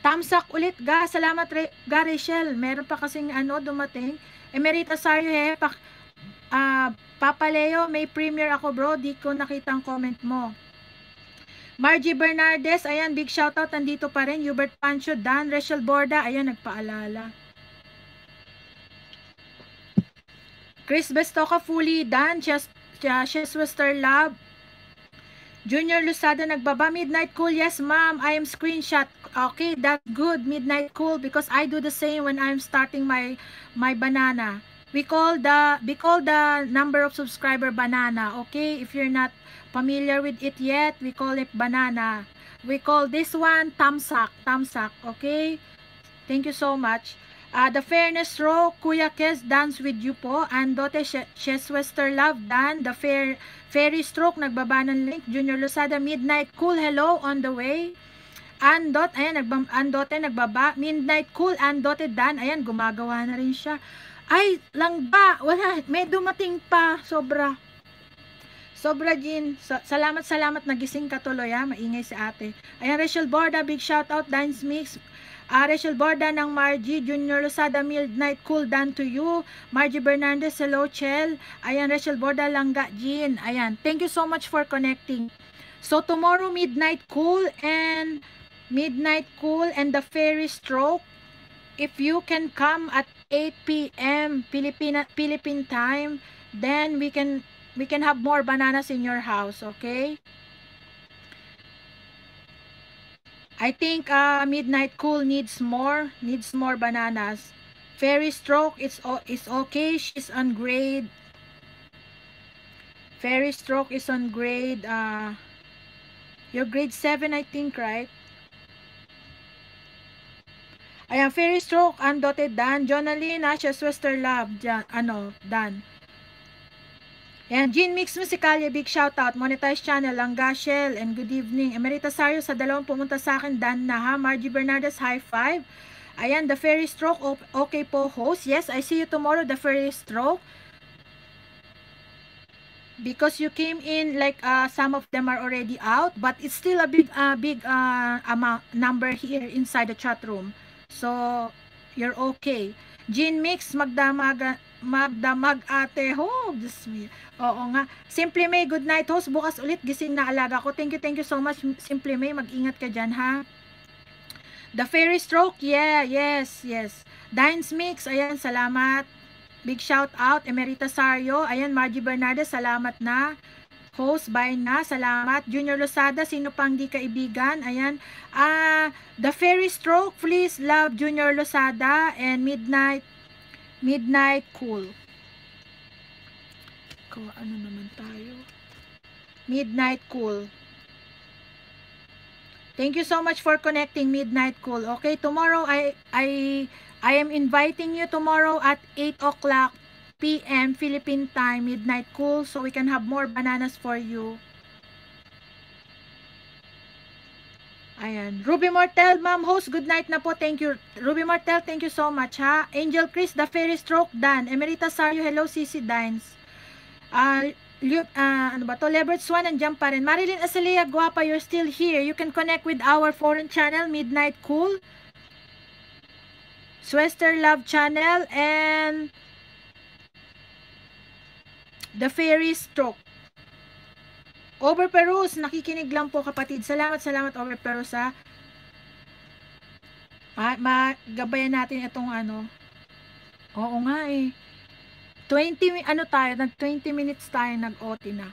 Tamsak ulit, ga. Salamat, ga, Rachel. Meron pa kasing ano, dumating. Emerita Sario, eh. Papaleo, may premiere ako, bro. Di ko nakita ang comment mo. Margie Bernardes, ayan, big shoutout. Nandito pa rin. Hubert Pancho, Dan, Rachel Borda. Ayan, nagpaalala. Chris Bestoca, fully, Dan, Chess Western Lab. Junior Lusada, nagbaba. Midnight Cool, yes, ma'am. I am screenshot. Okay, that's good, Midnight Cool, because I do the same when I'm starting my banana. We call the number of subscriber banana. Okay, if you're not familiar with it yet, we call it banana. We call this one tamsak. Okay, thank you so much. The Fairness Row, Kuya Kes, dance with you po. Andote, Chess Wester Love, Dan. The Fairy Stroke, nagbaba ng link. Junior Lusada, Midnight Cool, hello, on the way. Andot, ayan, Andote, nagbaba. Midnight Cool, Andote, Dan. Ayan, gumagawa na rin siya. Ay, lang ba? Wala, may dumating pa. Sobra, Jean. Salamat, salamat. Nagising ka tuloy, ha? Maingay si ate. Ayan, Rachel Borda, big shout out, Dance Mix. Rachel Borda ng Margie, Junior Lusada, Midnight Cool, done to you. Margie Bernardes, hello, Chel. Ayan, Rachel Borda, Langga, Jean. Ayan, thank you so much for connecting. So, tomorrow, Midnight Cool and the Fairy Stroke. If you can come at 8 p.m. Philippine time, then we can have more bananas in your house, okay? I think Midnight Cool needs more bananas. Fairy Stroke is okay. She's on grade. Fairy Stroke is on grade. You're grade 7, I think, right? Ayan, Fairy Stroke, Andote, Dan. Jonaline, Ashes, Western Love, Dan. Ayan, Gene Mix Musicalia, big shoutout. Monetized Channel, Langashel, and good evening. Emerita Sario, sa dalawang pumunta sa akin, Dan na, ha? Margie Bernardes, high five. Ayan, The Fairy Stroke, okay po, host. Yes, I see you tomorrow, The Fairy Stroke. Because you came in, like, some of them are already out, but it's still a big amount, number here inside the chat room. So, you're okay. Gene Mix, magdamagan. magdamag ate ho. Oo nga. Simply May, good night host. Bukas ulit gising na alaga ko. Thank you so much Simply May. Mag-ingat ka dyan ha. The Fairy Stroke, yeah, yes. Dines Mix, ayan, salamat. Big shout out, Emerita Sario, ayan, Margie Bernardes, salamat na. Host, bye na, salamat. Junior Losada, sino pang di kaibigan, ayan. The Fairy Stroke, please love Junior Losada and Midnight Cool. Ano naman tayo? Midnight Cool. Thank you so much for connecting, Midnight Cool. Okay, tomorrow I am inviting you tomorrow at 8:00 p.m. Philippine time, Midnight Cool, so we can have more bananas for you. Ayan. Ruby Mortel, ma'am host, good night na po. Thank you. Ruby Mortel, thank you so much ha. Angel Chris, The Fairy Stroke, Dan. Emerita Sario, hello, Cici Dines. Ano ba to? Lebert Swan, nandiyan pa rin. Marilyn Asalea, guapa, you're still here. You can connect with our foreign channel, Midnight Cool, Swester Love Channel, and The Fairy Stroke. Over Perus, nakikinig lang po kapatid. Salamat Over Perus ha. Gabayan natin itong ano. Oo nga eh. 20 ano tayo, nag 20 minutes tayo nag-OT na.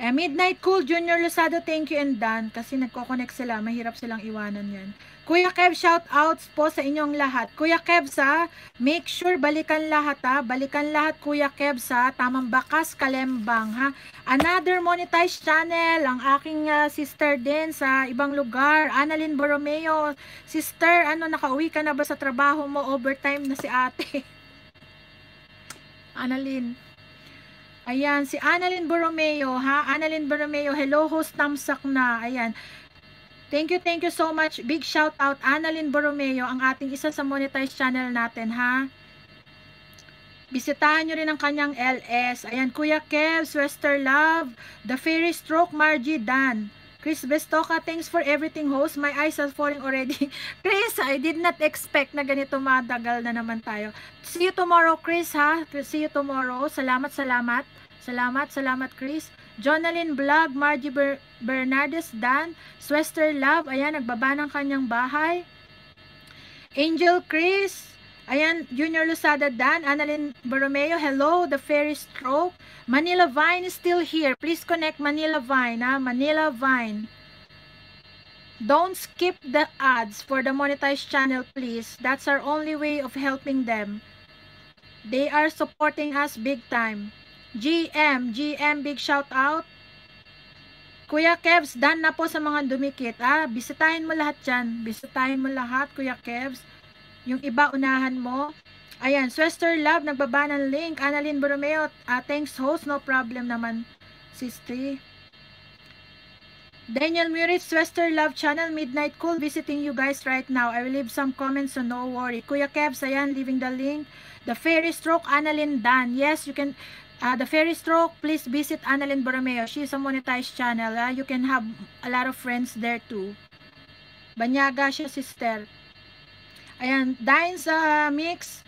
Midnight Cool, Junior Losado, thank you and Dan, kasi nagko-connect sila, mahirap silang iwanan 'yan. Kuya Kev, shout outs po sa inyong lahat. Kuya Kev sa, make sure balikan lahat ha, balikan lahat Kuya Kev sa Tamang Bakas Kalembang ha. Another monetized channel, ang aking sister din sa ibang lugar, Annalyn Borromeo. Sister, ano nakauwi ka na ba sa trabaho mo? Overtime na si ate. Annalyn. Ayan, si Annalyn Borromeo, ha? Annalyn Borromeo, hello host, tamsak na. Ayan. Thank you so much. Big shout out, Annalyn Borromeo, ang ating isa sa monetized channel natin, ha? Bisitahan nyo rin ang kanyang LS. Ayan, Kuya Kev, Wester Love, The Fairy Stroke, Margie, Dan. Chris Bestoca, thanks for everything, host. My eyes are falling already. Chris, I did not expect na ganito madagal na naman tayo. See you tomorrow, Chris, ha? See you tomorrow. Salamat, Chris. Jonalyn Vlog, Margie Bernardes, Dan, Swester Love, ayan, nagbaba ng kanyang bahay. Angel Chris, ayan, Junior Losada, Dan, Annalyn Borromeo, hello, The Fairy Stroke. Manila Vine is still here. Please connect Manila Vine, ha? Manila Vine. Don't skip the ads for the monetized channel, please. That's our only way of helping them. They are supporting us big time. GM, big shout out. Kuya Kevs, Dan na po sa mga dumikit, ha? Bisitahin mo lahat dyan. Bisitahin mo lahat, Kuya Kevs. Yung iba, unahan mo. Ayan, Swester Love, nagbaba ng link. Annalyn Borromeo, thanks host, no problem naman, sister. Daniel Murit, Swester Love Channel, Midnight Cool, visiting you guys right now. I will leave some comments, so no worry. Kuya Kevs, ayan, leaving the link. The Fairy Stroke, Annalyn, Dan. Yes, you can, The Fairy Stroke, please visit Annalyn Borromeo. She's a monetized channel. You can have a lot of friends there too. Banyaga siya, sister. Ayan, Dines Mix,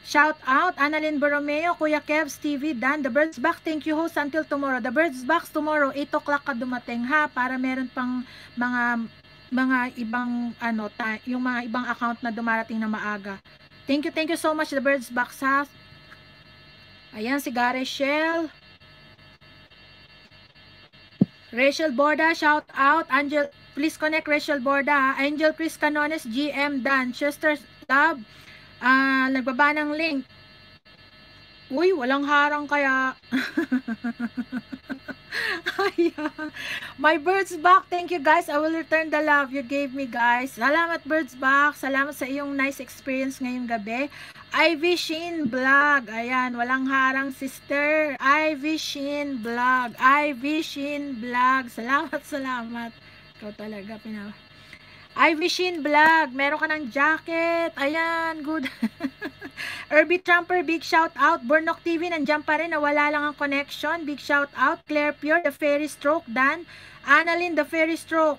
shout out, Annalyn Borromeo, Kuya Kevs TV, Dan, The Birds Back, thank you host until tomorrow. The Birds Back tomorrow, 8 o'clock ka dumating ha, para meron pang mga ibang, ano, yung mga ibang account na dumarating na maaga. Thank you so much, The Birds Back ha. Ayan, si Gary Shell. Rachel Borda, shout out, Angel, please connect Rachel Borda, Angel Chris Canones, GM, Dan, Chester Love, nagbaba ng link. Uy, walang harang kaya. Ayan. My Birds Back, thank you guys. I will return the love you gave me guys. Salamat Birds Back. Salamat sa iyong nice experience ngayong gabi. Ivy Shin Vlog. Ayan, walang harang sister. Ivy Shin Vlog. Ivy Shin Vlog. Salamat. Ikaw talaga, pinawa. Ivy Shin Vlog, meron ka ng jacket. Ayan, good. Irby Trumper, big shout out. Burnok TV, nandiyan pa rin. Nawala lang ang connection. Big shout out. Claire Pure, The Fairy Stroke. Dan, Annalyn, The Fairy Stroke.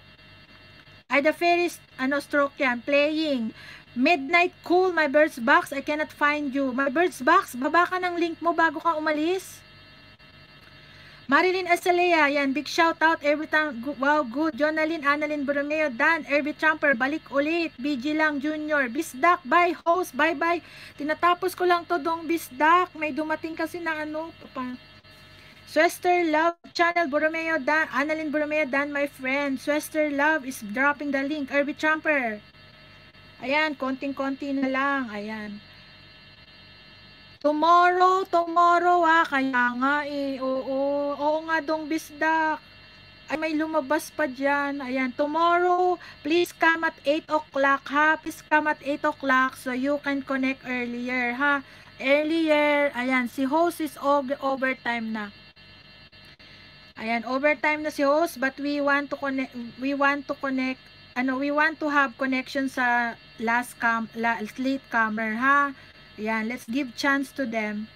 The Fairy Stroke yan. Playing. Midnight Cool, my bird's box, I cannot find you. My bird's box, baba ka ng link mo bago ka umalis. Marilyn Azalea, yan, big shout out every time. Wow, good. Jonalyn, Annalyn Borromeo, Dan, Erby Trumper, balik ulit. BG lang, Junior. Bisdak, bye host, bye bye. Tinatapos ko lang to dong Bisdak. May dumating kasi na ano. Swester Love Channel, Borromeo, Dan, Annalyn Borromeo, Dan, my friend. Swester Love is dropping the link. Erby Trumper. Ayan, konting-konti na lang. Ayan. Tomorrow, tomorrow ah, kaya nga eh, oo, oo nga dong Bisdak, ay may lumabas pa dyan, ayan, tomorrow, please come at 8 o'clock ha, please come at 8 o'clock so you can connect earlier ha, earlier, ayan, si host is overtime na. Ayan, overtime na si host, but we want to connect, ano, we want to have connection sa late comer ha. Ayan, let's give chance to them.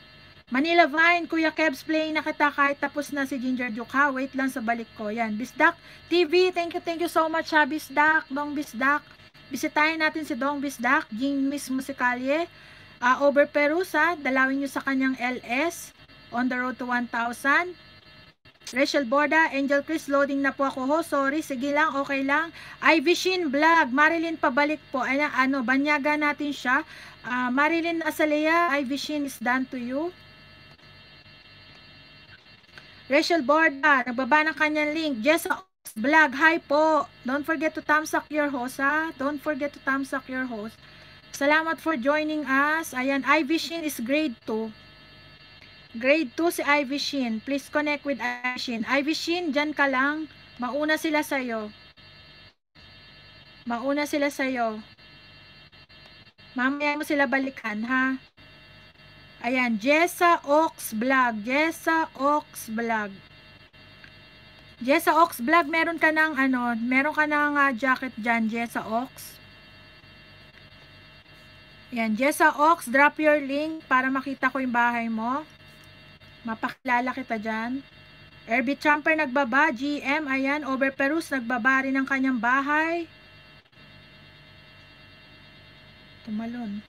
Manila Vine, Kuya Kebs, play na kita kahit tapos na si Ginger Duke ha. Wait lang sa balik ko. Ayan, Bisdak TV, thank you so much ha, Bisdak, Dong Bisdak. Bisitahin natin si Dong Bisdak, Jingmis Musicalye, Over Perus ha, dalawin nyo sa kanyang LS, On the Road to 1,000. Rachel Borda, Angel Chris, loading na po ako ho, sorry, sige lang, okay lang. Ivy Shin Vlog, Marilyn pabalik po, ayan, ano, banyaga natin siya. Marilyn Azalea, Ivy Shin is done to you. Rachel Borda, nagbaba ng kanyang link. Jessa O's Vlog, hi po, don't forget to thumbs up your host ha, don't forget to thumbs up your host. Salamat for joining us, ayan, Ivy Shin is grade 2. Grade 2 si Ivy Shin. Please connect with Ivy Shin. Ivy Shin, dyan ka lang. Mauna sila sa'yo. Mauna sila sa'yo. Mamaya mo sila balikan, ha? Ayan, Jessa Ox Vlog. Jessa Ox Vlog. Jessa Ox Vlog, meron ka ng, ano, meron ka ng jacket dyan, Jessa Ox. Ayan, Jessa Ox, drop your link para makita ko yung bahay mo. Mapakilala kita dyan. Erby Trumper nagbaba. GM, ayan. Over Perus, nagbaba rin ang kanyang bahay. Tumalon.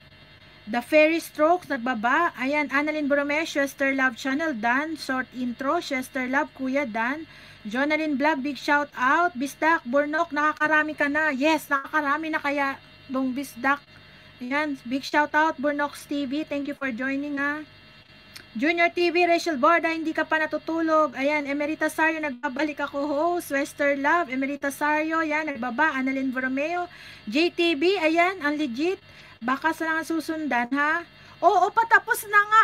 The Fairy Strokes, nagbaba. Ayan. Annalyn Borromeo, Chester Love Channel, Dan. Short intro, Chester Love, Kuya Dan. Jonalyn Vlog, big shout out. Bisdak, Burnok, nakakarami ka na. Yes, nakakarami na kaya dong Bisdak. Ayan. Big shout out, Burnok's TV. Thank you for joining ah. Junior TV, Rachel Borda, hindi ka pa natutulog. Ayan, Emerita Sario, nagbabalik ako host. Wester Love, Emerita Sario, yan, nagbaba. Annalyn Borromeo. JTB, ayan, ang legit. Baka sa nga susundan, ha? Oo, patapos na nga,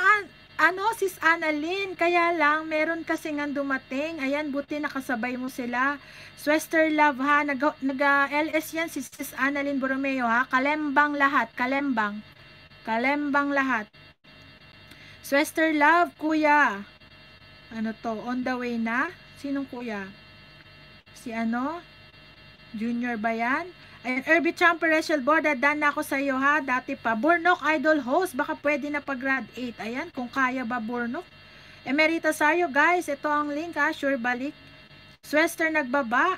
ano, sis Annalyn. Kaya lang, meron kasi nga dumating. Ayan, buti nakasabay mo sila. Wester Love, ha? Nag-LS yan, sis Annalyn Borromeo, ha? Kalembang lahat, kalembang. Kalembang lahat. Swester Love, Kuya. Ano to? On the way na? Sinong Kuya? Si ano? Junior ba yan? Ayan, Erby Trumper, Rachel Borda, dan na ako sa'yo ha. Dati pa. Burnok, idol host. Baka pwede na pa grad 8. Ayan, kung kaya ba Burnok. Emerita Sario, guys. Ito ang link ha. Sure balik. Swester nagbaba.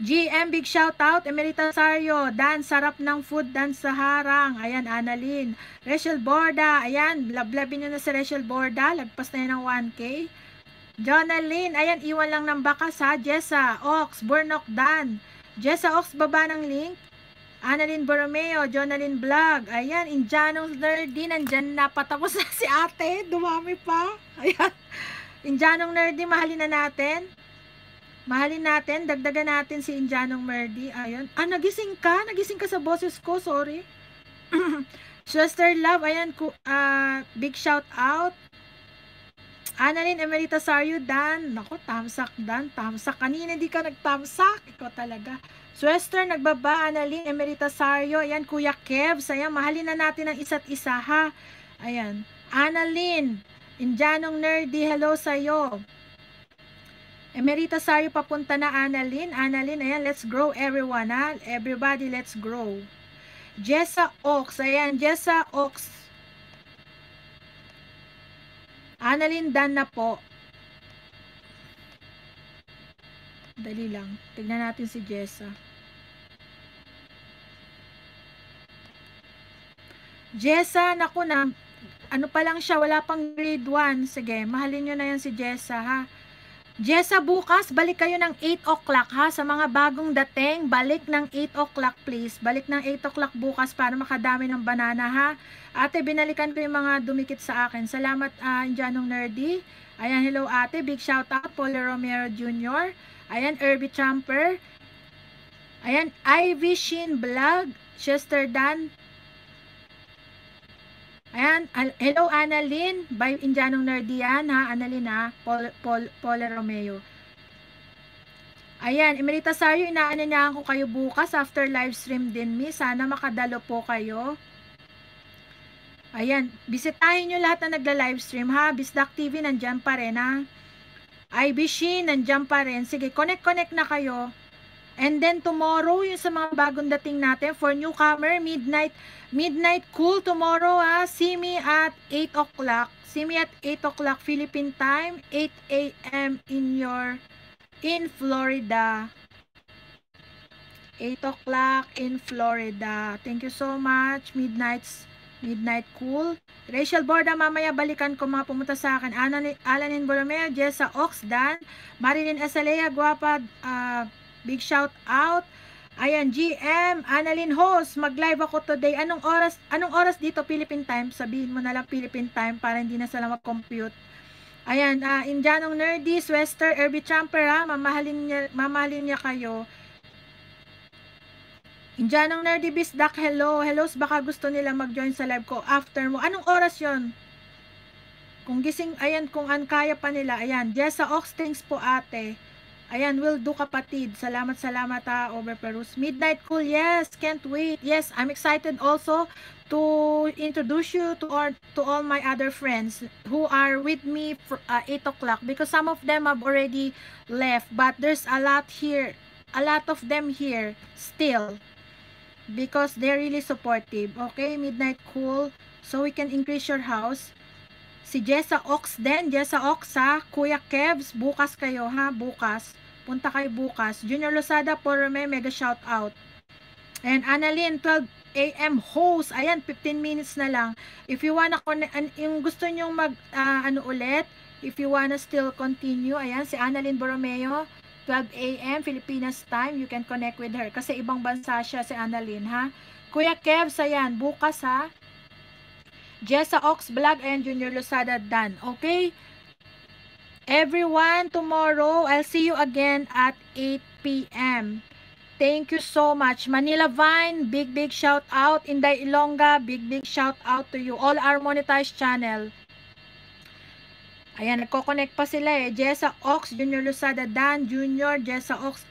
GM, big shout out. Emerita Sario, Dan, sarap ng food, Dan sa harang. Ayan, Annalyn. Rachel Borda, ayan, lablabin nyo na si Rachel Borda, lagpas na yun ng 1K. Jonalyn, ayan, iwan lang ng bakas ha. Jessa Ox, Burnok, Dan. Jessa Ox, baba ng link. Annalyn Borromeo, Jonalyn Vlog. Ayan, Indianong Nerdy, nandyan na, patapos na si ate, dumami pa. Ayan, Indianong Nerdy, mahalin na natin. Mahalin natin, dagdagan natin si Indianong Nerdy. Ayan, ah, nagising ka sa boses ko, sorry. Sister Love, ayan, big shout out. Annalyn, Emerita Sario, Dan. Naku, tamsak, Dan. Tamsak. Kanina di ka nagtamsak. Ikaw talaga. Sister, nagbaba. Annalyn, Emerita Sario. Ayan, Kuya Kevs. Ayan, mahalin na natin ang isa't isa, ha? Ayan. Annalyn, Indianong Nerdy, hello sa'yo. Emerita Sario, papunta na, Annalyn. Annalyn, ayan, let's grow everyone, ha? Everybody, let's grow. Jessa Ox, ayan, Jessa Ox. Annalyn, Dan na po. Dali lang, tignan natin si Jessa. Jessa, naku na, ano pa lang siya, wala pang grade 1. Sige, mahalin nyo na yan si Jessa, ha. Jessa, bukas, balik kayo ng 8 o'clock, ha. Sa mga bagong dating, balik ng 8 o'clock, please. Balik ng 8 o'clock bukas para makadami ng banana, ha. Ate, binalikan ko yung mga dumikit sa akin. Salamat, Janong Nerdy. Ayan, hello, ate. Big shout out, Paulo Romero Jr. Ayan, Irby Champer. Ayan, Ivy Shin Vlog, Chester Dan. Ayan, hello Annalyn, by Indianong Nerdian, ha, Annalyn, ha, Paul Romeo. Ayan, Emerita Sario, inaananahan ko kayo bukas after live stream din, mi, sana makadalo po kayo. Ayan, bisitahin nyo lahat na nagla-live stream, ha, Bisdak TV, nandyan pa rin, ha, IBC, nandyan pa rin, sige, connect na kayo. And then tomorrow, yung sa mga bagong dating natin, for newcomer, midnight cool tomorrow, ha. See me at 8 o'clock. See me at 8 o'clock Philippine time, 8 a.m. in Florida. 8 o'clock in Florida. Thank you so much. Midnight cool. Rachel Borda, mamaya balikan ko mga pumunta sa akin. Alanin Boromeo, Jessa Oxdan, Marilyn Asalea, guwapa, big shout out. Ayan, GM, Annalyn Host, mag-live ako today. Anong oras dito Philippine time? Sabihin mo na lang Philippine time para hindi na sila mag-compute. Ayan, Indianong Nerdy, Wester, Irby Champer, ha? Mamahalin niya kayo. Indianong Nerdy, Bisdak, hello. Hellos, baka gusto nila mag-join sa live ko after mo. Anong oras yon? Kung gising, ayan, kung kaya pa nila. Ayan, Jessa Ox, thanks po ate. Ayan, will do kapatid. Salamat ha, Overperus. Midnight cool, yes, can't wait. Yes, I'm excited also to introduce you to all my other friends who are with me for 8 o'clock because some of them have already left, but there's a lot of them here still because they're really supportive. Okay, Midnight cool, so we can increase your house. Si Jessa Ox din, Jessa Ox, ha, Kuya Kevs, bukas kayo, ha, bukas. Punta kayo bukas. Junior Lozada, Porome, mega shout out. And Annalyn, 12 a.m. host. Ayan, 15 minutes na lang. If you wanna connect, yung gusto nyong mag, if you wanna still continue, ayan, si Annalyn Borromeo, 12 a.m. Filipinas time, you can connect with her. Kasi ibang bansa siya, si Annalyn, ha. Kuya Kevs, ayan, bukas, ha. Jessa Ox Vlog and Junior Lozada Dan. Okay? Everyone, tomorrow, I'll see you again at 8 p.m. Thank you so much. Manila Vine, big shout out. Inday Ilongga, big shout out to you. All our monetized channel. Ayan, nagkoconnect pa sila eh. Jessa Ox, Junior Lozada Dan, Junior, Jessa Ox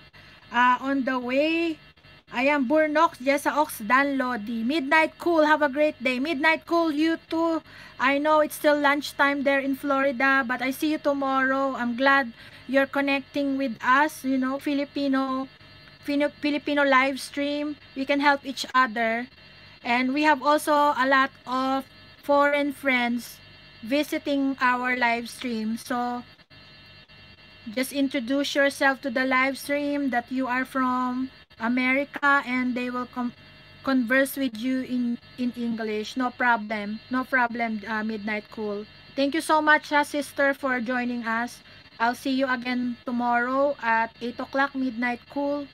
on the way. Ayan, Burnox, Jessa Ox, Dan Lodi. Midnight cool, have a great day. Midnight cool, you too. I know it's still lunchtime there in Florida, but I see you tomorrow. I'm glad you're connecting with us, you know, Filipino live stream. We can help each other. And we have also a lot of foreign friends visiting our live stream. So, just introduce yourself to the live stream that you are from America, and they will converse with you in English. No problem. Midnight cool, thank you so much, ha, sister, for joining us. I'll see you again tomorrow at 8 o'clock, Midnight cool.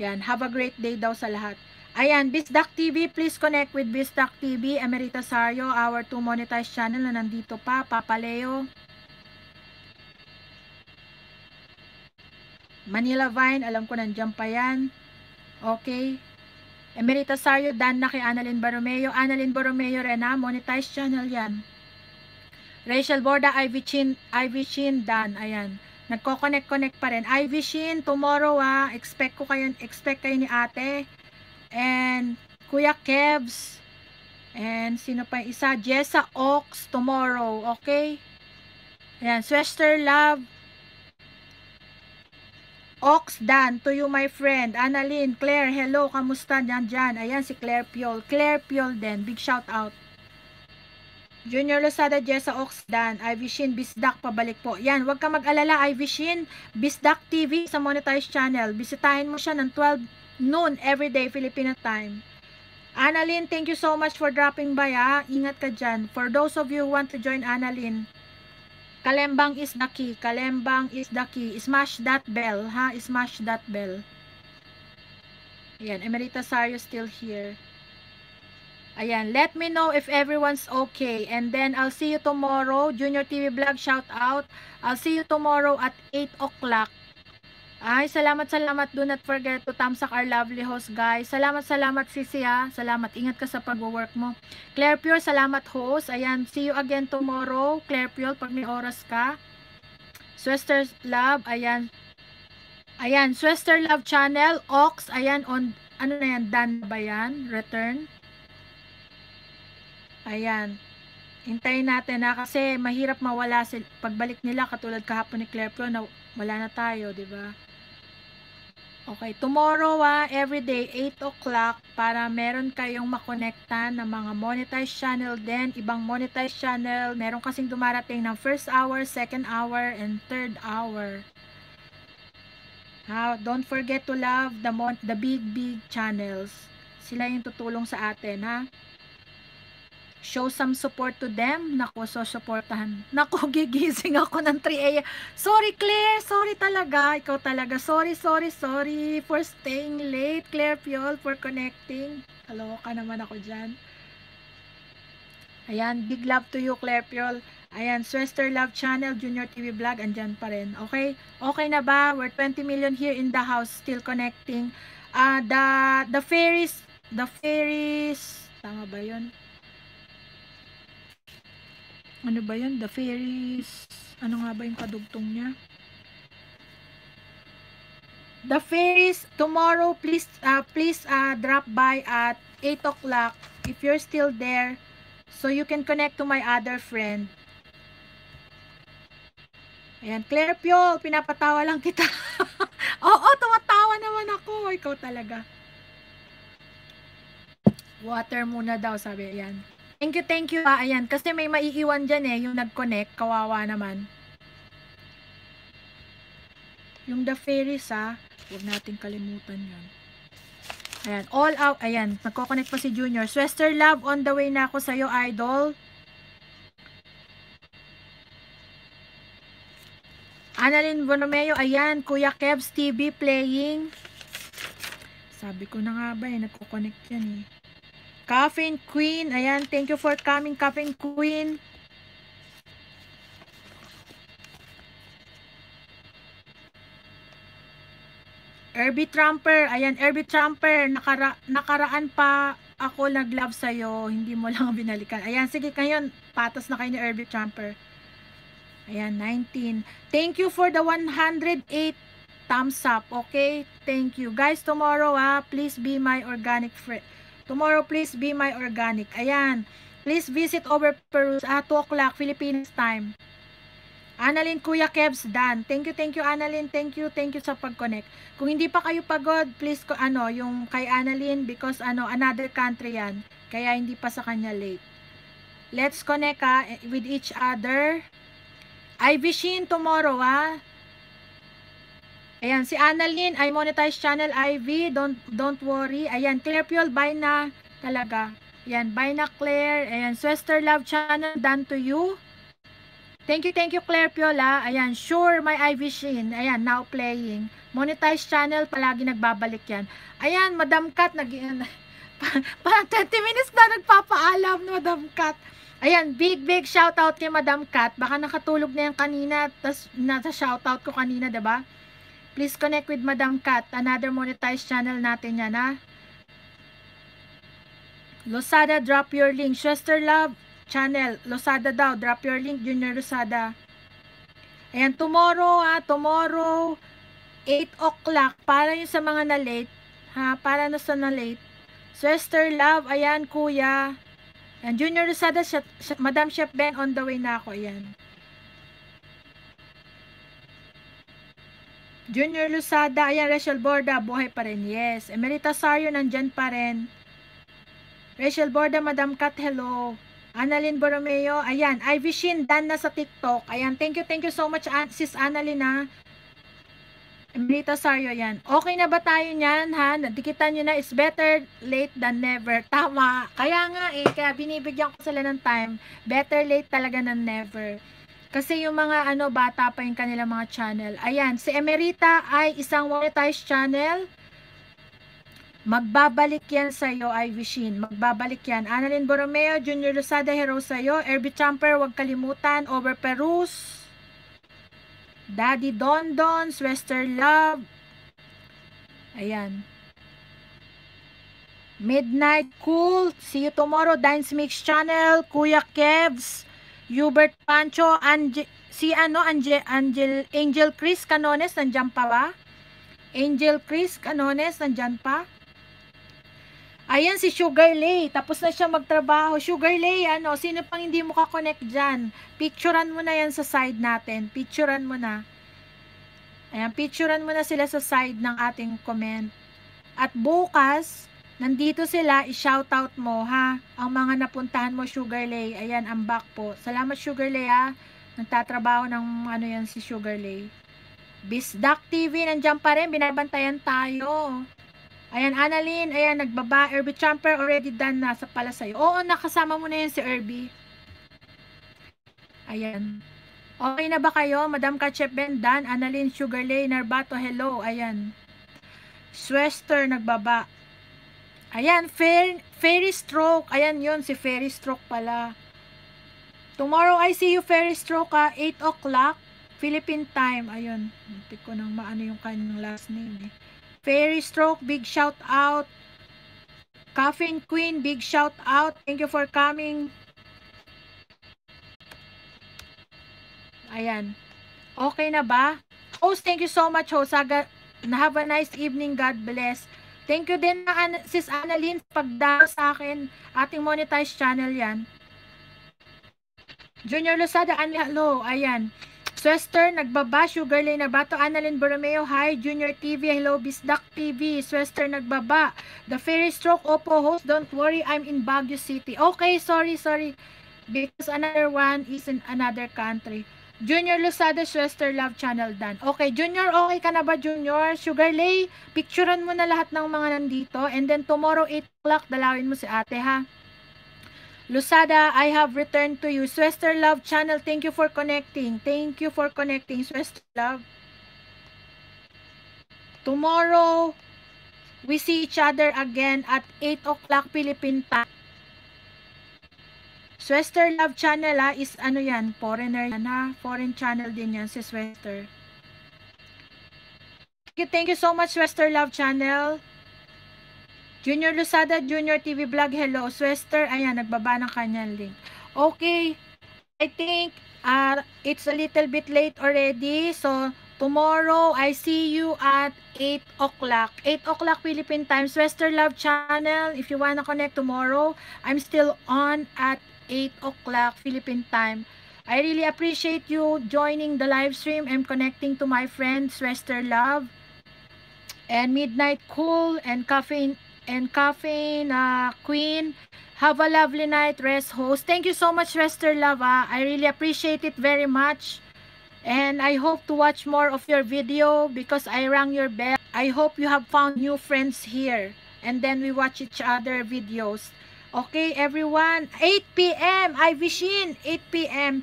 Yan, have a great day daw sa lahat. Ayan, Bisdak TV, please connect with Bisdak TV, Emerita Sario, our 2 monetized channel na nandito pa, Papa Leo. Manila Vine, alam ko nandiyan pa yan. Okay. Emerita Sario, Dan na kay Annalyn Borromeo. Annalyn Borromeo rin, ha? Monetized channel yan. Rachel Borda, Ivy Shin, Dan. Ayan. Nagko-connect pa rin. Ivy Shin, tomorrow, ha? Expect kayo ni ate. And Kuya Kevs. And sino pa yung isa? Jessa Ox, tomorrow. Okay. Ayan. Swester Love. Ox Dan, to you my friend. Annalyn, Claire, hello, kamusta dyan? Ayan, si Claire Piol. Claire Piol din, big shout out. Junior Lozada, Jessa Ox Dan, Ivy Shin, Bisdak, pabalik po. Yan, wag ka mag-alala, Ivy Shin, Bisdak TV sa monetized channel. Bisitahin mo siya ng 12 noon everyday Filipino time. Annalyn, thank you so much for dropping by, ah. Ingat ka dyan. For those of you who want to join Annalyn, Kalembang is the key. Kalembang is the key. Smash that bell, ha? Smash that bell. Ayan, Emerita Sario still here. Ayan, let me know if everyone's okay. And then, I'll see you tomorrow. Junior TV Vlog, shout out. I'll see you tomorrow at 8 o'clock. Ay, salamat. Do not forget to thumbs up our lovely host, guys. Salamat, Sisi, ha. Salamat. Ingat ka sa pag-work mo. Claire Pure, salamat, host. Ayan, see you again tomorrow. Claire Pure, pag may oras ka. Swester Love, ayan. Ayan, Swester Love Channel. Ox, ayan, on, ano na yan? Dan ba yan? Return. Ayan, hintayin natin na kasi mahirap mawala sila pagbalik nila katulad kahapon ni Claire Pro na wala na tayo, di ba? Okay, tomorrow everyday 8 o'clock para meron kayong makonekta ng mga monetized channel din, ibang monetized channel, meron kasing dumarating ng first hour, second hour, and third hour. Don't forget to love the big channels. Sila yung tutulong sa atin, ha? Show some support to them. Naku, so supportahan. Naku, gigising ako ng 3 AM. Sorry, Claire. Sorry talaga. Ikaw talaga. Sorry for staying late. Claire Piol, for connecting. Kaloka naman ako dyan. Ayan, big love to you, Claire Piol. Ayan, Swester Love Channel, Junior TV Vlog, andyan pa rin. Okay? Okay na ba? We're 20 million here in the house, still connecting. The fairies, tama ba yun? Ano ba yun? The fairies. Ano nga ba yung kadugtong niya? The fairies, tomorrow, please drop by at 8 o'clock if you're still there so you can connect to my other friend. Ayan, Claire Piol, pinapatawa lang kita. Oo, tumatawa naman ako. Ikaw talaga. Water muna daw, sabi. Ayan. Thank you. Ayan, kasi may maiiwan dyan eh, yung nag-connect, kawawa naman. Yung the fairies, ha, huwag natin kalimutan yun. Ayan, all out, ayan, nagko-connect pa si Junior. Swester Love, on the way na ako sa'yo, idol. Annalyn Bonomeo, ayan, Kuya Kevs TV playing. Sabi ko na nga ba eh, nagko-connect yan eh. Caffeine Queen, ayan, thank you for coming, Caffeine Queen. Herbie Trumper, ayan, Herbie Trumper, nakaraan pa ako nag-love sa'yo, hindi mo lang binalikan. Ayan, sige, ngayon, patas na kayo ni Herbie Trumper. Ayan, 19. Thank you for the 108 thumbs up, okay? Thank you. Guys, tomorrow, please be my organic friend. Tomorrow, please be my organic. Ayan. Please visit over Peru at 2 o'clock Philippines time. Annalyn, Kuya Kevs, Dan. Thank you, Annalyn. Thank you sa pag-connect. Kung hindi pa kayo pagod, please, yung kay Annalyn because, another country yan. Kaya hindi pa sa kanya late. Let's connect, with each other. Ivy Sheen tomorrow, Ayan, si Annalyn, I monetize channel Ivy, don't worry. Ayan, Claire Piol, bye na talaga. Ayan, bye na Claire. Ayan, Swester Love Channel, done to you. Thank you Claire Piol, Ayan, sure, my Ivy Sheen. Ayan, now playing. Monetize channel, palagi nagbabalik yan. Ayan, Madam Kat, parang 20 minutes na nagpapaalam, Madam Kat. Ayan, big shoutout kay Madam Kat. Baka nakatulog na yan kanina, tas nasa shoutout ko kanina, diba? Please connect with Madam Kat. Another monetized channel natin yan, Losada, drop your link. Swester Love Channel. Losada daw. Drop your link, Junior Losada. Ayan, tomorrow, Tomorrow, 8 o'clock. Para yung sa mga na-late. Para na sa na-late. Swester Love. Ayan, Kuya. Ayan, Junior Losada. Madam Chef Ben, on the way na ako. Ayan. Junior Losada, ayan, Rachel Borda, buhay pa rin, yes. Emerita Sario, nandyan pa rin. Rachel Borda, Madam Kat, hello. Annalyn Borromeo, ayan, Ivy Sheen, done na sa TikTok. Ayan, thank you so much, sis Annalyn, Emilita Sario yan. Okay na ba tayo niyan, ha? Nadikitan nyo na, it's better late than never. Tama. Kaya nga eh, kaya binibigyan ko sila ng time. Better late talaga than never. Kasi yung mga ano, bata pa yung kanila mga channel. Ayan, si Emerita ay isang monetized channel. Magbabalik yan sa'yo, Ivishin. Magbabalik yan. Annalyn Borromeo, Junior Lozada, hero sa'yo. Herbie Champer, huwag kalimutan. Over Perus. Daddy Dondons, Western Love. Ayan. Midnight Cool. See you tomorrow. Dines Mix Channel. Kuya Kevs. Hubert Pancho. Angel Chris Canones. Nandyan pa ba? Angel Chris Canones. Nandyan pa? Ayan si Sugar Lay. Tapos na siya magtrabaho. Sugar Lay, ano, sino pang hindi mo ka-connect dyan? Picturean mo na yan sa side natin. Picturean mo na. Ayan, picturean mo na sila sa side ng ating comment. At bukas, nandito sila, i-shoutout mo, ha? Ang mga napuntahan mo, Sugar Lay. Ayan, ang back po. Salamat, Sugar Lay, ha? Nagtatrabaho ng, ano yan, si Sugar Lay. Bisdak TV, nandiyan pa rin. Binabantayan tayo. Ayan, Annalyn, ayan, nagbaba. Herbie Champer, already done na sa pala sa'yo. Oo, nakasama mo na yun si Herbie. Ayan. Okay na ba kayo? Madam Kachep Bendan, Annalyn, Sugar Lay, Narbato, hello. Ayan. Swester, nagbaba. Ayan, Fairy Stroke. Ayan yun, si Fairy Stroke pala. Tomorrow, I see you, Fairy Stroke, ha? 8 o'clock, Philippine time. Ayan, hindi ko nang maano yung kanyang last name, eh. Fairy Stroke, big shout out. Caffeine Queen, big shout out. Thank you for coming. Ayan. Okay na ba? Host, thank you so much, host. Have a nice evening. God bless. Thank you din, sis Annalyn, pagdalo sa akin. Ating monetized channel yan. Junior Lozada, hello. Ayan. Swester, nagbaba. Sugar Lay, Narbato. Annalyn Borromeo, hi. Junior TV, hello. Bisdak TV, Swester, nagbaba. The Fairy Stroke, opo, host, don't worry, I'm in Baguio City. Okay, sorry. Because another one is in another country. Junior Lozada, Swester, Love Channel, done. Okay, Junior, okay ka na ba, Junior? Sugar Lay, picturean mo na lahat ng mga nandito. And then tomorrow, 8 o'clock, dalawin mo si ate, ha? Lozada, I have returned to you. Swester Love Channel, thank you for connecting. Thank you for connecting, Swester Love. Tomorrow, we see each other again at 8 o'clock Philippine time. Swester Love Channel, ha, is ano yan, foreigner yan, ha? Foreign channel din yan, si Swester. Thank you so much, Swester Love Channel. Junior Lozada, Junior TV Vlog, hello. Swester, ayan, nagbaba ng kanyang link. Okay, I think it's a little bit late already. So, tomorrow, I see you at 8 o'clock. 8 o'clock Philippine time. Swester Love Channel, if you wanna connect tomorrow, I'm still on at 8 o'clock Philippine time. I really appreciate you joining the live stream and connecting to my friends, Swester Love, and Midnight Cool, and Caffeine Queen. Have a lovely night, rest host. Thank you so much, Rester Lava. I really appreciate it very much, and I hope to watch more of your video because I rang your bell. I hope you have found new friends here, and then we watch each other videos. Okay, everyone, 8 p.m. Ivishin, 8 p.m.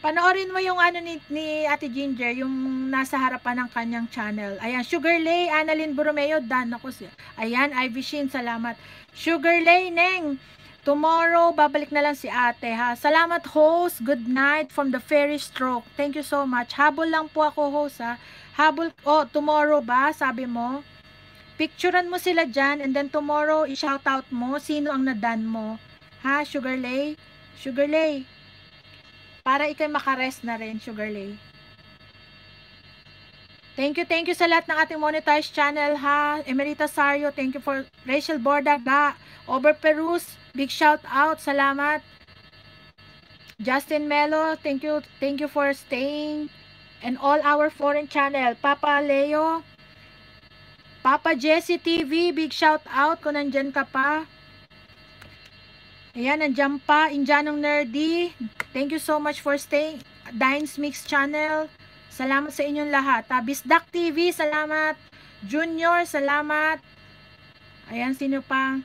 Panoorin mo yung ano ni Ate Ginger, yung nasa harapan ng kanyang channel. Ayan, Sugar Lay, Annalyn Borromeo, done ako siya. Ayan, Ivishin, salamat. Sugar Lay, Neng, tomorrow, babalik na lang si ate, ha? Salamat, host. Good night from the Fairy Stroke. Thank you so much. Habol lang po ako, host, ha? Habol, oh, tomorrow ba, sabi mo? Picturean mo sila dyan, and then tomorrow, i-shoutout mo, sino ang nadan mo. Ha, Sugar Lay? Sugar Lay. Para ikay makarest na rin, Sugar Lay. Thank you sa lahat ng ating monetized channel, ha. Emerita Sario, thank you for Rachel Bordaga. Over Perus, big shout out, salamat. Justin Melo, thank you for staying. And all our foreign channel. Papa Leo, Papa Jesse TV, big shout out kung nandyan ka pa. Ayan, nandiyan pa, Indianong Nerdy. Thank you so much for staying. Dines Mix Channel. Salamat sa inyong lahat. Bisdak TV, salamat. Junior, salamat. Ayan, sino pa?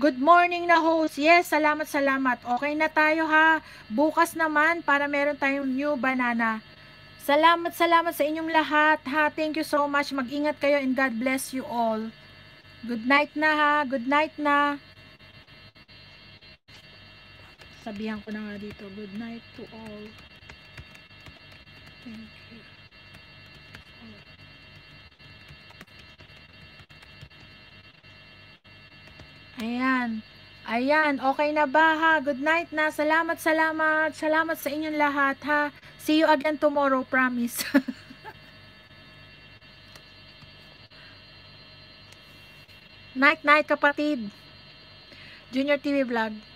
Good morning na host. Yes, salamat, salamat. Okay na tayo ha. Bukas naman para meron tayong new banana. Salamat, salamat sa inyong lahat ha. Thank you so much. Mag-ingat kayo and God bless you all. Good night na ha. Good night na. Sabihan ko na nga dito. Good night to all. Thank you. Ayan. Ayan. Okay na ba ha? Good night na. Salamat, salamat. Salamat sa inyong lahat ha. See you again tomorrow. Promise. Night, night kapatid. Junior TV Vlog.